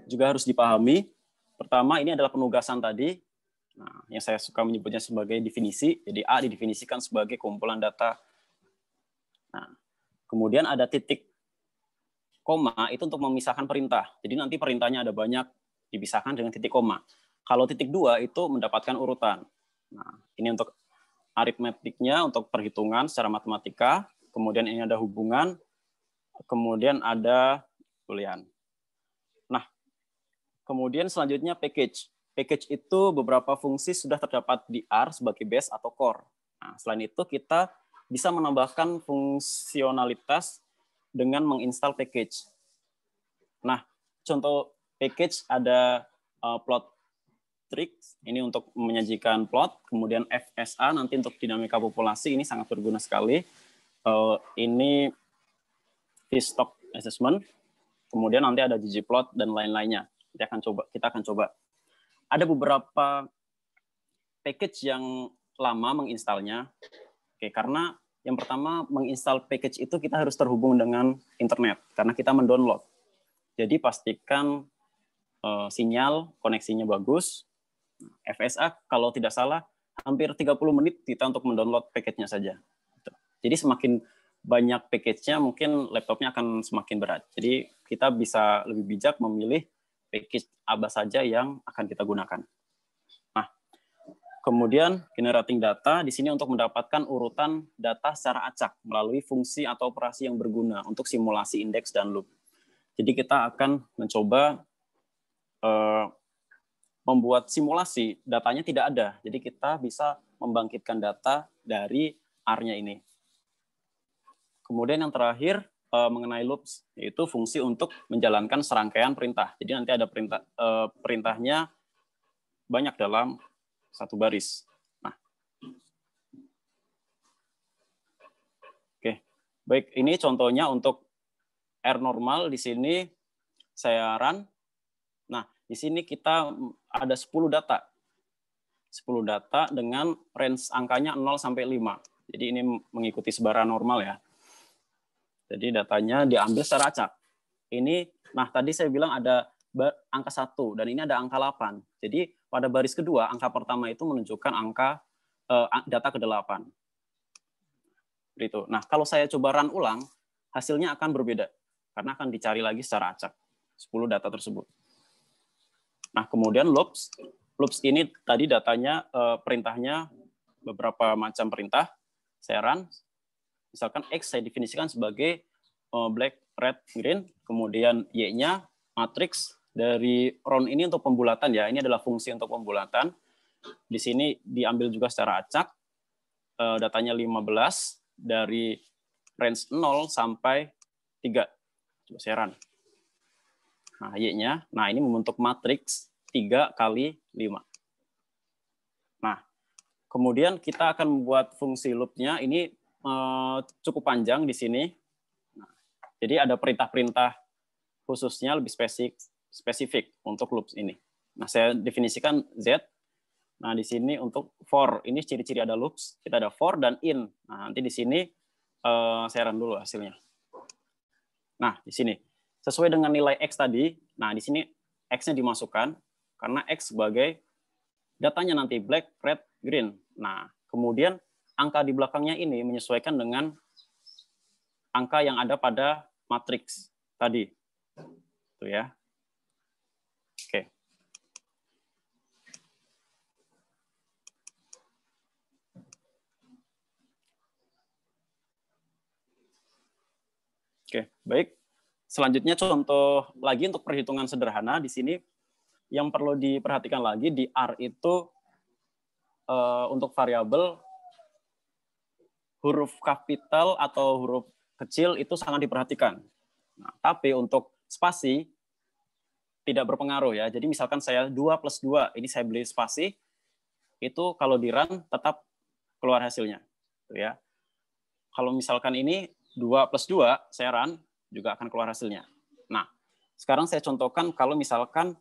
juga harus dipahami. Pertama, ini adalah penugasan tadi. Nah, yang saya suka menyebutnya sebagai definisi. Jadi A didefinisikan sebagai kumpulan data. Nah, kemudian ada titik koma, itu untuk memisahkan perintah. Jadi nanti perintahnya ada banyak, dipisahkan dengan titik koma. Kalau titik dua itu mendapatkan urutan. Nah, ini untuk aritmetiknya, untuk perhitungan secara matematika. Kemudian ini ada hubungan, kemudian ada boolean. Nah, kemudian selanjutnya package. Package itu beberapa fungsi sudah terdapat di R sebagai base atau core. Nah, selain itu kita bisa menambahkan fungsionalitas dengan menginstal package. Nah, contoh package ada uh, plot tricks, ini untuk menyajikan plot, kemudian F S A nanti untuk dinamika populasi, ini sangat berguna sekali. Uh, ini T-stock assessment, kemudian nanti ada ggplot dan lain-lainnya. Kita akan coba, kita akan coba. Ada beberapa package yang lama menginstalnya. Oke, karena yang pertama menginstal package itu kita harus terhubung dengan internet karena kita mendownload. Jadi pastikan uh, sinyal koneksinya bagus. F S A kalau tidak salah hampir tiga puluh menit kita untuk mendownload package-nya saja. Jadi semakin banyak package-nya mungkin laptopnya akan semakin berat. Jadi kita bisa lebih bijak memilih package apa saja yang akan kita gunakan. Nah, kemudian generating data di sini untuk mendapatkan urutan data secara acak melalui fungsi atau operasi yang berguna untuk simulasi indeks dan loop. Jadi kita akan mencoba uh, membuat simulasi, datanya tidak ada. Jadi kita bisa membangkitkan data dari R-nya ini. Kemudian yang terakhir uh, mengenai loops, yaitu fungsi untuk menjalankan serangkaian perintah. Jadi nanti ada perintah uh, perintahnya banyak dalam satu baris. Nah, oke, baik, ini contohnya untuk R normal. Di sini saya run. Nah, di sini kita ada sepuluh data dengan range angkanya nol sampai lima. Jadi ini mengikuti sebaran normal ya. Jadi datanya diambil secara acak. Ini, nah tadi saya bilang ada angka satu dan ini ada angka delapan. Jadi pada baris kedua angka pertama itu menunjukkan angka data kedelapan. Begitu. Nah, kalau saya coba run ulang, hasilnya akan berbeda karena akan dicari lagi secara acak sepuluh data tersebut. Nah, kemudian loops, loops ini tadi datanya perintahnya beberapa macam perintah. Saya run, misalkan X saya definisikan sebagai black, red, green, kemudian Y-nya matriks dari round ini untuk pembulatan ya. Ini adalah fungsi untuk pembulatan. Di sini diambil juga secara acak. Datanya lima belas dari range nol sampai tiga. Coba saya run. Nah, Y-nya, nah ini membentuk matriks tiga kali lima. Nah, kemudian kita akan membuat fungsi loop-nya. Ini eh, cukup panjang di sini. Nah, jadi ada perintah-perintah khususnya lebih spesifik, spesifik untuk loops ini. Nah, saya definisikan Z. Nah, di sini untuk for. Ini ciri-ciri ada loops. Kita ada for dan in. Nah, nanti di sini eh, saya run dulu hasilnya. Nah, di sini. Sesuai dengan nilai X tadi, nah di sini X-nya dimasukkan, karena X sebagai datanya nanti black, red, green. Nah, kemudian angka di belakangnya ini menyesuaikan dengan angka yang ada pada matriks tadi. Itu ya. Oke. Oke, baik. Selanjutnya contoh lagi untuk perhitungan sederhana di sini yang perlu diperhatikan lagi di R itu e, untuk variabel huruf kapital atau huruf kecil itu sangat diperhatikan. Nah, tapi untuk spasi tidak berpengaruh ya. Jadi misalkan saya dua plus dua, ini saya beli spasi, itu kalau di run tetap keluar hasilnya. Gitu ya. Kalau misalkan ini dua plus dua, saya run, juga akan keluar hasilnya. Nah, sekarang saya contohkan kalau misalkan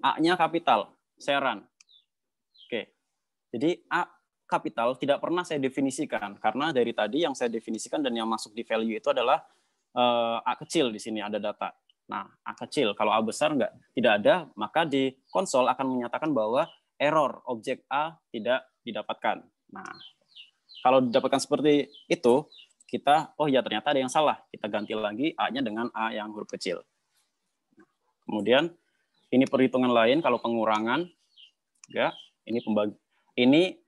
A-nya kapital, saya run. Oke, jadi A kapital tidak pernah saya definisikan, karena dari tadi yang saya definisikan dan yang masuk di value itu adalah uh, A kecil di sini, ada data. Nah, A kecil, kalau A besar enggak, tidak ada, maka di konsol akan menyatakan bahwa error, objek A tidak didapatkan. Nah, kalau didapatkan seperti itu, kita, oh ya ternyata ada yang salah. Kita ganti lagi A-nya dengan A yang huruf kecil. Kemudian, ini perhitungan lain, kalau pengurangan, ya, ini pembagi, ini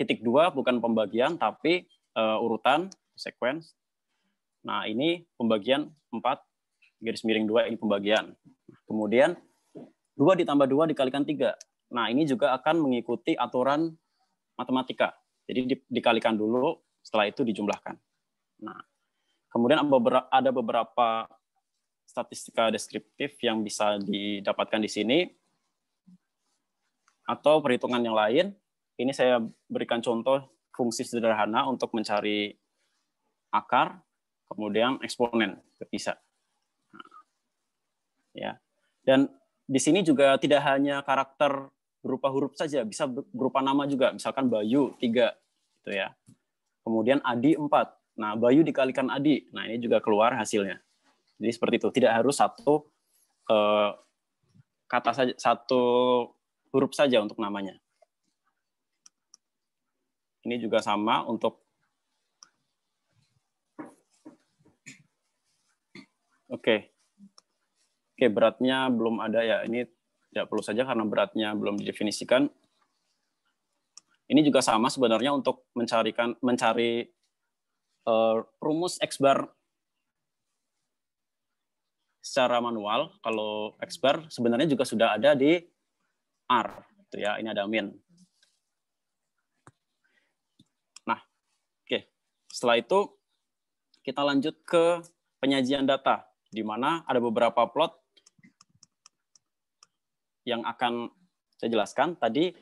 titik dua bukan pembagian, tapi uh, urutan, sequence. Nah, ini pembagian empat, garis miring dua, ini pembagian. Kemudian, dua ditambah dua dikalikan tiga. Nah, ini juga akan mengikuti aturan matematika. Jadi, di, dikalikan dulu, setelah itu dijumlahkan. Nah, kemudian ada beberapa statistika deskriptif yang bisa didapatkan di sini atau perhitungan yang lain. Ini saya berikan contoh fungsi sederhana untuk mencari akar, kemudian eksponen terpisah. Nah, ya, dan di sini juga tidak hanya karakter berupa huruf saja, bisa berupa nama juga. Misalkan Bayu tiga, gitu ya. Kemudian Adi empat. Nah, Bayu dikalikan Adi. Nah, ini juga keluar hasilnya. Jadi seperti itu. Tidak harus satu eh, kata saja, satu huruf saja untuk namanya. Ini juga sama untuk. Oke, oke beratnya belum ada ya. Ini tidak perlu saja karena beratnya belum didefinisikan. Ini juga sama sebenarnya untuk mencarikan mencari Uh, rumus X bar secara manual. Kalau X bar sebenarnya juga sudah ada di R, gitu ya. Ini ada min. Nah, oke. Okay. Setelah itu kita lanjut ke penyajian data, di mana ada beberapa plot yang akan saya jelaskan. Tadi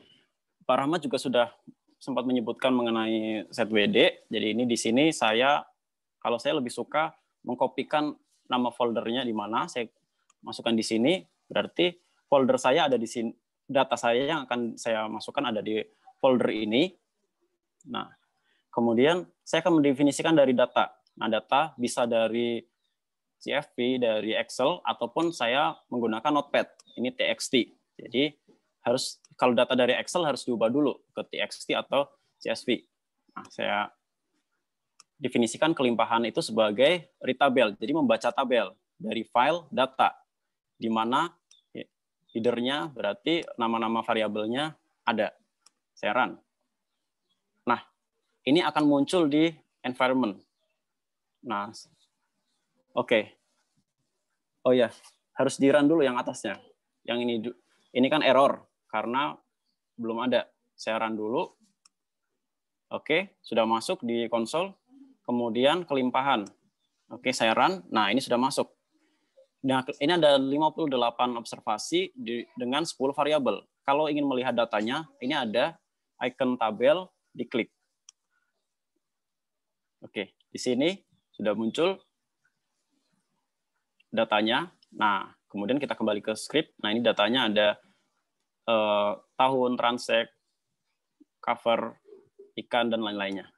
Pak Rahmat juga sudah sempat menyebutkan mengenai Z W D. Jadi ini di sini saya, kalau saya lebih suka mengkopikan nama foldernya di mana, saya masukkan di sini, berarti folder saya ada di sini, data saya yang akan saya masukkan ada di folder ini. Nah, kemudian saya akan mendefinisikan dari data. Nah, data bisa dari C S V, dari Excel, ataupun saya menggunakan Notepad. Ini T X T. Jadi harus, kalau data dari Excel harus diubah dulu ke T X T atau C S V. Nah, saya definisikan kelimpahan itu sebagai readable, jadi membaca tabel dari file data, di mana headernya berarti nama-nama variabelnya ada. Saya run. Nah, ini akan muncul di environment. Nah, oke. Okay. Oh ya, yeah. Harus di-run dulu yang atasnya. Yang ini, ini kan error karena belum ada. Saya run dulu. Oke, okay. Sudah masuk di konsol. Kemudian kelimpahan. Oke, okay, saya run. Nah, ini sudah masuk. Nah, ini ada lima puluh delapan observasi di, dengan sepuluh variabel. Kalau ingin melihat datanya, ini ada icon tabel, diklik. Oke, di sini sudah muncul datanya. Nah, kemudian kita kembali ke script. Nah, ini datanya ada eh, tahun, transect, cover, ikan, dan lain-lainnya.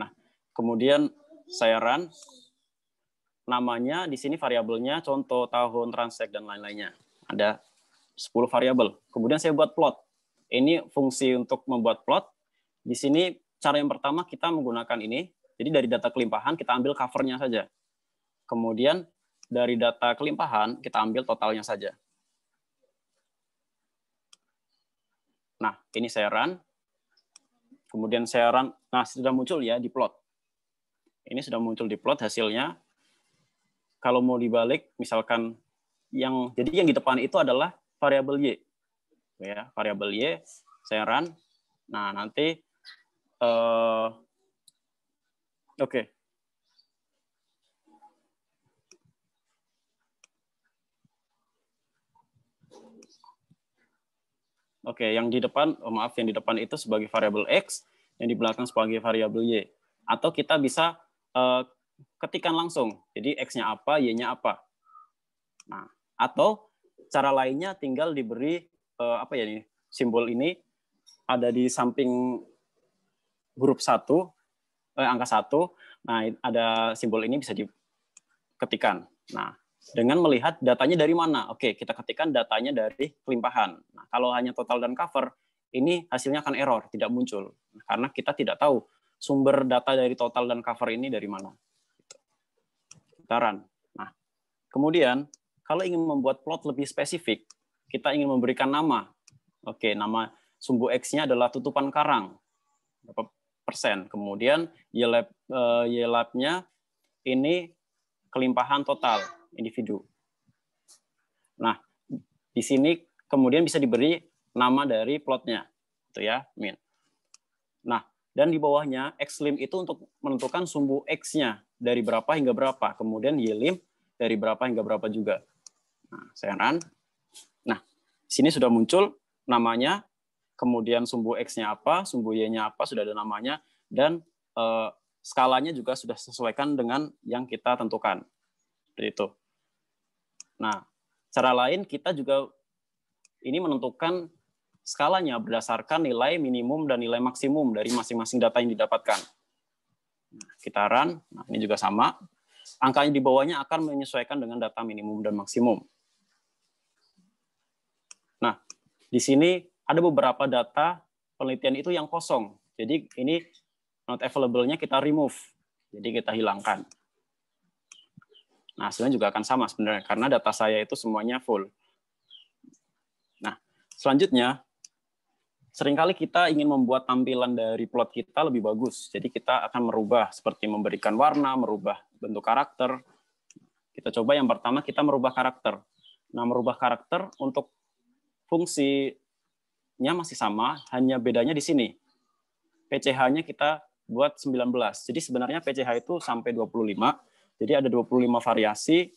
Nah, kemudian saya run. Namanya di sini variabelnya contoh tahun, transect, dan lain-lainnya. Ada sepuluh variabel. Kemudian saya buat plot. Ini fungsi untuk membuat plot. Di sini cara yang pertama kita menggunakan ini. Jadi dari data kelimpahan kita ambil covernya saja. Kemudian dari data kelimpahan kita ambil totalnya saja. Nah, ini saya run. Kemudian saya run. Nah, sudah muncul ya di plot. Ini sudah muncul di plot hasilnya. Kalau mau dibalik, misalkan yang jadi yang di depan itu adalah variabel y, ya variabel y, saya run. Nah nanti, uh, oke, okay. oke okay, yang di depan, oh maaf yang di depan itu sebagai variabel x, yang di belakang sebagai variabel y. Atau kita bisa uh, ketikan langsung. Jadi X-nya apa, Y-nya apa. Nah, atau cara lainnya tinggal diberi eh, apa ya ini? Simbol ini ada di samping huruf satu, eh, angka satu. Nah, ada simbol ini bisa diketikan. Nah, dengan melihat datanya dari mana? Oke, kita ketikan datanya dari kelimpahan. Nah, kalau hanya total dan cover, ini hasilnya akan error, tidak muncul. Nah, karena kita tidak tahu sumber data dari total dan cover ini dari mana. Nah, kemudian kalau ingin membuat plot lebih spesifik, kita ingin memberikan nama. Oke, nama sumbu X-nya adalah tutupan karang, berapa persen. Kemudian Y-lab, uh, Y-lab-nya ini kelimpahan total individu. Nah, di sini kemudian bisa diberi nama dari plotnya, itu ya, min. Nah, dan di bawahnya X-lim itu untuk menentukan sumbu X-nya dari berapa hingga berapa, kemudian Y-lim dari berapa hingga berapa juga. Nah, saya run. Nah, sini sudah muncul namanya, kemudian sumbu X-nya apa, sumbu Y-nya apa, sudah ada namanya, dan eh, skalanya juga sudah sesuaikan dengan yang kita tentukan. Seperti itu. Nah, cara lain kita juga ini menentukan skalanya berdasarkan nilai minimum dan nilai maksimum dari masing-masing data yang didapatkan. Nah, kita run, nah, ini juga sama. Angkanya di bawahnya akan menyesuaikan dengan data minimum dan maksimum. Nah, di sini ada beberapa data penelitian itu yang kosong. Jadi ini not available-nya kita remove. Jadi kita hilangkan. Nah, hasilnya juga akan sama sebenarnya karena data saya itu semuanya full. Nah, selanjutnya seringkali kita ingin membuat tampilan dari plot kita lebih bagus. Jadi kita akan merubah seperti memberikan warna, merubah bentuk karakter. Kita coba yang pertama kita merubah karakter. Nah, merubah karakter untuk fungsinya masih sama, hanya bedanya di sini. P C H-nya kita buat sembilan belas. Jadi sebenarnya P C H itu sampai dua puluh lima. Jadi ada dua puluh lima variasi.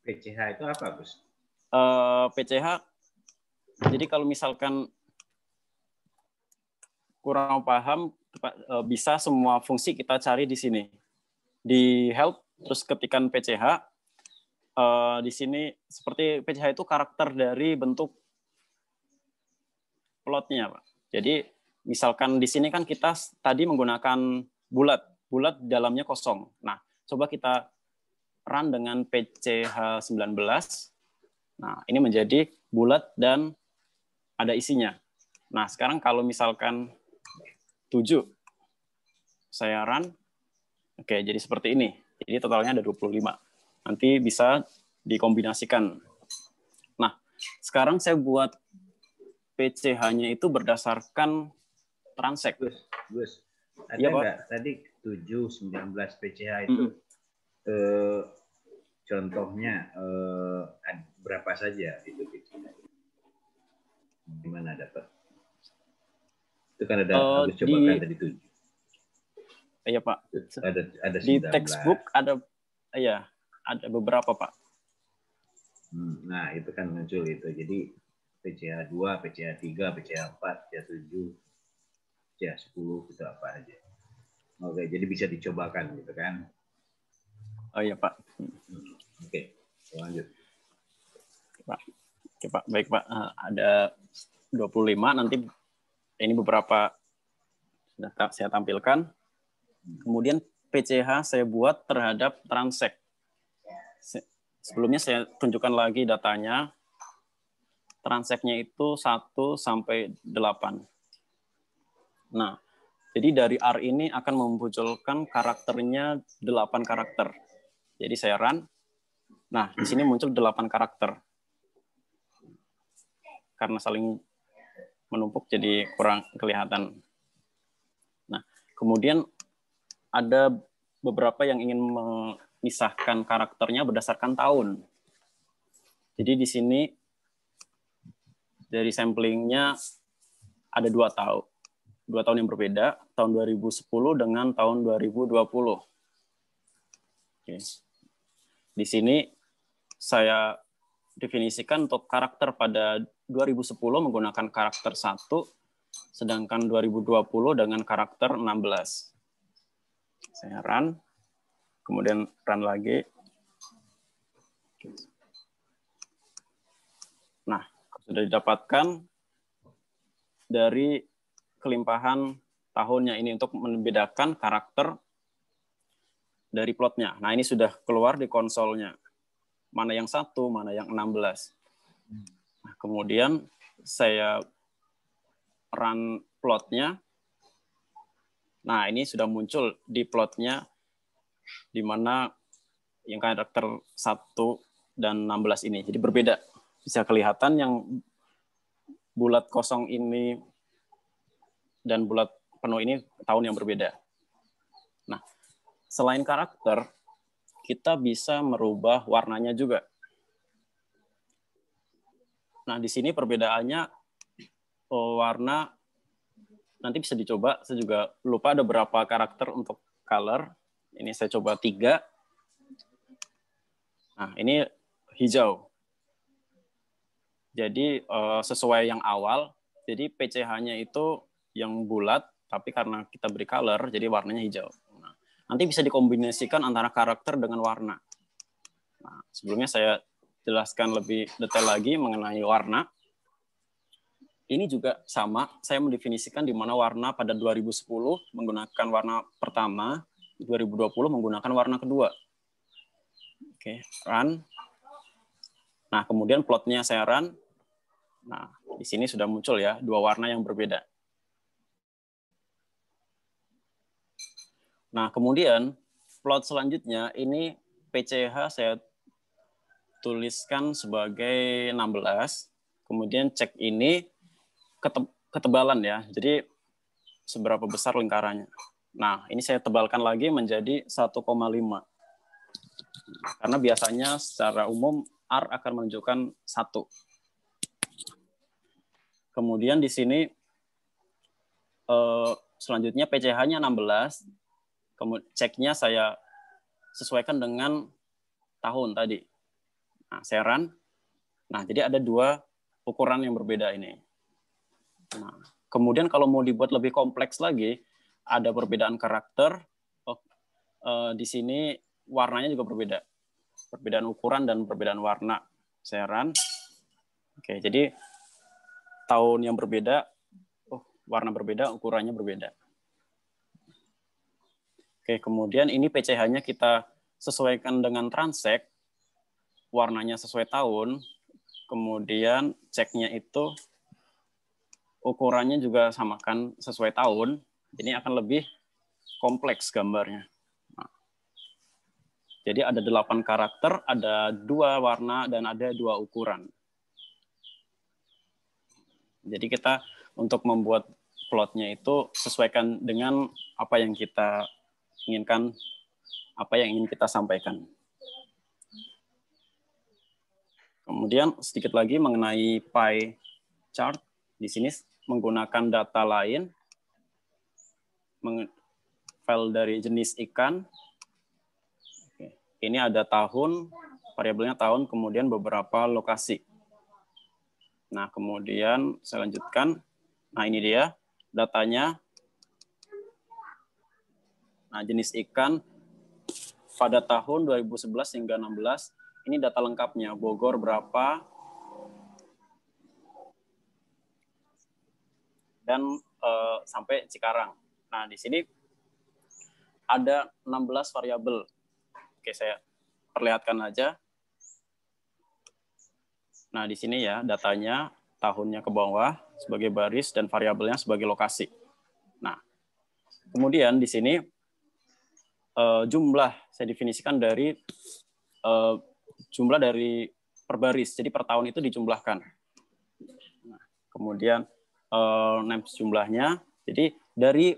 P C H itu apa, Gus? Uh, P C H jadi kalau misalkan kurang paham, bisa semua fungsi kita cari di sini. Di help, terus ketikan P C H. Di sini seperti P C H itu karakter dari bentuk plotnya, Pak. Jadi misalkan di sini kan kita tadi menggunakan bulat. Bulat dalamnya kosong. Nah, coba kita run dengan P C H sembilan belas. Nah, ini menjadi bulat dan ada isinya. Nah, sekarang kalau misalkan tujuh, saya run, oke, jadi seperti ini. Jadi totalnya ada dua puluh lima. Nanti bisa dikombinasikan. Nah, sekarang saya buat P C H-nya itu berdasarkan transek. Gus, Gus, ada ya, enggak? Tadi tujuh, sembilan belas P C H itu mm-hmm. eh, contohnya eh, berapa saja itu P C H? Gimana dapat? Itu kan ada oh, Agus coba kan tadi tujuh. Iya Pak. Ada, ada di textbook ada, ya ada beberapa Pak. Hmm, nah itu kan muncul itu. Jadi P C H dua, P C H tiga, P C H empat, P C H tujuh, P C H sepuluh itu apa aja. Oke, jadi bisa dicobakan gitu kan? Oh iya Pak. Hmm, Oke, okay. Lanjut. Pak. Oke Pak, baik Pak. Ada dua puluh lima nanti. Ini beberapa data saya tampilkan. Kemudian P C H saya buat terhadap transek. Sebelumnya saya tunjukkan lagi datanya. Transeknya itu satu sampai delapan. Nah, jadi dari R ini akan memunculkan karakternya delapan karakter. Jadi saya run. Nah, di sini muncul delapan karakter. Karena saling menumpuk jadi kurang kelihatan. Nah, kemudian ada beberapa yang ingin memisahkan karakternya berdasarkan tahun. Jadi di sini dari samplingnya ada dua tahun, dua tahun yang berbeda, tahun dua ribu sepuluh dengan tahun dua ribu dua puluh. Oke. Di sini saya definisikan untuk karakter pada dua ribu sepuluh menggunakan karakter satu, sedangkan dua ribu dua puluh dengan karakter enam belas. Saya run, kemudian run lagi. Nah, sudah didapatkan dari kelimpahan tahunnya ini untuk membedakan karakter dari plotnya. Nah, ini sudah keluar di konsolnya. Mana yang satu, mana yang enam belas. Nah, kemudian saya run plotnya. Nah, ini sudah muncul di plotnya di mana yang karakter satu dan enam belas ini. Jadi berbeda. Bisa kelihatan yang bulat kosong ini dan bulat penuh ini tahun yang berbeda. Nah, selain karakter, kita bisa merubah warnanya juga. Nah, di sini perbedaannya oh, warna nanti bisa dicoba. Saya juga lupa ada berapa karakter untuk color. Ini saya coba tiga. Nah, ini hijau. Jadi eh, sesuai yang awal. Jadi P C H-nya itu yang bulat, tapi karena kita beri color, jadi warnanya hijau. Nanti bisa dikombinasikan antara karakter dengan warna. Nah, sebelumnya saya jelaskan lebih detail lagi mengenai warna. Ini juga sama, saya mendefinisikan di mana warna pada dua ribu sepuluh menggunakan warna pertama, dua ribu dua puluh menggunakan warna kedua. Oke, run. Nah, kemudian plotnya saya run. Nah, di sini sudah muncul ya, dua warna yang berbeda. Nah, kemudian plot selanjutnya ini P C H saya tuliskan sebagai enam belas. Kemudian cek ini ketebalan ya. Jadi seberapa besar lingkarannya. Nah, ini saya tebalkan lagi menjadi satu koma lima. Karena biasanya secara umum R akan menunjukkan satu. Kemudian di sini selanjutnya P C H-nya enam belas. Kemudian ceknya saya sesuaikan dengan tahun tadi. Nah, saya run. Nah, jadi ada dua ukuran yang berbeda ini. Nah, kemudian kalau mau dibuat lebih kompleks lagi, ada perbedaan karakter. Oh, eh, di sini warnanya juga berbeda. Perbedaan ukuran dan perbedaan warna. Saya run. Oke, jadi tahun yang berbeda, oh, warna berbeda, ukurannya berbeda. Oke, kemudian ini P C H-nya kita sesuaikan dengan transek, warnanya sesuai tahun, kemudian ceknya itu ukurannya juga samakan sesuai tahun, ini akan lebih kompleks gambarnya. Nah, jadi ada delapan karakter, ada dua warna, dan ada dua ukuran. Jadi kita untuk membuat plotnya itu sesuaikan dengan apa yang kita inginkan, apa yang ingin kita sampaikan. Kemudian sedikit lagi mengenai pie chart. Di sini menggunakan data lain, file dari jenis ikan. Ini ada tahun, variabelnya tahun, kemudian beberapa lokasi. Nah, kemudian saya lanjutkan. Nah, ini dia datanya. Nah, jenis ikan pada tahun dua ribu sebelas hingga enam belas. Ini data lengkapnya, Bogor berapa, dan uh, sampai Cikarang. Nah, di sini ada enam belas variabel. Oke, saya perlihatkan aja. Nah, di sini ya datanya, tahunnya ke bawah sebagai baris, dan variabelnya sebagai lokasi. Nah, kemudian di sini uh, jumlah saya definisikan dari uh, jumlah dari per baris, jadi per tahun itu dijumlahkan. Nah, kemudian eh, names jumlahnya, jadi dari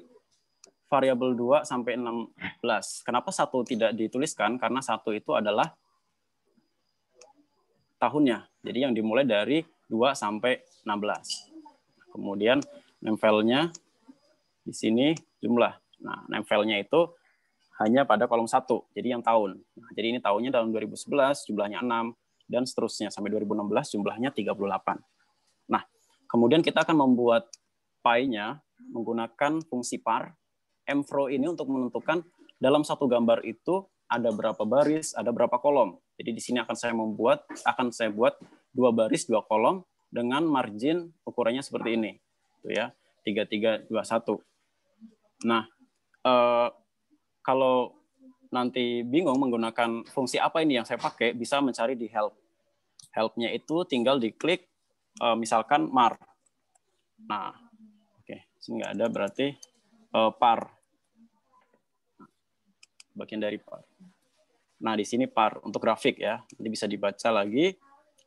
variabel dua sampai enam belas. Kenapa satu tidak dituliskan? Karena satu itu adalah tahunnya, jadi yang dimulai dari dua sampai enam belas. Nah, kemudian name file-nya di sini jumlah. Nah, name file-nya itu hanya pada kolom satu, jadi yang tahun. Nah, jadi ini tahunnya tahun dua ribu sebelas, jumlahnya enam, dan seterusnya. Sampai dua ribu enam belas jumlahnya tiga puluh delapan. Nah, kemudian kita akan membuat pie-nya menggunakan fungsi par. M F R O ini untuk menentukan dalam satu gambar itu ada berapa baris, ada berapa kolom. Jadi di sini akan saya membuat, akan saya buat dua baris, dua kolom dengan margin ukurannya seperti ini. Itu ya, tiga tiga dua satu. Nah, eh, kalau nanti bingung menggunakan fungsi apa ini yang saya pakai, bisa mencari di help. Help-nya itu tinggal diklik, misalkan mar. Nah, oke, okay. Sini nggak ada berarti par. Bagian dari par. Nah, di sini par untuk grafik ya. Nanti bisa dibaca lagi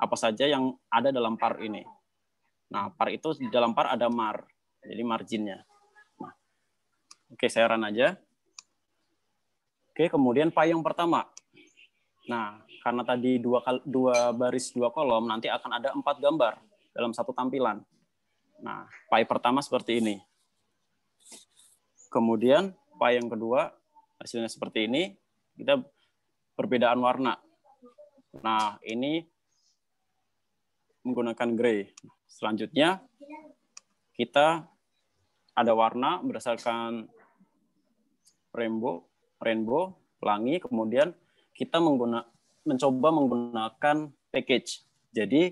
apa saja yang ada dalam par ini. Nah, par itu di dalam par ada mar, jadi marginnya. Nah, oke, okay, saya run aja. Oke, kemudian pie yang pertama. Nah, karena tadi dua, dua baris, dua kolom, nanti akan ada empat gambar dalam satu tampilan. Nah, pie pertama seperti ini. Kemudian pie yang kedua, hasilnya seperti ini. Kita perbedaan warna. Nah, ini menggunakan gray. Selanjutnya, kita ada warna berdasarkan rainbow. rainbow, pelangi, kemudian kita mengguna, mencoba menggunakan package. Jadi,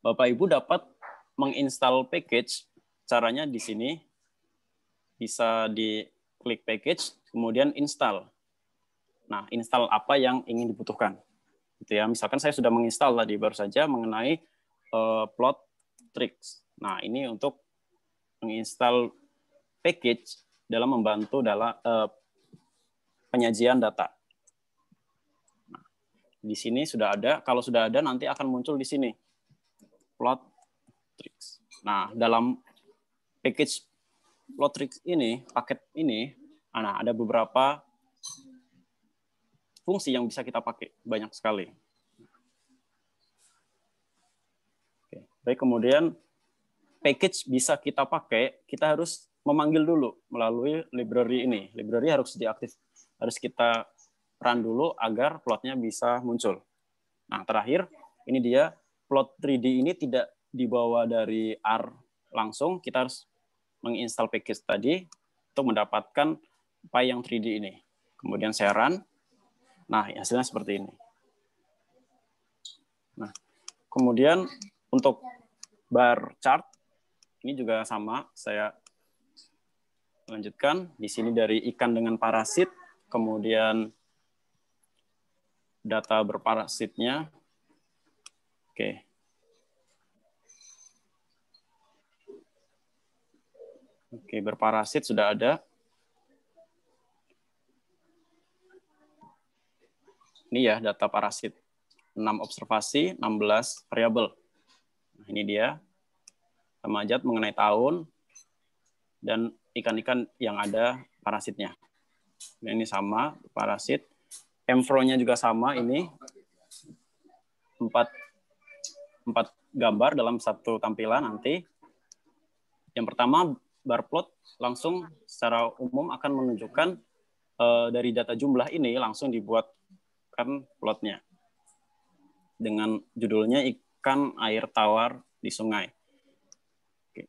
Bapak-Ibu dapat menginstal package, caranya di sini, bisa diklik package, kemudian install. Nah, install apa yang ingin dibutuhkan. Gitu ya. Misalkan saya sudah menginstal tadi baru saja mengenai uh, plot tricks. Nah, ini untuk menginstal package, dalam membantu dalam eh, penyajian data. Nah, di sini sudah ada, kalau sudah ada nanti akan muncul di sini plot tricks. Nah, dalam package plot tricks ini, paket ini, nah, ada beberapa fungsi yang bisa kita pakai, banyak sekali. Oke, baik, kemudian package bisa kita pakai, kita harus memanggil dulu melalui library ini. Library harus diaktif, harus kita run dulu agar plotnya bisa muncul. Nah, terakhir, ini dia plot tiga D ini tidak dibawa dari R langsung, kita harus menginstal package tadi untuk mendapatkan pie yang tiga D ini. Kemudian saya run. Nah, hasilnya seperti ini. Nah, kemudian untuk bar chart ini juga sama, saya lanjutkan. Di sini dari ikan dengan parasit, kemudian data berparasitnya. Oke. Oke, berparasit sudah ada. Ini ya data parasit. enam observasi, enam belas variabel. Nah, ini dia. Remaja mengenai tahun dan ikan-ikan yang ada parasitnya. Nah, ini sama parasit. M F R O-nya juga sama ini. Empat, empat gambar dalam satu tampilan nanti. Yang pertama, bar plot langsung secara umum akan menunjukkan eh, dari data jumlah ini langsung dibuatkan plotnya. Dengan judulnya ikan air tawar di sungai. Oke.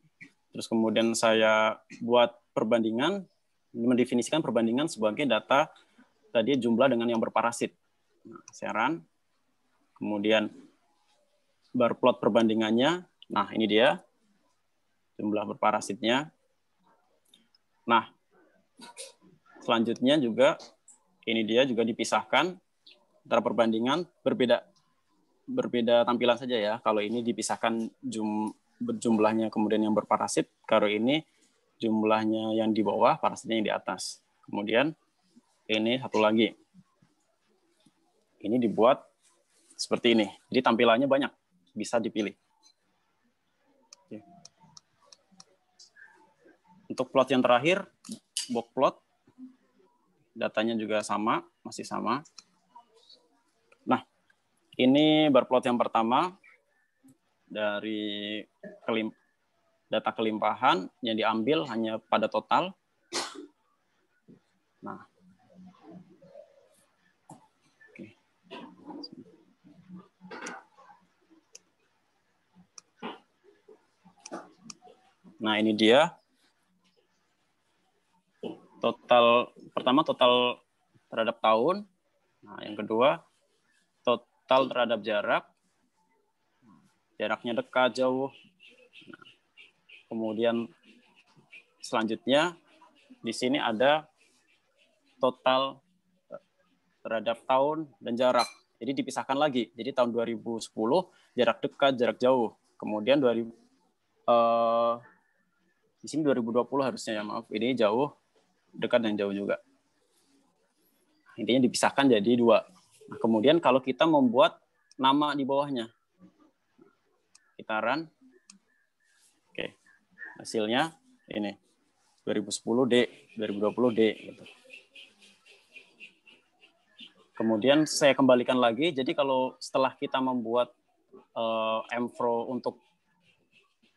Terus kemudian saya buat perbandingan, mendefinisikan perbandingan sebagai data tadi jumlah dengan yang berparasit. Nah, saya run. Kemudian bar plot perbandingannya. Nah, ini dia jumlah berparasitnya. Nah, selanjutnya juga ini dia juga dipisahkan antara perbandingan berbeda berbeda tampilan saja ya. Kalau ini dipisahkan jum, jumlahnya kemudian yang berparasit, kalau ini jumlahnya yang di bawah, parasitnya yang di atas. Kemudian ini satu lagi. Ini dibuat seperti ini. Jadi tampilannya banyak, bisa dipilih. Untuk plot yang terakhir, box plot, datanya juga sama, masih sama. Nah, ini bar plot yang pertama dari kelim data kelimpahan yang diambil hanya pada total. Nah, oke. Nah, ini dia. Total pertama total terhadap tahun, nah, yang kedua total terhadap jarak, jaraknya dekat jauh, nah, kemudian selanjutnya di sini ada total terhadap tahun dan jarak, jadi dipisahkan lagi, jadi tahun dua ribu sepuluh jarak dekat jarak jauh, kemudian dua ribu, eh, di sini dua ribu dua puluh harusnya ya maaf ini jauh dekat dan jauh juga. Intinya dipisahkan jadi dua. Nah, kemudian kalau kita membuat nama di bawahnya, kita run. Oke, hasilnya ini dua ribu sepuluh D, dua ribu dua puluh D. Gitu. Kemudian saya kembalikan lagi. Jadi kalau setelah kita membuat uh, M F R O untuk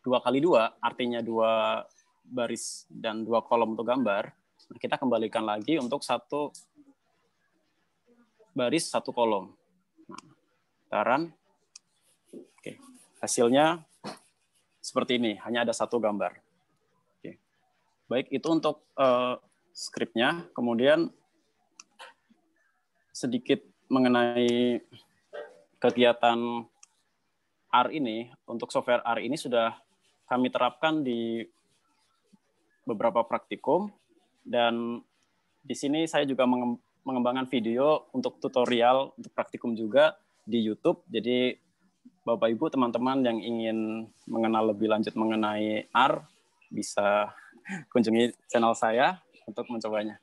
dua kali dua, artinya dua baris dan dua kolom untuk gambar. Nah, kita kembalikan lagi untuk satu baris satu kolom. Nah, taran. Oke, hasilnya seperti ini. Hanya ada satu gambar. Oke. Baik, itu untuk uh, skripnya. Kemudian sedikit mengenai kegiatan R ini. Untuk software R ini sudah kami terapkan di beberapa praktikum. Dan di sini saya juga mengembangkan video untuk tutorial, untuk praktikum juga di YouTube. Jadi Bapak-Ibu, teman-teman yang ingin mengenal lebih lanjut mengenai R, bisa kunjungi channel saya untuk mencobanya.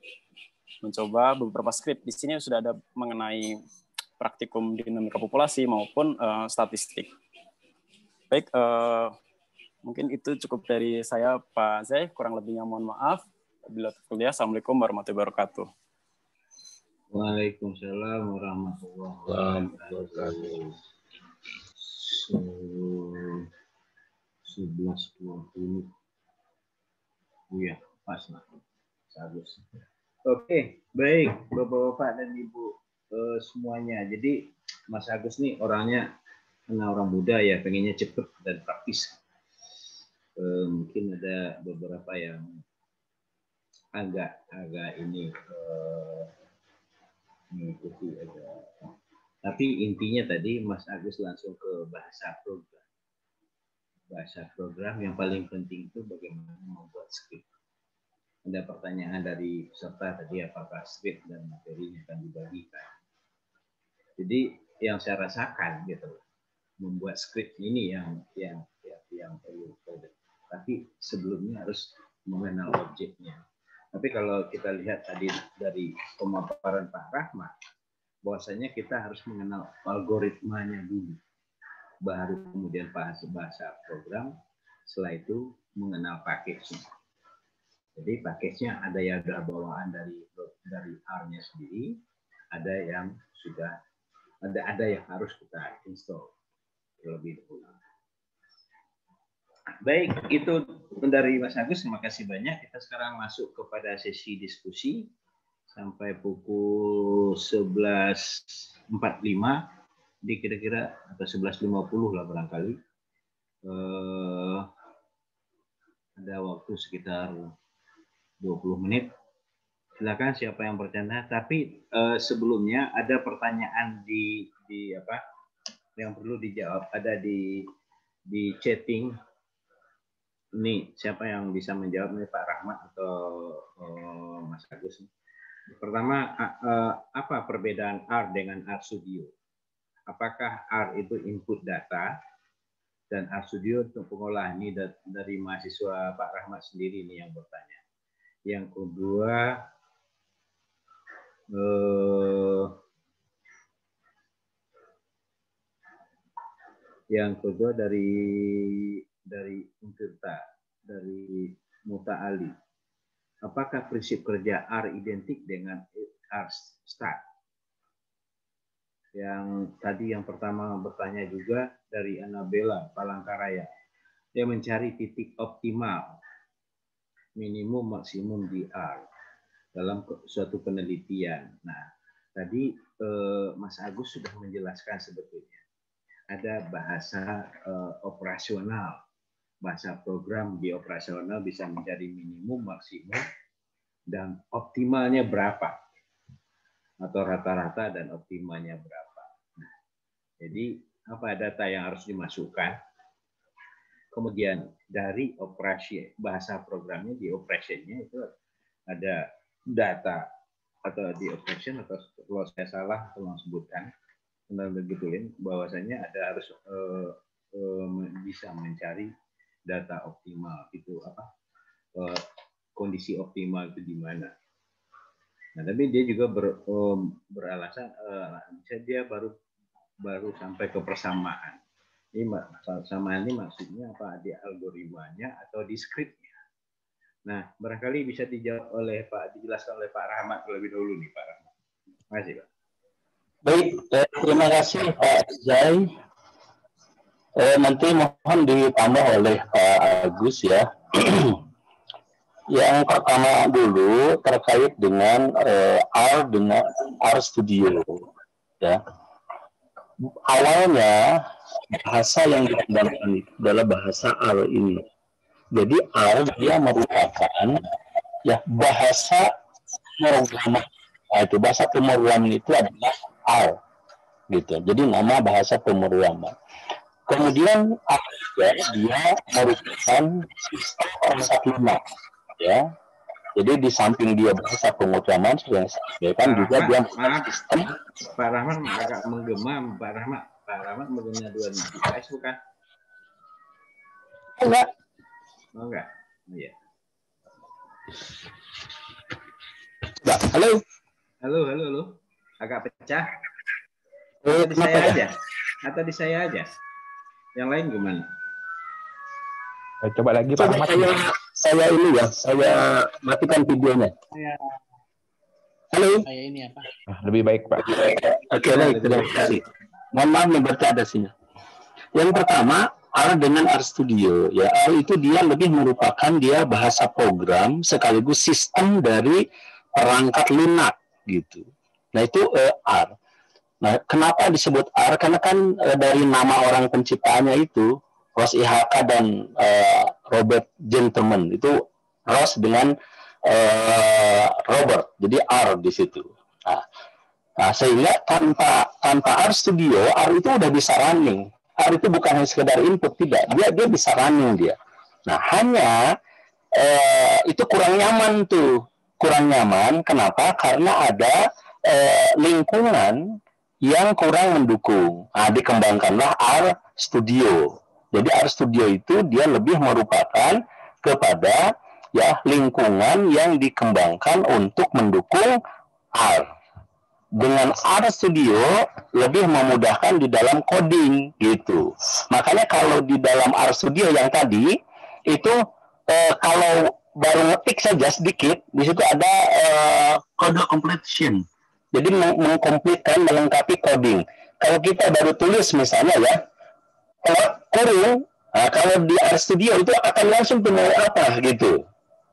Mencoba beberapa skrip. Di sini sudah ada mengenai praktikum dinamika populasi maupun uh, statistik. Baik, uh, mungkin itu cukup dari saya, Pak Zai. Kurang lebihnya mohon maaf. Bila terkuliah, Assalamualaikum warahmatullahi wabarakatuh. Waalaikumsalam warahmatullahi wabarakatuh. sebelas dua puluh. Iya, pas lah. Oke, baik Bapak-bapak dan Ibu eh, semuanya. Jadi Mas Agus nih orangnya karena orang muda ya, pengennya cepet dan praktis. Eh, mungkin ada beberapa yang agak agak ini uh, mengikuti agak, tapi intinya tadi Mas Agus langsung ke bahasa program bahasa program yang paling penting itu bagaimana membuat skrip. Ada pertanyaan dari peserta tadi apakah skrip dan materinya akan dibagikan. Jadi yang saya rasakan gitu, membuat skrip ini yang yang yang, yang perlu, tapi sebelumnya harus mengenal objeknya. Tapi kalau kita lihat tadi dari pemaparan Pak Rahmat, bahwasanya kita harus mengenal algoritmanya dulu, baru kemudian bahasa-bahasa program, setelah itu mengenal package-nya. Jadi package-nya ada yang ada bawaan dari dari R-nya sendiri, ada yang sudah ada ada yang harus kita install terlebih dahulu. Baik, itu dari Mas Agus. Terima kasih banyak. Kita sekarang masuk kepada sesi diskusi sampai pukul sebelas empat puluh lima. Jadi kira-kira atau sebelas lima puluh lah barangkali. Eh, ada waktu sekitar dua puluh menit. Silakan siapa yang bercanda. Tapi eh, sebelumnya ada pertanyaan di di apa yang perlu dijawab. Ada di di chatting. Nih, siapa yang bisa menjawab nih, Pak Rahmat atau uh, Mas Agus? Pertama, uh, apa perbedaan R dengan R Studio? Apakah R itu input data dan R Studio untuk pengolahan? Ini dari mahasiswa Pak Rahmat sendiri nih yang bertanya. Yang kedua, uh, yang kedua dari dari Untirta, dari Muta Ali. Apakah prinsip kerja R identik dengan R start? Yang tadi yang pertama bertanya juga dari Anabella Palangkaraya. Dia mencari titik optimal, minimum maksimum di R dalam suatu penelitian. Nah, tadi eh, Mas Agus sudah menjelaskan sebetulnya. Ada bahasa eh, operasional. Bahasa program di operasional bisa menjadi minimum, maksimum, dan optimalnya berapa. Atau rata-rata dan optimalnya berapa. Nah, jadi apa data yang harus dimasukkan. Kemudian dari operasi, bahasa programnya di operasinya itu ada data atau di operation, atau kalau saya salah tolong sebutkan. Benar begituin bahwasanya ada harus eh, eh, bisa mencari data optimal itu apa, eh, kondisi optimal itu di mana. Nah, tapi dia juga ber, eh, beralasan eh, dia baru baru sampai ke persamaan. Ini persamaan ini maksudnya apa, di algoritmanya atau di scriptnya. Nah, barangkali bisa dijawab oleh Pak, dijelaskan oleh Pak Rahmat terlebih dahulu nih, Pak Rahmat. Terima kasih, Pak. Baik, eh, terima kasih Pak Zai. Eh, nanti mohon ditambah oleh Pak Agus ya. Yang pertama dulu terkait dengan eh, R dengan R Studio. Ya. Awalnya bahasa yang dikembangkan itu adalah bahasa R ini. Jadi R dia merupakan ya bahasa pemrograman. Nah, itu bahasa pemrograman itu adalah R, gitu. Jadi nama bahasa pemrograman. Kemudian R ya, dia merupakan sistem perangkat lunak, ya. Jadi di samping dia bahasa pemrograman yang saya sampaikan juga dia merupakan sistem. Pak Rahmat agak menggema, Pak Rahmat, Pak Rahmat menggunakan dua device bukan? Enggak. Oh, enggak. Oh, iya. Nah, halo. Halo, halo, halo. Agak pecah. Atau di saya aja. Atau di saya aja. Yang lain gimana? Coba lagi Pak Ahmad. Saya, saya ini ya, saya matikan videonya. Saya... Halo. Saya ini apa? Ya, lebih baik Pak. Oke, baik. Terima kasih. Mohon maaf membaca ada sini. Yang pertama, R dengan R Studio. Ya, R itu dia lebih merupakan dia bahasa program sekaligus sistem dari perangkat lunak gitu. Nah itu eh, R. Nah, kenapa disebut R? Karena kan e, dari nama orang penciptanya itu, Ross I H K dan e, Robert Gentleman, itu Ross dengan e, Robert, jadi R di situ. Nah, nah, sehingga tanpa tanpa R Studio, R itu udah bisa running. R itu bukan hanya sekedar input, tidak. Dia dia bisa running dia. Nah, hanya e, itu kurang nyaman tuh, kurang nyaman. Kenapa? Karena ada e, lingkungan yang kurang mendukung. Nah, dikembangkanlah R Studio. Jadi R Studio itu dia lebih merupakan kepada ya lingkungan yang dikembangkan untuk mendukung R. Dengan R Studio lebih memudahkan di dalam coding gitu. Makanya kalau di dalam R Studio yang tadi itu eh, kalau baru ngetik saja sedikit, di situ ada eh, kode completion. Jadi mengkomplitkan, melengkapi coding. Kalau kita baru tulis misalnya ya, kurung, nah, kalau di RStudio itu akan langsung pilih apa gitu.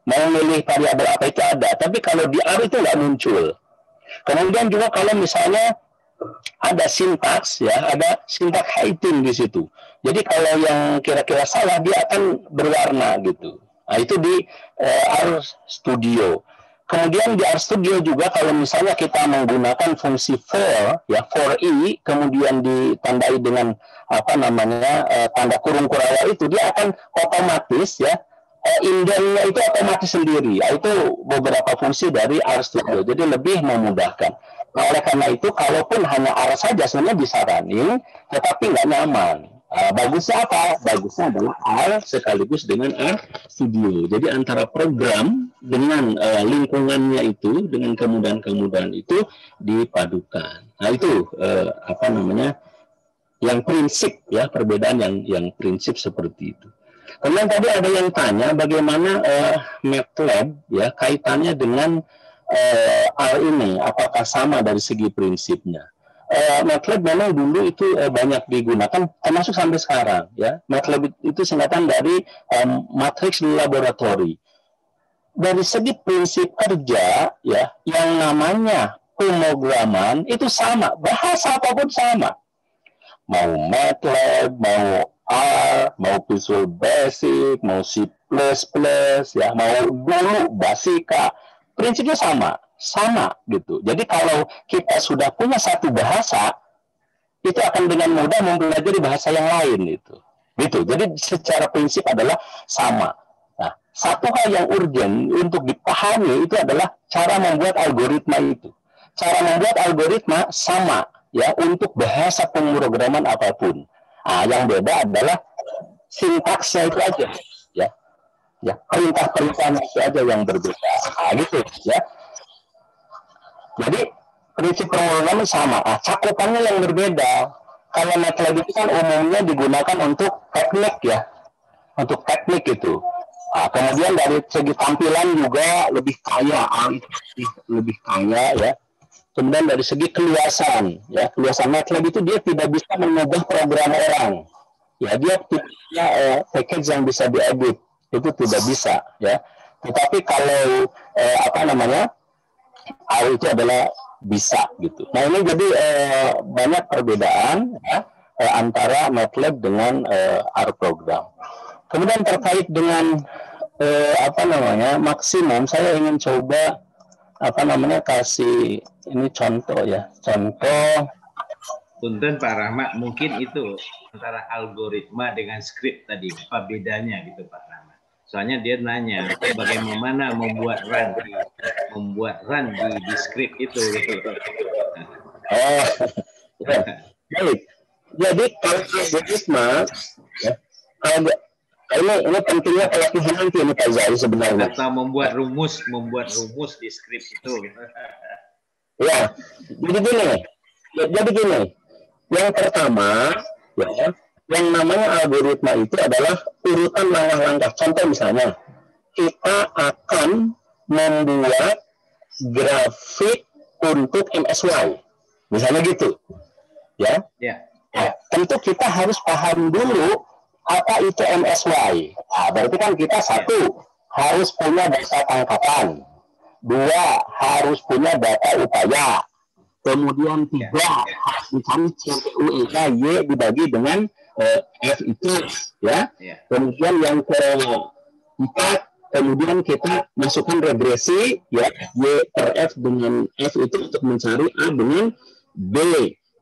Mau milih variabel apa itu ada, tapi kalau di R itu nggak muncul. Kemudian juga kalau misalnya ada sintaks ya, ada sintak hiding di situ. Jadi kalau yang kira-kira salah dia akan berwarna gitu. Nah, itu di eh, RStudio. Kemudian di RStudio juga kalau misalnya kita menggunakan fungsi for, ya for i, kemudian ditandai dengan apa namanya eh, tanda kurung kurawal itu, dia akan otomatis ya eh, indentnya itu otomatis sendiri. Ya, itu beberapa fungsi dari RStudio. Jadi lebih memudahkan. Nah, oleh karena itu, kalaupun hanya R saja sebenarnya disaranin, tetapi nggak nyaman. Eh, bagusnya apa? Bagusnya adalah R sekaligus dengan RStudio. Jadi antara program dengan uh, lingkungannya itu, dengan kemudahan-kemudahan itu dipadukan. Nah itu uh, apa namanya yang prinsip ya, perbedaan yang yang prinsip seperti itu. Kemudian tadi ada yang tanya bagaimana uh, MATLAB ya kaitannya dengan uh, R ini, apakah sama dari segi prinsipnya? Uh, MATLAB memang dulu itu uh, banyak digunakan, termasuk sampai sekarang ya. MATLAB itu singkatan dari um, Matrix Laboratory. Dari segi prinsip kerja ya, yang namanya pemrograman itu sama, bahasa apapun sama, mau MATLAB, mau R, mau Visual Basic, mau C plus plus ya, mau dulu Basica, prinsipnya sama, sama gitu. Jadi kalau kita sudah punya satu bahasa, itu akan dengan mudah mempelajari bahasa yang lain itu, gitu. Jadi secara prinsip adalah sama. Satu hal yang urgent untuk dipahami itu adalah cara membuat algoritma itu. Cara membuat algoritma sama ya untuk bahasa pemrograman apapun. Nah, yang beda adalah sintaksnya itu aja, ya, ya perintah-perintahnya itu aja yang berbeda. Nah, gitu, ya. Jadi prinsip pemrograman sama, nah, cakupannya yang berbeda. Kalau MATLAB itu kan umumnya digunakan untuk teknik ya, untuk teknik itu. Nah, kemudian dari segi tampilan juga lebih kaya, lebih kaya ya. Kemudian dari segi kelulusan, ya kelulusan MATLAB itu dia tidak bisa mengubah program orang, ya dia punya eh, package yang bisa diedit, itu tidak bisa ya. Tetapi kalau eh, apa namanya, R itu adalah bisa gitu. Nah ini jadi eh, banyak perbedaan ya, eh, antara MATLAB dengan eh, R program. Kemudian terkait dengan eh, apa namanya maksimum, saya ingin coba apa namanya kasih ini contoh ya, contoh. Punten Pak Rahmat, mungkin itu antara algoritma dengan script tadi apa bedanya gitu Pak Rahmat? Soalnya dia nanya bagaimana membuat run, membuat run di, di script itu. Gitu. Oh, baik. Jadi kalau algoritma, ya, kalau Ini, ini pentingnya pelatihan nanti ini Pak Zahri sebenarnya. Kita membuat rumus, membuat rumus di skrip itu. Ya, jadi gini, jadi gini. Yang pertama, ya, yang namanya algoritma itu adalah urutan langkah-langkah. Contoh misalnya, kita akan membuat grafik untuk M S Y, misalnya gitu, ya. Ya. Nah, tentu kita harus paham dulu. Apa itu M S Y? Nah, berarti kan kita satu harus punya data tangkapan, dua harus punya data upaya, kemudian tiga harus mencari C P U E K Y dibagi dengan eh, F itu, ya. Kemudian yang keempat, kemudian kita masukkan regresi, ya Y per F dengan F itu untuk mencari A dengan B.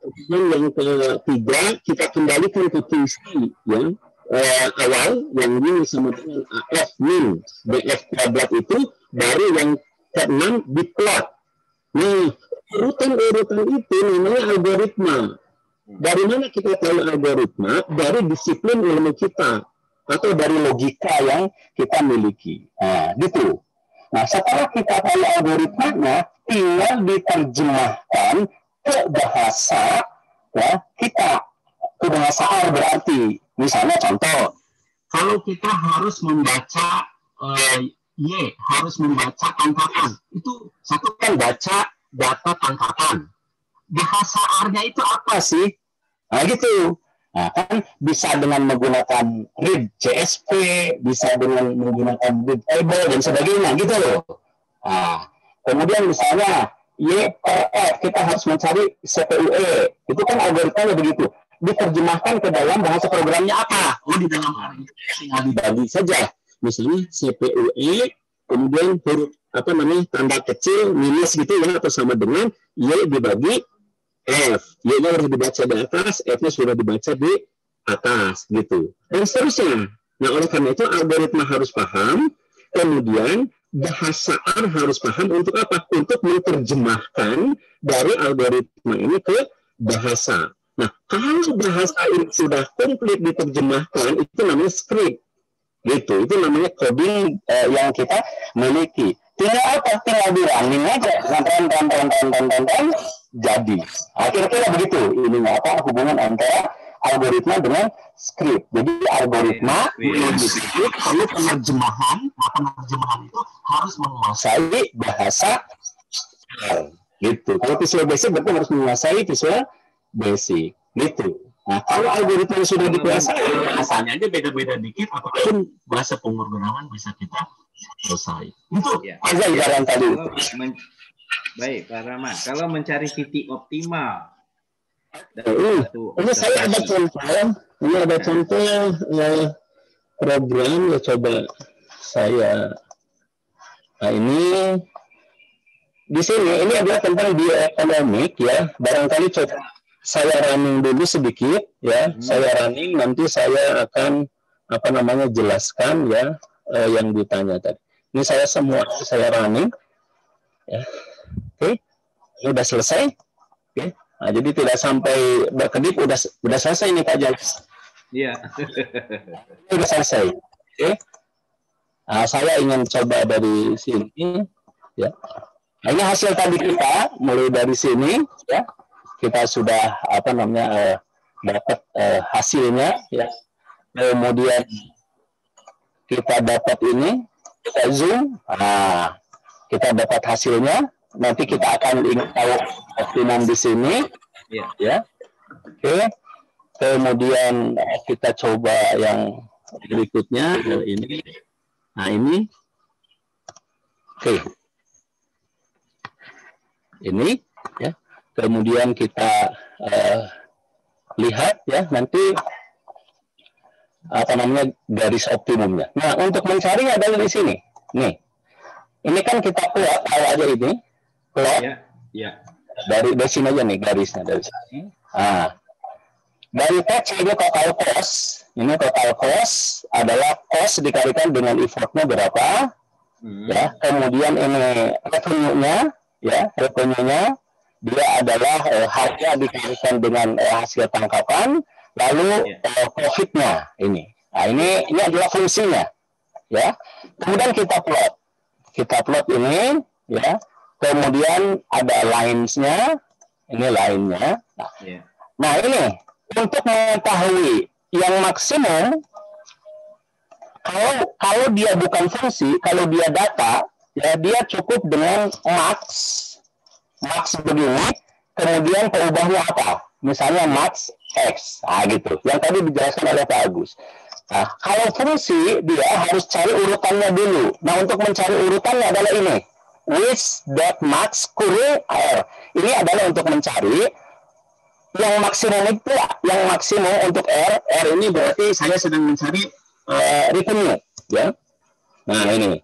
Kemudian yang ketiga kita kembalikan ke fungsi yang Uh, awal yang ini sama dengan A F min B F kuadrat itu, baru yang keenam diplot. Nih urutan-urutan itu namanya algoritma. Dari mana kita tahu algoritma? Dari disiplin ilmu kita. Itu dari logika yang kita miliki. Nah, gitu. Nah, setelah kita tahu algoritmanya, tinggal diterjemahkan ke bahasa ya, kita. Ke bahasa R berarti. Misalnya contoh, kalau kita harus membaca eh, Y, harus membaca tangkapan. Itu satu kan baca data tangkapan. Bahasa R-nya itu apa sih? Nah gitu. Nah, kan bisa dengan menggunakan read C S V, bisa dengan menggunakan read table dan sebagainya gitu loh. Nah, kemudian misalnya Y per F, kita harus mencari C P U E. Itu kan algoritmanya begitu. Diterjemahkan ke dalam bahasa programnya apa? Oh, di dalam R tinggal dibagi saja. Misalnya C P U E, kemudian huruf apa namanya tanda kecil minus gitu ya, atau sama dengan Y dibagi F, Y-nya harus dibaca di atas, F-nya sudah dibaca di atas, gitu. Dan seterusnya. Nah, oleh karena itu algoritma harus paham, kemudian bahasa R harus paham untuk apa? Untuk menerjemahkan dari algoritma ini ke bahasa. Nah, kalau bahasa ini sudah komplit diterjemahkan, itu namanya script, gitu. Itu namanya coding eh, yang kita miliki. Tinggal apa? Tinggal dirunning aja. Tonton, jadi, akhirnya begitu. Ini apa hubungan antara algoritma dengan script. Jadi algoritma dengan script perlu penerjemahan. Nah, penerjemahan itu harus menguasai bahasa. Gitu. Kalau visual basic berarti harus menguasai visual basic. Gitu. Nah, kalau algoritma sudah dikuasai, bahasanya aja beda-beda dikit. Apapun bahasa pemrograman bisa kita selesai. Itu aja jalan tadi. Baik, Pak Rahmat. Kalau mencari titik optimal, uh, ini saya ada contoh, ini ada contoh eh, program ya, coba saya. Nah, ini di sini ini adalah tentang bioekonomik ya. Barangkali coba saya running dulu sedikit ya, hmm. saya running nanti saya akan apa namanya jelaskan ya eh, yang ditanya tadi. Ini saya semua saya running ya. Oke, okay. Ini udah selesai. Oke, okay. Nah, jadi tidak sampai berkedip, udah udah selesai nih Pak Jalis. Iya. Yeah. Udah selesai. Oke. Okay. Nah, saya ingin coba dari sini. Ya. Nah, ini hasil tadi kita mulai dari sini. Ya. Kita sudah apa namanya eh, dapat eh, hasilnya. Ya. Kemudian kita dapat ini. Kita zoom. Nah, kita dapat hasilnya. Nanti kita akan ingin tahu optimum di sini, ya. ya. Oke, okay. Kemudian kita coba yang berikutnya ini. Nah ini, oke, okay. Ini, ya. Kemudian kita uh, lihat ya nanti apa namanya garis optimumnya. Nah untuk mencari adalah di sini, nih. Ini kan kita plot aja ini. Plot ya, ya. Dari, dari sini aja nih garisnya dari sini. Nah, dari T C ini total cost. Ini total cost adalah cost dikalikan dengan effortnya berapa, hmm. ya. Kemudian ini revenue-nya, ya revenue-nya dia adalah eh, harga dikalikan dengan eh, hasil tangkapan. Lalu ya. eh, profitnya ini. Nah ini ini adalah fungsinya, ya. Kemudian kita plot, kita plot ini, ya. Kemudian ada lines-nya, ini line-nya. Nah, yeah. nah, ini untuk mengetahui yang maksimum, kalau kalau dia bukan fungsi, kalau dia data, ya dia cukup dengan max, max begini, kemudian perubahannya apa? Misalnya max X, nah gitu. Yang tadi dijelaskan oleh Pak Agus. Nah, kalau fungsi dia harus cari urutannya dulu. Nah, untuk mencari urutannya adalah ini. Which.max kurung R. Ini adalah untuk mencari yang maksimum itu, yang maksimum untuk R. R ini berarti saya sedang mencari uh, revenue, ya. Nah ini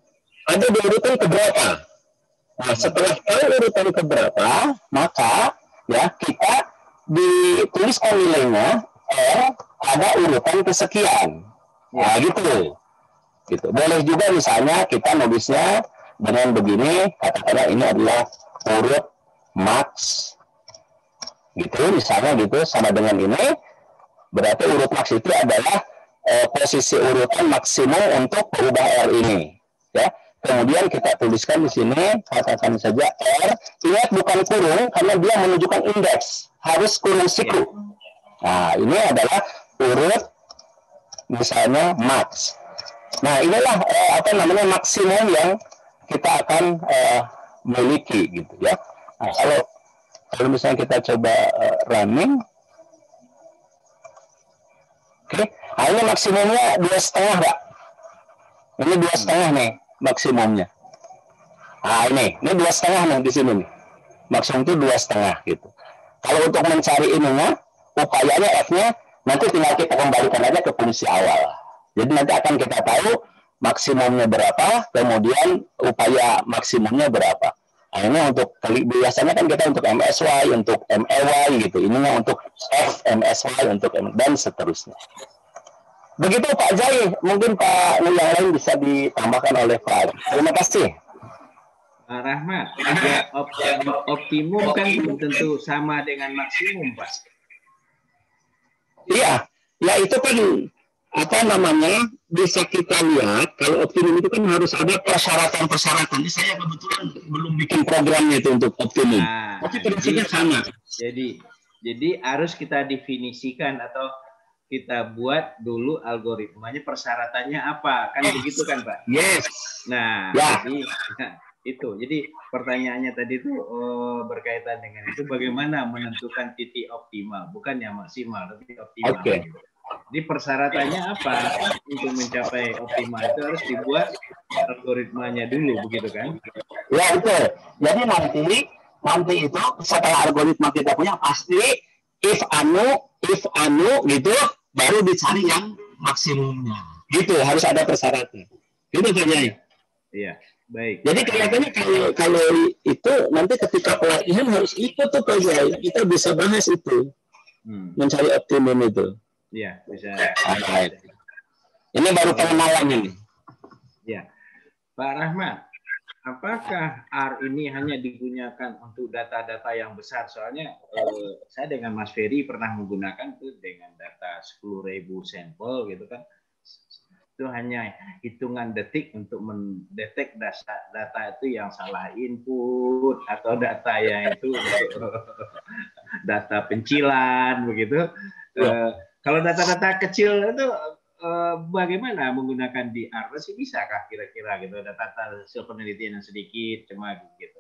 ada di urutan keberapa. Nah setelah tahu urutan keberapa, maka ya kita dituliskan nilainya R pada urutan kesekian. Nah gitu, gitu. Boleh juga misalnya kita nulisnya dengan begini, katakanlah ini adalah urut max, gitu misalnya gitu sama dengan ini, berarti urut max itu adalah eh, posisi urutan maksimum untuk berubah R ini, ya. Kemudian kita tuliskan di sini, katakan saja R, ingat bukan kurung karena dia menunjukkan indeks, harus kurung siku. Nah, ini adalah urut misalnya max. Nah, inilah eh, apa namanya maksimum yang kita akan eh, miliki gitu ya. Nah, kalau kalau misalnya kita coba eh, running, oke, okay. Nah, ini maksimumnya dua setengah, Pak. Ini dua setengah nih maksimumnya. Ah ini, ini dua setengah nih di sini nih. Maksimum itu dua setengah gitu. Kalau untuk mencari ininya, upayanya F-nya nanti tinggal kita kembalikan aja ke fungsi awal. Jadi nanti akan kita tahu maksimumnya berapa, kemudian upaya maksimumnya berapa. Nah, ini untuk biasanya kan kita untuk M S Y, untuk M E Y gitu. Ininya untuk F, M S Y, untuk M, dan seterusnya. Begitu Pak Jai, mungkin Pak yang lain bisa ditambahkan oleh Pak. Terima kasih. Pak Rahmat, ya, op, optimum kan belum tentu sama dengan maksimum, Pak. Iya, ya itu kan apa namanya bisa kita lihat kalau optimum itu kan harus ada persyaratan-persyaratan. Saya kebetulan belum bikin programnya itu untuk optimum. Nah, tapi prinsipnya sama. Jadi, jadi harus kita definisikan atau kita buat dulu algoritmanya, persyaratannya apa, kan begitu kan Pak? Yes. Nah, yeah. Jadi, nah itu jadi pertanyaannya tadi itu eh, berkaitan dengan itu bagaimana menentukan titik optimal, bukan yang maksimal tapi optimal. Okay. Jadi persyaratannya apa untuk mencapai optimal itu harus dibuat algoritmanya dulu, begitu kan? Ya betul. Jadi nanti nanti itu setelah algoritma kita punya pasti if anu if anu gitu baru dicari yang maksimumnya gitu, harus ada persyaratan gitu saja. Iya, baik. Jadi kelihatannya kalau kalau itu nanti ketika pelatihan harus ikut tuh Pak Jai, kita bisa bahas itu hmm. mencari optimum itu. Iya, bisa. Nah, ini baru pengenalannya nih. Iya, Pak Rahmat, apakah R ini hanya digunakan untuk data-data yang besar? Soalnya eh, saya dengan Mas Ferry pernah menggunakan itu dengan data sepuluh ribu sampel gitu kan. Itu hanya hitungan detik untuk mendetek data, data itu yang salah input atau data yang itu data pencilan begitu. Eh, kalau data-data kecil itu bagaimana menggunakan di R sih, bisakah kira-kira gitu ada data hasil penelitian yang sedikit cuma gitu?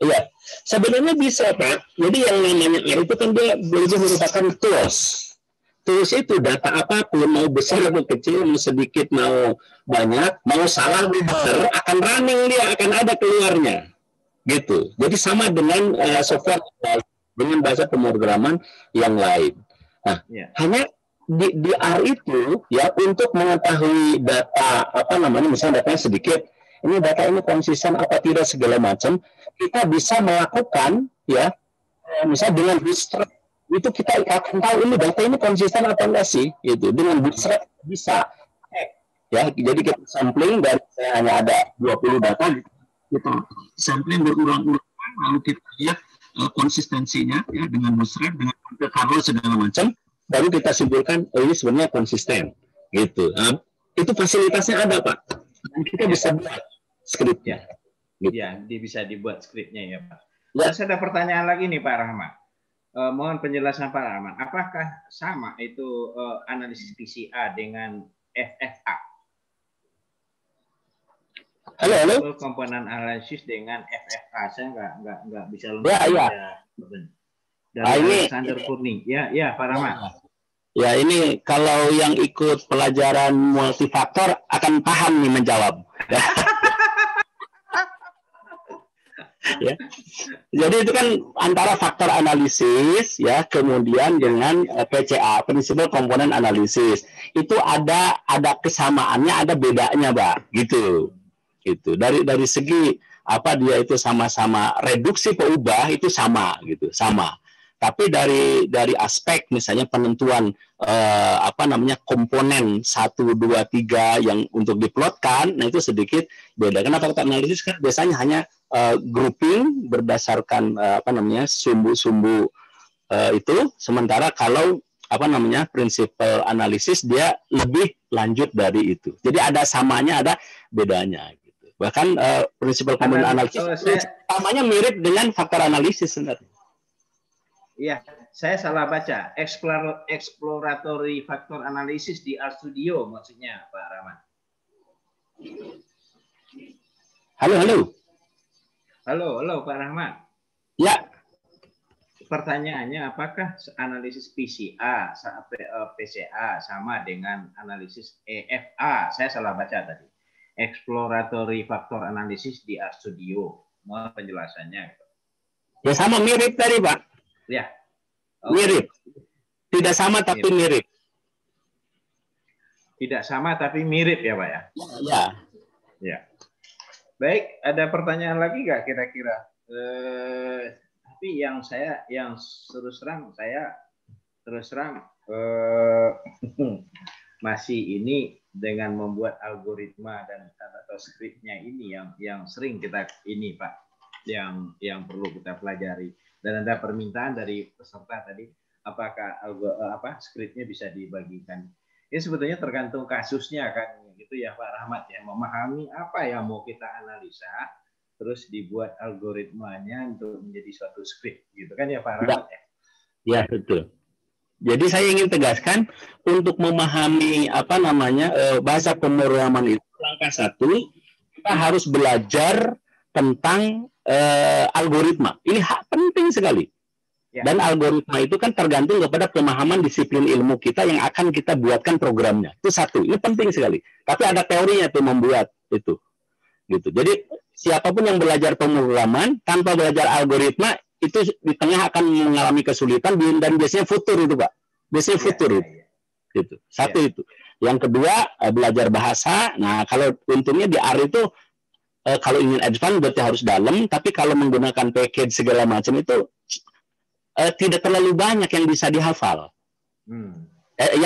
Iya, sebenarnya bisa Pak. Jadi yang namanya R itu kan dia belajar merupakan tools. Tools itu data apapun mau besar mau kecil mau sedikit mau banyak mau salah mau benar akan running, dia akan ada keluarnya gitu. Jadi sama dengan uh, software dengan bahasa pemrograman yang lain. Nah, ya. Hanya Di, di R itu ya untuk mengetahui data apa namanya misalnya datanya sedikit, ini data ini konsisten apa tidak segala macam, kita bisa melakukan ya misalnya dengan bootstrap itu kita akan tahu ini data ini konsisten apa enggak sih gitu. Dengan bootstrap bisa ya, jadi kita sampling dan hanya ada dua puluh data gitu, sampling berulang-ulang lalu kita lihat uh, konsistensinya ya dengan bootstrap dengan Monte Carlo segala macam, baru kita simpulkan oh, ini sebenarnya konsisten gitu. Nah, itu fasilitasnya ada Pak, kita bisa buat skripnya gitu. Ya, dia bisa dibuat skripnya ya Pak ya. Terus ada pertanyaan lagi nih Pak Rahmat, eh, mohon penjelasan Pak Rahmat, apakah sama itu eh, analisis P C A dengan F F A? Halo, halo? Komponen analisis dengan F F A saya nggak nggak nggak bisa lengkap ya, ya. Dari ah, ini Alexander Kurni ya ya Pak Rahmat. Ya, ini kalau yang ikut pelajaran multifaktor akan paham nih menjawab. Ya. Jadi itu kan antara faktor analisis ya, kemudian dengan P C A, prinsipal komponen analisis. Itu ada ada kesamaannya, ada bedanya, Pak. Gitu. Gitu. Dari dari segi apa dia itu sama-sama reduksi peubah itu sama gitu, sama. Tapi dari dari aspek misalnya penentuan eh, apa namanya komponen satu, dua, tiga yang untuk diplotkan, nah itu sedikit beda. Kenapa faktor analisis kan biasanya hanya eh, grouping berdasarkan eh, apa namanya sumbu-sumbu eh, itu, sementara kalau apa namanya prinsipal analisis dia lebih lanjut dari itu. Jadi ada samanya, ada bedanya. Gitu. Bahkan uh, prinsipal komponen analisis samanya mirip dengan faktor analisis sebenarnya. Iya, saya salah baca. Explor exploratory factor analysis di RStudio maksudnya Pak Rahman. Halo, halo. Halo, halo Pak Rahman. Ya. Pertanyaannya, apakah analisis P C A, P C A sama dengan analisis E F A? Saya salah baca tadi. Exploratory Factor Analysis di RStudio. Mau penjelasannya? Ya sama, mirip tadi Pak. Ya. Okay. Mirip. Tidak sama tapi mirip. mirip. Tidak sama tapi mirip ya Pak ya? Ya. Ya. Baik, ada pertanyaan lagi nggak kira-kira? Eh... Tapi yang saya yang terus terang saya terus terang eh, masih ini dengan membuat algoritma dan atau skripnya ini yang yang sering kita ini Pak yang yang perlu kita pelajari, dan ada permintaan dari peserta tadi apakah algo, apa skripnya bisa dibagikan. Ini sebetulnya tergantung kasusnya kan gitu ya Pak Rahmat ya, memahami apa yang mau kita analisa. Terus dibuat algoritmanya untuk menjadi suatu skrip, gitu kan ya Pak Rahmat? Ya betul. Jadi saya ingin tegaskan untuk memahami apa namanya bahasa pemrograman itu langkah satu kita harus belajar tentang eh, algoritma. Ini hak penting sekali. Ya. Dan algoritma itu kan tergantung kepada pemahaman disiplin ilmu kita yang akan kita buatkan programnya. Itu satu. Ini penting sekali. Tapi ada teorinya tuh membuat itu, gitu. Jadi siapapun yang belajar pemrograman tanpa belajar algoritma itu di tengah akan mengalami kesulitan, dan biasanya futur itu Pak. Biasanya futur ya, itu. Ya. Gitu. Satu ya. Itu. Yang kedua belajar bahasa. Nah kalau untungnya di R itu kalau ingin advance berarti harus dalam, tapi kalau menggunakan package segala macam itu tidak terlalu banyak yang bisa dihafal. Hmm.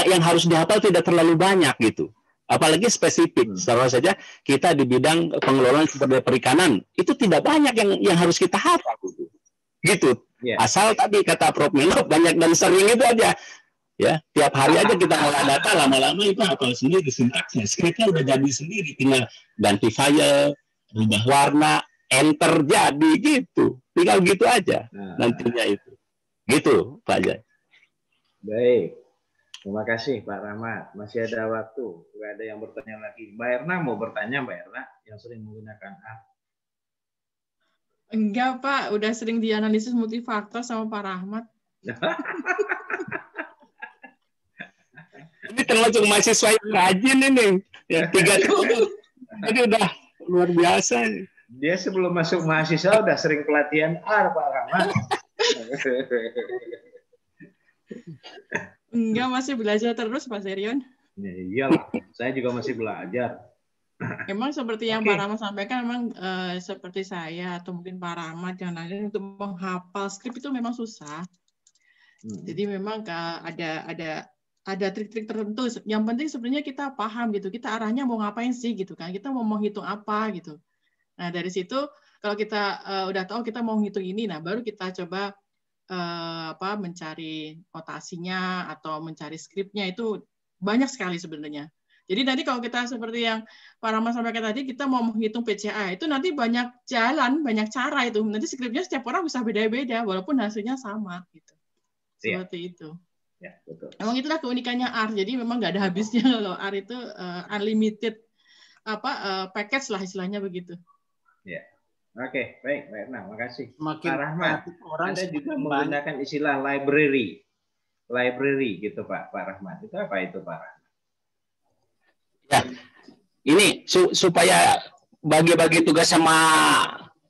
Yang harus dihafal tidak terlalu banyak gitu. Apalagi spesifik, hmm. secara saja kita di bidang pengelolaan sumber daya perikanan itu tidak banyak yang yang harus kita hafal, gitu. Yeah. Asal tadi kata Prof Milo banyak dan sering itu aja, ya tiap hari aja kita ngolah data, lama-lama itu hafal sendiri sintaksnya, skripnya udah jadi sendiri, tinggal ganti file, rubah warna, enter jadi gitu, tinggal gitu aja nah. Nantinya itu, gitu Pak Jai. Baik. Terima kasih Pak Rahmat. Masih ada waktu. Tidak ada yang bertanya lagi. Mbak Erna mau bertanya, Mbak Erna yang sering menggunakan R. Enggak Pak, udah sering dianalisis multifaktor sama Pak Rahmat. Ini termasuk mahasiswa yang rajin ini. Ya, tiga tahun. Jadi udah luar biasa. Dia sebelum masuk mahasiswa udah sering pelatihan R Pak Rahmat. Enggak, masih belajar terus Pak Serion. Ya, iyalah, saya juga masih belajar. Emang seperti yang okay. Pak Rahmat sampaikan, memang uh, seperti saya atau mungkin Pak Rahmat yang lain untuk menghafal skrip itu memang susah. Hmm. Jadi memang uh, ada ada ada trik-trik tertentu. Yang penting sebenarnya kita paham gitu, kita arahnya mau ngapain sih gitu kan? Kita mau menghitung apa gitu. Nah dari situ kalau kita uh, udah tahu kita mau menghitung ini, nah baru kita coba Eh, apa mencari notasinya atau mencari skripnya, itu banyak sekali sebenarnya. Jadi nanti kalau kita seperti yang Pak Rahman sampaikan tadi, kita mau menghitung P C A itu nanti banyak jalan, banyak cara itu. Nanti skripnya setiap orang bisa beda-beda walaupun hasilnya sama gitu. Seperti ya. Itu. Ya, betul. Emang itulah keunikannya R. Jadi memang nggak ada habisnya loh R itu uh, unlimited apa uh, package lah istilahnya begitu. Ya. Oke, baik, baik. Nah, makasih. Makin Pak Rahmat, orang Anda juga menggunakan istilah library, library gitu Pak, Pak Rahmat. Itu apa itu Pak Rahmat? Ya, ini su supaya bagi-bagi tugas sama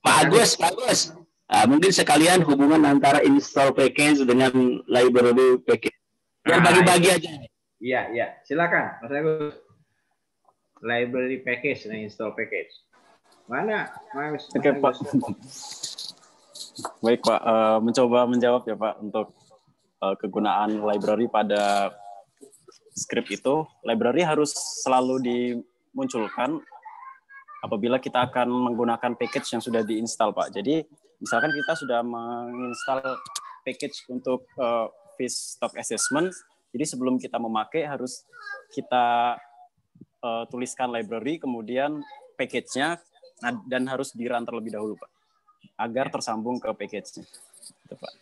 Pak Agus, Pak Agus. Nah, mungkin sekalian hubungan antara install package dengan library package. Biar bagi-bagi aja. Iya, iya. Silakan, Mas Agus. Library package dan install package. Mana? Mas, Oke, Pak. Baik Pak, uh, mencoba menjawab ya Pak untuk uh, kegunaan library pada script itu. Library harus selalu dimunculkan apabila kita akan menggunakan package yang sudah diinstal Pak. Jadi misalkan kita sudah menginstal package untuk uh, fish stock assessment, Jadi sebelum kita memakai harus kita uh, tuliskan library, kemudian package-nya, dan harus dirun terlebih dahulu, Pak, agar tersambung ke package-nya. Itu, Pak.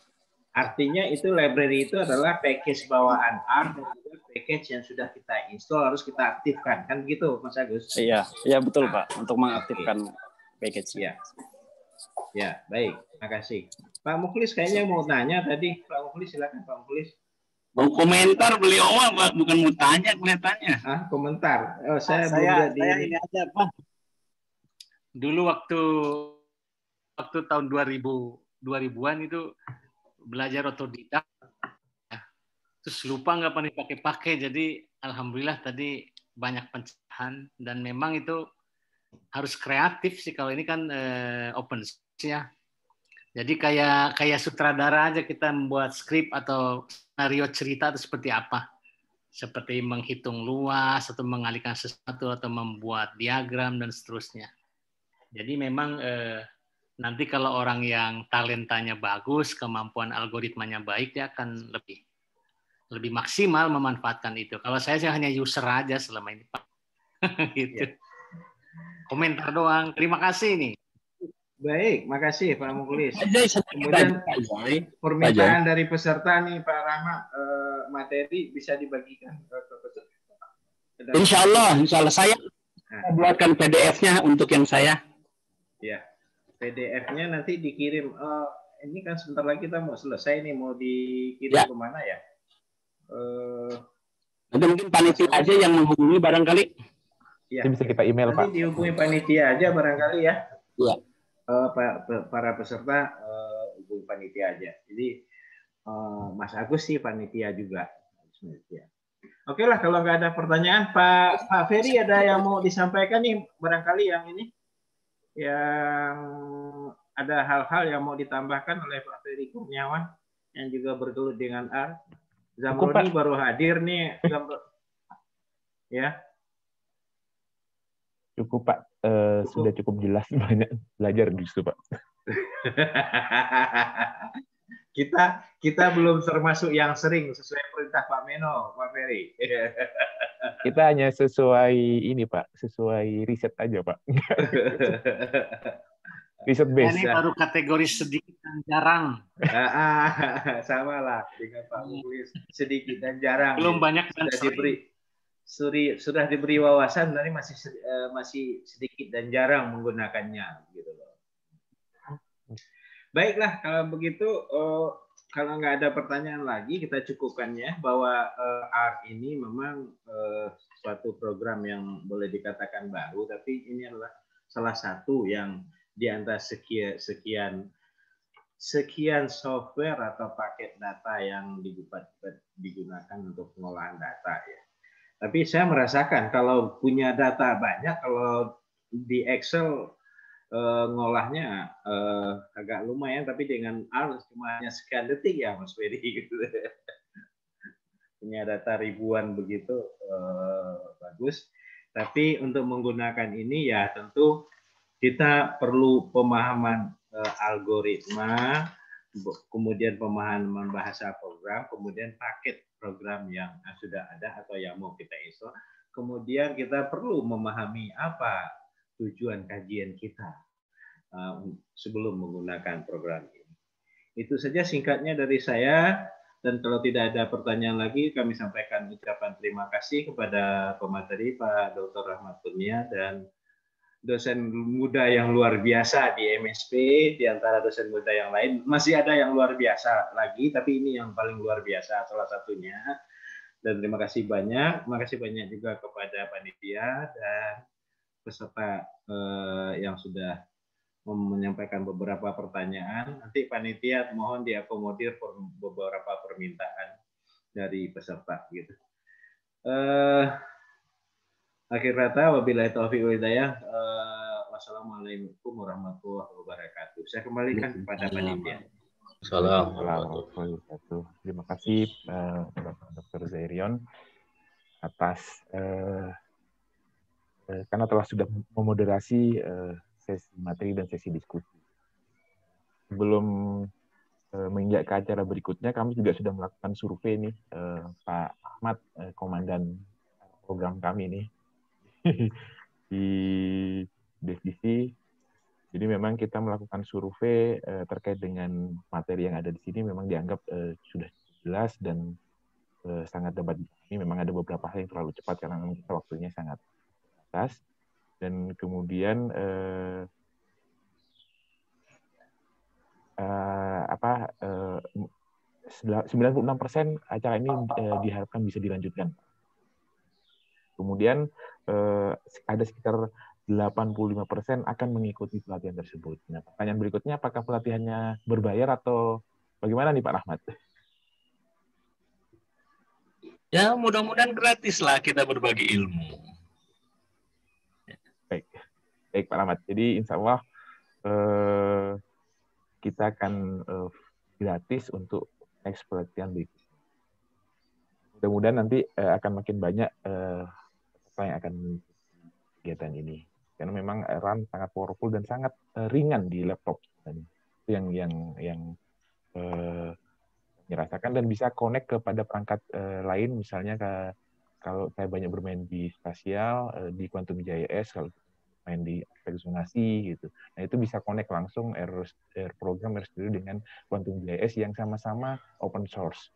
Artinya itu library itu adalah package bawaan R dan juga package yang sudah kita install harus kita aktifkan, kan begitu, Mas Agus? Iya, iya betul, Pak. Untuk mengaktifkan package. Iya. Ya, baik. Terima kasih. Pak Mukhlis kayaknya mau tanya tadi. Pak Mukhlis, silakan Pak Mukhlis. Mau komentar beliau, Pak, bukan mau tanya kelihatannya. Ah, komentar. Oh, saya saya, belum saya di... ini aja, Pak. Dulu waktu waktu tahun dua ribu dua ribuan itu belajar otodidak, terus lupa nggak pernah dipakai-pakai, jadi alhamdulillah tadi banyak pencerahan, dan memang itu harus kreatif sih, kalau ini kan eh, open source ya, jadi kayak kayak sutradara aja kita membuat skrip atau skenario cerita itu seperti apa, seperti menghitung luas atau mengalihkan sesuatu atau membuat diagram dan seterusnya. Jadi memang eh, nanti kalau orang yang talentanya bagus, kemampuan algoritmanya baik, dia akan lebih lebih maksimal memanfaatkan itu. Kalau saya, saya hanya user aja selama ini, Pak. Gitu. Ya. Komentar doang. Terima kasih nih. Baik, makasih Pak Mukhlis. Kemudian permintaan dari peserta nih, Pak Rahma, eh, materi bisa dibagikan ke peserta. Insya Allah, insya Allah saya nah. buatkan P D F-nya untuk yang saya. Ya. P D F-nya nanti dikirim. Uh, ini kan sebentar lagi kita mau selesai nih, mau dikirim ya. Kemana ya? Uh, nanti mungkin panitia aja yang menghubungi barangkali. Ya. Bisa kita email, nanti Pak. Nanti dihubungi panitia aja barangkali ya. Ya. Uh, pa pa para peserta uh, hubungi panitia aja. Jadi uh, Mas Agus sih panitia juga. Panitia. Oke lah, kalau nggak ada pertanyaan, Pak Pak Ferry ada yang mau disampaikan nih barangkali yang ini. Yang ada hal-hal yang mau ditambahkan oleh Pak Ferry Kurniawan yang juga bergelut dengan R. Zamroni baru hadir nih. Ya. Cukup Pak, eh, cukup. Sudah cukup jelas banyak belajar justru Pak. kita kita belum termasuk yang sering sesuai perintah Pak Meno, Pak Ferry. Kita hanya sesuai ini Pak, sesuai riset aja Pak. Riset base. Ini baru kategori sedikit dan jarang. Sama lah dengan Pak Mukhlis, sedikit dan jarang. Belum banyak dan sudah diberi, suri, sudah diberi wawasan, tapi masih masih sedikit dan jarang menggunakannya, gitu loh. Baiklah, kalau begitu, oh, kalau nggak ada pertanyaan lagi, kita cukupkannya bahwa eh, R ini memang eh, suatu program yang boleh dikatakan baru, tapi ini adalah salah satu yang di antara sekian, sekian, sekian software atau paket data yang digunakan untuk pengolahan data. Ya. Tapi saya merasakan kalau punya data banyak, kalau di Excel, Uh, ngolahnya uh, agak lumayan, tapi dengan R cuma hanya sekian detik ya Mas Ferry gitu. Punya data ribuan begitu uh, bagus, tapi untuk menggunakan ini ya tentu kita perlu pemahaman uh, algoritma, kemudian pemahaman bahasa program, kemudian paket program yang sudah ada atau yang mau kita install, kemudian kita perlu memahami apa tujuan kajian kita uh, sebelum menggunakan program ini. Itu saja singkatnya dari saya, dan kalau tidak ada pertanyaan lagi, kami sampaikan ucapan terima kasih kepada pemateri Pak Doktor Rahmat Kurnia dan dosen muda yang luar biasa di M S P, di antara dosen muda yang lain. Masih ada yang luar biasa lagi, tapi ini yang paling luar biasa salah satunya. Dan terima kasih banyak. Terima kasih banyak juga kepada panitia dan peserta eh, yang sudah menyampaikan beberapa pertanyaan. Nanti panitia mohon diakomodir beberapa permintaan dari peserta gitu. Eh, akhir kata, wabillahi taufiq wal hidayah. Eh, wassalamualaikum warahmatullahi wabarakatuh. Saya kembalikan kepada panitia. Assalamualaikum warahmatullahi wabarakatuh. Terima kasih uh, Dokter Zairion atas uh, karena telah sudah memoderasi sesi materi dan sesi diskusi. Sebelum menginjak ke acara berikutnya, kami juga sudah melakukan survei nih, eh, Pak Ahmad, eh, komandan program kami nih di D S D C. Jadi memang kita melakukan survei eh, terkait dengan materi yang ada di sini, memang dianggap eh, sudah jelas dan eh, sangat dapat. Ini memang ada beberapa hal yang terlalu cepat karena kita waktunya sangat atas, dan kemudian eh, Uh, apa uh, sembilan puluh enam persen acara ini uh, diharapkan bisa dilanjutkan. Kemudian uh, ada sekitar delapan puluh lima persen akan mengikuti pelatihan tersebut. Nah, pertanyaan berikutnya, apakah pelatihannya berbayar atau bagaimana nih Pak Rahmat? Ya, mudah-mudahan gratis lah, kita berbagi ilmu. Baik, baik Pak Rahmat. Jadi insya Allah uh, kita akan uh, gratis untuk next pelatihan berikutnya. Mudah-mudahan nanti uh, akan makin banyak uh, apa yang akan kegiatan ini. Karena memang RAM sangat powerful dan sangat uh, ringan di laptop. Dan itu yang yang yang uh, dirasakan dan bisa connect kepada perangkat uh, lain. Misalnya ke, kalau saya banyak bermain di spasial, uh, di Quantum J I S, kalau main di aspek zonasi gitu. Nah, itu bisa connect langsung Air, Air Program Air Studio dengan Quantum J I S yang sama-sama open source.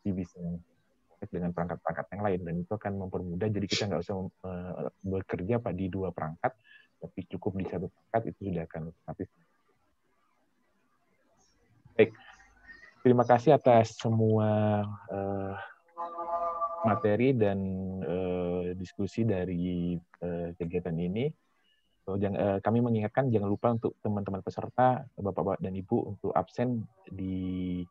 Jadi bisa connect dengan perangkat-perangkat yang lain, dan itu akan mempermudah, jadi kita nggak usah uh, bekerja pada di dua perangkat, tapi cukup di satu perangkat itu sudah akan otomatis. Baik. Terima kasih atas semua uh, materi dan uh, diskusi dari uh, kegiatan ini. Kami mengingatkan jangan lupa untuk teman-teman peserta, Bapak-bapak dan Ibu, untuk absen di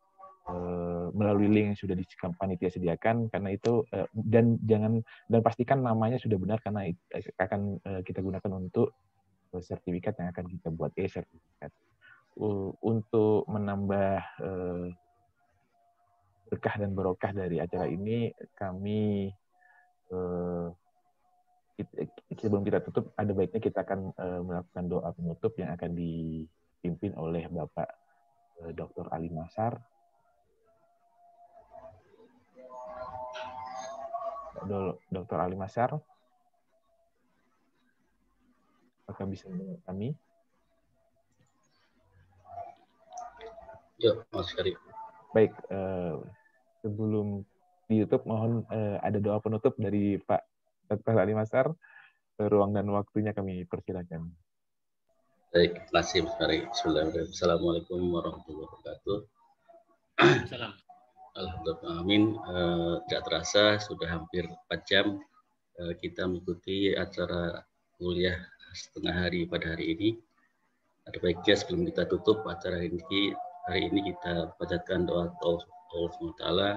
uh, melalui link yang sudah di panitia sediakan, karena itu uh, dan jangan dan pastikan namanya sudah benar, karena itu akan uh, kita gunakan untuk sertifikat yang akan kita buat, eh sertifikat uh, untuk menambah uh, berkah dan barokah dari acara ini. Kami uh, sebelum kita tutup, ada baiknya kita akan uh, melakukan doa penutup yang akan dipimpin oleh Bapak uh, Doktor Ali Masar. Doktor Ali Masar, apakah bisa mendengar kami? Ya, Mas Karim. Baik, uh, sebelum di YouTube, mohon uh, ada doa penutup dari Pak Doktor Ali Masar, ruang dan waktunya kami persilakan. Baik, terima kasih. Bismillahirrahmanirrahim. Assalamualaikum warahmatullahi wabarakatuh. Salam. Alhamdulillah, amin. Eh, tidak terasa sudah hampir empat jam eh, kita mengikuti acara kuliah setengah hari pada hari ini. Ada baiknya sebelum kita tutup acara ini, hari ini kita bacakan doa Allah subhanahu wa taala.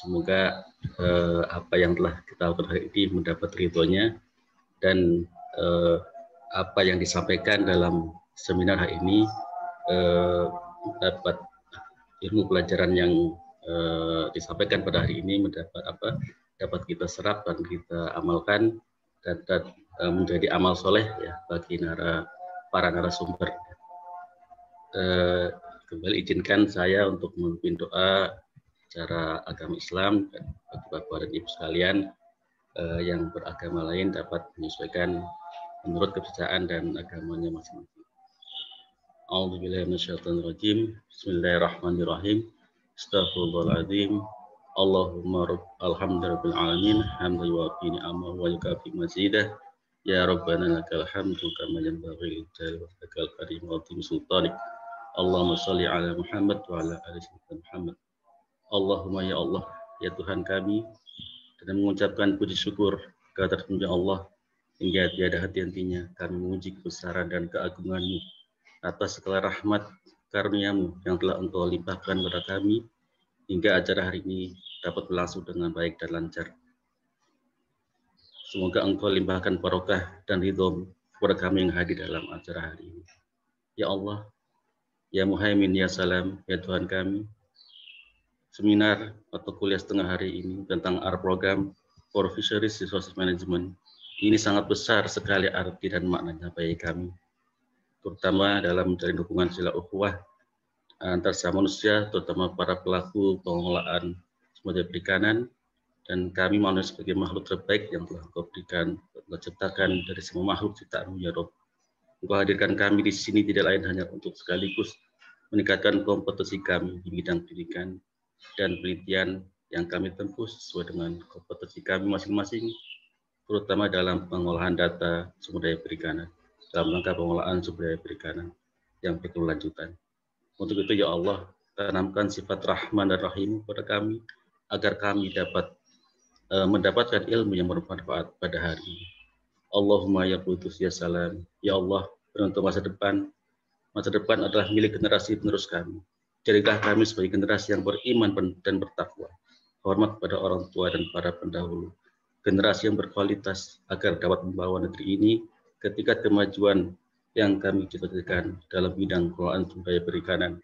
Semoga eh, apa yang telah kita lakukan hari ini mendapat ridhonya, dan eh, apa yang disampaikan dalam seminar hari ini eh, dapat ilmu pelajaran yang eh, disampaikan pada hari ini mendapat apa dapat kita serap dan kita amalkan, dan, dan eh, menjadi amal soleh ya bagi nara, para narasumber. Eh, kembali izinkan saya untuk memimpin doa cara agama Islam, dan bagi Bapak dan Ibu sekalian eh, yang beragama lain dapat menyesuaikan menurut kepercayaan dan agamanya masing-masing. A'udzubillahi minasyaitonirrajim. Bismillahirrahmanirrahim. Astaghfirullahaladzim. Allahumma rabb alhamdulillah alamin, hamdan yuwaffi ni'amahu wa yukafi mazidah. Ya Rabbana lakal hamdu kama yanbaghi lil wajhikal karim wa azim sultanik. Allahumma shalli ala Muhammad wa ala ali Muhammad. Allahumma ya Allah, ya Tuhan kami, dan mengucapkan puji syukur kepada Allah hingga tiada henti-hentinya kami memuji kebesaran dan keagungan-Mu atas segala rahmat karunia-Mu yang telah Engkau limpahkan kepada kami hingga acara hari ini dapat berlangsung dengan baik dan lancar. Semoga Engkau limpahkan barokah dan ridho kepada kami yang hadir dalam acara hari ini. Ya Allah, ya Muhaimin, ya Salam, ya Tuhan kami, seminar atau kuliah setengah hari ini tentang Air Program for Fisheries Resource Management ini sangat besar sekali arti dan maknanya bagi kami, terutama dalam menjalin hubungan sila ukhuwah antar sesama manusia, terutama para pelaku pengelolaan sumber daya perikanan, dan kami manusia sebagai makhluk terbaik yang telah Engkau berikan, Engkau ciptakan dari semua makhluk ciptaan-Mu ya Rabb. Engkau hadirkan kami di sini tidak lain hanya untuk sekaligus meningkatkan kompetensi kami di bidang pendidikan dan penelitian yang kami tempuh sesuai dengan kompetensi kami masing-masing, terutama dalam pengolahan data sumber daya perikanan, dalam rangka pengolahan sumber daya perikanan yang berkelanjutan. Untuk itu ya Allah, tanamkan sifat Rahman dan Rahim pada kami, agar kami dapat mendapatkan ilmu yang bermanfaat pada hari ini. Allahumma ya Quddus ya Salam. Ya Allah, untuk masa depan, masa depan adalah milik generasi penerus kami. Jadilah kami sebagai generasi yang beriman dan bertakwa, hormat pada orang tua dan para pendahulu, generasi yang berkualitas agar dapat membawa negeri ini ke tingkat kemajuan yang kami cita-citakan dalam bidang pengelolaan sumber daya perikanan.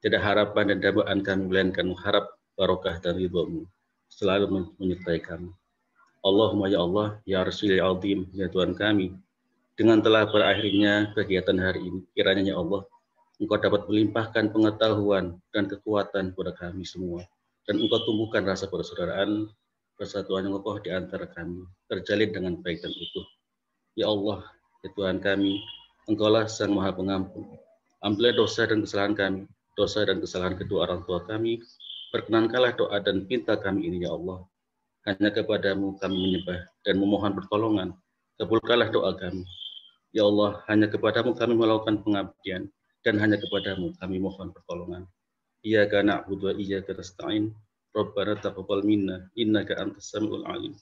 Tidak harapan dan dambaan kami melainkan mengharap barokah dan ridho-Mu selalu menyertai kami. Allahumma ya Allah, ya Rasul ya Azim, ya Tuhan kami, dengan telah berakhirnya kegiatan hari ini, kiranya ya Allah, Engkau dapat melimpahkan pengetahuan dan kekuatan kepada kami semua, dan Engkau tumbuhkan rasa persaudaraan, persatuan yang kokoh di antara kami, terjalin dengan baik dan utuh. Ya Allah, ya Tuhan kami, Engkaulah Sang Maha Pengampun. Ambillah dosa dan kesalahan kami, dosa dan kesalahan kedua orang tua kami. Perkenankanlah doa dan pinta kami ini, ya Allah. Hanya kepadamu kami menyembah dan memohon pertolongan. Kabulkanlah doa kami. Ya Allah, hanya kepadamu kami melakukan pengabdian, dan hanya kepadamu kami mohon pertolongan. Iyyaka na'budu wa iyyaka nasta'in. Rabbana taqabbal minna, innaka antas samiul alim.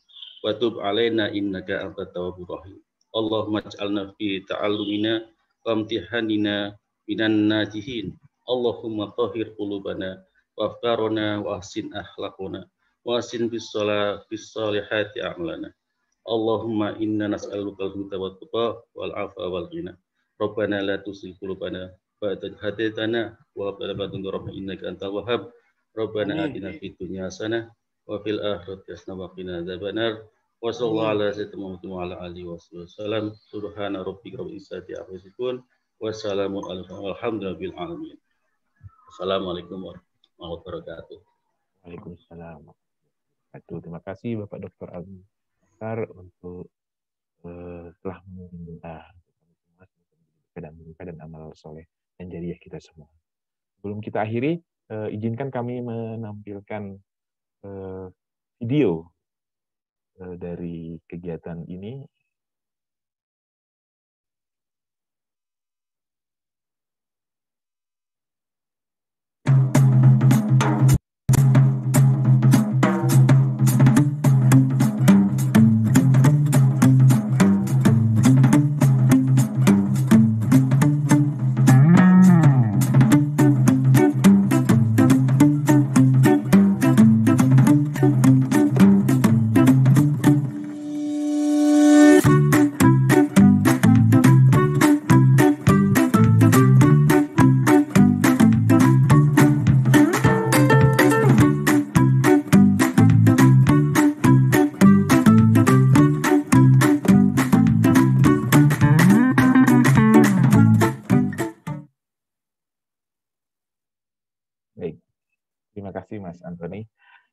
Wa tub alaina innaka antat tawwabur rahim. Allahumma ij'alna fi ta'allumina wa imtihanina minan najihin. Allahumma tahhir qulubana wafkarona wa ahsin akhlaqona wa ahsin bis salihati a'malana. Allahumma inna nas'aluka al-huda wa tuqa wal afa wal ghina. Rabbana la tusil qulubana ba'da idh hadaytana wa hab lana min ladunka rahmatan innaka antal wahhab. Rabbana atina fid dunya hasanah wa fil akhirati hasanah wa qina adzaban nar. Wa sallallahu ala sayyidina Muhammadin wa ala alihi wasallam. Subhana rabbika rabbil izzati amma yasifun wa salamun alal mursalin walhamdulillahi rabbil alamin. Assalamualaikum warahmatullahi wabarakatuh. Waalaikumsalam. Terima kasih Bapak Doktor Abu Bakar untuk eh, telah memimpin doa untuk kami semua dan amal soleh dan jariah kita semua. Sebelum kita akhiri, eh, izinkan kami menampilkan eh, video eh, dari kegiatan ini. Anthony,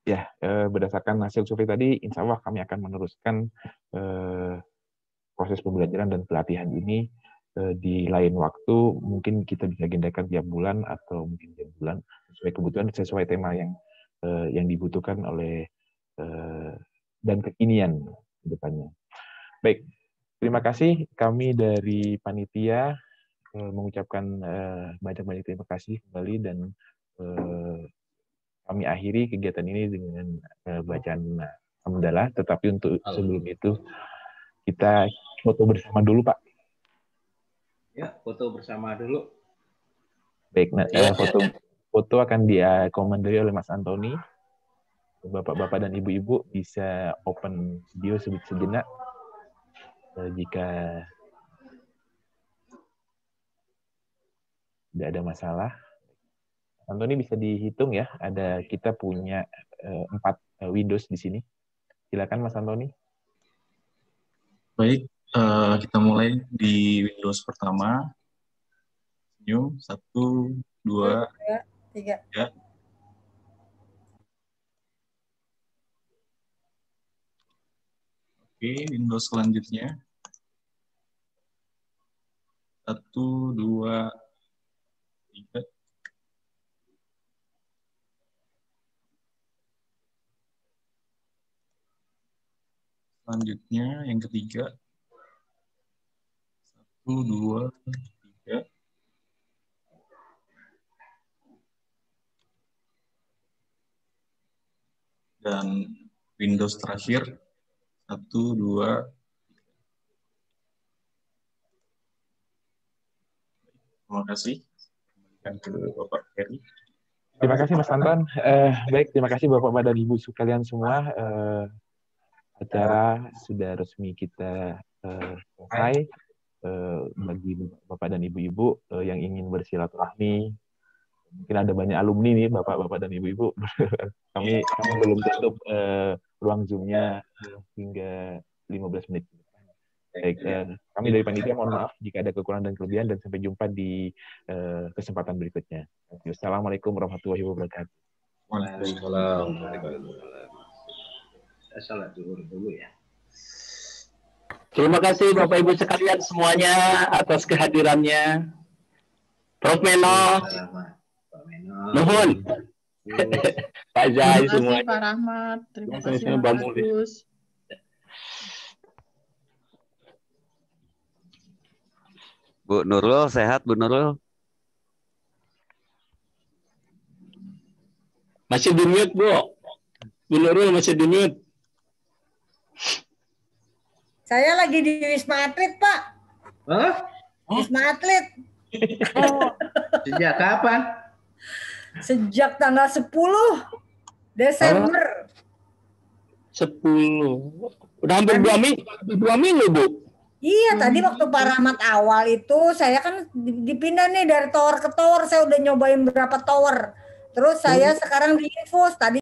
ya eh, berdasarkan hasil survei tadi, insya Allah kami akan meneruskan eh, proses pembelajaran dan pelatihan ini eh, di lain waktu. Mungkin kita bisa agendakan tiap bulan atau mungkin tiap bulan sesuai kebutuhan, sesuai tema yang eh, yang dibutuhkan oleh eh, dan kekinian kedepannya. Baik, terima kasih. Kami dari panitia eh, mengucapkan eh, banyak-banyak terima kasih kembali dan eh, kami akhiri kegiatan ini dengan bacaan hamdalah, tetapi untuk sebelum itu kita foto bersama dulu, Pak. Ya, foto bersama dulu. Baik, nah, ya, foto ya. Foto akan diakomodasi oleh Mas Antoni. Bapak-bapak dan ibu-ibu bisa open video sejenak jika tidak ada masalah. Antoni bisa dihitung ya, ada kita punya empat uh, Windows di sini. Silakan Mas Antoni. Baik, uh, kita mulai di Windows pertama. New, satu, dua, tiga. tiga. Oke, window selanjutnya. Satu, dua, tiga. Selanjutnya, yang ketiga. Satu, dua, tiga. Dan Windows terakhir, satu, dua. Terima kasih. Bapak Heri. Terima kasih Mas Anton. Eh, baik, terima kasih Bapak dan Ibu sekalian semua. Eh, acara sudah resmi kita eh, selesai. Eh, bagi Bapak dan Ibu-Ibu eh, yang ingin bersilaturahmi, mungkin ada banyak alumni nih, Bapak-Bapak dan Ibu-Ibu. Kami, kami belum tutup uh, ruang Zoom-nya hingga lima belas menit. Baik, uh, kami dari panitia mohon maaf jika ada kekurangan dan kelebihan, dan sampai jumpa di uh, kesempatan berikutnya. Assalamualaikum warahmatullahi wabarakatuh. Waalaikumsalam warahmatullahi wabarakatuh. Salat zuhur dulu ya. Terima kasih Bapak-Ibu sekalian semuanya atas kehadirannya. Prof Meno. Nuhun. Pak Jai semua. Terima kasih Pak Rahmat. Terima kasih Pak Agus. Bu Nurul sehat, Bu Nurul? Masih di mute, Bu. Bu Nurul masih di mute. Saya lagi di Wisma Atlet, Pak. Hah? Wisma Atlet. Oh. Sejak kapan? Sejak tanggal sepuluh Desember. sepuluh. Udah hampir dua minggu, dua minggu, Bu. Iya, hmm. Tadi waktu Pak Rahmat awal itu saya kan dipindah nih dari tower ke tower, saya udah nyobain berapa tower. Terus saya hmm. sekarang di info tadi